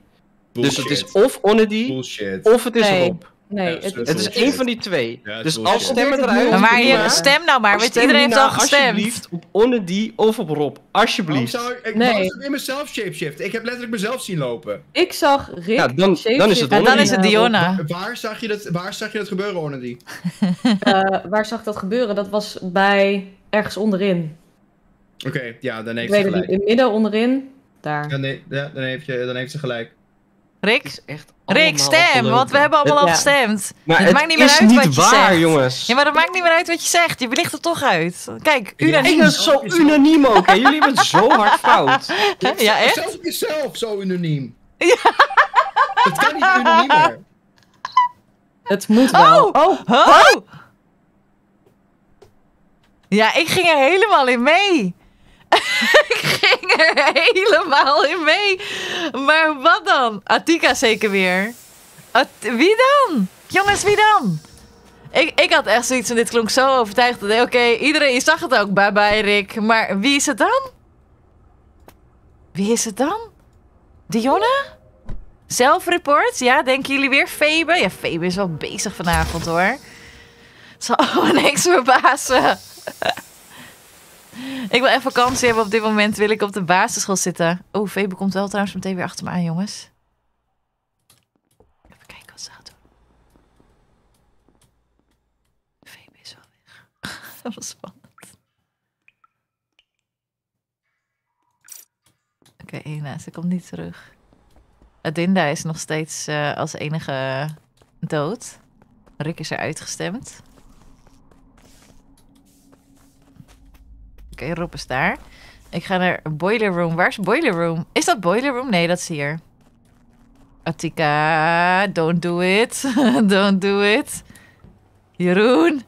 Dus het is of Onnedi, of het is nee. Rob. Nee, ja, het, het is één van die twee. Ja, dus als stemmen eruit... Maar, maar je, stem nou maar, want iedereen heeft al gestemd. Alsjeblieft op Onnedi of op Rob. Alsjeblieft. Zou ik, ik nee. was in mezelf shapeshiften. Ik heb letterlijk mezelf zien lopen. Ik zag Rick ja, dan, dan is het en dan is het Dionne. Waar zag je dat, waar zag je dat gebeuren, Onnedi? uh, waar zag dat gebeuren? Dat was bij... Ergens onderin. Oké, okay, ja, dan heeft ze gelijk. Niet, in het midden onderin. Daar. Ja, nee, ja, dan, heeft je, dan heeft ze gelijk. Rick, echt Rick, stem, want we hebben allemaal al gestemd. Ja. Het, het maakt niet meer uit niet wat waar, je zegt. Jongens. Ja, maar dat maakt niet meer uit wat je zegt. Je belicht er toch uit. Kijk, unaniem. Ik ben zo unaniem ook. En jullie hebben zo hard fout. Ja, echt? Zelfs jezelf zo unaniem. Ja. Het kan niet unaniemer. Het moet wel. Oh. Oh. Oh. Oh! Ja, ik ging er helemaal in mee. Ik ging er helemaal in mee. Maar wat dan? Attika zeker weer. At wie dan? Jongens, wie dan? Ik, ik had echt zoiets en dit klonk zo overtuigd. Oké, okay, iedereen, je zag het ook. Bye bye Rick. Maar wie is het dan? Wie is het dan? Dionne? Zelfreport, ja, denken jullie weer? Febe? Ja, Febe is wel bezig vanavond, hoor. Het zal allemaal niks verbazen. Ik wil even vakantie hebben op dit moment. Wil ik op de basisschool zitten. Oh, Febe komt wel trouwens meteen weer achter me aan, jongens. Even kijken wat ze gaat doen. Febe is wel weg. Dat was spannend. Oké, okay, Ena, ze komt niet terug. Adinda is nog steeds uh, als enige dood. Rick is er uitgestemd. Oké, okay, Rob is daar. Ik ga naar Boiler Room. Waar is Boiler Room? Is dat Boiler Room? Nee, dat is hier. Attika, don't do it. Don't do it. Jeroen.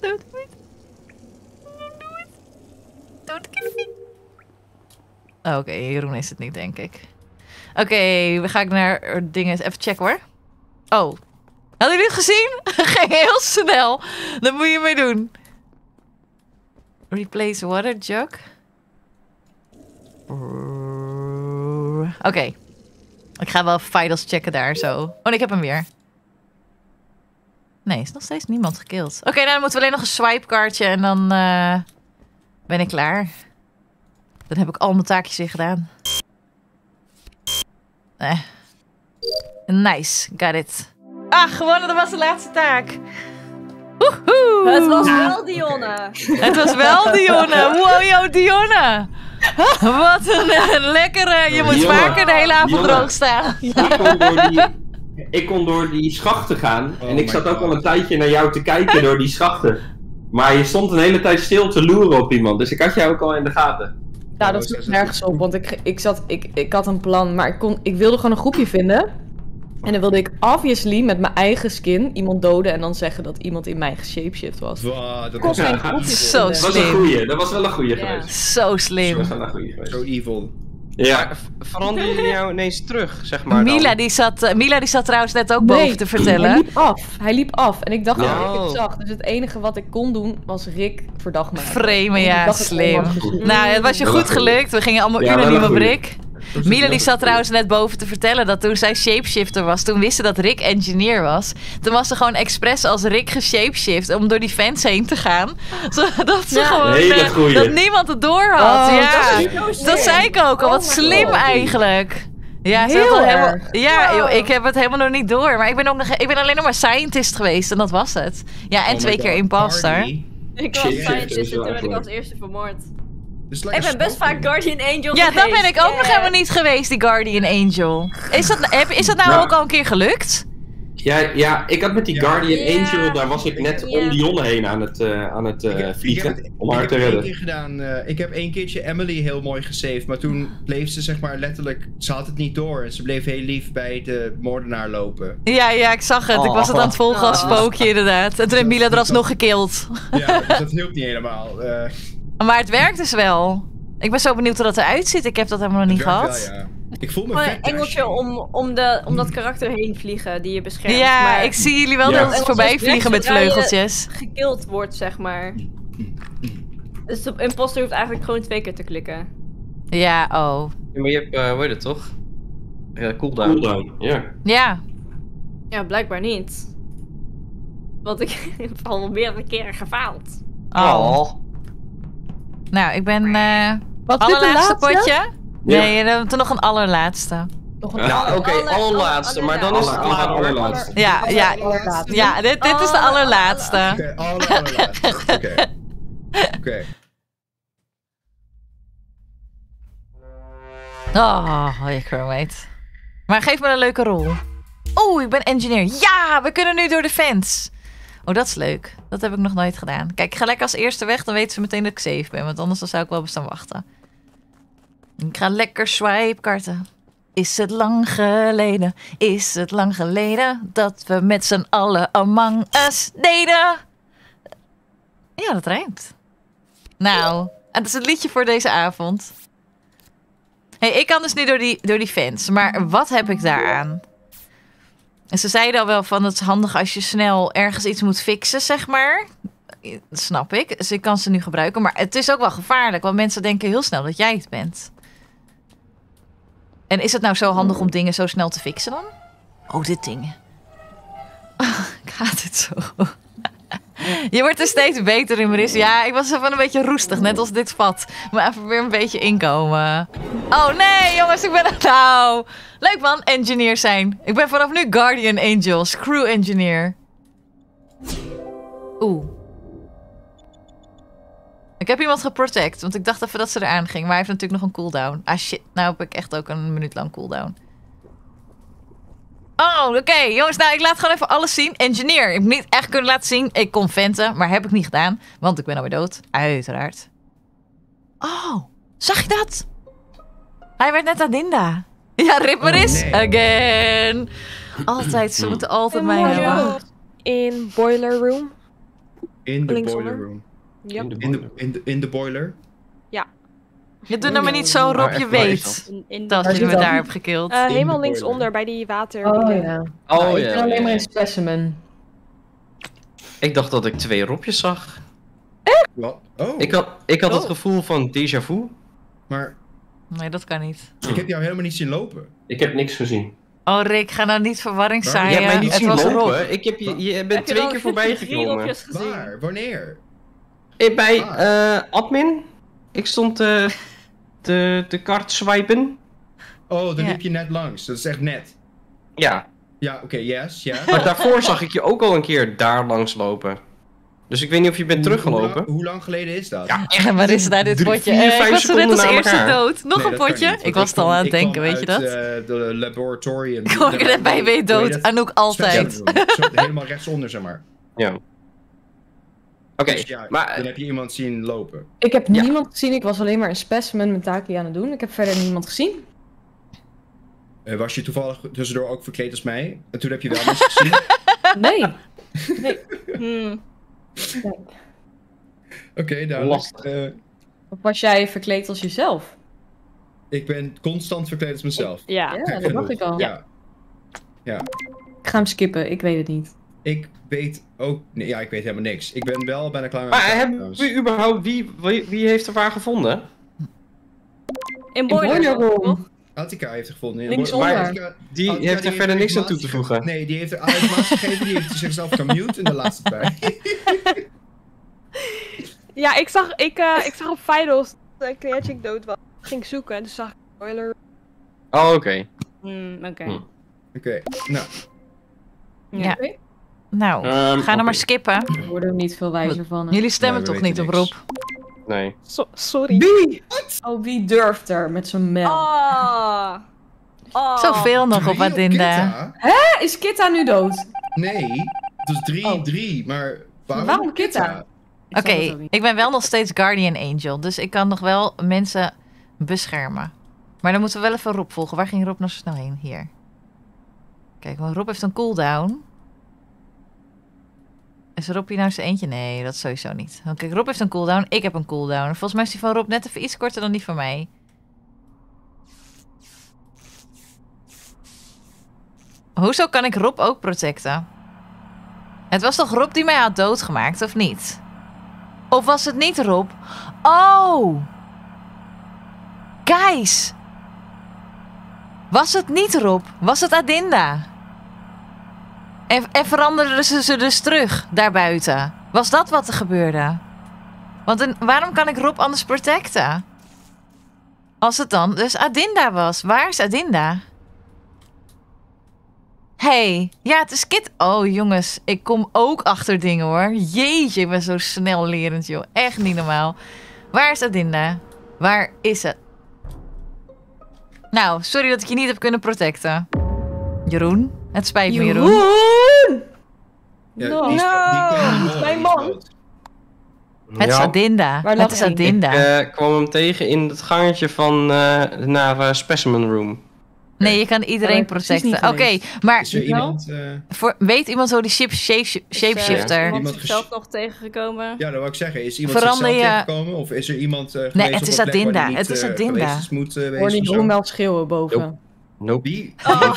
Don't do it. Don't do it. Don't kill me. Oh, oké, okay, Jeroen is het niet, denk ik. Oké, okay, we gaan naar dingen. Even checken, hoor. Oh. Hadden jullie het gezien? Ging heel snel. Dat moet je mee doen. Replace water jug. Oké. Okay. Ik ga wel vitals checken daar zo. Oh, nee, ik heb hem weer. Nee, is nog steeds niemand gekild. Oké, okay, nou, dan moeten we alleen nog een swipe kaartje en dan uh, ben ik klaar. Dan heb ik al mijn taakjes weer gedaan. Eh. Nice, got it. Ah, gewonnen, dat was de laatste taak. Woehoe. Het was wel Dionne. Okay. Het was wel Dionne. Wow, yo, Dionne. Wat een, een lekkere. Je moet Dionne. Vaker de hele avond Dionne. Droog staan. Ja. Ik, kon door die, ik kon door die schachten gaan. Oh en ik zat God. Ook al een tijdje naar jou te kijken door die schachten. Maar je stond een hele tijd stil te loeren op iemand. Dus ik had jou ook al in de gaten. Nou, dat sloeg nergens op, want ik, ik, zat, ik, ik had een plan, maar ik, kon, ik wilde gewoon een groepje vinden. En dan wilde ik obviously met mijn eigen skin iemand doden en dan zeggen dat iemand in mijn shapeshift was. Wow, dat was geen groepje. Zo slim. Dat was een goeie, dat was wel een goeie yeah. geweest. Zo slim. Dat was wel een goeie geweest. Zo evil. Ja. Veranderen jullie jou ineens terug, zeg maar dan? Mila, die zat, uh, Mila die zat trouwens net ook nee, boven te vertellen. hij liep af. Hij liep af. En ik dacht dat oh. ik het zag. Dus het enige wat ik kon doen was Rick verdacht maken. Framen, ja, slim. Nou, het was je dat goed was gelukt. We gingen allemaal ja, unaniem op Rick. Mila die zat trouwens net boven te vertellen dat toen zij shapeshifter was, toen wisten dat Rick engineer was. Toen was ze gewoon expres als Rick geshapeshift om door die fans heen te gaan. Zodat ze ja, gewoon, uh, dat niemand het door had. Oh, ja. Dat, dat zei ik ook al, wat oh slim God. Eigenlijk. Ja, ze had helemaal, ja wow. joh, ik heb het helemaal nog niet door. Maar ik ben, ook nog, ik ben alleen nog maar scientist geweest en dat was het. Ja, en oh twee keer imposter. Party. Ik was scientist en toen werd ik als eerste vermoord. Dus like ik ben best vaak Guardian Angel ja, geweest. Ja, dat ben ik ook yeah. nog helemaal niet geweest, die Guardian Angel. Is dat, heb, is dat nou ja. ook al een keer gelukt? Ja, ja ik had met die ja. Guardian yeah. Angel, daar was ik net yeah. om Dionne heen aan het, uh, aan het uh, heb, vliegen. Ik heb, om haar ik te heb redden. Één keer gedaan, uh, ik heb één keertje Emily heel mooi gesaved, maar toen bleef ze zeg maar letterlijk, ze had het niet door. En ze bleef heel lief bij de moordenaar lopen. Ja, ja, ik zag het. Oh. Ik was het aan het volgen als spookje oh. inderdaad. En toen heeft Mila er alsnog gekild. Ja, dus dat hielp niet helemaal. Uh, Maar het werkt dus wel. Ik ben zo benieuwd hoe dat eruit ziet. Ik heb dat helemaal nog niet gehad. Wel, ja. Ik voel me gewoon een engeltje om, om, de, om dat karakter heen vliegen die je beschermt. Ja, maar ik zie jullie wel ja. dat het voorbij vliegen met vleugeltjes. Gekild wordt, zeg maar. Dus de imposter hoeft eigenlijk gewoon twee keer te klikken. Ja, oh. Ja, maar je hebt, uh, hoe heet het toch? Ja, cooldown. Cooldown, ja. Ja. Ja, blijkbaar niet. Want ik heb al meerdere keren gefaald. Oh. oh. Nou, ik ben uh, wat allerlaatste potje. Ja. Nee, we hebben nog een allerlaatste. Nog een nou, oké, okay, allerlaatste, allerlaatste, maar dan is het aller, aller, allerlaatste. Ja, ja, allerlaatste. ja dit, dit is de allerlaatste. Oké, allerlaatste. Oké. Okay, okay. okay. Oh, je crewmate. Maar geef me een leuke rol. Oeh, ik ben engineer. Ja, we kunnen nu door de fans. Oh, dat is leuk. Dat heb ik nog nooit gedaan. Kijk, ik ga lekker als eerste weg. Dan weten ze meteen dat ik safe ben. Want anders dan zou ik wel bestaan wachten. Ik ga lekker swipe karten. Is het lang geleden? Is het lang geleden dat we met z'n allen Among Us deden? Ja, dat rijmt. Nou, dat is het liedje voor deze avond. Hé, hey, ik kan dus nu door die, door die fans. Maar wat heb ik daaraan? En ze zeiden al wel van, het is handig als je snel ergens iets moet fixen, zeg maar. Dat snap ik. Dus ik kan ze nu gebruiken. Maar het is ook wel gevaarlijk, want mensen denken heel snel dat jij het bent. En is het nou zo handig om dingen zo snel te fixen dan? Oh, dit ding. Oh, ik haat het zo. Je wordt er steeds beter in, Maris. Ja, ik was even een beetje roestig, net als dit vat. Maar even weer een beetje inkomen. Oh nee, jongens, ik ben het nou. Leuk man, engineer zijn. Ik ben vanaf nu Guardian Angels, crew engineer. Oeh. Ik heb iemand geprotect, want ik dacht even dat ze eraan ging. Maar hij heeft natuurlijk nog een cooldown. Ah shit, nou heb ik echt ook een minuut lang cooldown. Oh, oké. Okay. Jongens, nou, ik laat gewoon even alles zien. Engineer. Ik heb niet echt kunnen laten zien. Ik kon venten, maar heb ik niet gedaan. Want ik ben alweer dood. Uiteraard. Oh, zag je dat? Hij werd net Adinda. Ja, rip Maris. Oh, nee. Again. Altijd, ze moeten altijd mij hebben. In boiler room. In de boiler room. Yep. In de boiler. In de, in de boiler? Ja. Je doet hem maar niet zo, Rob, je weet in, in dat je me daar hebt gekild. Uh, helemaal linksonder, bij die water. Oh ja. Oh, nou, ja. Ik ben alleen maar een specimen. Ik dacht dat ik twee Robjes zag. Eh? Oh. Ik had, ik had oh. het gevoel van déjà vu. Maar... Nee, dat kan niet. Ik heb jou helemaal niet zien lopen. Ik heb niks gezien. Oh, Rick, ga nou niet verwarring zaaien. Je hebt mij niet het zien was lopen. Rob. Ik heb je, je bent heb twee je keer voorbij gekomen. Waar? Wanneer? Ik, bij uh, admin. Ik stond uh, de, de kart swipen. Oh, dan ja. liep je net langs. Dat is echt net. Ja. Ja, oké, okay, yes, ja. Yeah. Maar daarvoor zag ik je ook al een keer daar langs lopen. Dus ik weet niet of je bent teruggelopen. Hoe lang, hoe lang geleden is dat? Ja, echt, waar is daar dit Drie, potje? Vier, eh, vijf ik was zo net als eerste dood. Nog nee, een potje? Niet, ik was het al aan het denken, weet je dat? Ik uit de laboratorium. Kom ik net bij je dood. Anouk altijd. Helemaal rechtsonder, zeg maar. Ja. Oké, okay, dus ja, maar... dan heb je iemand zien lopen. Ik heb ja. niemand gezien, ik was alleen maar een specimen met taakje aan het doen. Ik heb verder niemand gezien. Uh, was je toevallig tussendoor ook verkleed als mij? En toen heb je wel mensen gezien? Nee. Nee. Hmm. nee. Oké, okay, daar lastig. Uh... Of was jij verkleed als jezelf? Ik ben constant verkleed als mezelf. Ik, ja. ja, dat dacht ik al. Ja. Ja. Ik ga hem skippen, ik weet het niet. Ik weet ook... Nee, ja, ik weet helemaal niks. Ik ben wel bijna klaar met... Maar hebben we überhaupt... Wie, wie, wie heeft er waar gevonden? In Boiler. Attika heeft er gevonden. In Links onder. Attika, die Attika, heeft er die verder niks aan toe te voegen. Nee, die heeft er uit maas gegeven. Die heeft zichzelf gemute in de laatste tijd. Ja, ik zag, ik, uh, ik zag op Fidos dat CreaChick dood was. Ging zoeken en toen zag ik Boiler. Oh, oké. Okay. Mm, oké. Okay. Hm. Oké, okay, nou. Ja. Okay. Nou, um, ga okay. nou maar skippen. We worden er niet veel wijzer van. Hè? Jullie stemmen nee, toch niet niks. op Rob? Nee. So sorry. Wie? Oh, wie durft er met zo'n mel? Oh. Oh. Zoveel nog op Adinda. Hè? Is Kitta nu dood? Nee, dus drie, oh. drie, maar waarom, waarom Kitta? Kitta? Oké, okay, ik ben wel nog steeds Guardian Angel, dus ik kan nog wel mensen beschermen. Maar dan moeten we wel even Rob volgen. Waar ging Rob nou zo snel heen? Hier. Kijk, want Rob heeft een cooldown. Is Rob hier nou zijn eentje? Nee, dat sowieso niet. Want kijk, Rob heeft een cooldown, ik heb een cooldown. Volgens mij is die van Rob net even iets korter dan die van mij. Hoezo kan ik Rob ook protecten? Het was toch Rob die mij had doodgemaakt, of niet? Of was het niet Rob? Oh! Guys! Was het niet Rob? Was het Adinda? En, en veranderden ze ze dus terug, daarbuiten? Was dat wat er gebeurde? Want en, waarom kan ik Rob anders protecten? Als het dan dus Adinda was. Waar is Adinda? Hey, ja, het is Kit. Oh, jongens, ik kom ook achter dingen, hoor. Jeetje, ik ben zo snel lerend, joh. Echt niet normaal. Waar is Adinda? Waar is het? Nou, sorry dat ik je niet heb kunnen protecten. Jeroen? Het spijt me, Jeroen. Jeroen! Ja, no. Die, die, die, die, die mijn man. Het is Adinda. Ja. Het is Adinda. Ik uh, kwam hem tegen in het gangetje van uh, naar uh, Specimen Room. Nee, je kan iedereen oh, protecten. Oké, okay, maar iemand, uh... voor, weet iemand hoe die ship shape, shapeshifter... Is iemand zichzelf nog tegengekomen? Ja, dat wil ik zeggen. Is iemand Verander zichzelf je... tegengekomen? Of is er iemand uh, geweest? Nee, het is Adinda. Niet, het is Adinda. Uh, Hoor die onmeld schreeuwen boven. Nope. Nope. Oh.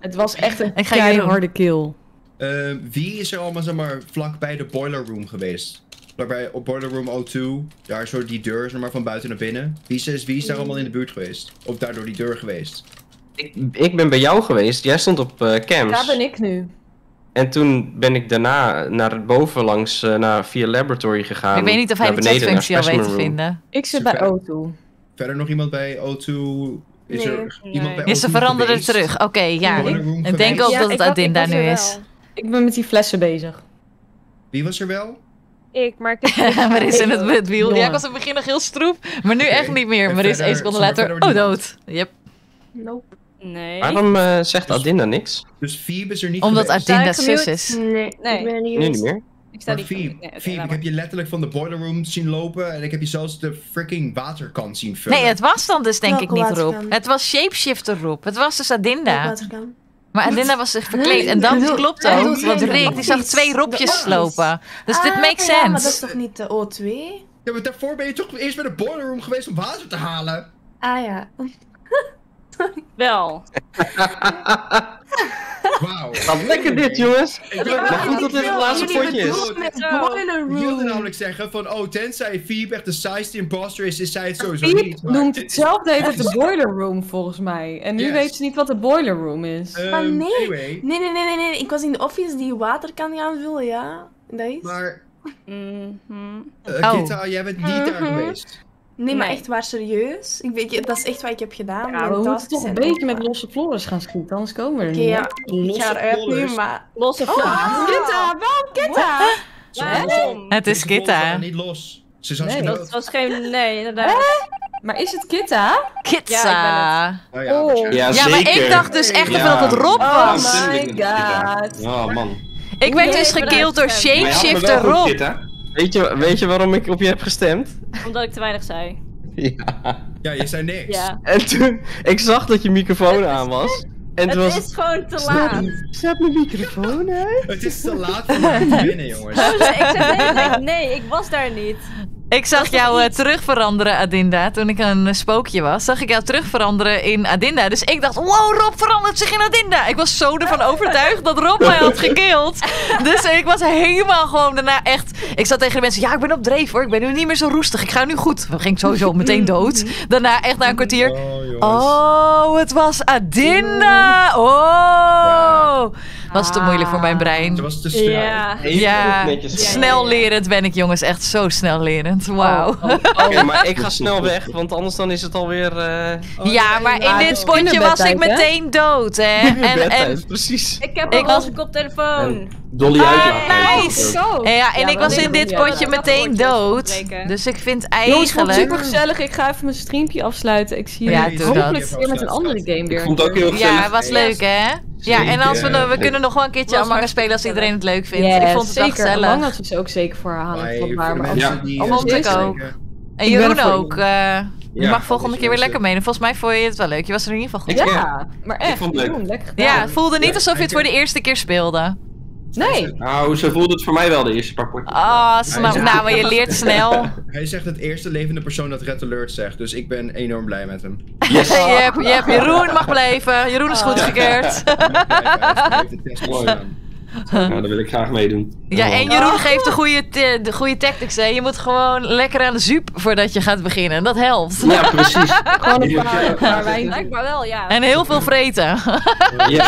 Het was echt een keiharde kill. Uh, wie is er allemaal zeg maar, vlak bij de boiler room geweest? Daarbij op Border Room nul twee. Daar is soort die deur, zeg maar, van buiten naar binnen. Wie is, wie is daar allemaal in de buurt geweest? Of daardoor die deur geweest? Ik, ik ben bij jou geweest. Jij stond op uh, camps. Daar ben ik nu. En toen ben ik daarna naar boven langs uh, naar via Laboratory gegaan. Ik weet niet of hij de chatfunctie al weet te vinden. Ik zit bij O twee. Verder nog iemand bij O twee? Is nee, er nee. iemand bij O twee? Ja, ze veranderden terug. Oké, okay, ja. Ik, ik denk ook ja, dat het Adinda nu is. Ik ben met die flessen bezig. Wie was er wel? Ik, maar ik heb... Maris in het, het wiel. Ja, ik was in het begin nog heel stroef, maar nu okay. echt niet meer. Maris één seconde later, oh dood. Yep. Nope. Nee. Waarom uh, zegt dus, Adinda niks? Dus Febe is er niet Omdat geweest. Adinda zus is. Nee, nee, ik ben niet nu niet meer. Ik sta niet Febe, nee, okay, Febe ik heb je letterlijk van de boiler room zien lopen en ik heb je zelfs de freaking waterkant zien vullen. Nee, het was dan dus denk Welke ik niet waterkant? Rob. Het was shapeshifter Rob. Het was dus Adinda. Maar Adinda was zich verkleed en dat nee, klopt nee, ook, nee, want Rick nee, die zag twee Robjes slopen. Dus dit ah, makes sense. Ja, maar dat is toch niet de O twee? Ja, maar daarvoor ben je toch eerst bij de boiler room geweest om water te halen? Ah ja. Wel. Wauw. Wat lekker dit, jongens. Ik ben maar goed dat dit het laatste potje is. Ik wilde namelijk zeggen van, oh, tenzij Febe echt de saaiste imposter is, is zij het sowieso niet. Febe noemt hetzelfde heet het de boiler room, volgens mij. En nu yes. weet ze niet wat de boiler room is. Um, maar nee. Anyway. Nee, nee, nee, nee, nee. Ik was in de office die water kan aanvullen, ja. Dat is. Maar... Mm-hmm. uh, Kitta, oh. jij bent niet mm-hmm. daar geweest. Nee, maar nee. echt waar, serieus. Ik weet, dat is echt wat ik heb gedaan. Ja, we moeten toch een beetje met losse floors gaan schieten, anders komen we er niet. Okay, ja. Losse ik ga eruit nu, maar... Losse floors. Oh, Kitta, waarom Kitta? Waarom? Het is Kitta. Niet los. Ze zijn nee, dat was geen... Nee, inderdaad. Hè? Maar is het Kitta? Kitta. Ja, ik ben het. Oh, ja, oh. ja, ja, maar ik dacht dus echt ja. dat het Rob oh was. Oh my god. Oh man. Ik werd nee, dus gekild door shapeshifter Rob. Kitta. Weet je, weet je waarom ik op je heb gestemd? Omdat ik te weinig zei. Ja. Ja, je zei niks. Ja. En toen, ik zag dat je microfoon aan was. En het was, is gewoon te laat. Zet mijn microfoon uit. Het is te laat voor mij te winnen, jongens. Ik zei nee, nee, ik was daar niet. Ik zag jou uh, terug veranderen, Adinda. Toen ik een uh, spookje was, zag ik jou terug veranderen in Adinda. Dus ik dacht, wow, Rob verandert zich in Adinda. Ik was zo ervan overtuigd dat Rob mij had gekild. Dus ik was helemaal gewoon daarna echt... Ik zat tegen de mensen, ja, ik ben op dreef hoor. Ik ben nu niet meer zo roestig. Ik ga nu goed. Dan ging ik sowieso meteen dood. Daarna echt na een kwartier... Oh, het was Adinda. Oh. Was te moeilijk voor mijn brein. Het was te snel. Ja, ja. Snel lerend ben ik, jongens. Echt zo snel lerend. Wauw. Oh, oh, oh. Okay, maar ik ga snel weg, want anders dan is het alweer... Uh... Oh, ja, maar in dit potje was ik meteen dood, hè. En, en... Precies. Ik heb een roze koptelefoon. Dolly uit jou. Nice. En, ja, en ik was in dit potje meteen dood. Dus ik vind eigenlijk... Jongens, super gezellig. Ik ga even mijn streampje afsluiten. Ik zie je hopelijk weer met een andere game weer. Ik vond het ook heel gezellig. Ja, was leuk, hè. Ja, en als we, we kunnen nog wel een keertje Among Us spelen als iedereen het leuk vindt. Yes, ik vond het wel gezellig. Among Us is ook zeker voor herhaling van waar. Maar ja. Among Us ja. ook. En Jeroen ook. Uh, ja, je mag volgende keer weer lekker mee. En volgens mij vond je het wel leuk. Je was er in ieder geval goed. Ja, maar echt. Vond het leuk. Jeroen, lekker gedaan. Ja, het voelde niet alsof je het voor de eerste keer speelde. Nee. Nou, ze voelde het voor mij wel de eerste paar potjes. Ah, snap. Nou, maar je leert snel. Hij zegt het eerste levende persoon dat Red Alert zegt, dus ik ben enorm blij met hem. Yes. Yep, yep. Jeroen mag blijven. Jeroen is goed gekeerd. Nou, daar wil ik graag meedoen. Ja, en Jeroen geeft de goede, de goede tactics, hè. Je moet gewoon lekker aan de zuip voordat je gaat beginnen. Dat helpt. Ja, precies. Gewoon een paar, paar wijn. Blijkbaar wel, ja. En heel veel vreten. Ja.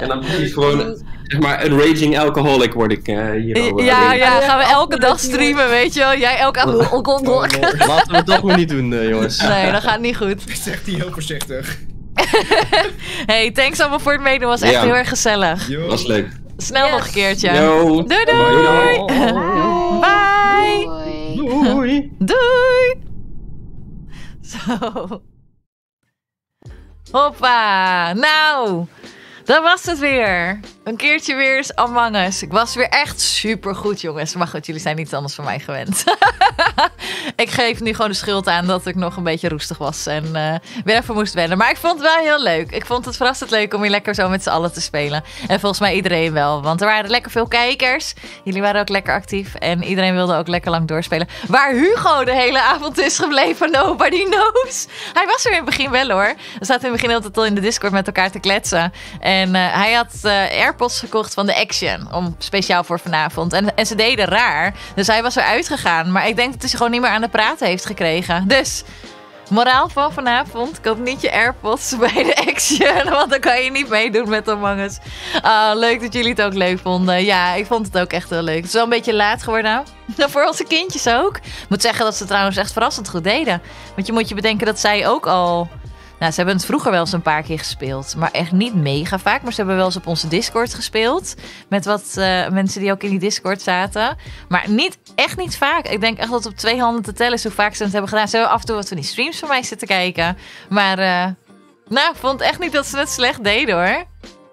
En dan precies gewoon... Zeg maar een raging alcoholic word ik uh, hier uh, ja, ja, ja, gaan we elke dag streamen, weet je wel. Jij elke alcoholic. Oh, oh, laten we het toch maar niet doen, uh, jongens. Nee, dat gaat niet goed. Dat zegt hij heel voorzichtig. Hey, thanks allemaal voor het meedoen. Was echt ja. heel erg gezellig. Yo. Was leuk. Snel yes. nog een keertje. Yo. Doei, doei. Doei. Bye. Doei. Doei. Doei. Zo. Hoppa. Nou. Dat was het weer. Een keertje weer eens Among Us. Ik was weer echt super goed, jongens. Maar goed, jullie zijn niet anders van mij gewend. Ik geef nu gewoon de schuld aan dat ik nog een beetje roestig was. En uh, weer even moest wennen. Maar ik vond het wel heel leuk. Ik vond het verrassend leuk om hier lekker zo met z'n allen te spelen. En volgens mij iedereen wel. Want er waren lekker veel kijkers. Jullie waren ook lekker actief. En iedereen wilde ook lekker lang doorspelen. Waar Hugo de hele avond is gebleven. Nobody knows. Hij was er in het begin wel, hoor. We zaten in het begin altijd al in de Discord met elkaar te kletsen. En uh, hij had... Uh, Airpods gekocht van de Action. Om, speciaal voor vanavond. En, en ze deden raar. Dus hij was eruit gegaan. Maar ik denk dat hij ze gewoon niet meer aan de praten heeft gekregen. Dus, moraal van vanavond. Koop niet je Airpods bij de Action. Want dan kan je niet meedoen met Among Us. Uh, leuk dat jullie het ook leuk vonden. Ja, ik vond het ook echt heel leuk. Het is wel een beetje laat geworden. Voor onze kindjes ook. Ik moet zeggen dat ze trouwens echt verrassend goed deden. Want je moet je bedenken dat zij ook al... Nou, ze hebben het vroeger wel eens een paar keer gespeeld. Maar echt niet mega vaak. Maar ze hebben wel eens op onze Discord gespeeld. Met wat uh, mensen die ook in die Discord zaten. Maar niet, echt niet vaak. Ik denk echt dat het op twee handen te tellen is hoe vaak ze het hebben gedaan. Ze hebben af en toe wat van die streams van mij zitten kijken. Maar uh, nou, ik vond echt niet dat ze het slecht deden hoor.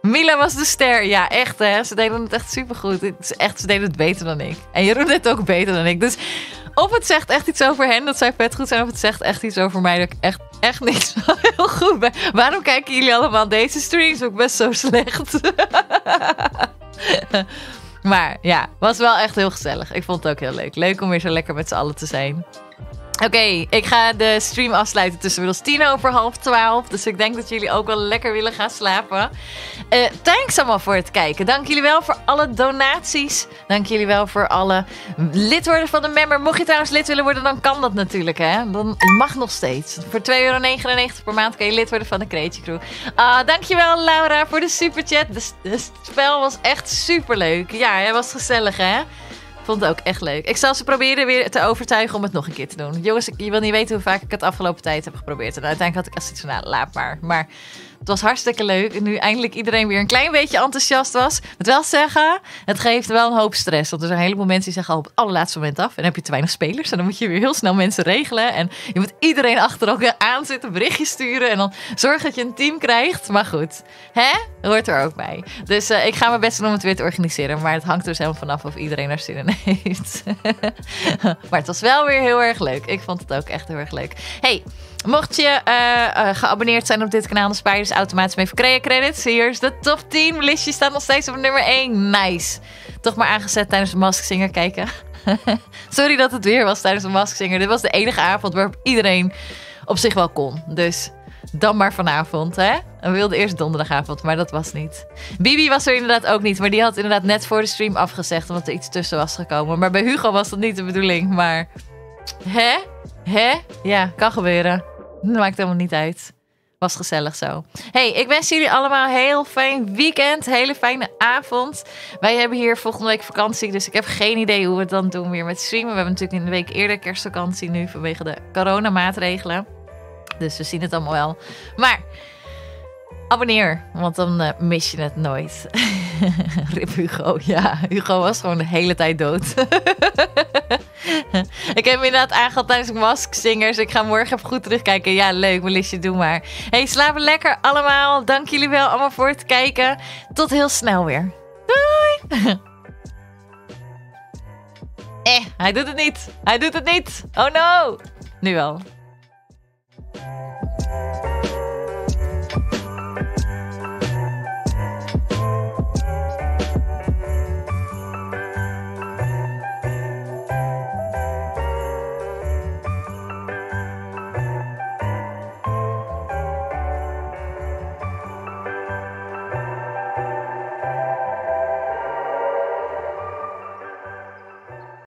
Mila was de ster. Ja, echt hè. Ze deden het echt supergoed. Het is echt, ze deden het beter dan ik. En Jeroen deed het ook beter dan ik. Dus... Of het zegt echt iets over hen, dat zij vet goed zijn. Of het zegt echt iets over mij, dat ik echt, echt niks van heel goed ben. Waarom kijken jullie allemaal deze streams ook best zo slecht? Maar ja, was wel echt heel gezellig. Ik vond het ook heel leuk. Leuk om weer zo lekker met z'n allen te zijn. Oké, okay, ik ga de stream afsluiten tussen middels tien over half twaalf. Dus ik denk dat jullie ook wel lekker willen gaan slapen. Uh, thanks allemaal voor het kijken. Dank jullie wel voor alle donaties. Dank jullie wel voor alle lid worden van de member. Mocht je trouwens lid willen worden, dan kan dat natuurlijk. Hè? Dan mag nog steeds. Voor twee euro negenennegentig per maand kan je lid worden van de CreaChick Crew. Uh, dankjewel Laura voor de superchat. Het spel was echt superleuk. Ja, het was gezellig hè. Ik vond het ook echt leuk. Ik zal ze proberen weer te overtuigen om het nog een keer te doen. Jongens, ik, je wil niet weten hoe vaak ik het afgelopen tijd heb geprobeerd. En uiteindelijk had ik echt iets van, nou, laat maar. Maar het was hartstikke leuk. En nu eindelijk iedereen weer een klein beetje enthousiast was. Moet wel zeggen, het geeft wel een hoop stress. Want er zijn een heleboel mensen die zeggen al op het allerlaatste moment af. En dan heb je te weinig spelers. En dan moet je weer heel snel mensen regelen. En je moet iedereen achter elkaar aanzitten, berichtjes sturen. En dan zorg dat je een team krijgt. Maar goed, hè? Hoort er ook bij. Dus uh, ik ga mijn best doen om het weer te organiseren. Maar het hangt dus helemaal vanaf of iedereen er zin in heeft. Maar het was wel weer heel erg leuk. Ik vond het ook echt heel erg leuk. Hey, mocht je uh, uh, geabonneerd zijn op dit kanaal, dan spaar je dus automatisch mee voor Crea Credits. Hier is de top tien. Listje staat nog steeds op nummer één. Nice. Toch maar aangezet tijdens de Mask Singer kijken. Sorry dat het weer was tijdens de Mask Singer. Dit was de enige avond waarop iedereen op zich wel kon. Dus dan maar vanavond, hè? We wilden eerst donderdagavond, maar dat was niet. Bibi was er inderdaad ook niet, maar die had inderdaad net voor de stream afgezegd, omdat er iets tussen was gekomen. Maar bij Hugo was dat niet de bedoeling, maar... Hè? Hè? Ja, kan gebeuren. Dat maakt helemaal niet uit. Was gezellig zo. Hey, ik wens jullie allemaal een heel fijn weekend. Hele fijne avond. Wij hebben hier volgende week vakantie. Dus ik heb geen idee hoe we het dan doen weer met streamen. We hebben natuurlijk in de week eerder kerstvakantie nu. Vanwege de coronamaatregelen. Dus we zien het allemaal wel. Maar abonneer. Want dan uh, mis je het nooit. Rip Hugo. Ja, Hugo was gewoon de hele tijd dood. Ik heb me inderdaad aangehaald tijdens Mask Singers. Ik ga morgen even goed terugkijken. Ja, leuk. Mijn listje, doe maar. Hey, slapen lekker allemaal. Dank jullie wel allemaal voor het kijken. Tot heel snel weer. Doei! Eh, hij doet het niet. Hij doet het niet. Oh no. Nu wel.